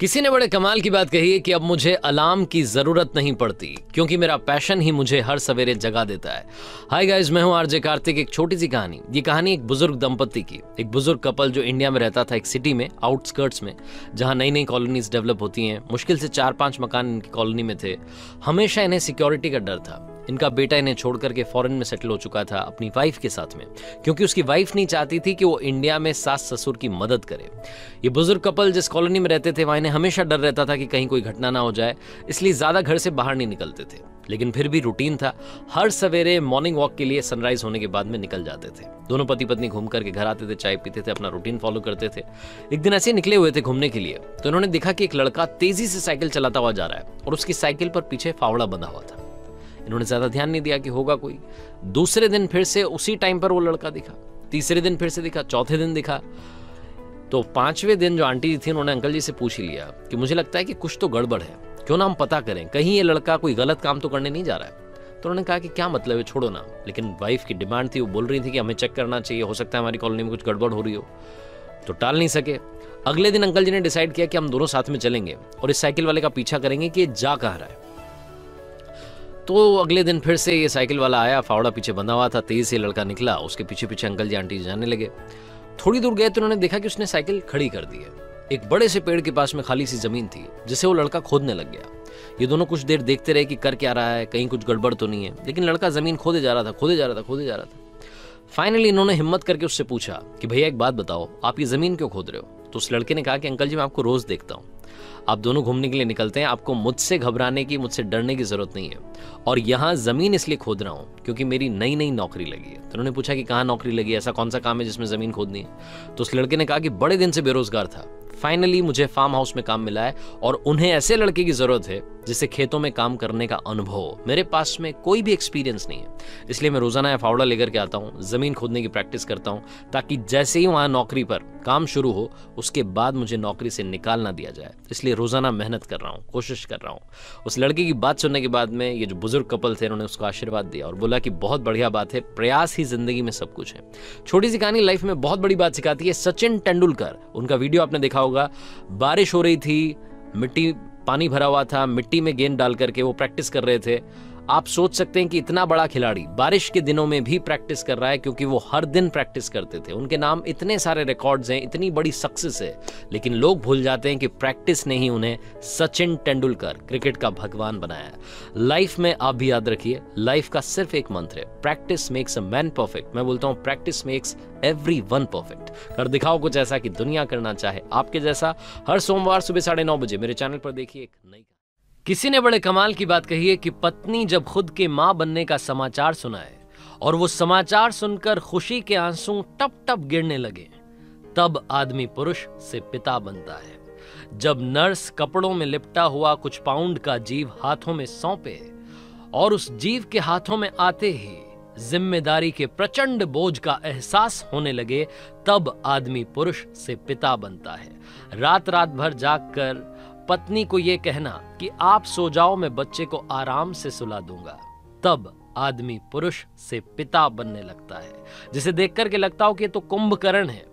किसी ने बड़े कमाल की बात कही है कि अब मुझे अलार्म की ज़रूरत नहीं पड़ती क्योंकि मेरा पैशन ही मुझे हर सवेरे जगा देता है। हाय गाइस, मैं हूं आरजे कार्तिक। एक छोटी सी कहानी, ये कहानी एक बुजुर्ग दंपति की, एक बुजुर्ग कपल जो इंडिया में रहता था, एक सिटी में, आउटस्कर्ट्स में, जहां नई नई कॉलोनीज डेवलप होती हैं। मुश्किल से 4-5 मकान इनकी कॉलोनी में थे। हमेशा इन्हें सिक्योरिटी का डर था। इनका बेटा इन्हें छोड़ करके फॉरेन में सेटल हो चुका था अपनी वाइफ के साथ में, क्योंकि उसकी वाइफ नहीं चाहती थी कि वो इंडिया में सास ससुर की मदद करे। ये बुजुर्ग कपल जिस कॉलोनी में रहते थे वहाँ इन्हें हमेशा डर रहता था कि कहीं कोई घटना ना हो जाए, इसलिए ज़्यादा घर से बाहर नहीं निकलते थे। लेकिन फिर भी रूटीन था, हर सवेरे मॉर्निंग वॉक के लिए सनराइज होने के बाद में निकल जाते थे। दोनों पति पत्नी घूम करके घर आते थे, चाय पीते थे, अपना रूटीन फॉलो करते थे। एक दिन ऐसे निकले हुए थे घूमने के लिए तो इन्होंने देखा कि एक लड़का तेजी से साइकिल चलाता हुआ जा रहा है और उसकी साइकिल पर पीछे फावड़ा बंधा हुआ था। इन्होंने ज़्यादा ध्यान नहीं दिया कि होगा कोई। दूसरे दिन फिर से उसी टाइम पर वो लड़का दिखा, तीसरे दिन फिर से दिखा, चौथे दिन दिखा। तो पांचवें दिन जो आंटी जी थी उन्होंने अंकल जी से पूछ ही लिया कि मुझे लगता है कि कुछ तो गड़बड़ है, क्यों ना हम पता करें, कहीं ये लड़का कोई गलत काम तो करने नहीं जा रहा है। तो उन्होंने कहा कि क्या मतलब है, छोड़ो ना। लेकिन वाइफ की डिमांड थी, वो बोल रही थी कि हमें चेक करना चाहिए, हो सकता है हमारी कॉलोनी में कुछ गड़बड़ हो रही हो। तो टाल नहीं सके। अगले दिन अंकल जी ने डिसाइड किया कि हम दोनों साथ में चलेंगे और इस साइकिल वाले का पीछा करेंगे कि ये जा कहाँ रहा है। तो अगले दिन फिर से ये साइकिल वाला आया, फावड़ा पीछे बंधा हुआ था, तेज से लड़का निकला, उसके पीछे पीछे अंकल जी आंटी जी जाने लगे। थोड़ी दूर गए तो उन्होंने देखा कि उसने साइकिल खड़ी कर दी है। एक बड़े से पेड़ के पास में खाली सी जमीन थी जिसे वो लड़का खोदने लग गया। ये दोनों कुछ देर देखते रहे कि कर क्या रहा है, कहीं कुछ गड़बड़ तो नहीं है, लेकिन लड़का जमीन खोदे जा रहा था। फाइनली इन्होंने हिम्मत करके उससे पूछा कि भैया एक बात बताओ, आप ये जमीन क्यों खोद रहे हो? तो उस लड़के ने कहा कि अंकल जी मैं आपको रोज देखता हूँ, आप दोनों घूमने के लिए निकलते हैं, आपको मुझसे घबराने की, मुझसे डरने की जरूरत नहीं है, और यहाँ जमीन इसलिए खोद रहा हूँ क्योंकि मेरी नई नई नौकरी लगी है। तो उन्होंने पूछा कि कहाँ नौकरी लगी, ऐसा कौन सा काम है जिसमें जमीन खोदनी है? तो उस लड़के ने कहा कि बड़े दिन से बेरोजगार था, फाइनली मुझे फार्म हाउस में काम मिला है और उन्हें ऐसे लड़के की जरूरत है जिसे खेतों में काम करने का अनुभव हो। मेरे पास में कोई भी एक्सपीरियंस नहीं है, इसलिए मैं रोजाना यह फावड़ा लेकर के आता हूँ, जमीन खोदने की प्रैक्टिस करता हूँ, ताकि जैसे ही वहाँ नौकरी पर काम शुरू हो उसके बाद मुझे नौकरी से निकाल ना दिया जाए, इसलिए रोजाना मेहनत कर रहा हूँ, कोशिश कर रहा हूँ। उस लड़के की बात सुनने के बाद में ये जो बुजुर्ग कपल थे उन्होंने उसको आशीर्वाद दिया और बोला कि बहुत बढ़िया बात है, प्रयास ही जिंदगी में सब कुछ है। छोटी सी कहानी लाइफ में बहुत बड़ी बात सिखाती है। सचिन तेंदुलकर, उनका वीडियो आपने देखा होगा, बारिश हो रही थी, मिट्टी पानी भरा हुआ था, मिट्टी में गेंद डाल करके वो प्रैक्टिस कर रहे थे। आप सोच सकते हैं कि इतना बड़ा खिलाड़ी बारिश के दिनों में भी प्रैक्टिस कर रहा है, क्योंकि वो हर दिन प्रैक्टिस करते थे। उनके नाम इतने सारे रिकॉर्ड्स हैं, इतनी बड़ी सक्सेस है, लेकिन लोग भूल जाते हैं कि प्रैक्टिस ने ही उन्हें सचिन तेंदुलकर, क्रिकेट का भगवान बनाया। लाइफ में आप भी याद रखिए, लाइफ का सिर्फ एक मंत्र है, practice makes a man perfect. मैं बोलता हूँ प्रैक्टिस मेक्स एवरीवन परफेक्ट। कर दिखाओ कुछ ऐसा कि दुनिया करना चाहे आपके जैसा। हर सोमवार सुबह 9:30 बजे मेरे चैनल पर देखिए एक नई। किसी ने बड़े कमाल की बात कही है कि पत्नी जब खुद के माँ बनने का समाचार सुना है और वो समाचार सुनकर खुशी के आंसू टप टप गिरने लगे, तब आदमी पुरुष से पिता बनता है। जब नर्स कपड़ों में लिपटा हुआ कुछ पाउंड का जीव हाथों में सौंपे और उस जीव के हाथों में आते ही जिम्मेदारी के प्रचंड बोझ का एहसास होने लगे, तब आदमी पुरुष से पिता बनता है। रात भर जाग कर पत्नी को यह कहना कि आप सो जाओ, मैं बच्चे को आराम से सुला दूंगा, तब आदमी पुरुष से पिता बनने लगता है। जिसे देख करके लगता हो कि ये तो कुंभकर्ण है,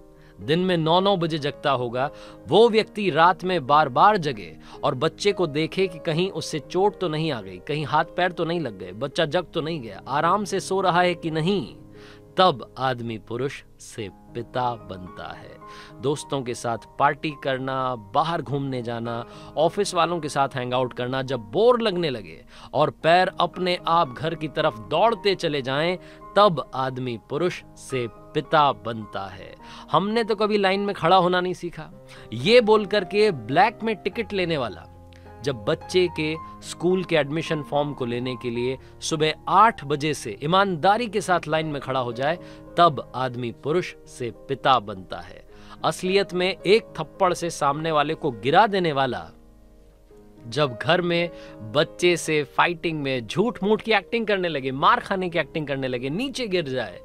दिन में 9-9 बजे जगता होगा, वो व्यक्ति रात में बार बार जगे और बच्चे को देखे कि कहीं उससे चोट तो नहीं आ गई, कहीं हाथ पैर तो नहीं लग गए, बच्चा जग तो नहीं गया, आराम से सो रहा है कि नहीं, तब आदमी पुरुष से पिता बनता है। दोस्तों के साथ पार्टी करना, बाहर घूमने जाना, ऑफिस वालों के साथ हैंगआउट करना, जब बोर लगने लगे और पैर अपने आप घर की तरफ दौड़ते चले जाएं, तब आदमी पुरुष से पिता बनता है। हमने तो कभी लाइन में खड़ा होना नहीं सीखा। ये बोल करके ब्लैक में टिकट लेने वाला जब बच्चे के स्कूल के एडमिशन फॉर्म को लेने के लिए सुबह 8 बजे से ईमानदारी के साथ लाइन में खड़ा हो जाए, तब आदमी पुरुष से पिता बनता है। असलियत में एक थप्पड़ से सामने वाले को गिरा देने वाला जब घर में बच्चे से फाइटिंग में झूठ मूठ की एक्टिंग करने लगे, मार खाने की एक्टिंग करने लगे, नीचे गिर जाए,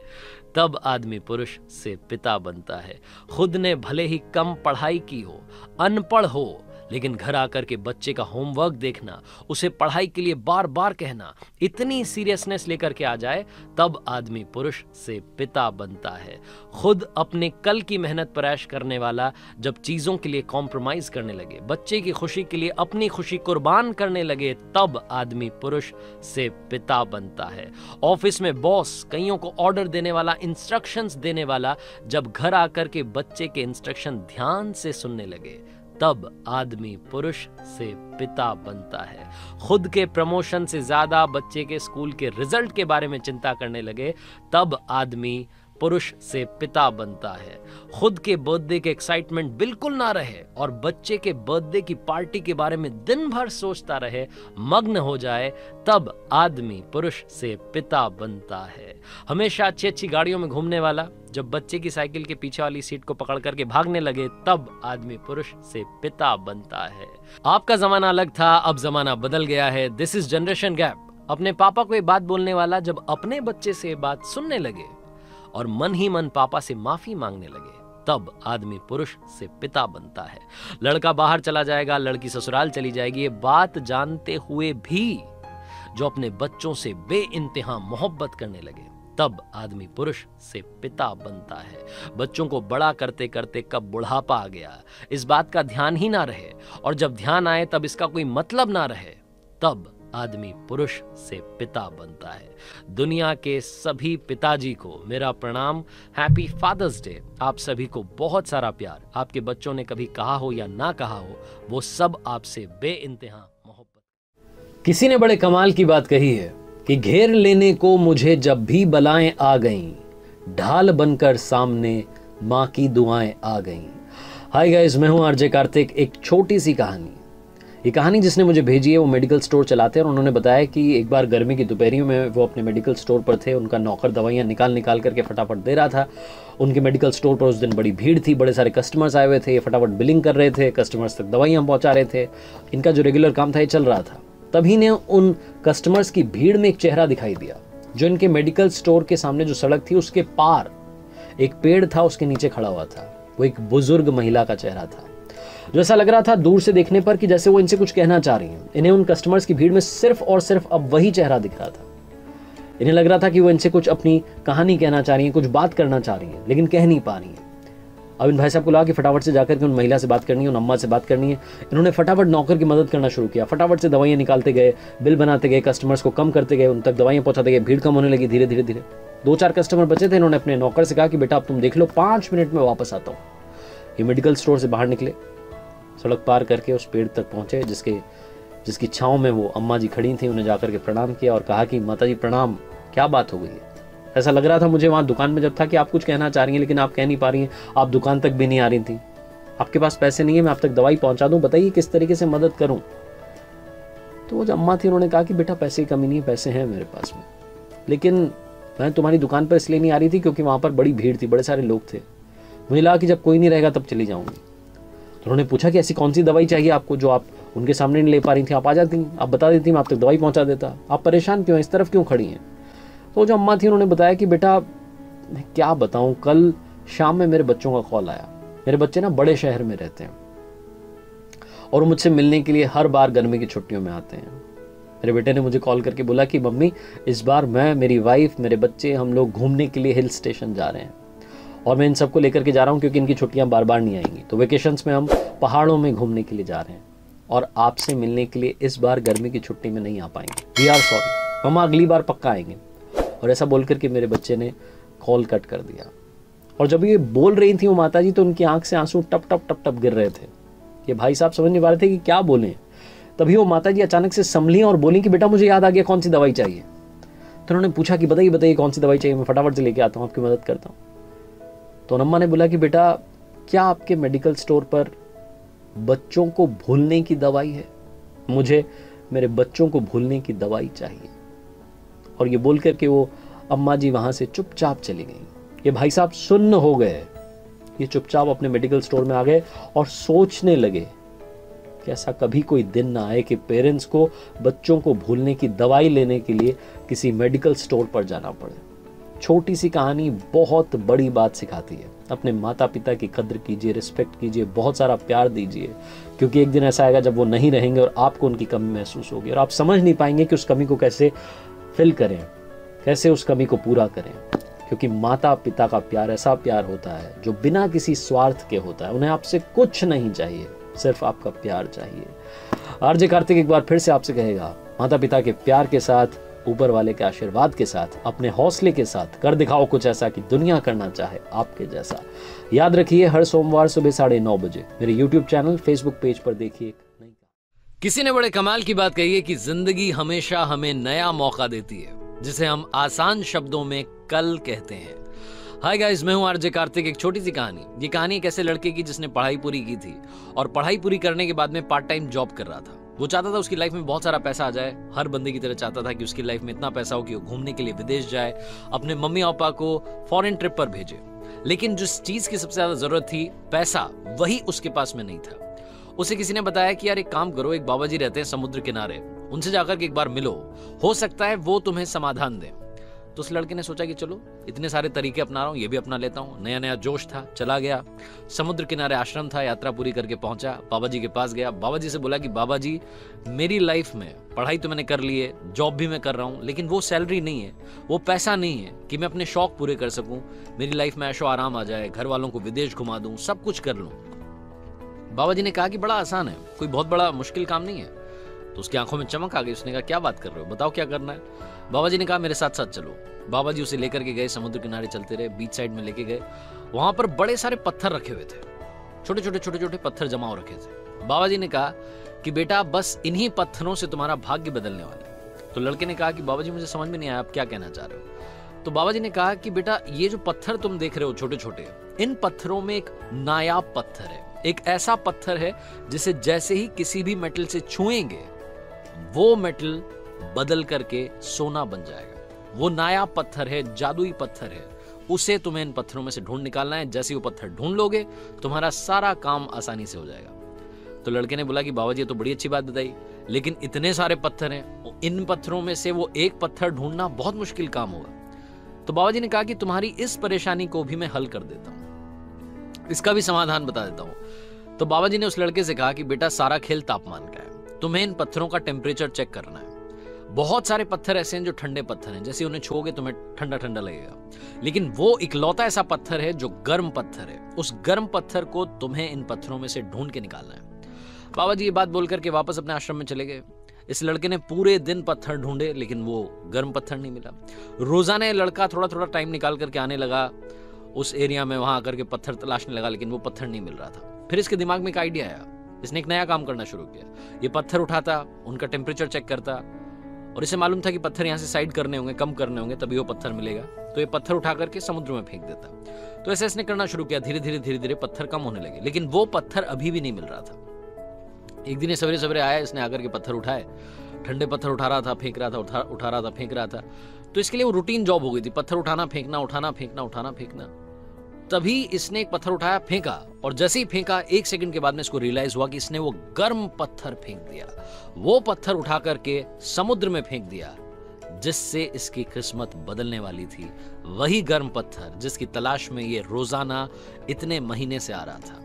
तब आदमी पुरुष से पिता बनता है। खुद ने भले ही कम पढ़ाई की हो, अनपढ़ हो, लेकिन घर आकर के बच्चे का होमवर्क देखना, उसे पढ़ाई के लिए बार बार कहना, इतनी सीरियसनेस लेकर के आ जाए, तब आदमी पुरुष से पिता बनता है। खुद अपने कल की मेहनत पर ऐश करने वाला जब चीज़ों के लिए कॉम्प्रोमाइज़ करने लगे, बच्चे की खुशी के लिए अपनी खुशी कुर्बान करने लगे, तब आदमी पुरुष से पिता बनता है। ऑफिस में बॉस, कईयों को ऑर्डर देने वाला, इंस्ट्रक्शंस देने वाला जब घर आकर के बच्चे के इंस्ट्रक्शन ध्यान से सुनने लगे, तब आदमी पुरुष से पिता बनता है। खुद के प्रमोशन से ज्यादा बच्चे के स्कूल के रिजल्ट के बारे में चिंता करने लगे, तब आदमी पुरुष से पिता बनता है। खुद के बर्थडे के एक्साइटमेंट बिल्कुल ना रहे और बच्चे के बर्थडे की पार्टी के बारे में दिन भर सोचता रहे, मग्न हो जाए, तब आदमी पुरुष से पिता बनता है। हमेशा अच्छी अच्छी गाड़ियों में घूमने वाला जब बच्चे की साइकिल के पीछे वाली सीट को पकड़ करके भागने लगे, तब आदमी पुरुष से पिता बनता है। आपका जमाना अलग था, अब जमाना बदल गया है। This is generation gap. अपने पापा को ये बात बोलने वाला जब अपने बच्चे से बात सुनने लगे और मन ही मन पापा से माफी मांगने लगे, तब आदमी पुरुष से पिता बनता है। लड़का बाहर चला जाएगा, लड़की ससुराल चली जाएगी, ये बात जानते हुए भी जो अपने बच्चों से बेइंतहा मोहब्बत करने लगे, तब आदमी पुरुष से पिता बनता है। बच्चों को बड़ा करते करते कब बुढ़ापा आ गया, इस बात का ध्यान ही ना रहे, और जब ध्यान आए तब इसका कोई मतलब ना रहे, तब आदमी पुरुष से पिता बनता है। दुनिया के सभी पिताजी को मेरा प्रणाम, हैप्पी फादर्स डे। आप सभी को बहुत सारा प्यार। आपके बच्चों ने कभी कहा हो या ना कहा हो, वो सब आपसे बेइंतहा मोहब्बत। किसी ने बड़े कमाल की बात कही है कि घेर लेने को मुझे जब भी बलाएं आ गईं, ढाल बनकर सामने माँ की दुआएं आ गईं। हाय गाइस, मैं हूँ आरजे कार्तिक। एक छोटी सी कहानी, ये कहानी जिसने मुझे भेजी है वो मेडिकल स्टोर चलाते हैं, और उन्होंने बताया कि एक बार गर्मी की दोपहरियों में वो अपने मेडिकल स्टोर पर थे। उनका नौकर दवाइयाँ निकाल निकाल करके फटाफट दे रहा था। उनके मेडिकल स्टोर पर उस दिन बड़ी भीड़ थी, बड़े सारे कस्टमर्स आए हुए थे। ये फटाफट बिलिंग कर रहे थे, कस्टमर्स तक दवाइयाँ पहुँचा रहे थे। इनका जो रेगुलर काम था ये चल रहा था। तभी ने उन कस्टमर्स की भीड़ में एक चेहरा दिखाई दिया जो इनके मेडिकल स्टोर के सामने जो सड़क थी उसके पार एक पेड़ था, उसके नीचे खड़ा हुआ था। वो एक बुजुर्ग महिला का चेहरा था, जो ऐसा लग रहा था दूर से देखने पर कि जैसे वो इनसे कुछ कहना चाह रही हैं। इन्हें उन कस्टमर्स की भीड़ में सिर्फ और सिर्फ अब वही चेहरा दिख रहा था। इन्हें लग रहा था कि वो इनसे कुछ अपनी कहानी कहना चाह रही हैं, कुछ बात करना चाह रही हैं, लेकिन कह नहीं पा रही हैं। अब इन भाई साहब को लगा कि फटाफट से जाकर के उन महिला से बात करनी है, उन अम्मा से बात करनी है। इन्होंने फटाफट नौकर की मदद करना शुरू किया। फटाफट से दवाइयाँ निकालते गए, बिल बनाते गए, कस्टमर्स को कम करते गए, उन तक दवाइयाँ पहुँचाते गए। भीड़ कम होने लगी धीरे धीरे धीरे। दो चार कस्टमर बचे थे। इन्होंने अपने नौकर से कहा कि बेटा अब तुम देख लो, 5 मिनट में वापस आता हूँ। ये मेडिकल स्टोर से बाहर निकले, सड़क पार करके उस पेड़ तक पहुँचे जिसकी छाँव में वो अम्मा जी खड़ी थी। उन्हें जाकर के प्रणाम किया और कहा कि माता जी प्रणाम, क्या बात हो गई है? ऐसा लग रहा था मुझे वहाँ दुकान में जब था कि आप कुछ कहना चाह रही हैं, लेकिन आप कह नहीं पा रही हैं, आप दुकान तक भी नहीं आ रही थी, आपके पास पैसे नहीं है, मैं आप तक दवाई पहुँचा दूँ, बताइए किस तरीके से मदद करूँ? तो वो जो अम्मा थी उन्होंने कहा कि बेटा पैसे की कमी नहीं है, पैसे हैं मेरे पास में, लेकिन मैं तुम्हारी दुकान पर इसलिए नहीं आ रही थी क्योंकि वहाँ पर बड़ी भीड़ थी, बड़े सारे लोग थे, मुझे लगा कि जब कोई नहीं रहेगा तब चली जाऊँगी। तो उन्होंने पूछा कि ऐसी कौन सी दवाई चाहिए आपको जो आप उनके सामने नहीं ले पा रही थी? आप आ जाती, आप बता देती, मैं आप तक दवाई पहुँचा देता, आप परेशान क्यों हैं, इस तरफ क्यों खड़ी हैं? तो जो अम्मा थी उन्होंने बताया कि बेटा मैं क्या बताऊं, कल शाम में मेरे बच्चों का कॉल आया। मेरे बच्चे ना बड़े शहर में रहते हैं और मुझसे मिलने के लिए हर बार गर्मी की छुट्टियों में आते हैं। मेरे बेटे ने मुझे कॉल करके बोला कि मम्मी इस बार मैं, मेरी वाइफ, मेरे बच्चे, हम लोग घूमने के लिए हिल स्टेशन जा रहे हैं और मैं इन सबको लेकर के जा रहा हूँ क्योंकि इनकी छुट्टियाँ बार बार नहीं आएंगी, तो वेकेशंस में हम पहाड़ों में घूमने के लिए जा रहे हैं और आपसे मिलने के लिए इस बार गर्मी की छुट्टी में नहीं आ पाएंगे। वी आर सॉरी मम्मा, अगली बार पक्का आएंगे। और ऐसा बोल करके मेरे बच्चे ने कॉल कट कर दिया। और जब ये बोल रही थी वो माताजी तो उनकी आंख से आंसू टप टप टप टप गिर रहे थे। ये भाई साहब समझ नहीं पा रहे थे कि क्या बोलें। तभी वो माताजी अचानक से संभली और बोली कि बेटा मुझे याद आ गया कौन सी दवाई चाहिए। तो उन्होंने पूछा कि बताइए बताइए कौन सी दवाई चाहिए, मैं फटाफट से लेके आता हूँ, आपकी मदद करता हूँ। तो अम्मा ने बोला कि बेटा क्या आपके मेडिकल स्टोर पर बच्चों को भूलने की दवाई है? मुझे मेरे बच्चों को भूलने की दवाई चाहिए। और ये बोल करके वो अम्मा जी वहाँ से चुपचाप चली गई। ये भाई साहब सुन्न हो गए, ये चुपचाप अपने मेडिकल स्टोर में आ गए और सोचने लगे कि ऐसा कभी कोई दिन ना आए कि पेरेंट्स को बच्चों को भूलने की दवाई लेने के लिए किसी मेडिकल स्टोर पर जाना पड़े। छोटी सी कहानी बहुत बड़ी बात सिखाती है। अपने माता पिता की कद्र कीजिए, रिस्पेक्ट कीजिए, बहुत सारा प्यार दीजिए, क्योंकि एक दिन ऐसा आएगा जब वो नहीं रहेंगे और आपको उनकी कमी महसूस होगी और आप समझ नहीं पाएंगे कि उस कमी को कैसे फिल करें, कैसे उस कमी को पूरा करें। क्योंकि माता पिता का प्यार ऐसा प्यार होता है जो बिना किसी स्वार्थ के होता है। उन्हें आपसे कुछ नहीं चाहिए, सिर्फ आपका प्यार चाहिए। आरजे कार्तिक एक बार फिर से आपसे कहेगा, माता पिता के प्यार के साथ, ऊपर वाले के आशीर्वाद के साथ, अपने हौसले के साथ कर दिखाओ कुछ ऐसा कि दुनिया करना चाहे आपके जैसा। याद रखिए हर सोमवार सुबह 9:30 बजे मेरे यूट्यूब चैनल, फेसबुक पेज पर देखिए। किसी ने बड़े कमाल की बात कही है कि जिंदगी हमेशा हमें नया मौका देती है, जिसे हम आसान शब्दों में कल कहते हैं। हाय गाइस, मैं हूं आरजे कार्तिक। एक छोटी सी कहानी, ये कहानी एक ऐसे लड़के की जिसने पढ़ाई पूरी की थी और पढ़ाई पूरी करने के बाद में पार्ट टाइम जॉब कर रहा था। वो चाहता था उसकी लाइफ में बहुत सारा पैसा आ जाए, हर बंदे की तरह चाहता था कि उसकी लाइफ में इतना पैसा हो कि वो घूमने के लिए विदेश जाए, अपने मम्मी पापा को फॉरेन ट्रिप पर भेजे। लेकिन जिस चीज की सबसे ज्यादा जरूरत थी पैसा, वही उसके पास में नहीं था। उसे किसी ने बताया कि यार एक काम करो, एक बाबा जी रहते हैं समुद्र किनारे, उनसे जाकर के एक बार मिलो, हो सकता है वो तुम्हें समाधान दें। तो उस लड़के ने सोचा कि चलो इतने सारे तरीके अपना रहा हूँ, ये भी अपना लेता हूँ। नया नया जोश था, चला गया समुद्र किनारे, आश्रम था, यात्रा पूरी करके पहुंचा, बाबा जी के पास गया। बाबा जी से बोला कि बाबा जी मेरी लाइफ में पढ़ाई तो मैंने कर ली है, जॉब भी मैं कर रहा हूँ, लेकिन वो सैलरी नहीं है, वो पैसा नहीं है कि मैं अपने शौक पूरे कर सकूँ, मेरी लाइफ में ऐशो आराम आ जाए, घर वालों को विदेश घुमा दूँ, सब कुछ कर लूँ। बाबा जी ने कहा कि बड़ा आसान है, कोई बहुत बड़ा मुश्किल काम नहीं है। तो उसकी आंखों में चमक आ गई, उसने कहा क्या बात कर रहे हो, बताओ क्या करना है। बाबा जी ने कहा मेरे साथ साथ चलो। बाबा जी उसे लेकर के गए, समुद्र किनारे चलते रहे, बीच साइड में लेके गए। वहां पर बड़े सारे पत्थर रखे हुए थे, छोटे छोटे पत्थर जमा हो रखे थे। बाबा जी ने कहा कि बेटा बस इन्हीं पत्थरों से तुम्हारा भाग्य बदलने वाला है। तो लड़के ने कहा कि बाबा जी मुझे समझ में नहीं आया आप क्या कहना चाह रहे हो। तो बाबा जी ने कहा कि बेटा ये जो पत्थर तुम देख रहे हो छोटे छोटे, इन पत्थरों में एक नायाब पत्थर है, एक ऐसा पत्थर है जिसे जैसे ही किसी भी मेटल से छुएंगे वो मेटल बदल करके सोना बन जाएगा। वो नायाब पत्थर है, जादुई पत्थर है, उसे तुम्हें इन पत्थरों में से ढूंढ निकालना है। जैसे वो पत्थर ढूंढ लोगे तुम्हारा सारा काम आसानी से हो जाएगा। तो लड़के ने बोला कि बाबा जी तो बड़ी अच्छी बात बताई, लेकिन इतने सारे पत्थर हैं, इन पत्थरों में से वो एक पत्थर ढूंढना बहुत मुश्किल काम होगा। तो बाबा जी ने कहा कि तुम्हारी इस परेशानी को भी मैं हल कर देता हूँ, इसका भी समाधान बता देता हूँ। तो बाबा जी ने उस लड़के से कहा कि बेटा सारा खेल तापमान का है, तुम्हें इन पत्थरों का टेम्परेचर चेक करना है। बहुत सारे पत्थर ऐसे हैं जो ठंडे पत्थर हैं, जैसे उन्हें छूओगे तुम्हें ठंडा ठंडा लगेगा, लेकिन वो इकलौता ऐसा पत्थर है जो गर्म पत्थर है, उस गर्म पत्थर को तुम्हें इन पत्थरों में से ढूंढ के निकालना है। बाबा जी ये बात बोल करके वापस अपने आश्रम में चले गए। इस लड़के ने पूरे दिन पत्थर ढूंढे, लेकिन वो गर्म पत्थर नहीं मिला। रोजाना लड़का थोड़ा थोड़ा टाइम निकाल करके आने लगा उस एरिया में, वहां आकर के पत्थर तलाशने लगा, लेकिन वो पत्थर नहीं मिल रहा था। फिर इसके दिमाग में एक आइडिया आया, इसने एक नया काम करना शुरू किया। ये पत्थर उठाता, उनका टेम्परेचर चेक करता, और इसे मालूम था कि पत्थर यहाँ से साइड करने होंगे, कम करने होंगे, तभी वो पत्थर मिलेगा। तो ये पत्थर उठा करके समुद्र में फेंक देता। तो ऐसे इसने करना शुरू किया, धीरे धीरे पत्थर कम होने लगे, लेकिन वो पत्थर अभी भी नहीं मिल रहा था। एक दिन सवेरे सवेरे आया, इसने आकर के पत्थर उठाए, ठंडे पत्थर उठा रहा था, फेंक रहा था, उठा रहा था, फेंक रहा था। तो इसके लिए वो रूटीन जॉब हो गई थी, पत्थर उठाना, फेंकना, उठाना, फेंकना, उठाना, फेंकना। तभी इसने एक पत्थर उठाया, फेंका, और जैसे ही फेंका एक सेकंड के बाद में इसको रियलाइज हुआ कि इसने वो गर्म पत्थर फेंक दिया, वो पत्थर उठा करके समुद्र में फेंक दिया जिससे इसकी किस्मत बदलने वाली थी। वही गर्म पत्थर जिसकी तलाश में ये रोजाना इतने महीने से आ रहा था।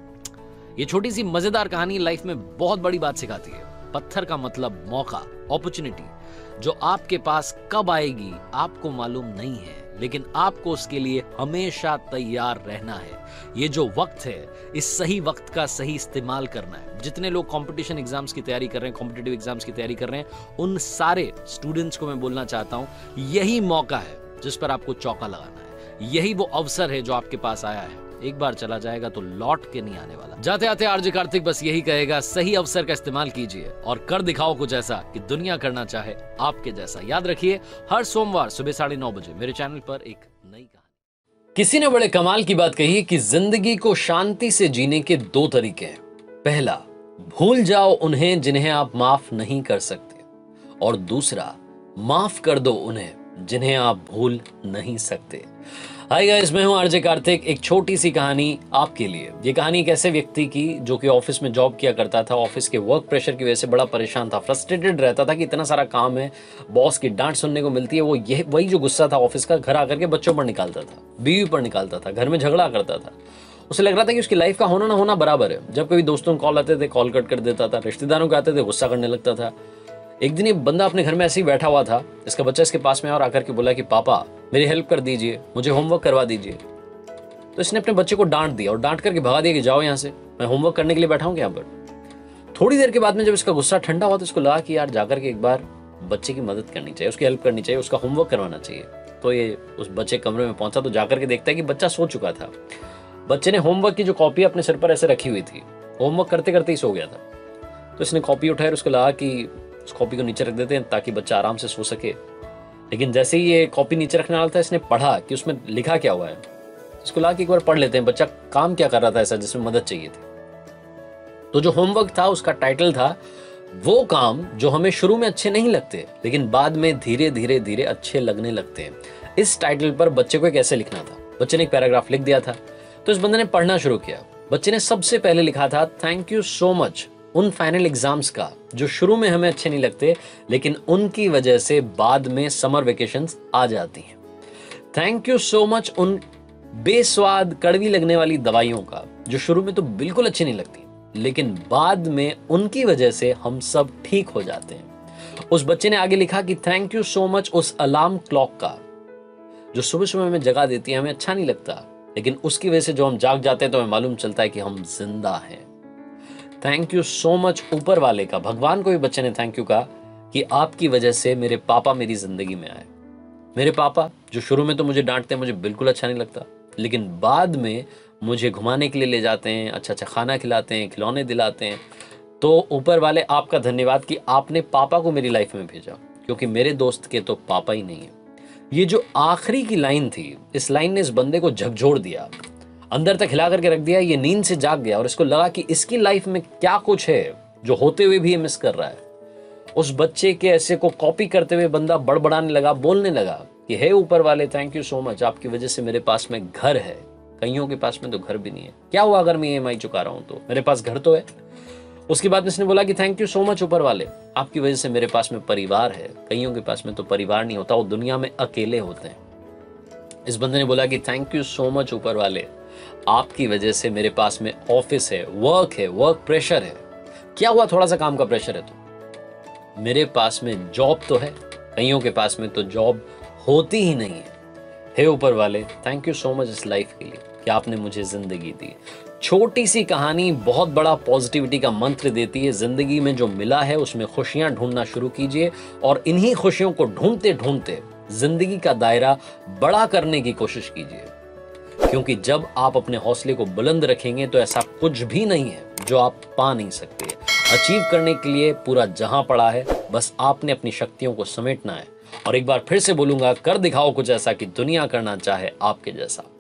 ये छोटी सी मजेदार कहानी लाइफ में बहुत बड़ी बात सिखाती है। पत्थर का मतलब मौका, अपॉर्चुनिटी, जो आपके पास कब आएगी आपको मालूम नहीं है, लेकिन आपको उसके लिए हमेशा तैयार रहना है। ये जो वक्त है, इस सही वक्त का सही इस्तेमाल करना है। जितने लोग कंपटीशन एग्जाम्स की तैयारी कर रहे हैं, कॉम्पिटिटिव एग्जाम्स की तैयारी कर रहे हैं, उन सारे स्टूडेंट्स को मैं बोलना चाहता हूं, यही मौका है जिस पर आपको चौका लगाना है। यही वो अवसर है जो आपके पास आया है, एक बार चला जाएगा तो लौट के नहीं आने वाला। जाते आते आरजे कार्तिक बस यही कहेगा, सही अवसर का इस्तेमाल कीजिए और कर दिखाओ कुछ ऐसा कि दुनिया करना चाहे आपके जैसा। याद रखिए हर सोमवार सुबह 9:30 बजे मेरे चैनल पर एक नई कहानी। किसी ने बड़े कमाल की बात कही कि जिंदगी को शांति से जीने के दो तरीके हैं। पहला, भूल जाओ उन्हें जिन्हें आप माफ नहीं कर सकते, और दूसरा, माफ कर दो उन्हें जिन्हें आप भूल नहीं सकते। हाय गाइस, मैं हूं आरजे कार्तिक। एक छोटी सी कहानी आपके लिए। ये कहानी एक ऐसे व्यक्ति की जो कि ऑफिस में जॉब किया करता था, ऑफिस के वर्क प्रेशर की वजह से बड़ा परेशान था, फ्रस्ट्रेटेड रहता था कि इतना सारा काम है, बॉस की डांट सुनने को मिलती है। वो यह वही जो गुस्सा था ऑफिस का, घर आकर के बच्चों पर निकालता था, बीवी पर निकालता था, घर में झगड़ा करता था। उसे लग रहा था कि उसकी लाइफ का होना ना होना बराबर है। जब कभी दोस्तों को कॉल आते थे कॉल कट कर देता था, रिश्तेदारों के आते थे गुस्सा करने लगता था। एक दिन ये बंदा अपने घर में ऐसे ही बैठा हुआ था, इसका बच्चा इसके पास में आया और आकर के बोला कि पापा मेरी हेल्प कर दीजिए, मुझे होमवर्क करवा दीजिए। तो इसने अपने बच्चे को डांट दिया और डांट करके भगा दिया कि जाओ यहाँ से, मैं होमवर्क करने के लिए बैठा हूँ यहाँ पर। थोड़ी देर के बाद में जब इसका गुस्सा ठंडा हुआ तो इसको लगा कि यार जाकर के एक बार बच्चे की मदद करनी चाहिए, उसकी हेल्प करनी चाहिए, उसका होमवर्क करवाना चाहिए। तो ये उस बच्चे कमरे में पहुंचा तो जाकर के देखता है कि बच्चा सो चुका था। बच्चे ने होमवर्क की जो कॉपी अपने सिर पर ऐसे रखी हुई थी, होमवर्क करते करते ही सो गया था। तो इसने कॉपी उठाई और उसको लगा कि उस कॉपी को नीचे रख देते हैं ताकि बच्चा आराम से सो सके। लेकिन जैसे ही ये कॉपी नीचे रखने वाला था, इसने पढ़ा कि उसमें लिखा क्या हुआ है। इसको लगा कि एक बार पढ़ लेते हैं बच्चा काम क्या कर रहा था ऐसा जिसमें मदद चाहिए थी। तो जो होमवर्क था उसका टाइटल था, वो काम जो हमें शुरू में अच्छे नहीं लगते लेकिन बाद में धीरे धीरे अच्छे लगने लगते हैं। इस टाइटल पर बच्चे को एक ऐसे लिखना था। बच्चे ने एक पैराग्राफ लिख दिया था। तो इस बंदे ने पढ़ना शुरू किया। बच्चे ने सबसे पहले लिखा था, थैंक यू सो मच उन फाइनल एग्जाम्स का जो शुरू में हमें अच्छे नहीं लगते, लेकिन उनकी वजह से बाद में समर वेकेशंस आ जाती हैं। थैंक यू सो मच उन बेस्वाद कड़वी लगने वाली दवाइयों का जो शुरू में तो बिल्कुल अच्छी नहीं लगती, लेकिन बाद में उनकी वजह से हम सब ठीक हो जाते हैं। उस बच्चे ने आगे लिखा कि थैंक यू सो मच उस अलार्म क्लॉक का जो सुबह सुबह हमें जगा देती है, हमें अच्छा नहीं लगता, लेकिन उसकी वजह से जो हम जाग जाते हैं तो हमें मालूम चलता है कि हम जिंदा हैं। थैंक यू सो मच ऊपर वाले का, भगवान को भी बच्चे ने थैंक यू कहा कि आपकी वजह से मेरे पापा मेरी जिंदगी में आए। मेरे पापा जो शुरू में तो मुझे डांटते हैं, मुझे बिल्कुल अच्छा नहीं लगता, लेकिन बाद में मुझे घुमाने के लिए ले जाते हैं, अच्छा अच्छा खाना खिलाते हैं, खिलौने दिलाते हैं। तो ऊपर वाले आपका धन्यवाद कि आपने पापा को मेरी लाइफ में भेजा, क्योंकि मेरे दोस्त के तो पापा ही नहीं है। ये जो आखिरी की लाइन थी, इस लाइन ने इस बंदे को झकझोर दिया, अंदर तक हिला करके रख दिया। ये नींद से जाग गया और इसको लगा कि इसकी लाइफ में क्या कुछ है जो होते हुए भी ये मिस कर रहा है। उस बच्चे के ऐसे को कॉपी करते हुए बंदा बड़बड़ाने लगा, बोलने लगा कि हे ऊपर वाले, थैंक यू सो मच, आपकी वजह से मेरे पास में घर है। कईयों के पास में तो घर भी नहीं है। क्या हुआ अगर मैं EMI चुका रहा हूँ तो मेरे पास घर तो है। उसके बाद इसने बोला कि थैंक यू सो मच ऊपर वाले, आपकी वजह से मेरे पास में परिवार है। कईयों के पास में तो परिवार नहीं होता, वो दुनिया में अकेले होते हैं। इस बंदे ने बोला कि थैंक यू सो मच ऊपर वाले, आपकी वजह से मेरे पास में ऑफिस है, वर्क है, वर्क प्रेशर है। क्या हुआ थोड़ा सा काम का प्रेशर है तो मेरे पास में जॉब तो है। कईयों के पास में तो जॉब होती ही नहीं है। हे ऊपर वाले, थैंक यू सो मच इस लाइफ के लिए कि आपने मुझे जिंदगी दी। छोटी सी कहानी बहुत बड़ा पॉजिटिविटी का मंत्र देती है। जिंदगी में जो मिला है उसमें खुशियां ढूंढना शुरू कीजिए और इन्हीं खुशियों को ढूंढते ढूंढते जिंदगी का दायरा बड़ा करने की कोशिश कीजिए, क्योंकि जब आप अपने हौसले को बुलंद रखेंगे तो ऐसा कुछ भी नहीं है जो आप पा नहीं सकते। अचीव करने के लिए पूरा जहां पड़ा है, बस आपने अपनी शक्तियों को समेटना है। और एक बार फिर से बोलूंगा, कर दिखाओ कुछ ऐसा कि दुनिया करना चाहे आपके जैसा।